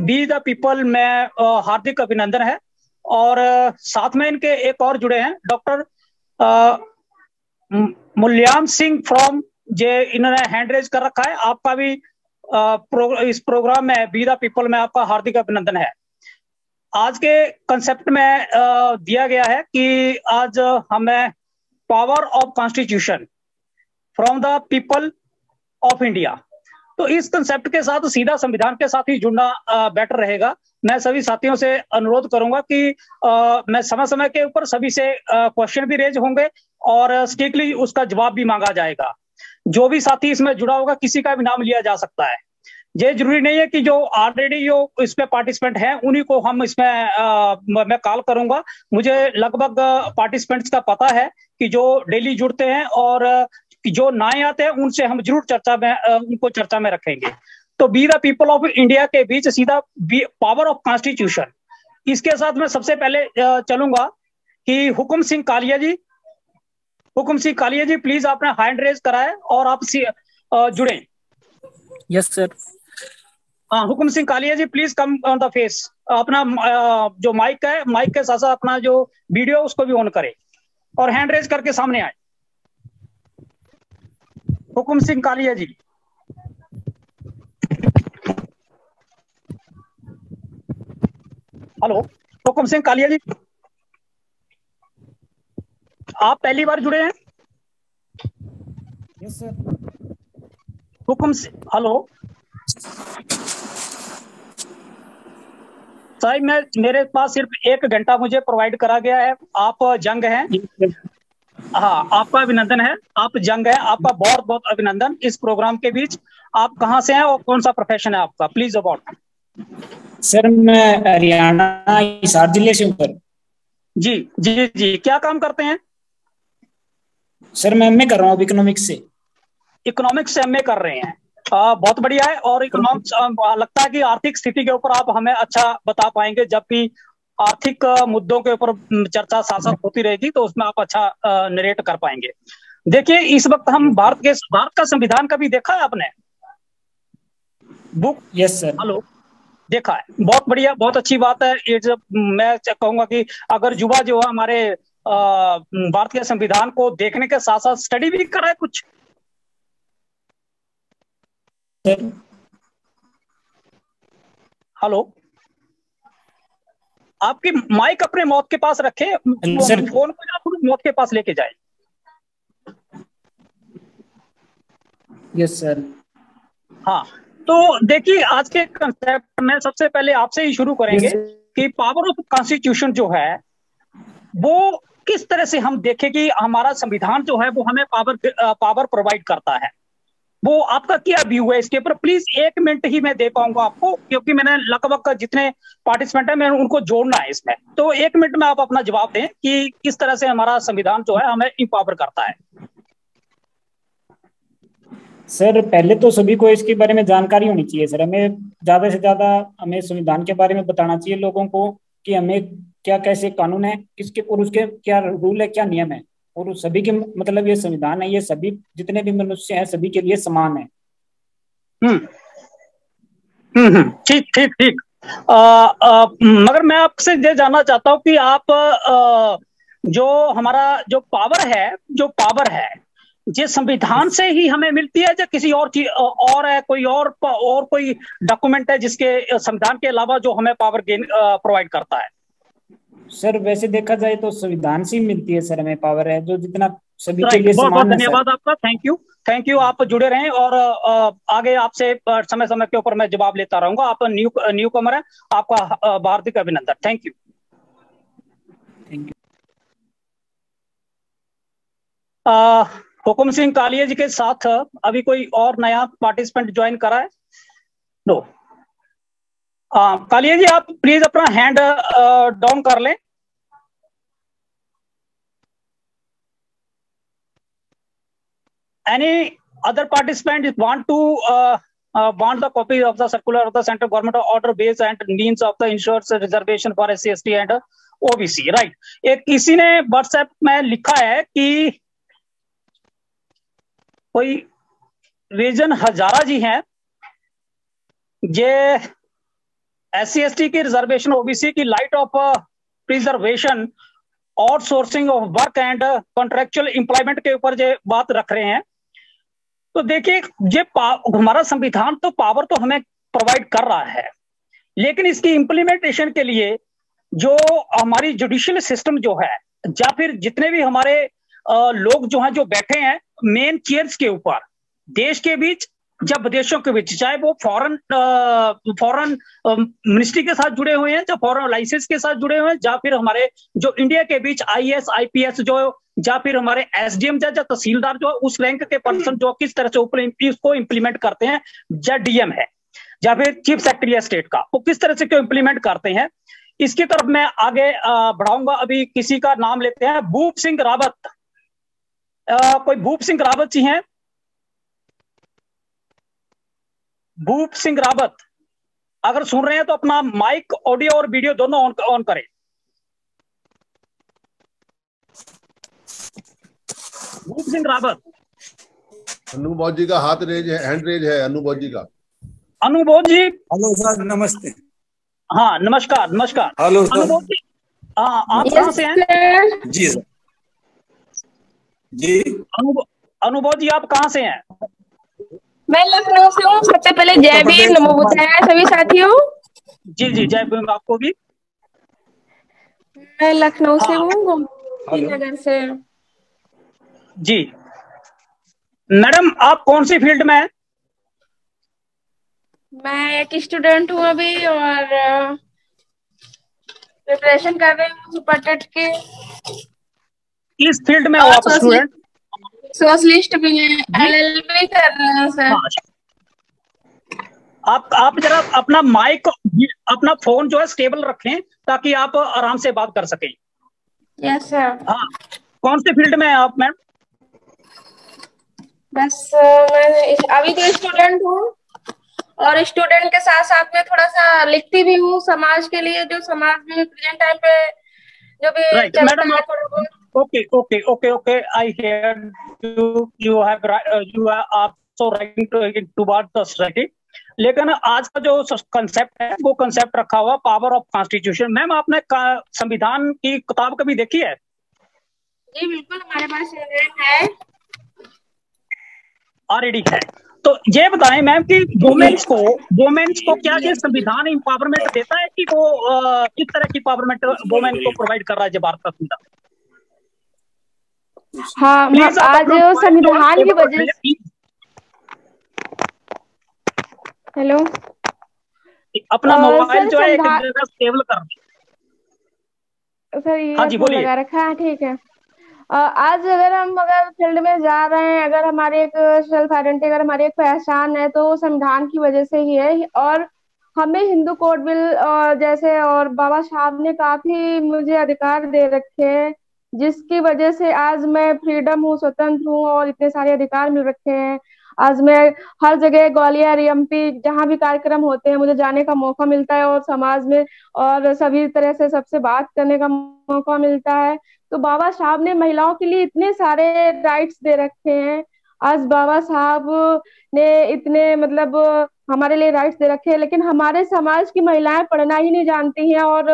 बी द पीपल में हार्दिक अभिनंदन है। और साथ में इनके एक और जुड़े हैं डॉक्टर मुल्याम सिंह फ्रॉम, जे इन्होंने हैंड रेज कर रखा है, आपका भी आ, प्रो, इस प्रोग्राम में बी द पीपल में आपका हार्दिक अभिनंदन है। आज के कंसेप्ट में आ, दिया गया है कि आज हमें power of constitution from the people of India, तो इस कंसेप्ट के साथ सीधा संविधान के साथ ही जुड़ना आ, बेटर रहेगा। मैं सभी साथियों से अनुरोध करूंगा कि आ, मैं समय समय के ऊपर सभी से क्वेश्चन भी रेज होंगे और स्ट्रिक्टली उसका जवाब भी मांगा जाएगा। जो भी साथी इसमें जुड़ा होगा किसी का भी नाम लिया जा सकता है, ये जरूरी नहीं है कि जो ऑलरेडी जो इसमें पार्टिसिपेंट हैं उन्हीं को हम इसमें आ, मैं कॉल करूंगा। मुझे लगभग पार्टिसिपेंट्स का पता है कि जो डेली जुड़ते हैं और जो नए आते हैं उनसे हम जरूर चर्चा में आ, उनको चर्चा में रखेंगे। तो be the people of India के बीच सीधा पावर ऑफ कॉन्स्टिट्यूशन, इसके साथ मैं सबसे पहले चलूंगा कि हुकुम सिंह कालिया जी, हुकुम सिंह कालिया जी प्लीज आपने हैंड रेज कराए और आप जुड़े। यस सर, हाँ, Hukum Singh Kalia ji please come on the face, अपना जो माइक है माइक के साथ साथ अपना जो वीडियो उसको भी ऑन करें और हैंड रेज करके सामने आए। हुकुम सिंह कालिया जी, हेलो हुकुम सिंह कालिया जी, आप पहली बार जुड़े हैं? Yes sir. Hukum Singh, hello साहब, मैं मेरे पास सिर्फ एक घंटा मुझे प्रोवाइड करा गया है, आप जंग हैं। yes, हाँ, आपका अभिनंदन है, आप जंग हैं, आपका बहुत बहुत अभिनंदन इस प्रोग्राम के बीच। आप कहाँ से हैं और कौन सा प्रोफेशन है आपका? Please about. सर मैं हरियाणा हिसार जिले से हूँ। जी जी जी, क्या काम करते हैं? सर मैं एमए कर रहा हूँ इकोनॉमिक्स से। इकोनॉमिक्स से एमए कर रहे हैं, आ, बहुत बढ़िया है। और इकोनॉमिक्स, लगता है कि आर्थिक स्थिति के ऊपर आप हमें अच्छा बता पाएंगे, जब भी आर्थिक मुद्दों के ऊपर चर्चा साथ होती रहेगी तो उसमें आप अच्छा नरेट कर पाएंगे। देखिए इस वक्त हम भारत के भारत का संविधान कभी देखा है आपने बुक? यस सर, हेलो, देखा है, बहुत बढ़िया, बहुत अच्छी बात है। ये जब मैं कहूंगा कि अगर युवा जो है हमारे भारत के संविधान को देखने के साथ साथ स्टडी भी कर रहा है कुछ। हेलो, आपकी माइक अपने मौत के पास रखें, फोन को मौत के पास लेके जाए। Yes sir. हाँ, तो देखिए आज के कंसेप्ट में सबसे पहले आपसे ही शुरू करेंगे yes, कि पावर ऑफ कॉन्स्टिट्यूशन जो है वो किस तरह से हम देखें कि हमारा संविधान जो है वो हमें पावर पावर प्रोवाइड करता है, वो आपका क्या व्यू है इसके ऊपर। प्लीज एक मिनट ही मैं दे पाऊंगा आपको, क्योंकि मैंने लगभग जितने पार्टिसिपेंट हैं मैंने उनको जोड़ना है इसमें, तो एक मिनट में आप अपना जवाब दें कि किस तरह से हमारा संविधान जो है हमें इंपावर करता है। सर पहले तो सभी को इसके बारे में जानकारी होनी चाहिए। सर हमें ज्यादा से ज्यादा हमें संविधान के बारे में बताना चाहिए लोगों को कि हमें क्या कैसे कानून है किसके और उसके क्या रूल है, क्या नियम है, और उस सभी के मतलब ये संविधान है, ये सभी जितने भी मनुष्य हैं सभी के लिए समान है। हम्म हम्म ठीक ठीक ठीक। मगर मैं आपसे ये जानना चाहता हूँ कि आप आ, जो हमारा जो पावर है जो पावर है ये संविधान से ही हमें मिलती है या किसी और चीज और है, कोई और और कोई डॉक्यूमेंट है जिसके संविधान के अलावा जो हमें पावर गेन प्रोवाइड करता है। सर वैसे देखा जाए तो संविधान से ही मिलती है सर हमें पावर है जो जितना सभी के लिए समान है। बहुत धन्यवाद आपका, थैंक यू थैंक यू। आप जुड़े रहें और आगे आपसे समय समय के ऊपर मैं जवाब लेता रहूंगा। आप न्यू न्यू कमर है, आपका हार्दिक अभिनंदन, thank you thank you. Hukum Singh Kalia ji के साथ अभी कोई और नया पार्टिसिपेंट ज्वाइन करा है? नो। कालिया जी आप प्लीज अपना हैंड डाउन कर लें। Any other participant want to want the copy of the circular of the central government order base and means of the insurance reservation for S C S T and OBC, right. एक किसी ने WhatsApp में लिखा है कि कोई raisin हजारा जी हैं, ये एस सी एस टी की रिजर्वेशन ओबीसी की लाइट ऑफ प्रिजर्वेशन और sourcing of work and contractual employment के ऊपर ये बात रख रहे हैं। तो देखिए ये हमारा संविधान तो पावर तो हमें प्रोवाइड कर रहा है, लेकिन इसकी इम्प्लीमेंटेशन के लिए जो हमारी जुडिशियल सिस्टम जो है या फिर जितने भी हमारे लोग जो हैं जो बैठे हैं मेन चेयर्स के ऊपर देश के बीच या विदेशों के बीच, चाहे वो फॉरेन फॉरेन मिनिस्ट्री के साथ जुड़े हुए हैं या फॉरेन लाइसेंस के साथ जुड़े हुए हैं या फिर हमारे जो इंडिया के बीच आईएएस आईपीएस जो या फिर हमारे एसडीएम या तहसीलदार जो उस रैंक के पर्सन जो किस तरह से ऊपर इसको इम्प्लीमेंट करते हैं या डीएम है या फिर चीफ सेक्रेटरी स्टेट का वो किस तरह से क्यों इम्प्लीमेंट करते हैं, इसकी तरफ मैं आगे बढ़ाऊंगा। अभी किसी का नाम लेते हैं, भूप सिंह रावत। Uh, कोई भूप सिंह रावत जी हैं? भूप सिंह रावत अगर सुन रहे हैं तो अपना माइक, ऑडियो और वीडियो दोनों ऑन ऑन करें। भूप सिंह रावत। अनुबोध जी का हाथ रेज है, हैंड रेज है अनुबोध जी का। अनुबोध जी हेलो सर, नमस्ते। हाँ नमस्कार नमस्कार। हेलो सर अनुबोध जी, हाँ आप कहाँ से हैं? जी सर जी। अनुबोध जी आप कहाँ से हैं? मैं लखनऊ से हूँ। सबसे पहले जय भीम, नमो बुद्धाय सभी साथियों। जी जी जय भीम आपको भी। मैं लखनऊ से हूँ, गोमती नगर से। जी मैडम आप कौन सी फील्ड में हैं? मैं एक स्टूडेंट हूँ अभी और प्रिपरेशन कर रही हूँ सुपर टेट के। इस फील्ड में आप स्टूडेंट सोशलिस्ट भी हैं, एलएलबी कर रहे हैं सर। आप आप जरा अपना माइक अपना फोन जो है स्टेबल रखें ताकि आप आराम से बात कर सकें। Yes sir. हाँ कौन से फील्ड में हैं आप मैम? बस मैं अभी तो स्टूडेंट हूँ और स्टूडेंट के साथ साथ में थोड़ा सा लिखती भी हूँ समाज के लिए, जो समाज में प्रेजेंट टाइम पे जो भी right. मैडम आप Okay, okay, okay, okay. I hear you. You have uh, you are also writing towards the strategy. लेकिन आज का जो कंसेप्ट है वो कंसेप्ट रखा हुआ पावर ऑफ कॉन्स्टिट्यूशन। मैम आपने संविधान की किताब कभी देखी है? जी बिल्कुल, हमारे पास है। ऑलरेडी है। तो ये बताएं मैम कि वुमेन्स को वुमेन्स को क्या ये संविधान एम्पावरमेंट देता है कि वो किस तरह की एम्पावरमेंट वुमेन को प्रोवाइड कर रहा है भारत का संविधान? हाँ, प्लीज आज संविधान की वजह से हेलो अपना मोबाइल जो है टेबल कर सर ये लगा रखा है, ठीक है। आज अगर हम अगर फील्ड में जा रहे हैं, अगर हमारी एक सेल्फ आइडेंटिटी, अगर हमारी एक पहचान है तो संविधान की वजह से ही है। और हमें हिंदू कोड बिल जैसे और बाबा साहब ने काफी मुझे अधिकार दे रखे हैं, जिसकी वजह से आज मैं फ्रीडम हूँ, स्वतंत्र हूँ और इतने सारे अधिकार मिल रखे हैं। आज मैं हर जगह ग्वालियर एमपी जहाँ भी कार्यक्रम होते हैं मुझे जाने का मौका मिलता है और समाज में और सभी तरह से सबसे बात करने का मौका मिलता है। तो बाबा साहब ने महिलाओं के लिए इतने सारे राइट्स दे रखे हैं, आज बाबा साहब ने इतने मतलब हमारे लिए राइट्स दे रखे हैं, लेकिन हमारे समाज की महिलाएं पढ़ना ही नहीं जानती हैं। और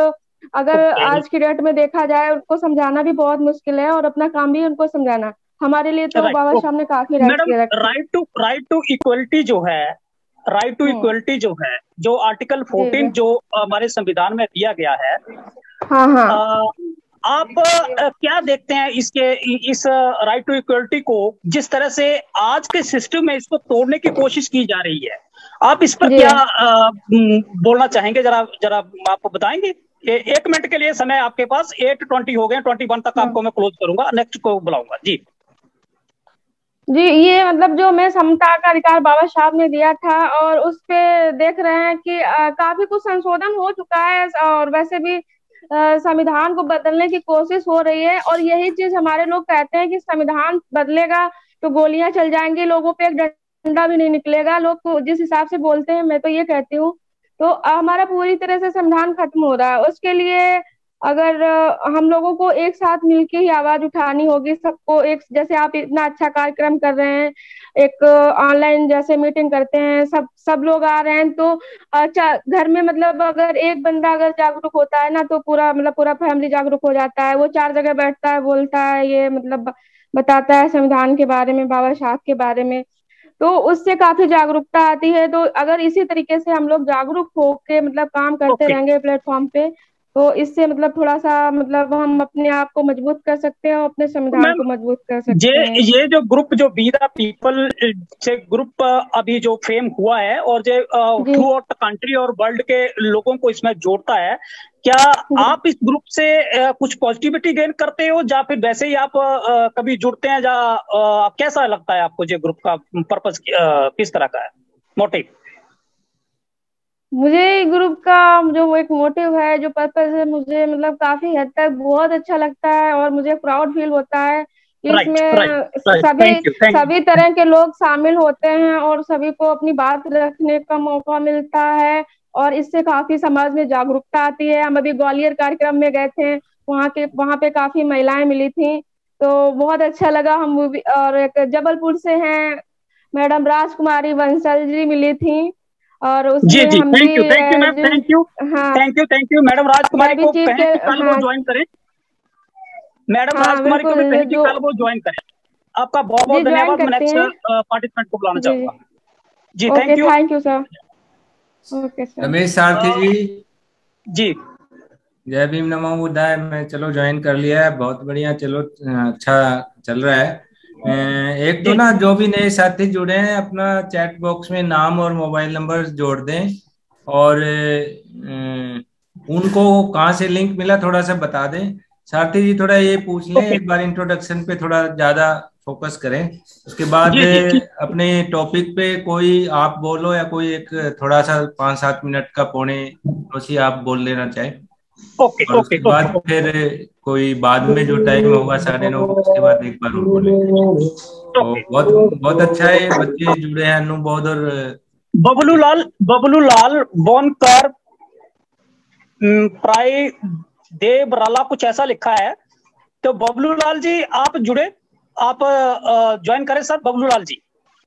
अगर आज की डेट में देखा जाए उनको समझाना भी बहुत मुश्किल है और अपना काम भी उनको समझाना, हमारे लिए तो बाबा साहब ने काफी right right to right to equality जो है राइट टू इक्वलिटी जो है जो आर्टिकल फोर्टीन जो हमारे संविधान में दिया गया है, हाँ हाँ आ, आप क्या देखते हैं इसके इस राइट टू इक्वलिटी को जिस तरह से आज के सिस्टम में इसको तोड़ने की कोशिश की जा रही है, आप इस पर क्या आ, बोलना चाहेंगे? जरा जरा आपको बताएंगे कि एक मिनट के लिए समय आपके पास एट ट्वेंटी हो गए, ट्वेंटी वन तक आपको मैं क्लोज करूंगा, नेक्स्ट को बुलाऊंगा। जी जी ये मतलब जो मैं समता का अधिकार बाबा साहब ने दिया था और उस पे देख रहे हैं कि आ, काफी कुछ संशोधन हो चुका है और वैसे भी संविधान को बदलने की कोशिश हो रही है। और यही चीज हमारे लोग कहते हैं कि संविधान बदलेगा तो गोलियां चल जाएंगी, लोगों पे एक डंडा भी नहीं निकलेगा, लोग जिस हिसाब से बोलते हैं, मैं तो ये कहती हूँ। तो हमारा पूरी तरह से संविधान खत्म हो रहा है। उसके लिए अगर हम लोगों को एक साथ मिलके ही आवाज उठानी होगी सबको। एक जैसे आप इतना अच्छा कार्यक्रम कर रहे हैं, एक ऑनलाइन जैसे मीटिंग करते हैं, सब सब लोग आ रहे हैं, तो अच्छा घर में मतलब अगर एक बंदा अगर जागरूक होता है ना तो पूरा मतलब पूरा फैमिली जागरूक हो जाता है। वो चार जगह बैठता है, बोलता है, ये मतलब बताता है संविधान के बारे में, बाबा साहब के बारे में, तो उससे काफी जागरूकता आती है। तो अगर इसी तरीके से हम लोग जागरूक होके मतलब काम करते रहेंगे प्लेटफॉर्म पे, तो इससे मतलब थोड़ा सा मतलब हम अपने आप को मजबूत कर सकते हैं और अपने संविधान को मजबूत कर सकते ये, हैं। ये जो ग्रुप जो बी द पीपल से ग्रुप अभी जो फेम हुआ है और जो थ्रू आउट कंट्री और वर्ल्ड के लोगों को इसमें जोड़ता है, क्या आप इस ग्रुप से कुछ पॉजिटिविटी गेन करते हो या फिर वैसे ही आप कभी जुड़ते हैं या कैसा लगता है आपको? जो ग्रुप का पर्पज किस तरह का है, मोटिव? मुझे ग्रुप का जो एक मोटिव है, जो पर्पज है, मुझे मतलब काफी हद तक बहुत अच्छा लगता है और मुझे प्राउड फील होता है कि इसमें सभी सभी तरह के लोग शामिल होते हैं और सभी को अपनी बात रखने का मौका मिलता है और इससे काफी समाज में जागरूकता आती है। हम अभी ग्वालियर कार्यक्रम में गए थे, वहाँ के वहाँ पे काफी महिलाएं मिली थी तो बहुत अच्छा लगा। हम और एक जबलपुर से हैं मैडम राजकुमारी वंसल जी मिली थी और जी जी thank you thank you ma'am thank you thank you thank you madam Rajkumari को कहें कि कल वो ज्वाइन करें। मैडम राजकुमारी को भी कहें कि कल वो ज्वाइन करें। आपका बहुत बहुत धन्यवाद। नेक्स्ट पार्टिसिपेंट को बुलाना चाहूंगा। जी thank you thank you sir. Okay sir Ramesh Sarathi ji जी जय भीम नमो बुद्धाय। मैं चलो ज्वाइन कर लिया है, बहुत बढ़िया, चलो अच्छा चल रहा है। एक तो ना जो भी नए साथी जुड़े हैं अपना चैट बॉक्स में नाम और मोबाइल नंबर जोड़ दें और उनको कहाँ से लिंक मिला थोड़ा सा बता दें। सारथी जी थोड़ा ये पूछ लें एक बार, इंट्रोडक्शन पे थोड़ा ज्यादा फोकस करें, उसके बाद अपने टॉपिक पे कोई आप बोलो या कोई एक थोड़ा सा पांच सात मिनट का पौने उसी आप बोल लेना चाहे। ओके ओके बाद फिर कोई बाद में जो टाइम होगा साढ़े नौ उसके बाद एक बार बोलेंगे। तो बहुत बहुत अच्छा है बच्चे जुड़े हैं। अनुबोध और बबलू लाल बबलू लाल बोनकर प्राय देव राला कुछ ऐसा लिखा है। तो बबलू लाल जी आप जुड़े, आप ज्वाइन करें सर। बबलू लाल जी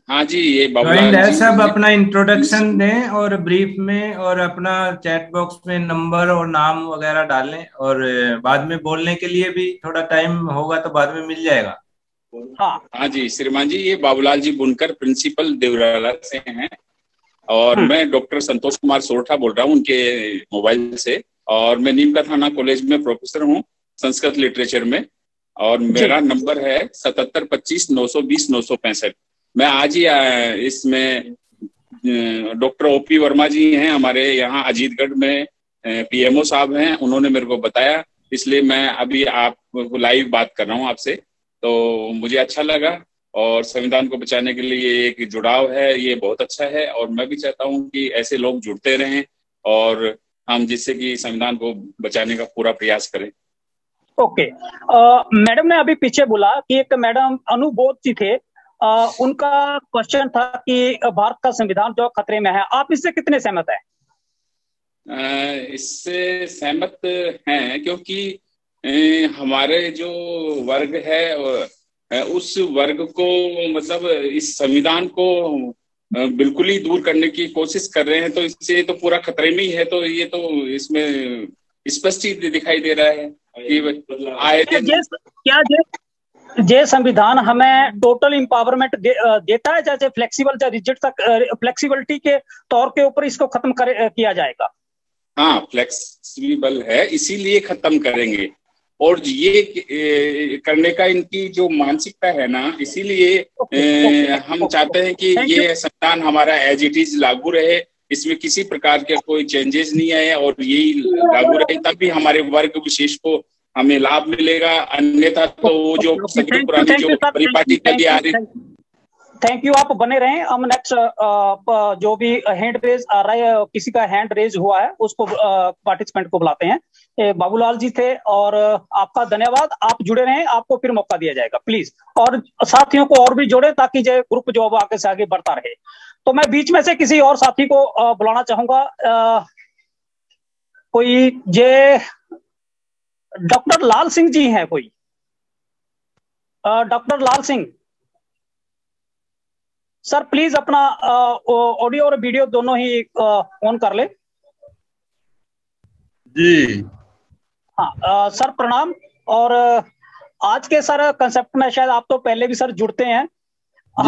हाँ जी ये सब अपना इंट्रोडक्शन दें और ब्रीफ में और अपना चैट बॉक्स में नंबर और नाम वगैरह डालें और बाद में बोलने के लिए भी थोड़ा टाइम होगा तो बाद में मिल जाएगा। हाँ हाँ जी श्रीमान जी, ये बाबूलाल जी बुनकर प्रिंसिपल देवराला से हैं और मैं डॉक्टर संतोष कुमार सोरठा बोल रहा हूँ उनके मोबाइल से, और मैं नीम का थाना कॉलेज में प्रोफेसर हूँ संस्कृत लिटरेचर में, और मेरा नंबर है सतहत्तर पच्चीस नौ सौ बीस नौ सौ पैंसठ। मैं आज ही इसमें डॉक्टर ओपी वर्मा जी हैं हमारे यहाँ अजीतगढ़ में पीएमओ साहब हैं, उन्होंने मेरे को बताया, इसलिए मैं अभी आप लाइव बात कर रहा हूँ आपसे। तो मुझे अच्छा लगा, और संविधान को बचाने के लिए एक जुड़ाव है, ये बहुत अच्छा है, और मैं भी चाहता हूँ कि ऐसे लोग जुड़ते रहें और हम जिससे कि संविधान को बचाने का पूरा प्रयास करें। Okay okay. मैडम ने अभी पीछे बोला कि एक मैडम अनुबोध जी थे, आ, उनका क्वेश्चन था कि भारत का संविधान जो खतरे में है, आप इससे कितने सहमत हैं? इससे सहमत हैं क्योंकि ए, हमारे जो वर्ग है उस वर्ग को मतलब इस संविधान को बिल्कुल ही दूर करने की कोशिश कर रहे हैं, तो इससे तो पूरा खतरे में ही है। तो ये तो इसमें स्पष्ट ही दिखाई दे रहा है कि आए दिन क्या जे संविधान हमें टोटल एम्पावरमेंट दे, देता है, जैसे फ्लेक्सिबल या रिजिड तक फ्लेक्सिबिलिटी के तौर के ऊपर इसको खत्म कर किया जाएगा। हाँ फ्लेक्सिबल है इसीलिए खत्म करेंगे, और ये करने का इनकी जो मानसिकता है ना, इसीलिए हम चाहते हैं कि ये संविधान हमारा एज इट इज लागू रहे, इसमें किसी प्रकार के कोई चेंजेस नहीं आए और यही लागू रहे, तभी हमारे वर्ग विशेष को हमें लाभ मिलेगा, अन्यथा तो वो जो सभी पुरानी जो परिपाटी चली आ रही। थैंक यू, आप बने रहें। हम नेक्स्ट जो भी हैंड रेज आ रहा है, किसी का हैंड रेज हुआ है उसको पार्टिसिपेंट को बुलाते हैं। बाबूलाल जी थे, और आपका धन्यवाद, आप जुड़े रहें, आपको फिर मौका दिया जाएगा प्लीज, और साथियों को और भी जोड़े ताकि जो ग्रुप जो आगे से आगे बढ़ता रहे। तो मैं बीच में से किसी और साथी को बुलाना चाहूंगा, कोई जे डॉक्टर लाल सिंह जी हैं, कोई doctor Lal Singh sir please अपना ऑडियो और वीडियो दोनों ही ऑन कर ले जी। हाँ सर प्रणाम, और आज के सर कंसेप्ट में शायद आप तो पहले भी सर जुड़ते हैं,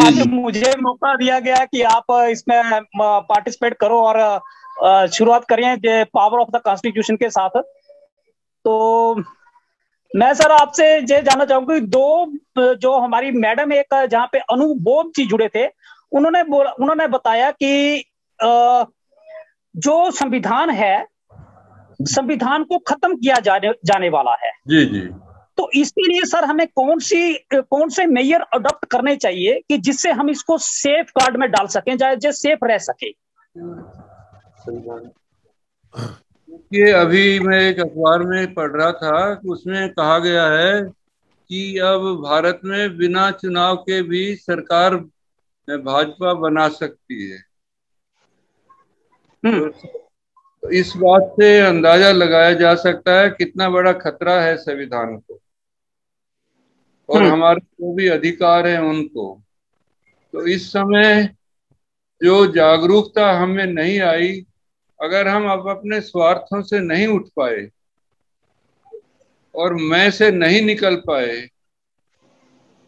आज मुझे मौका दिया गया कि आप इसमें पार्टिसिपेट करो और शुरुआत करिए पावर ऑफ द कॉन्स्टिट्यूशन के साथ। तो मैं सर आपसे ये जानना चाहूंगी, दो जो हमारी मैडम एक जहाँ पे अनुबोध जी जुड़े थे, उन्होंने बोला, उन्होंने बताया कि जो संविधान है, संविधान को खत्म किया जाने जाने वाला है जी जी, तो इसके लिए सर हमें कौन सी कौन से मेजर अडॉप्ट करने चाहिए कि जिससे हम इसको सेफ गार्ड में डाल सकें, चाहे सेफ रह सके? ये अभी मैं एक अखबार में पढ़ रहा था, उसमें कहा गया है कि अब भारत में बिना चुनाव के भी सरकार भाजपा बना सकती है। तो इस बात से अंदाजा लगाया जा सकता है कितना बड़ा खतरा है संविधान को और हमारे जो भी अधिकार हैं उनको। तो इस समय जो जागरूकता हमें नहीं आई, अगर हम अब अपने स्वार्थों से नहीं उठ पाए और मैं से नहीं निकल पाए,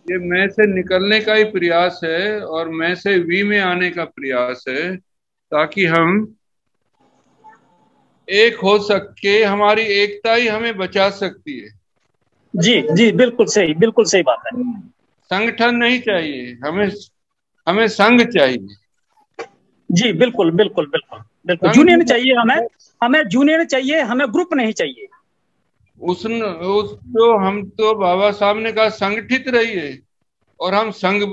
ये मैं से निकलने का ही प्रयास है और मैं से वी में आने का प्रयास है, ताकि हम एक हो सके। हमारी एकता ही हमें बचा सकती है। जी जी बिल्कुल सही, बिल्कुल सही बात है। संगठन नहीं चाहिए हमें, हमें संघ चाहिए। जी बिल्कुल बिल्कुल बिल्कुल बिल्कुल, यूनियन चाहिए हमें, हमें यूनियन चाहिए, हमें ग्रुप नहीं चाहिए। उसने उस तो हम तो बाबा साहब ने कहा संगठित रहिए, और हम संघ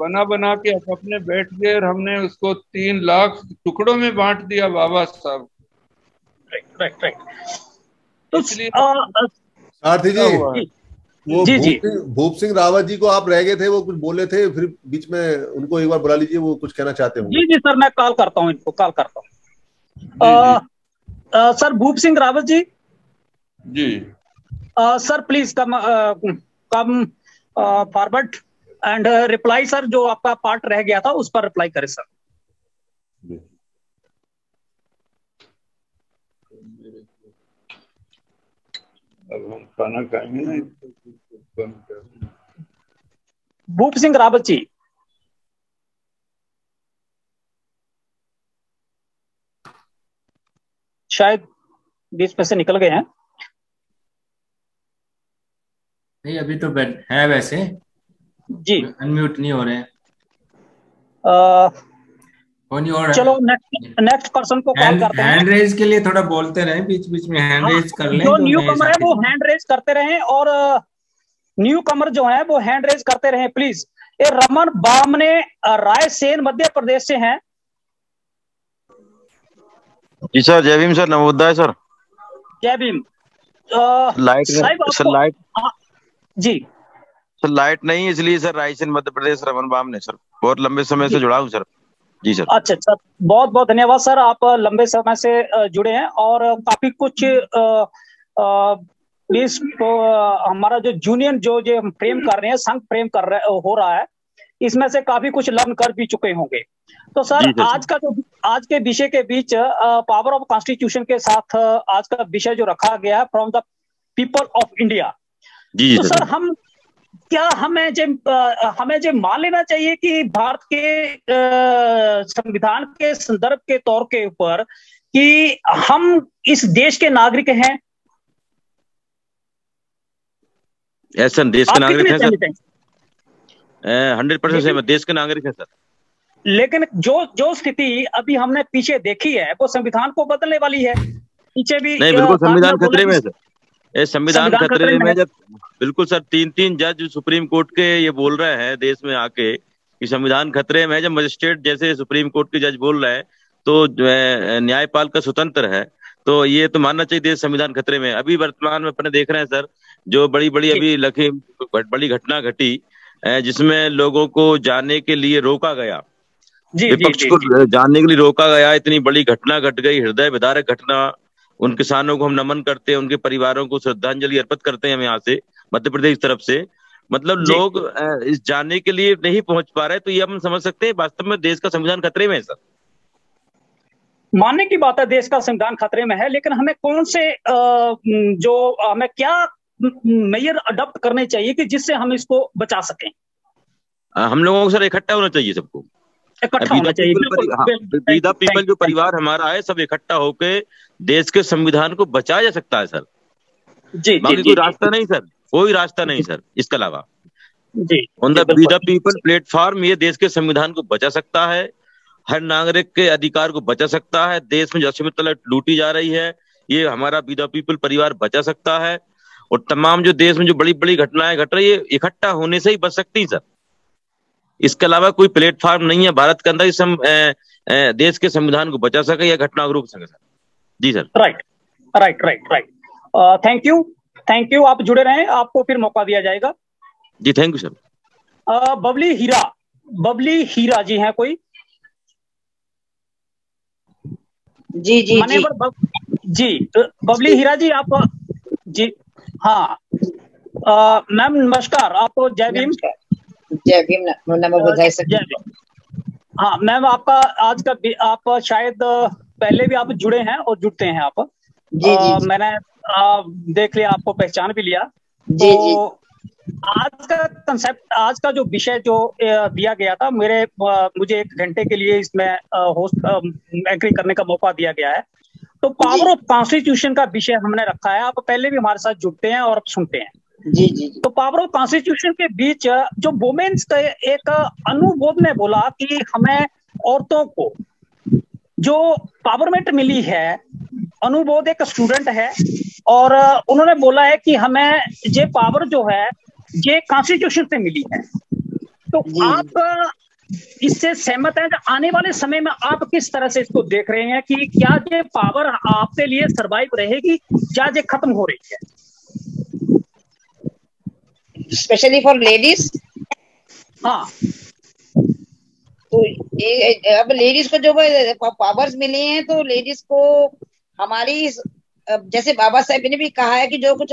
बना बना के अपने बैठ गए और हमने उसको तीन लाख टुकड़ों में बांट दिया Baba Saheb. Right right right. तो सारथी जी, वो जी जी भूप सिंह रावत जी को आप रह गए थे, वो कुछ बोले थे, फिर बीच में उनको एक बार बुला लीजिए, वो कुछ कहना चाहते होंगे। जी जी सर मैं कॉल करता हूँ, इनको कॉल करता हूँ। सर भूप सिंह रावत जी जी आ, सर प्लीज कम आ, come forward and reply, sir जो आपका पार्ट रह गया था उस पर रिप्लाई करें सर। जी। अब हम खाना खाएंगे ना, भूप सिंह रावत जी, शायद बीच में से निकल गए हैं। नहीं अभी तो बैठ है वैसे जी, अनम्यूट नहीं हो रहे हैं। आ, और चलो नेक्स्ट नेक्स्ट पर्सन को कॉल करते हैं। हैंड रेज के लिए थोड़ा बोलते रहें, बीच बीच में हैंड रेज कर लें। जो न्यू कमर है वो हैंड रेज करते रहें और न्यू कमर जो है वो हैंड रेज करते रहें प्लीज। ये रमन बामने रायसेन मध्य प्रदेश से हैं। जी सर, जय भीम सर, नमोदय सर। जय भीम। लाइट सर, लाइट जी सर, लाइट नहीं इसलिए सर रायसेन मध्य प्रदेश रमन बामने सर, बहुत लंबे समय से जुड़ा हूँ सर। जी सर, अच्छा अच्छा, बहुत बहुत धन्यवाद सर, आप लंबे समय से जुड़े हैं और काफी कुछ आ, आ, इस हमारा जो जूनियर जो जो हम फ्रेम कर रहे हैं, संघ फ्रेम कर रहे हो रहा है, इसमें से काफी कुछ लर्न कर भी चुके होंगे। तो सर आज का जो आज के विषय के बीच पावर ऑफ कॉन्स्टिट्यूशन के साथ आज का विषय जो रखा गया है, from the people of India. जी तो सर हम क्या हमें जे हमें जे मान लेना चाहिए कि भारत के संविधान के संदर्भ के तौर के ऊपर कि हम इस देश के नागरिक हैं? ऐसा देश के नागरिक हैं सर, हंड्रेड परसेंट सहमत, देश के नागरिक हैं सर। लेकिन जो जो स्थिति अभी हमने पीछे देखी है वो संविधान को बदलने वाली है। पीछे भी नहीं, बिल्कुल संविधान खतरे में है सर, संविधान खतरे में। जब बिल्कुल सर तीन तीन जज सुप्रीम कोर्ट के ये बोल रहे हैं देश में आके कि संविधान खतरे में है, जब मजिस्ट्रेट जैसे सुप्रीम कोर्ट के जज बोल रहे हैं तो न्यायपाल का स्वतंत्र है, तो ये तो मानना चाहिए देश संविधान खतरे में। अभी वर्तमान में अपने देख रहे हैं सर, जो बड़ी बड़ी अभी लखी बड़ी घटना घटी जिसमें लोगों को जाने के लिए रोका गया, विपक्ष को जानने के लिए रोका गया, इतनी बड़ी घटना घट गई, हृदय विदारक घटना। उन किसानों को हम नमन करते हैं, उनके परिवारों को श्रद्धांजलि अर्पित करते हैं हम यहाँ से मध्य प्रदेश तरफ से। मतलब लोग इस जानने के लिए नहीं पहुंच पा रहे, तो ये हम समझ सकते हैं वास्तव में देश का संविधान खतरे में है सर। मानने की बात है देश का संविधान खतरे में है, लेकिन हमें कौन से जो हमें क्या मेजर अडॉप्ट करने चाहिए कि जिससे हम इसको बचा सकें? हम लोगों को सर इकट्ठा होना चाहिए, सबको इकट्ठा होना चाहिए। पीपल पीपल जो परिवार हमारा है सब इकट्ठा होके देश के संविधान को बचाया जा सकता है सर। जी जी, कोई रास्ता नहीं सर, कोई रास्ता नहीं सर इसके अलावा। जी, ऑन द पीपल प्लेटफॉर्म ये देश के संविधान को बचा सकता है, हर नागरिक के अधिकार को बचा सकता है। देश में जैसे मतलब लूटी जा रही है, ये हमारा विदा पीपल परिवार बचा सकता है, और तमाम जो देश में जो बड़ी बड़ी घटनाएं घट रही है इकट्ठा होने से ही बच सकती है सर। इसके अलावा कोई प्लेटफॉर्म नहीं है भारत के अंदर सम, ए, ए, देश के संविधान को बचा सके या घटना को रोक सके सर। जी sir, right right right right, thank you thank you, आप जुड़े रहें, आपको फिर मौका दिया जाएगा जी। Thank you sir. uh, Babli Heera Babli हीरा जी हैं कोई? जी जी जी बब, जी बबली हीरा जी आप जी हाँ। uh, मैम नमस्कार, आपको जय भीम। जय भीम, नमो बुद्धाय सर। जय भीम। हाँ मैम, आपका आज का आप शायद पहले भी आप जुड़े हैं और जुड़ते हैं आप। जी, आ, जी। मैंने आ, देख लिया, आपको पहचान भी लिया। जी, तो जी। आज का कंसेप्ट, आज का जो विषय जो दिया गया था, मेरे मुझे एक घंटे के लिए इसमें होस्ट एंकरिंग करने का मौका दिया गया है, तो पावर ऑफ कॉन्स्टिट्यूशन का विषय हमने रखा है। आप पहले भी हमारे साथ जुड़ते हैं और सुनते हैं। जी जी, तो पावर ऑफ कॉन्स्टिट्यूशन के बीच जो वोमेन्स का एक अनुबोध ने बोला कि हमें औरतों को जो पावरमेंट मिली है, अनुबोध एक स्टूडेंट है और उन्होंने बोला है कि हमें ये पावर जो है ये कॉन्स्टिट्यूशन से मिली है। तो आप इससे सहमत हैं? आने वाले समय में आप किस तरह से इसको देख रहे हैं कि क्या ये पावर आपके लिए सर्वाइव रहेगी या ये खत्म हो रही है, स्पेशली फॉर लेडीज? हाँ, तो ये अब लेडीज को जो पावर्स मिले हैं तो लेडीज को हमारी, जैसे बाबा साहब ने भी कहा है कि जो कुछ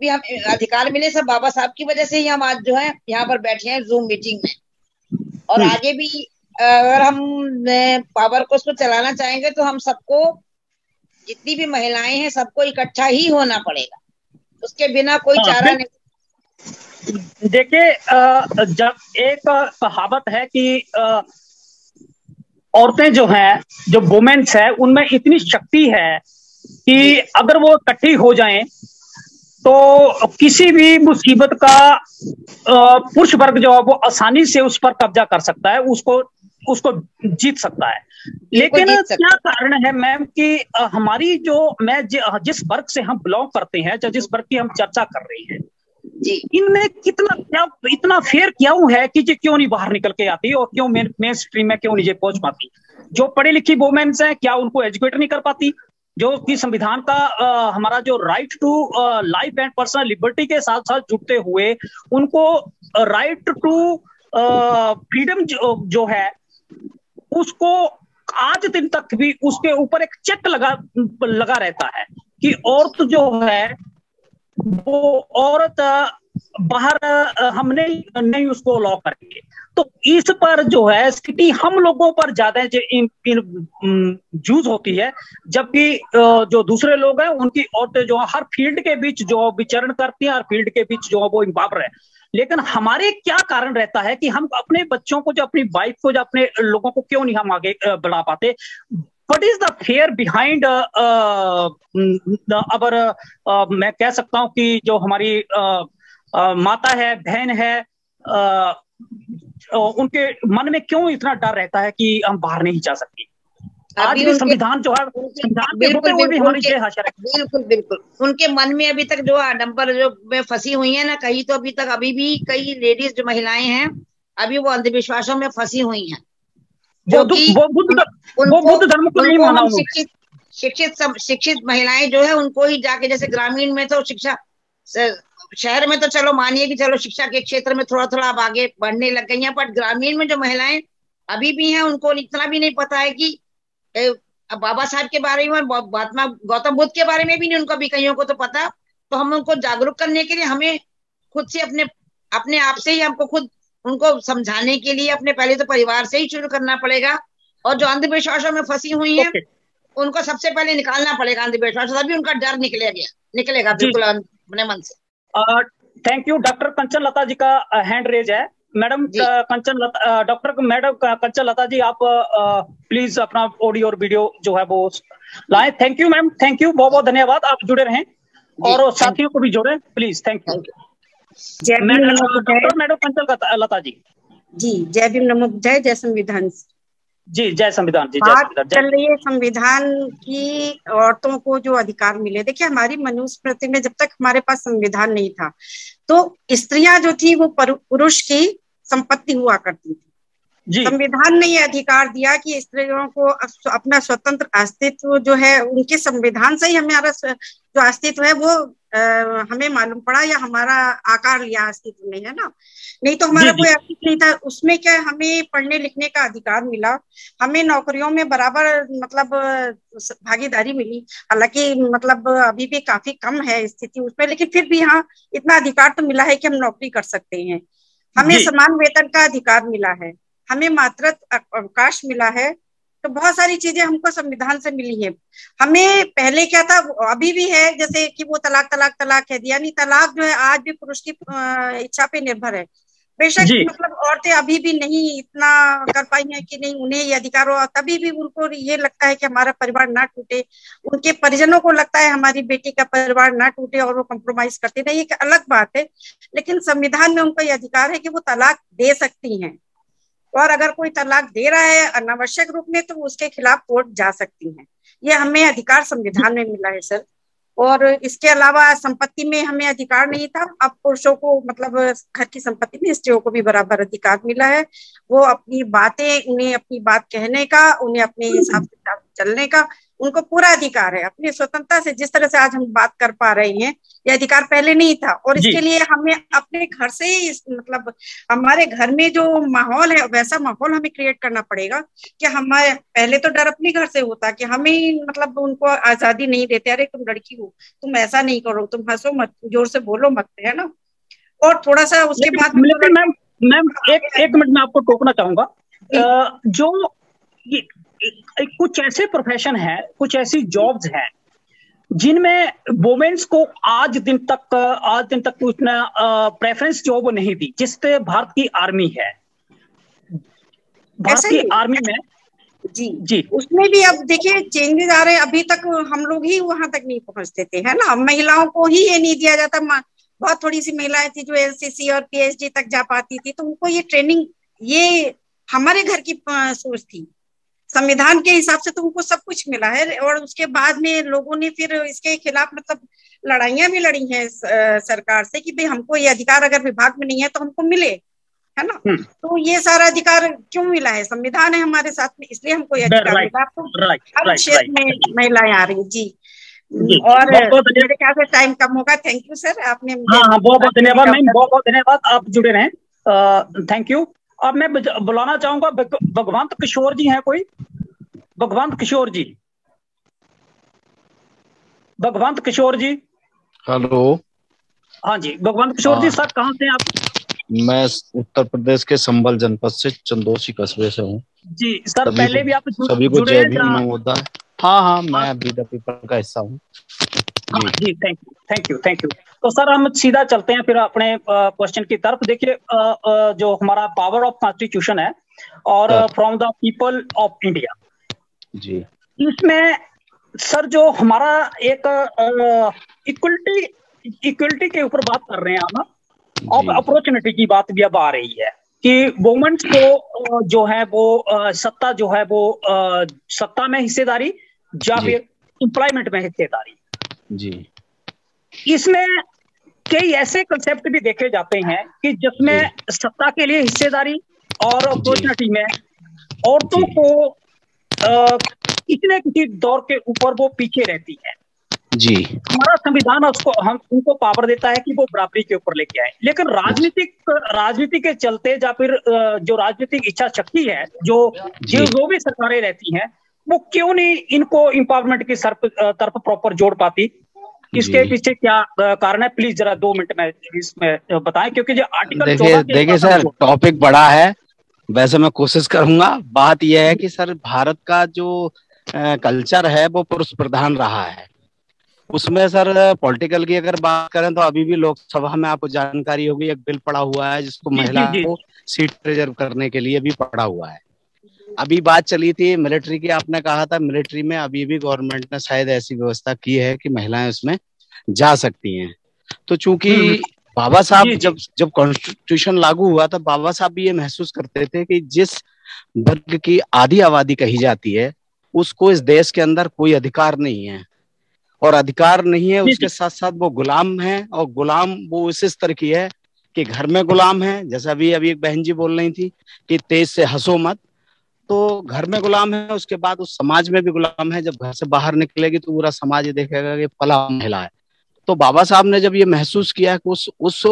भी हम अधिकार मिले सब बाबा साहब की वजह से ही हम आज जो है यहाँ पर बैठे हैं जूम मीटिंग में, और आगे भी अगर हम पावर को उसको चलाना चाहेंगे तो हम सबको, जितनी भी महिलाएं हैं सबको इकट्ठा ही होना पड़ेगा, उसके बिना कोई चारा नहीं। देखिए, जब एक कहावत है कि औरतें जो हैं, जो वुमेन्स है, उनमें इतनी शक्ति है कि अगर वो इकट्ठी हो जाएं तो किसी भी मुसीबत का पुरुष वर्ग जो है वो आसानी से उस पर कब्जा कर सकता है, उसको उसको जीत सकता है। लेकिन क्या कारण है मैम कि हमारी जो मैं जिस वर्ग से हम बिलोंग करते हैं, जिस वर्ग की हम चर्चा कर रही हैं, इनमें कितना क्या इतना फेयर क्यों है कि ये क्यों नहीं बाहर निकल के आती और क्यों मेन मेन स्ट्रीम में क्यों नहीं ये पहुंच पाती? जो पढ़ी लिखी वुमेन्स हैं, क्या उनको एजुकेट नहीं कर पाती? जो कि संविधान का आ, हमारा जो right to life and personal liberty के साथ साथ जुड़ते हुए उनको राइट टू फ्रीडम जो, जो है उसको आज दिन तक भी उसके ऊपर एक चेक लगा लगा रहता है कि औरत जो है वो औरत बाहर हमने नहीं उसको अलाउ करेंगे। तो इस पर जो है स्थिति हम लोगों पर ज्यादा यूज होती है, जबकि जो दूसरे लोग हैं उनकी औरतें जो है हर फील्ड के बीच जो विचरण करती हैं, हर फील्ड के बीच जो है वो इम्बावर है। लेकिन हमारे क्या कारण रहता है कि हम अपने बच्चों को, जो अपनी वाइफ को, जो अपने लोगों को क्यों नहीं हम आगे बढ़ा पाते? What is the fair behind अबर? मैं कह सकता हूं कि जो हमारी uh, uh, माता है, बहन है, uh, uh, उनके मन में क्यों इतना डर रहता है कि हम बाहर नहीं जा सकते? आज भी संविधान जो है, बिल्कुल बिल्कुल उनके मन में अभी तक जो आडम्बर जो में फंसी हुई है ना, कहीं तो अभी तक अभी भी कई लेडीज जो महिलाएं हैं अभी वो अंधविश्वासों में फंसी हुई हैं, जो कि शिक्षित शिक्षित शिक्षित महिलाएं जो है उनको ही जाके, जैसे ग्रामीण में तो शिक्षा, शहर में तो चलो मानिए कि चलो शिक्षा के क्षेत्र में थोड़ा थोड़ा अब आगे बढ़ने लग गई है, बट ग्रामीण में जो महिलाएं अभी भी हैं उनको इतना भी नहीं पता है कि बाबा साहब के बारे में, महात्मा गौतम बुद्ध के बारे में भी नहीं उनको अभी कईयों को तो पता। तो हम उनको जागरूक करने के लिए हमें खुद से अपने अपने आप से ही हमको खुद उनको समझाने के लिए अपने पहले तो परिवार से ही शुरू करना पड़ेगा, और जो अंधविश्वासों में फंसी हुई है okay. उनको सबसे पहले निकालना पड़ेगा अंधविश्वास, तभी उनका डर निकलेगा निकलेगा बिल्कुल अपने मन से। Thank you. Doctor Kanchan Lata ji का हैंड रेज है। Madam Kanchan Lata, doctor madam Kanchan Lata ji, आप प्लीज अपना ऑडियो और वीडियो जो है वो लाएं। Thank you ma'am, thank you, बहुत बहुत धन्यवाद, आप जुड़े रहें और साथियों को भी जोड़े please. Thank you doctor madam Kanchan Lata ji. जी, जय भीम, नमो बुद्धाय, जय संविधान जी, जय संविधान जी, जय चल रही है संविधान की औरतों को जो अधिकार मिले। देखिए, हमारी मनुष्य प्रति में जब तक हमारे पास संविधान नहीं था तो स्त्रियां जो थी वो पुरुष की संपत्ति हुआ करती थी। संविधान ने ये अधिकार दिया कि स्त्रियों को अपना स्वतंत्र अस्तित्व जो है, उनके संविधान से ही हमारा जो अस्तित्व है वो आ, हमें मालूम पड़ा या हमारा आकार लिया अस्तित्व में, है ना। नहीं तो हमारा कोई अस्तित्व नहीं था। उसमें क्या हमें पढ़ने लिखने का अधिकार मिला, हमें नौकरियों में बराबर मतलब भागीदारी मिली, हालांकि मतलब अभी भी काफी कम है स्थिति उसमें, लेकिन फिर भी हाँ इतना अधिकार तो मिला है कि हम नौकरी कर सकते हैं। हमें समान वेतन का अधिकार मिला है, हमें मातृत्व अवकाश मिला है। तो बहुत सारी चीजें हमको संविधान से मिली है। हमें पहले क्या था, अभी भी है, जैसे कि वो तलाक तलाक तलाक है, यानी तलाक जो है आज भी पुरुष की इच्छा पे निर्भर है। बेशक मतलब औरतें अभी भी नहीं इतना कर पाई हैं कि नहीं उन्हें ये अधिकार हो, तभी भी उनको ये लगता है कि हमारा परिवार ना टूटे, उनके परिजनों को लगता है हमारी बेटी का परिवार ना टूटे और वो कॉम्प्रोमाइज करती नहीं, एक अलग बात है। लेकिन संविधान में उनका ये अधिकार है कि वो तलाक दे सकती हैं, और अगर कोई तलाक दे रहा है अनावश्यक रूप में तो उसके खिलाफ कोर्ट जा सकती हैं। ये हमें अधिकार संविधान में मिला है सर। और इसके अलावा संपत्ति में हमें अधिकार नहीं था, अब पुरुषों को मतलब घर की संपत्ति में स्त्रियों को भी बराबर अधिकार मिला है। वो अपनी बातें, उन्हें अपनी बात कहने का, उन्हें अपने हिसाब से चलने का उनको पूरा अधिकार है अपनी स्वतंत्रता से। जिस तरह से आज हम बात कर पा रहे हैं, ये अधिकार पहले नहीं था। और इसके लिए हमें अपने घर से ही मतलब हमारे घर में जो माहौल है वैसा माहौल हमें क्रिएट करना पड़ेगा कि हमारे पहले तो डर अपने घर से होता कि हमें मतलब उनको आजादी नहीं देते, अरे तुम लड़की हो, तुम ऐसा नहीं करो, तुम हंसो मत, जोर से बोलो मत, है ना। और थोड़ा सा उसके बाद मैम मैम एक एक मिनट में आपको टोकना चाहूंगा। जो कुछ ऐसे प्रोफेशन है, कुछ ऐसी जॉब्स हैं जिनमें वोमेन्स को आज दिन तक आज दिन तक उतना प्रेफरेंस जो वो नहीं दी, जिससे भारत की आर्मी है, भारत की आर्मी में जी जी उसमें भी अब देखिए चेंजेस आ रहे हैं। अभी तक हम लोग ही वहां तक नहीं पहुंचते थे, है ना। महिलाओं को ही ये नहीं दिया जाता, बहुत थोड़ी सी महिलाएं थी जो एनसीसी और पीएचडी तक जा पाती थी, तो उनको ये ट्रेनिंग, ये हमारे घर की सोच थी। संविधान के हिसाब से तो उनको सब कुछ मिला है, और उसके बाद में लोगों ने फिर इसके खिलाफ मतलब लड़ाइयां भी लड़ी हैं सरकार से कि भाई हमको ये अधिकार अगर विभाग में नहीं है तो हमको मिले, है ना। तो ये सारा अधिकार क्यों मिला है, संविधान है हमारे साथ में, इसलिए हमको ये अधिकार मिला। तो हर क्षेत्र में महिलाएं आ रही है जी, और मेरे ख्याल से टाइम कम होगा। थैंक यू सर, आपने बहुत बहुत धन्यवाद मैम, बहुत बहुत धन्यवाद आप जुड़े रहे, थैंक यू। अब मैं बुलाना चाहूंगा भगवंत किशोर जी हैं कोई, भगवंत किशोर जी, भगवंत किशोर जी, हेलो। हाँ जी भगवंत किशोर जी, सर कहाँ से आप? मैं उत्तर प्रदेश के संभल जनपद से चंदोसी कस्बे से हूँ जी। सर पहले भी आप सभी को जय भीम महोदय। हाँ हाँ मैं भी द पीपल का हिस्सा हूँ जी। Thank you thank you thank you. तो सर हम सीधा चलते हैं फिर अपने क्वेश्चन की तरफ। देखिए जो हमारा पावर ऑफ कॉन्स्टिट्यूशन है और from the people of India जी, इसमें सर जो हमारा एक इक्वलिटी इक्वलिटी के ऊपर बात कर रहे हैं हम, और अपॉर्चुनिटी की बात भी अब आ रही है कि वुमेन्स को जो है वो सत्ता जो है वो सत्ता में हिस्सेदारी या फिर एम्प्लॉयमेंट में हिस्सेदारी जी। इसमें कई ऐसे कंसेप्ट भी देखे जाते हैं कि जिसमें सत्ता के लिए हिस्सेदारी और अपॉर्चुनिटी में औरतों को किसी न किसी दौर के ऊपर वो पीछे रहती है जी। हमारा संविधान उसको हम उनको पावर देता है कि वो बराबरी के ऊपर लेके आए, लेकिन राजनीतिक राजनीति के चलते या फिर जो राजनीतिक इच्छा शक्ति है जो जो भी सरकारें रहती हैं वो क्यों नहीं इनको एम्पावरमेंट की तरफ प्रॉपर जोड़ पाती, इसके पीछे क्या कारण है? प्लीज जरा दो मिनट में इसमें बताएं, क्योंकि जो आर्टिकल चौदह के देखिए सर टॉपिक बड़ा है, वैसे मैं कोशिश करूंगा। बात यह है कि सर भारत का जो कल्चर है वो पुरुष प्रधान रहा है, उसमें सर पॉलिटिकल की अगर बात करें तो अभी भी लोकसभा में आपको जानकारी होगी एक बिल पड़ा हुआ है जिसको महिला को सीट रिजर्व करने के लिए भी पड़ा हुआ है। अभी बात चली थी मिलिट्री की, आपने कहा था मिलिट्री में अभी भी गवर्नमेंट ने शायद ऐसी व्यवस्था की है कि महिलाएं उसमें जा सकती हैं। तो चूंकि बाबा साहब जब जब कॉन्स्टिट्यूशन लागू हुआ था, बाबा साहब भी ये महसूस करते थे कि जिस वर्ग की आधी आबादी कही जाती है उसको इस देश के अंदर कोई अधिकार नहीं है, और अधिकार नहीं है उसके साथ साथ वो गुलाम है, और गुलाम वो इस स्तर की है कि घर में गुलाम है, जैसा अभी अभी एक बहन जी बोल रही थी कि तेज से हंसो मत, तो घर में गुलाम है, उसके बाद उस समाज में भी गुलाम है। जब घर से बाहर निकलेगी तो पूरा समाज ये देखेगा कि फला महिला है। तो बाबा साहब ने जब ये महसूस किया कि उस उस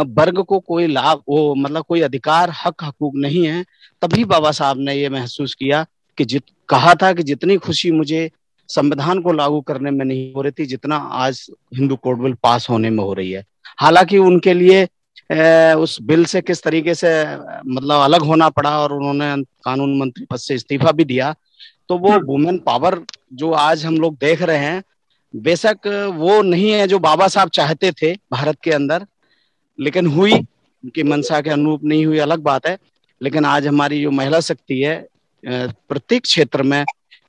वर्ग को कोई लाभ वो मतलब कोई अधिकार हक हकूक नहीं है, तभी बाबा साहब ने ये महसूस किया कि जित कहा था कि जितनी खुशी मुझे संविधान को लागू करने में नहीं हो रही थी जितना आज हिंदू कोड बिल पास होने में हो रही है। हालांकि उनके लिए उस बिल से किस तरीके से मतलब अलग होना पड़ा और उन्होंने कानून मंत्री पद से इस्तीफा भी दिया। तो वो वुमेन पावर जो आज हम लोग देख रहे हैं बेशक वो नहीं है जो बाबा साहब चाहते थे भारत के अंदर, लेकिन हुई उनकी मंशा के अनुरूप नहीं हुई अलग बात है। लेकिन आज हमारी जो महिला शक्ति है प्रत्येक क्षेत्र में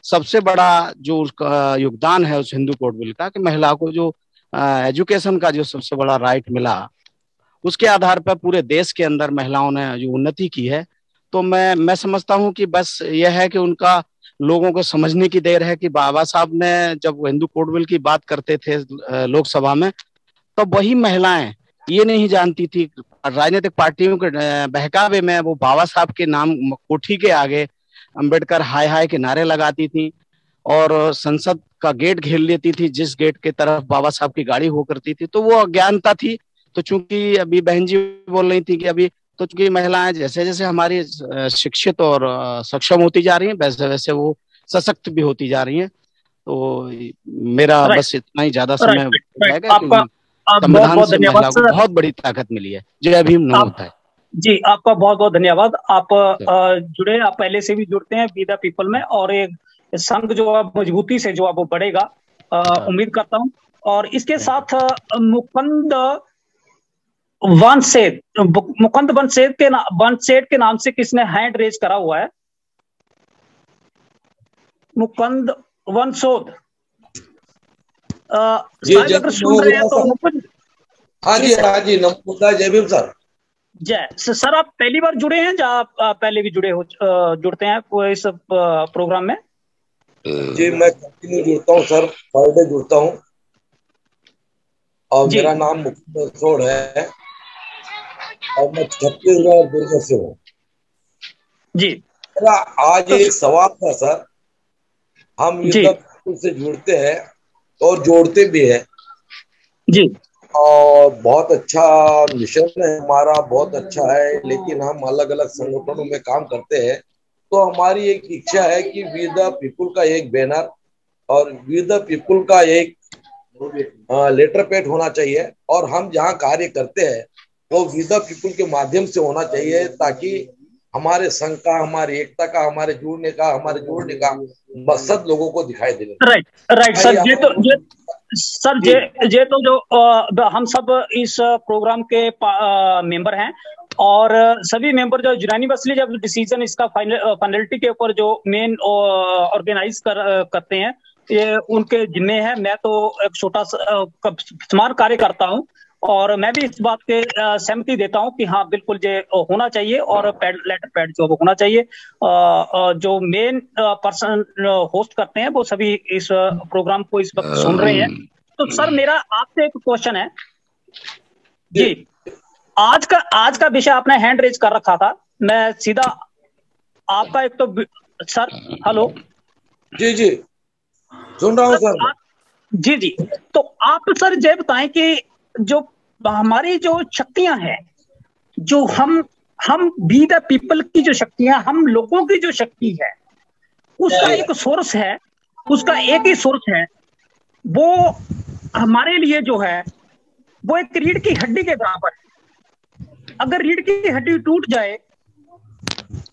सबसे बड़ा जो उसका योगदान है उस हिंदू कोड बिल का कि महिला को जो एजुकेशन का जो सबसे बड़ा राइट मिला उसके आधार पर पूरे देश के अंदर महिलाओं ने जो उन्नति की है। तो मैं मैं समझता हूं कि बस यह है कि उनका लोगों को समझने की देर है कि बाबा साहब ने जब हिंदू कोड बिल की बात करते थे लोकसभा में तो वही महिलाएं ये नहीं जानती थी, राजनीतिक पार्टियों के बहकावे में वो बाबा साहब के नाम कोठी के आगे अंबेडकर हाय हाय के नारे लगाती थी और संसद का गेट घेर लेती थी जिस गेट के तरफ बाबा साहब की गाड़ी हो करती थी। तो वो अज्ञानता थी। तो चूंकि अभी बहन जी बोल रही थी कि अभी तो चूंकि महिलाएं जैसे जैसे हमारी शिक्षित और सक्षम होती जा रही हैं वैसे वैसे वो सशक्त भी होती जा रही हैं। तो मेरा बस इतना ही, ज्यादा समय आपका संविधान से महिला को बहुत बड़ी ताकत मिली है। जय भीम नमः होता जी, आपका बहुत बहुत धन्यवाद। आप जुड़े, आप पहले से भी जुड़ते हैं विद द पीपल में और एक संघ जो अब मजबूती से जो अब बढ़ेगा उम्मीद करता हूँ। और इसके साथ मुकंद वनसेठ मुकंद वनसेठ के वनसेठ के नाम से किसने हैंड रेज करा हुआ है? मुकंद वनसोद सर। जय सर, आप पहली बार जुड़े हैं या आप पहले भी जुड़े हो जुड़ते हैं इस प्रोग्राम में? जी मैं कंटिन्यू जुड़ता हूँ सर, फ्राइडे जुड़ता हूँ और मेरा नाम मुकंद सोड है और मैं छत्तीसगढ़ दुर्ग से हूँ जी। मेरा आज एक सवाल था सर, हम युद्ध से जुड़ते हैं और जोड़ते भी है जी और बहुत अच्छा मिशन है हमारा, बहुत अच्छा है, लेकिन हम अलग अलग संगठनों में काम करते हैं। तो हमारी एक इच्छा है कि वी द पीपुल का एक बैनर और वी द पीपुल का एक लेटर पेड होना चाहिए और हम जहाँ कार्य करते हैं वो वी द पीपुल के माध्यम से होना चाहिए, ताकि हमारे संघ का, हमारे एकता का, हमारे जुड़ने का हमारे जोड़ने का मकसद लोगों को दिखाई दे। राइट राइट सर, ये तो ये सर ये ये तो जो आ, हम सब इस प्रोग्राम के आ, मेंबर हैं और सभी मेंबर जो यूनानिमसली जब डिसीजन इसका फाइनल पेनल्टी के ऊपर जो मेन ऑर्गेनाइज कर करते हैं ये उनके जिम्मे है। मैं तो एक छोटा समान कार्य करता हूँ और मैं भी इस बात के सहमति देता हूं कि हाँ बिल्कुल ये होना चाहिए और पैड लेटर पैड जो होना चाहिए, जो मेन पर्सन होस्ट करते हैं वो सभी इस प्रोग्राम को इस वक्त सुन रहे हैं। तो सर मेरा आपसे एक क्वेश्चन है जी, आज का आज का विषय आपने हैंड रेज कर रखा था, मैं सीधा आपका एक तो सर हेलो जी जी सुन रहा हूँ सर जी जी। तो आप सर ये बताएं कि जो हमारी जो शक्तियां हैं, जो हम हम बी द पीपल की जो शक्तियां, हम लोगों की जो शक्ति है उसका एक सोर्स है, उसका एक ही सोर्स है, वो हमारे लिए जो है वो एक रीढ़ की हड्डी के बराबर है। अगर रीढ़ की हड्डी टूट जाए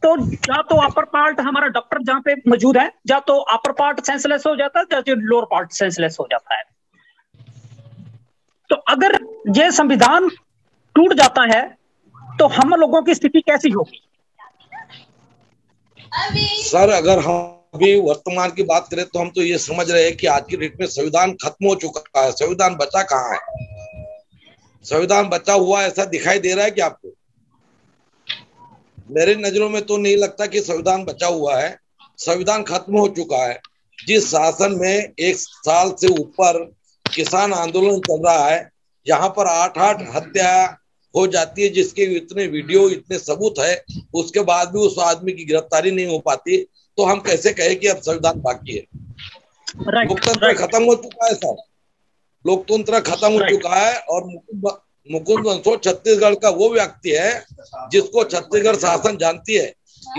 तो या तो अपर पार्ट हमारा डॉक्टर जहां पे मौजूद है, या तो अपर पार्ट सेंसलेस हो जाता है या लोअर पार्ट सेंसलेस हो जाता है। तो अगर ये संविधान टूट जाता है तो हम लोगों की स्थिति कैसी होगी सर? अगर हम भी वर्तमान की बात करें तो हम तो ये समझ रहे हैं कि आज की डेट में संविधान खत्म हो चुका है, संविधान बचा कहाँ है, संविधान बचा हुआ ऐसा दिखाई दे रहा है कि आपको? मेरे नजरों में तो नहीं लगता कि संविधान बचा हुआ है, संविधान खत्म हो चुका है। जिस शासन में एक साल से ऊपर किसान आंदोलन चल रहा है, यहाँ पर आठ आठ हत्या हो जाती है, जिसके इतने वीडियो इतने सबूत है, उसके बाद भी उस आदमी की गिरफ्तारी नहीं हो पाती, तो हम कैसे कहें कि अब संविधान बाकी है? लोकतंत्र खत्म हो चुका है सर, लोकतंत्र खत्म हो चुका है। और मुकुंद वंसोड़ छत्तीसगढ़ का वो व्यक्ति है जिसको छत्तीसगढ़ शासन जानती है,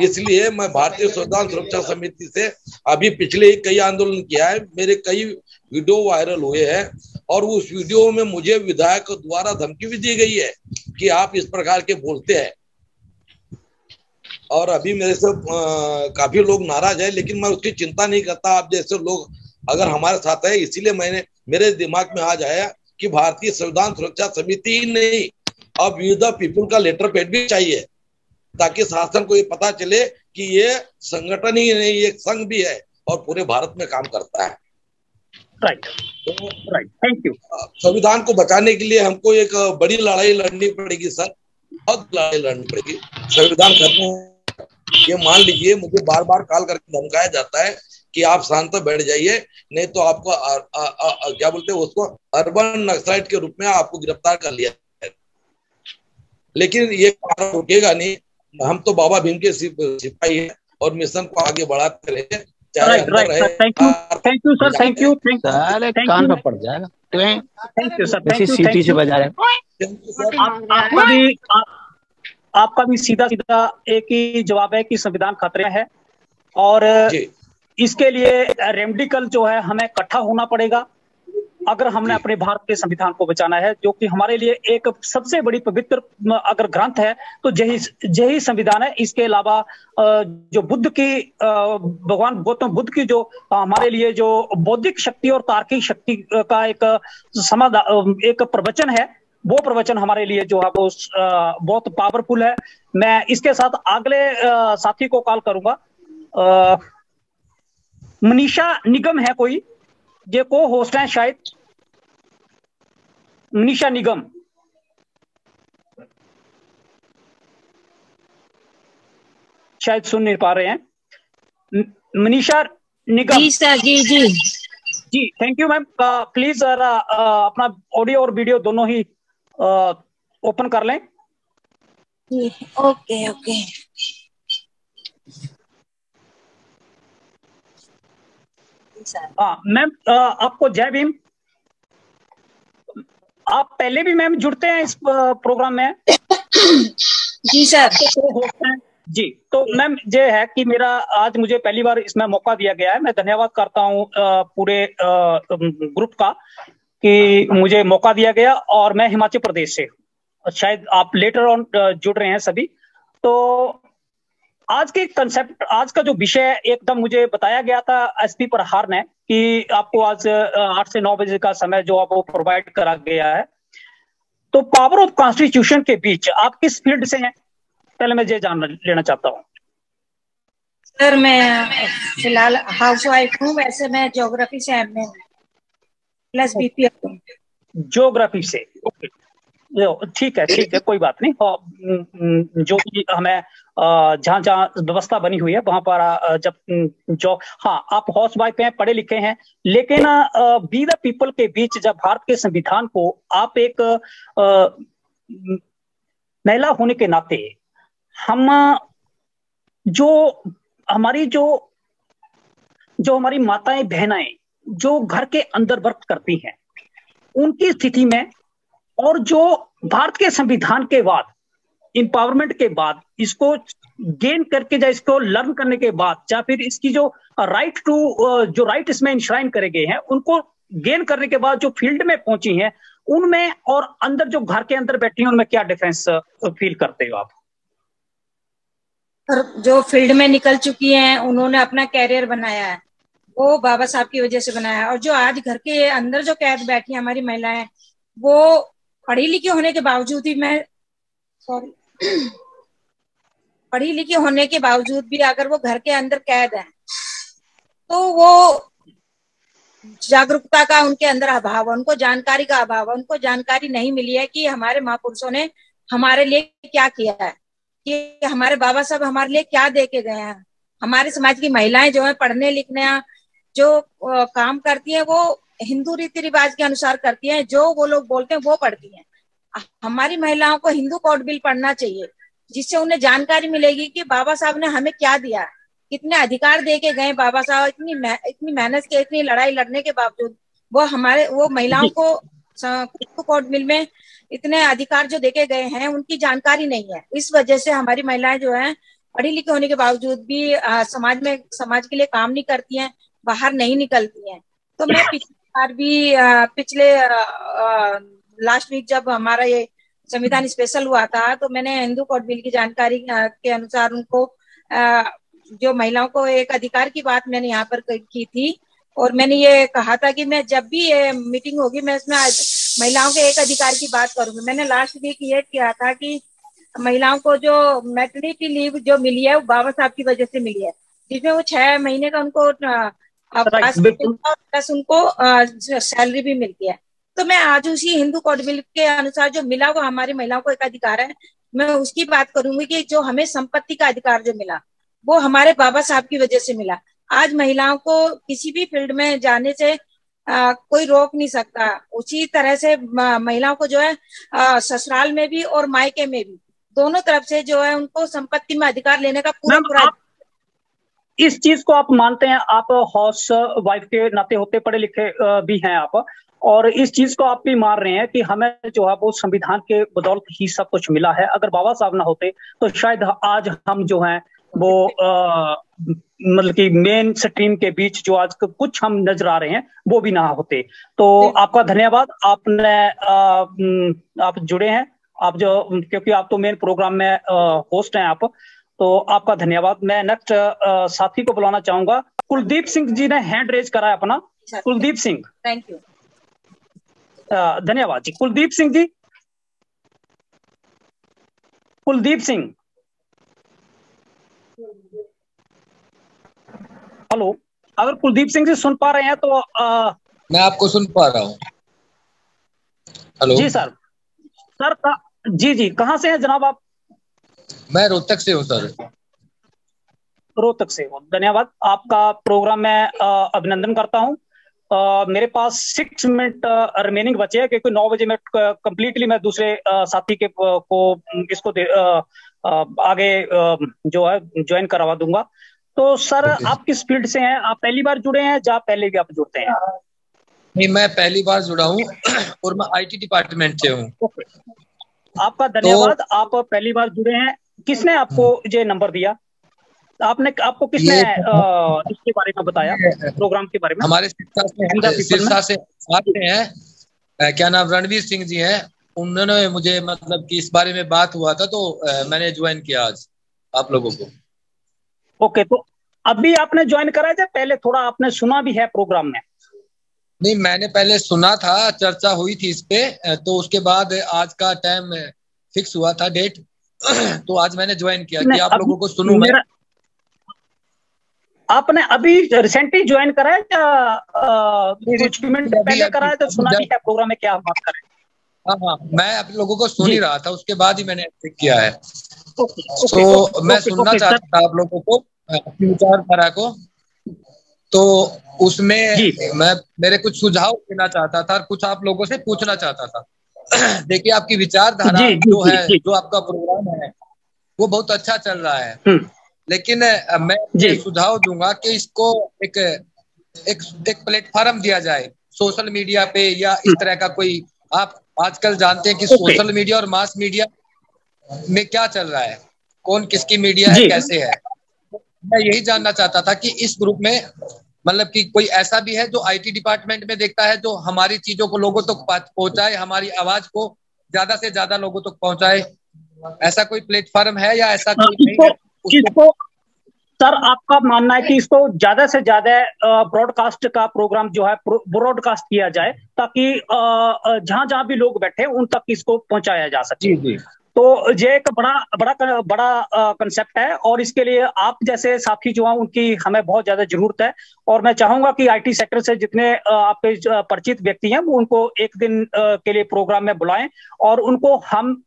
इसलिए मैं भारतीय संविधान सुरक्षा समिति से अभी पिछले कई आंदोलन किया है, मेरे कई वीडियो वायरल हुए हैं और उस वीडियो में मुझे विधायक द्वारा धमकी भी दी गई है कि आप इस प्रकार के बोलते हैं और अभी मेरे से काफी लोग नाराज है, लेकिन मैं उसकी चिंता नहीं करता। आप जैसे लोग अगर हमारे साथ है, इसीलिए मैंने मेरे दिमाग में आज आया कि भारतीय संविधान सुरक्षा समिति ही नहीं अब वी द पीपुल का लेटर पैड भी चाहिए, ताकि शासन को ये पता चले कि ये संगठन ही नहीं, एक संघ भी है और पूरे भारत में काम करता है। Right right, thank you. संविधान को बचाने के लिए हमको एक बड़ी लड़ाई लड़नी पड़ेगी सर, बहुत लड़ाई लड़नी पड़ेगी। संविधान खत्म, ये मान लीजिए, मुझे बार बार कॉल करके धमकाया जाता है कि आप शांत बैठ जाइए नहीं तो आपको आ, आ, आ, आ, क्या बोलते हैं उसको, अर्बन नक्सलाइट के रूप में आपको गिरफ्तार कर लिया है। लेकिन ये कारण रुकेगा नहीं, हम तो बाबा भीम के सिपाही हैं और मिशन को आगे बढ़ाते रहे। Right right, thank you thank you sir, thank you thank you. कान पर पड़ जाएगा। Thank you sir, thank you. सीटी से बजा रहे आपका भी, आपका भी सीधा सीधा एक ही जवाब है कि संविधान खतरे में है और इसके लिए रेमेडिकल जो है हमें इकट्ठा होना पड़ेगा। अगर हमने अपने भारत के संविधान को बचाना है, जो कि हमारे लिए एक सबसे बड़ी पवित्र अगर ग्रंथ है तो यही यही संविधान है। इसके अलावा जो बुद्ध की भगवान गौतम बुद्ध की जो हमारे लिए जो बौद्धिक शक्ति और तार्किक शक्ति का एक समाधान एक प्रवचन है, वो प्रवचन हमारे लिए जो है वो बहुत पावरफुल है। मैं इसके साथ अगले साथी को कॉल करूंगा। मनीषा निगम है कोई, ये को होस्ट है शायद, मनीषा निगम। शायद सुन नहीं पा रहे हैं मनीषा निगम। जी सर, जी जी जी, थैंक यू मैम। प्लीज अपना ऑडियो और वीडियो दोनों ही ओपन कर लें। Okay okay. हाँ मैम, आपको जय भीम। आप पहले भी मैम जुड़ते हैं इस प्रोग्राम में? जी सर। जी, तो मैम ये है कि मेरा आज मुझे पहली बार इसमें मौका दिया गया है। मैं धन्यवाद करता हूँ पूरे ग्रुप का कि मुझे मौका दिया गया, और मैं हिमाचल प्रदेश से, शायद आप लेटर ऑन जुड़ रहे हैं सभी। तो आज के कंसेप्ट, आज का जो विषय एकदम मुझे बताया गया था एसपी परिहार ने कि आपको आज आठ से नौ बजे का समय जो आपको प्रोवाइड करा गया है। तो पावर ऑफ कॉन्स्टिट्यूशन के बीच आप किस फील्ड से हैं, पहले मैं ये जान लेना चाहता हूँ। सर मैं फिलहाल हाउस वाइफ हूँ, वैसे मैं ज्योग्राफी से एमए हूँ प्लस बीपीए हूँ। ज्योग्राफी से, ओके ठीक है ठीक है, कोई बात नहीं। जो कि हमें जहाँ जहाँ व्यवस्था बनी हुई है वहां पर जब जो, हाँ आप हाउस वाइफ हैं, पढ़े लिखे हैं, लेकिन बी द पीपल के बीच जब भारत के संविधान को आप एक महिला होने के नाते हम जो हमारी जो जो हमारी माताएं बहनाएं जो घर के अंदर वर्क करती हैं उनकी स्थिति में, और जो भारत के संविधान के बाद एम्पावरमेंट के बाद इसको गेन करके या इसको लर्न करने के बाद या फिर इसकी जो राइट टू जो राइट इसमें इंश्राइन करे गए हैं उनको गेन करने के बाद जो फील्ड में पहुंची हैं उनमें और अंदर जो घर के अंदर बैठी हैं उनमें क्या डिफरेंस फील करते हो आप? जो फील्ड में निकल चुकी हैं उन्होंने अपना कैरियर बनाया है, वो बाबा साहब की वजह से बनाया, और जो आज घर के अंदर जो कैद बैठी है हमारी महिलाएं, वो पढ़ी लिखी होने के बावजूद भी मैं सॉरी पढ़ी लिखी होने के बावजूद भी अगर वो घर के अंदर कैद है तो वो जागरूकता का उनके अंदर अभाव है, उनको जानकारी का अभाव है, उनको जानकारी नहीं मिली है कि हमारे महापुरुषों ने हमारे लिए क्या किया है, कि हमारे बाबा साहब हमारे लिए क्या दे के गए हैं। हमारे समाज की महिलाएं जो है पढ़ने लिखने जो काम करती है वो हिंदू रीति रिवाज के अनुसार करती हैं, जो वो लोग बोलते हैं वो पढ़ती हैं। हमारी महिलाओं को हिंदू कोड बिल पढ़ना चाहिए जिससे उन्हें जानकारी मिलेगी कि बाबा साहब ने हमें क्या दिया, कितने अधिकार दे के गए बाबा साहब, इतनी मेह, इतनी मेहनत के, इतनी लड़ाई लड़ने के बावजूद वो हमारे वो महिलाओं को हिंदू कोड बिल में इतने अधिकार जो देके गए हैं उनकी जानकारी नहीं है। इस वजह से हमारी महिलाएं जो है पढ़ी लिखी होने के बावजूद भी आ, समाज में समाज के लिए काम नहीं करती है, बाहर नहीं निकलती है। तो मैं भी पिछले लास्ट वीक जब हमारा ये संविधान स्पेशल हुआ था तो मैंने हिंदू कोड बिल की जानकारी के अनुसार उनको जो महिलाओं को एक अधिकार की बात मैंने यहाँ पर की थी, और मैंने ये कहा था कि मैं जब भी ये मीटिंग होगी मैं इसमें महिलाओं के एक अधिकार की बात करूंगी। मैंने लास्ट वीक ये किया था कि महिलाओं को जो मैटरनिटी लीव जो मिली है वो बाबा साहब की वजह से मिली है, जिसमें वो छह महीने का उनको प्लस उनको सैलरी भी मिलती है। तो मैं आज उसी हिंदू कोड बिल के अनुसार जो मिला वो हमारी महिलाओं को एक अधिकार है, मैं उसकी बात करूंगी कि जो हमें संपत्ति का अधिकार जो मिला वो हमारे बाबा साहब की वजह से मिला। आज महिलाओं को किसी भी फील्ड में जाने से आ, कोई रोक नहीं सकता। उसी तरह से महिलाओं को जो है ससुराल में भी और मायके में भी दोनों तरफ से जो है उनको संपत्ति में अधिकार लेने का पूरा पूरा। इस चीज को आप मानते हैं, आप हाउस वाइफ के नाते होते पढ़े लिखे भी हैं आप, और इस चीज को आप भी मान रहे हैं कि हमें जो है वो संविधान के बदौलत ही सब कुछ मिला है, अगर बाबा साहब ना होते तो शायद आज हम जो हैं वो मतलब कि मेन स्ट्रीम के बीच जो आज कुछ हम नजर आ रहे हैं वो भी ना होते। तो आपका धन्यवाद, आपने आप जुड़े हैं, आप जो क्योंकि आप तो मेन प्रोग्राम में होस्ट हैं आप, तो आपका धन्यवाद। मैं नेक्स्ट साथी को बुलाना चाहूंगा। कुलदीप सिंह जी ने हैंड रेज करा है अपना। कुलदीप सिंह, थैंक यू, धन्यवाद जी। कुलदीप सिंह जी, कुलदीप सिंह, हेलो, अगर कुलदीप सिंह जी सुन पा रहे हैं तो आ... मैं आपको सुन पा रहा हूँ। हेलो जी सर। सर जी जी, कहाँ से हैं जनाब आप? मैं रोहतक से हूँ सर। रोहतक से हूँ, धन्यवाद। आपका प्रोग्राम में अभिनंदन करता हूँ। Uh, मेरे पास सिक्स मिनट रिमेनिंग uh, बचे हैं, क्योंकि नौ बजे मैं कंप्लीटली uh, मैं दूसरे uh, साथी के uh, को इसको uh, uh, आगे uh, जो है ज्वाइन करवा दूंगा। तो सर okay. आप किस फील्ड से हैं? आप पहली बार जुड़े हैं या पहले भी आप जुड़ते हैं? नहीं, मैं पहली बार जुड़ा हूँ और मैं आईटी डिपार्टमेंट से हूँ। okay. आपका धन्यवाद। तो... आप पहली बार जुड़े हैं। किसने आपको ये नंबर दिया? आपने आपको किसने आ, इसके बारे में बताया, प्रोग्राम के बारे में? हमारे सिरसा से हैं, क्या नाम, रणवीर सिंह जी हैं, उन्होंने मुझे मतलब कि इस बारे में बात हुआ था, तो आ, मैंने ज्वाइन किया आज आप लोगों को। ओके, तो अभी आपने ज्वाइन करा था, पहले थोड़ा आपने सुना भी है प्रोग्राम में? नहीं, मैंने पहले सुना था, चर्चा हुई थी इस पे, तो उसके बाद आज का टाइम फिक्स हुआ था, डेट, तो आज मैंने ज्वाइन किया कि आप लोगों को सुनू। आपने अभी रिसेंटली ज्वाइन करा है या कुछ मिनट पहले करा है? तो सुना भी है प्रोग्राम में, क्या हम बात करें? हाँ हाँ, मैं आप लोगों को सुन ही रहा था, उसके बाद ही मैंने एक्टिव किया है। तो मैं सुनना चाहता था आप लोगों को, विचारधारा को, तो उसमें मैं मेरे कुछ सुझाव देना चाहता था और कुछ आप लोगों से पूछना चाहता था। देखिए, आपकी विचारधारा जो है, जो आपका प्रोग्राम है, वो बहुत अच्छा चल रहा है, लेकिन मैं सुझाव दूंगा कि इसको एक एक, एक प्लेटफॉर्म दिया जाए सोशल मीडिया पे, या इस तरह का कोई, आप आजकल जानते हैं कि सोशल मीडिया और मास मीडिया में क्या चल रहा है, कौन किसकी मीडिया है, कैसे है। मैं यही जानना चाहता था कि इस ग्रुप में मतलब कि कोई ऐसा भी है जो आईटी डिपार्टमेंट में देखता है, जो हमारी चीजों को लोगों तक पहुंचाए, हमारी आवाज को ज्यादा से ज्यादा लोगों तक पहुंचाए, ऐसा कोई प्लेटफॉर्म है या ऐसा कोई? इसको सर, आपका मानना है कि इसको ज्यादा से ज्यादा ब्रॉडकास्ट का प्रोग्राम जो है ब्रॉडकास्ट किया जाए, ताकि जहां जहां भी लोग बैठे उन तक इसको पहुंचाया जा सके। तो ये एक बड़ा बड़ा बड़ा कंसेप्ट है, और इसके लिए आप जैसे साथी जो हैं उनकी हमें बहुत ज्यादा जरूरत है। और मैं चाहूंगा कि आईटी सेक्टर से जितने आपके परिचित व्यक्ति हैं वो उनको एक दिन के लिए प्रोग्राम में बुलाएं, और उनको हम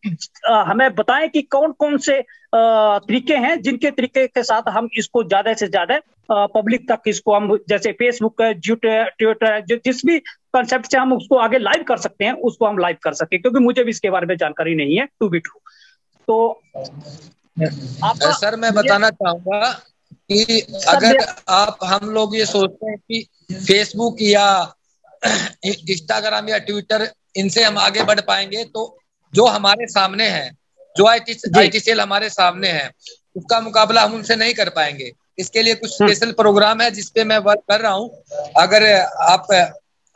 हमें बताएं कि कौन कौन से तरीके हैं जिनके तरीके के साथ हम इसको ज्यादा से ज्यादा पब्लिक तक इसको हम, जैसे फेसबुक है, ट्विटर है, जिस भी कॉन्सेप्ट से हम उसको आगे लाइव कर सकते हैं उसको हम लाइव कर सकते हैं, क्योंकि मुझे भी इसके बारे में जानकारी नहीं है, टू बी ट्रू। तो आपका सर, मैं बताना चाहूंगा कि अगर आप, हम लोग ये सोचते हैं कि फेसबुक या इंस्टाग्राम या ट्विटर, इनसे हम आगे बढ़ पाएंगे, तो जो हमारे सामने है, जो आईटी आईटी सेल हमारे सामने है, उसका मुकाबला हम उनसे नहीं कर पाएंगे। इसके लिए कुछ स्पेशल प्रोग्राम है जिसपे मैं वर्क कर रहा हूँ। अगर आप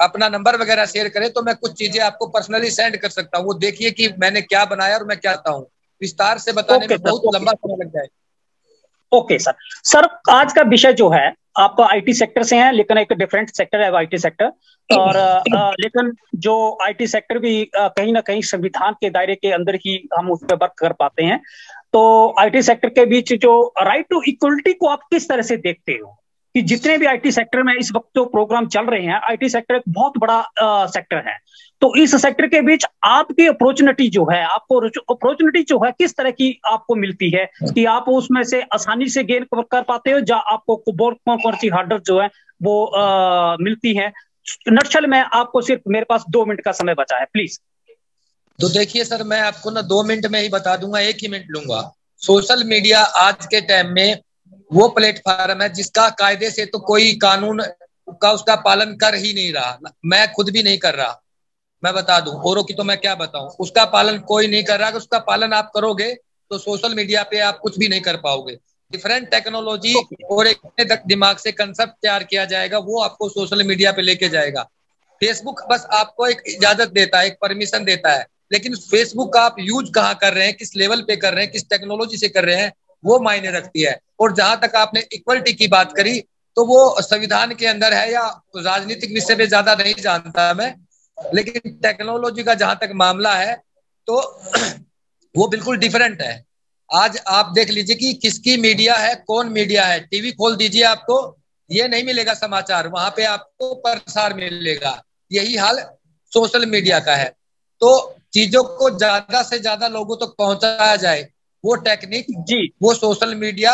अपना नंबर वगैरह शेयर करें तो मैं कुछ चीजें आपको पर्सनली सेंड कर सकता हूँ, वो देखिए कि मैंने क्या बनाया और मैं क्या चाहता हूँ। विस्तार से बताने में बहुत लंबा समय लग जाएगा। Okay sir. सर, आज का विषय जो है, आप आईटी सेक्टर से हैं, लेकिन एक डिफरेंट सेक्टर है आईटी सेक्टर, और आ, लेकिन जो आईटी सेक्टर भी कहीं ना कहीं संविधान के दायरे के अंदर ही हम उस पर वर्क कर पाते हैं। तो आईटी सेक्टर के बीच जो राइट टू इक्वलिटी को आप किस तरह से देखते हो, कि जितने भी आईटी सेक्टर में इस वक्त जो प्रोग्राम चल रहे हैं, आईटी सेक्टर एक बहुत बड़ा आ, सेक्टर है, तो इस सेक्टर के बीच आपकी अपॉर्चुनिटी जो है, आपको अपॉर्चुनिटी जो है किस तरह की आपको मिलती है, कि आप उसमें से आसानी से गेन कर पाते हो, या आपको कौन कौन सी हार्डर जो है वो आ, मिलती है? नक्शल में आपको सिर्फ, मेरे पास दो मिनट का समय बचा है, प्लीज। तो देखिए सर, मैं आपको ना दो मिनट में ही बता दूंगा, एक ही मिनट लूंगा। सोशल मीडिया आज के टाइम में वो प्लेटफॉर्म है जिसका कायदे से तो कोई कानून का उसका पालन कर ही नहीं रहा। मैं खुद भी नहीं कर रहा, मैं बता दूं, औरों की तो मैं क्या बताऊं। उसका पालन कोई नहीं कर रहा, अगर उसका पालन आप करोगे तो सोशल मीडिया पे आप कुछ भी नहीं कर पाओगे। डिफरेंट टेक्नोलॉजी और एक दिमाग से कंसेप्ट तैयार किया जाएगा, वो आपको सोशल मीडिया पे लेके जाएगा। फेसबुक बस आपको एक इजाजत देता है, एक परमिशन देता है, लेकिन फेसबुक का आप यूज कहाँ कर रहे हैं, किस लेवल पे कर रहे हैं, किस टेक्नोलॉजी से कर रहे हैं, वो मायने रखती है। और जहां तक आपने इक्वलिटी की बात करी, तो वो संविधान के अंदर है, या राजनीतिक विषय पे ज्यादा नहीं जानता मैं, लेकिन टेक्नोलॉजी का जहां तक मामला है तो वो बिल्कुल डिफरेंट है। आज आप देख लीजिए कि किसकी मीडिया है, कौन मीडिया है। टीवी खोल दीजिए, आपको ये नहीं मिलेगा समाचार, वहां पे आपको प्रसार मिलेगा। यही हाल सोशल मीडिया का है। तो चीजों को ज्यादा से ज्यादा लोगों तक तो पहुंचाया जाए, वो टेक्निक जी, वो सोशल मीडिया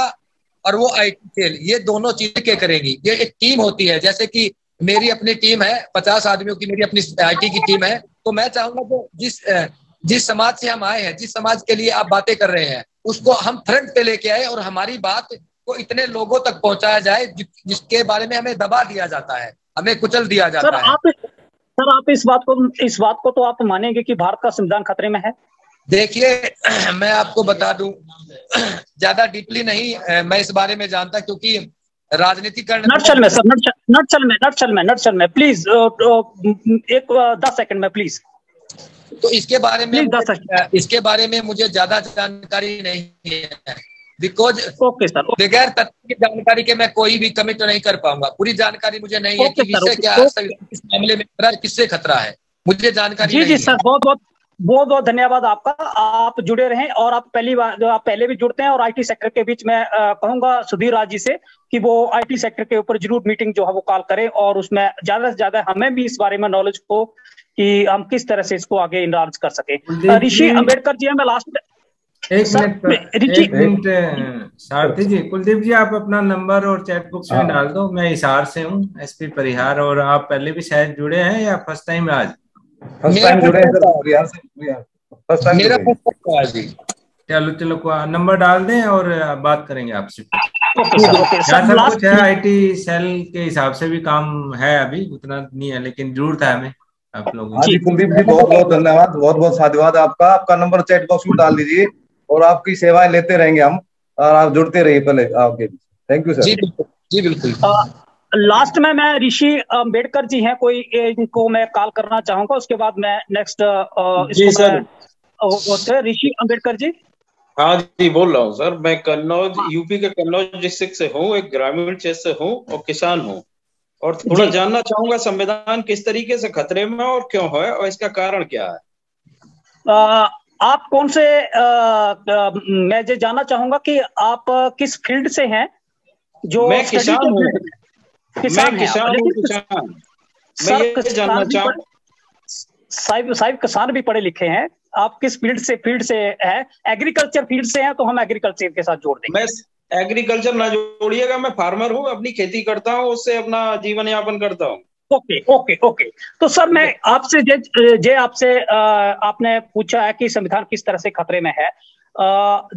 और वो आईटी सेल, ये दोनों चीजें क्या करेंगी। ये एक टीम होती है, जैसे कि मेरी अपनी टीम है, पचास आदमियों की मेरी अपनी आईटी की टीम है। तो मैं चाहूंगा कि जिस जिस समाज से हम आए हैं, जिस समाज के लिए आप बातें कर रहे हैं, उसको हम फ्रंट पे लेके आए और हमारी बात को इतने लोगों तक पहुंचाया जाए जिसके बारे में हमें दबा दिया जाता है, हमें कुचल दिया जाता है। आप, सर आप इस बात को इस बात को तो आप मानेंगे कि भारत का संविधान खतरे में है? देखिए, मैं आपको बता दूं, ज्यादा डीपली नहीं मैं इस बारे में जानता, क्योंकि राजनीतिकरण नटशल में सर नटशल में नटशल में नटशल में प्लीज एक दस सेकंड में प्लीज। तो इसके बारे में इसके बारे में मुझे ज्यादा जानकारी नहीं है, बिकॉज बगैर तथ्य की जानकारी के मैं कोई भी कमिट नहीं कर पाऊंगा। पूरी जानकारी मुझे नहीं है कि किससे क्या, इस मामले में किससे खतरा है, मुझे जानकारी नहीं है। जी जी सर, बहुत बहुत बहुत बहुत धन्यवाद आपका, आप जुड़े रहें। और आप पहली बार, आप पहले भी जुड़ते हैं, और आईटी सेक्टर के बीच मैं कहूंगा सुधीर राज जी से कि वो आईटी सेक्टर के ऊपर जरूर मीटिंग जो है वो कॉल करें, और उसमें ज्यादा से ज्यादा हमें भी इस बारे में नॉलेज हो कि हम किस तरह से इसको आगे इनलार्ज कर सके। ऋषि अंबेडकर जी हमें लास्ट सारथी जी, कुलदीप जी आप अपना नंबर और चैट बॉक्स में डाल दो। मैं हिसार से हूँ, एसपी परिहार, और आप पहले भी शायद जुड़े हैं या फर्स्ट टाइम आज? फर्स्ट टाइम जुड़े हैं सर, परिहार से फर्स्ट टाइम। मेरा फर्स्ट टाइम। चलो चलो, नंबर डाल दें और बात करेंगे आपसे। यहाँ सब कुछ है, आईटी सेल के हिसाब से भी काम है, अभी उतना नहीं है लेकिन जरूरत है हमें। आप लोगों जी कुलदीप जी बहुत बहुत धन्यवाद, बहुत बहुत साधुवाद आपका। आपका नंबर चैट बॉक्स में डाल दीजिए और आपकी सेवाएं लेते रहेंगे हम, और आप जुड़ते रहिए पहले आपके। थैंक यू सर जी, जी बिल्कुल। लास्ट में मैं ऋषि अंबेडकर जी हैं, कोई इनको मैं कॉल करना चाहूंगा, उसके बाद मैं नेक्स्ट सर। ऋषि अंबेडकर जी, हाँ जी बोल रहा हूँ सर, मैं कन्नौज यूपी के कन्नौज डिस्ट्रिक्ट से हूँ, एक ग्रामीण क्षेत्र से हूँ और किसान हूँ, और थोड़ा जानना चाहूंगा संविधान किस तरीके से खतरे में और क्यों है, और इसका कारण क्या है। आ, आप कौन से आ, आ, मैं ये जानना चाहूंगा कि आप किस फील्ड से हैं? जो मैं किसान हूँ, किसान किसान किसान मैं ये जानना चाहूंगा, साहिब साहिब किसान भी पढ़े लिखे हैं, आप किस फील्ड से फील्ड से है? एग्रीकल्चर फील्ड से हैं तो हम एग्रीकल्चर के साथ जोड़ देंगे। एग्रीकल्चर ना जोड़िएगा, मैं फार्मर हूँ, अपनी खेती करता हूँ, उससे अपना जीवन यापन करता हूँ। ओके ओके ओके तो सर मैं आपसे जे, जे आपसे आपने पूछा है कि संविधान किस तरह से खतरे में है।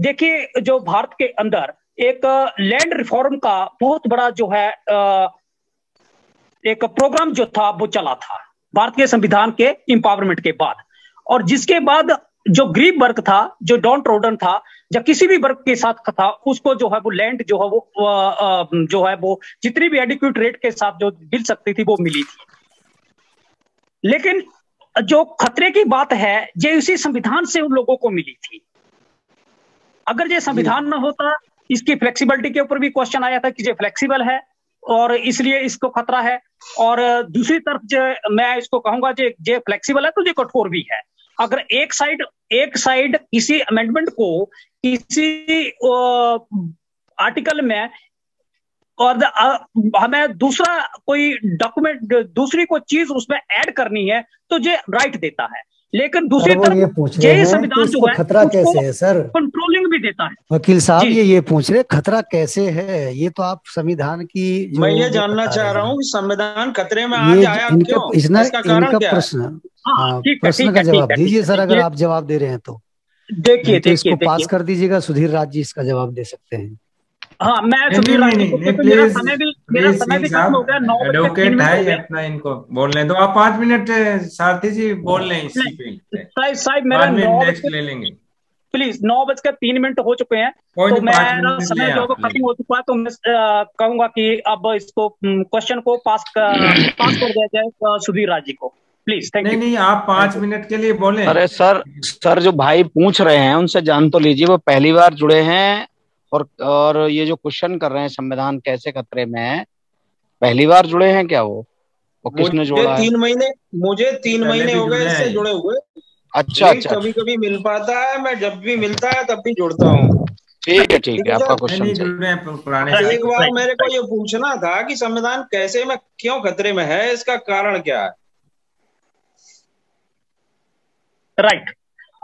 देखिए, जो भारत के अंदर एक लैंड रिफॉर्म का बहुत बड़ा जो है आ, एक प्रोग्राम जो था वो चला था भारतीय संविधान के एम्पावरमेंट के बाद, और जिसके बाद जो गरीब वर्ग था, जो डाउन ट्रोडन था, या किसी भी वर्ग के साथ था, उसको जो है वो लैंड जो है वो आ, जो है वो जितनी भी एडिक्वेट रेट के साथ जो मिल सकती थी वो मिली थी। लेकिन जो खतरे की बात है ये इसी संविधान से उन लोगों को मिली थी। अगर ये संविधान ना होता, इसकी फ्लेक्सिबिलिटी के ऊपर भी क्वेश्चन आया था कि ये फ्लेक्सिबल है और इसलिए इसको खतरा है, और दूसरी तरफ मैं इसको कहूंगा जे जे फ्लेक्सिबल है तो ये कठोर भी है। अगर एक साइड एक साइड किसी अमेंडमेंट को किसी आर्टिकल में और आ, हमें दूसरा कोई डॉक्यूमेंट दूसरी कोई चीज उसमें ऐड करनी है तो ये राइट देता है, लेकिन दूसरी तरफ ये संविधान जो है खतरा कैसे है सर, कंट्रोलिंग भी देता है। वकील साहब ये ये पूछ रहे खतरा कैसे है, ये तो आप संविधान की, मैं ये जानना चाह रहा हूँ संविधान खतरे में आज आया क्यों, इसका कारण क्या है? प्रश्न प्रश्न का जवाब दीजिए सर, अगर आप जवाब दे रहे हैं तो। देखिए इसको पास कर दीजिएगा, सुधीर राज जी इसका जवाब दे सकते हैं। हाँ मैं सुधीर राज जी, मेरा समय भी मेरा समय भी खत्म हो गया, नौ एडवोकेट है अपना, इनको बोलने दो आप पांच मिनट सारथी जी बोल लें इसी पे, साहब साहब मेरा नेक्स्ट ले लेंगे। प्लीज नौ बजकर तीन मिनट हो चुके हैं, तो मैं समय जो खत्म हो चुका है, तो मैं कहूंगा कि अब इसको क्वेश्चन को पास पास कर दिया जाए सुधीर राज जी को, प्लीज। Thank you. नहीं, आप पांच मिनट के लिए बोले। अरे सर सर जो भाई पूछ रहे हैं उनसे जान तो लीजिए, वो पहली बार जुड़े हैं और और ये जो क्वेश्चन कर रहे हैं संविधान कैसे खतरे में है, पहली बार जुड़े हैं क्या? वो वो किसने जोड़ा? तीन महीने मुझे तीन महीने हो गए इससे जुड़े हुए। अच्छा अच्छा, कभी कभी मिल पाता है, मैं जब भी मिलता है तब भी जुड़ता हूँ। ठीक है ठीक है, आपका क्वेश्चन। पुराने एक बार मेरे को ये पूछना था कि संविधान कैसे में क्यों खतरे में है, इसका कारण क्या है? Right right.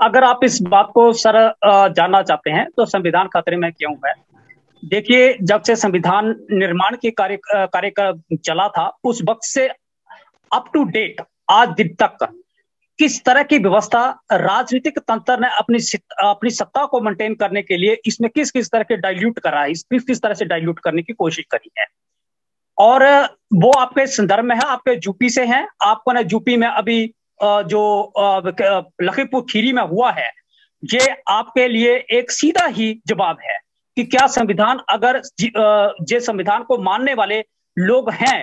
अगर आप इस बात को सर जानना चाहते हैं तो संविधान खतरे में क्यों है, देखिए जब से संविधान निर्माण के कार्य कार्यक्रम चला था उस वक्त से अप टू डेट आज दिन तक किस तरह की व्यवस्था राजनीतिक तंत्र ने अपनी अपनी सत्ता को मेंटेन करने के लिए इसमें किस किस तरह के डाइल्यूट करा है, किस किस तरह से डाइल्यूट करने की कोशिश करी है। और वो आपके संदर्भ में है, आपके यूपी से हैं, आपको ना यूपी में अभी जो लखीमपुर खीरी में हुआ है, ये आपके लिए एक सीधा ही जवाब है कि क्या संविधान, अगर ये संविधान को मानने वाले लोग हैं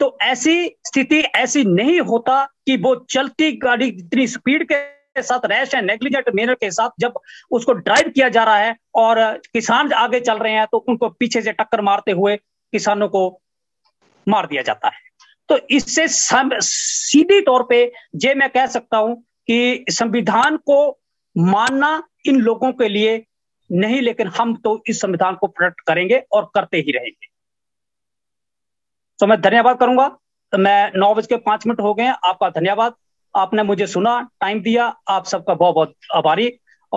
तो ऐसी स्थिति ऐसी नहीं होता कि वो चलती गाड़ी जितनी स्पीड के साथ रैश है नेग्लिजेंट मैनर के साथ जब उसको ड्राइव किया जा रहा है और किसान आगे चल रहे हैं तो उनको पीछे से टक्कर मारते हुए किसानों को मार दिया जाता है। तो इससे सीधे तौर पे ये मैं कह सकता हूं कि संविधान को मानना इन लोगों के लिए नहीं, लेकिन हम तो इस संविधान को प्रोटेक्ट करेंगे और करते ही रहेंगे। तो मैं धन्यवाद करूंगा। मैं नौ बज के पांच मिनट हो गए हैं, आपका धन्यवाद, आपने मुझे सुना, टाइम दिया, आप सबका बहुत बहुत आभारी।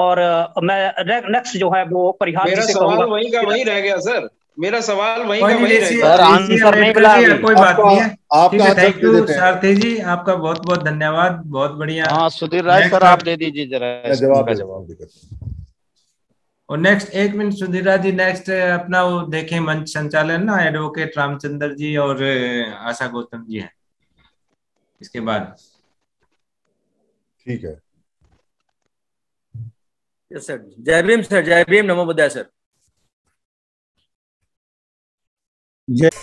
और मैं नेक्स्ट जो है वो परिहार से कहूंगा। वही का वही रह गया सर, मेरा सवाल वही का वही रहेगा। आंसर नहीं मिला, कोई बात नहीं है। आपका थैंक यू सारथी जी, आपका बहुत बहुत धन्यवाद, बहुत बढ़िया। हाँ सुधीर राज सर, आप दे दीजिए जरा जवाब जवाब और नेक्स्ट एक मिनट सुधीर राज जी, नेक्स्ट अपना वो देखें मंच संचालन ना, एडवोकेट रामचंद्र जी और आशा गौतम जी हैं इसके बाद। ठीक है सर, जय भीम सर, जय भीम, नमो बुद्धाय सर। Yeah.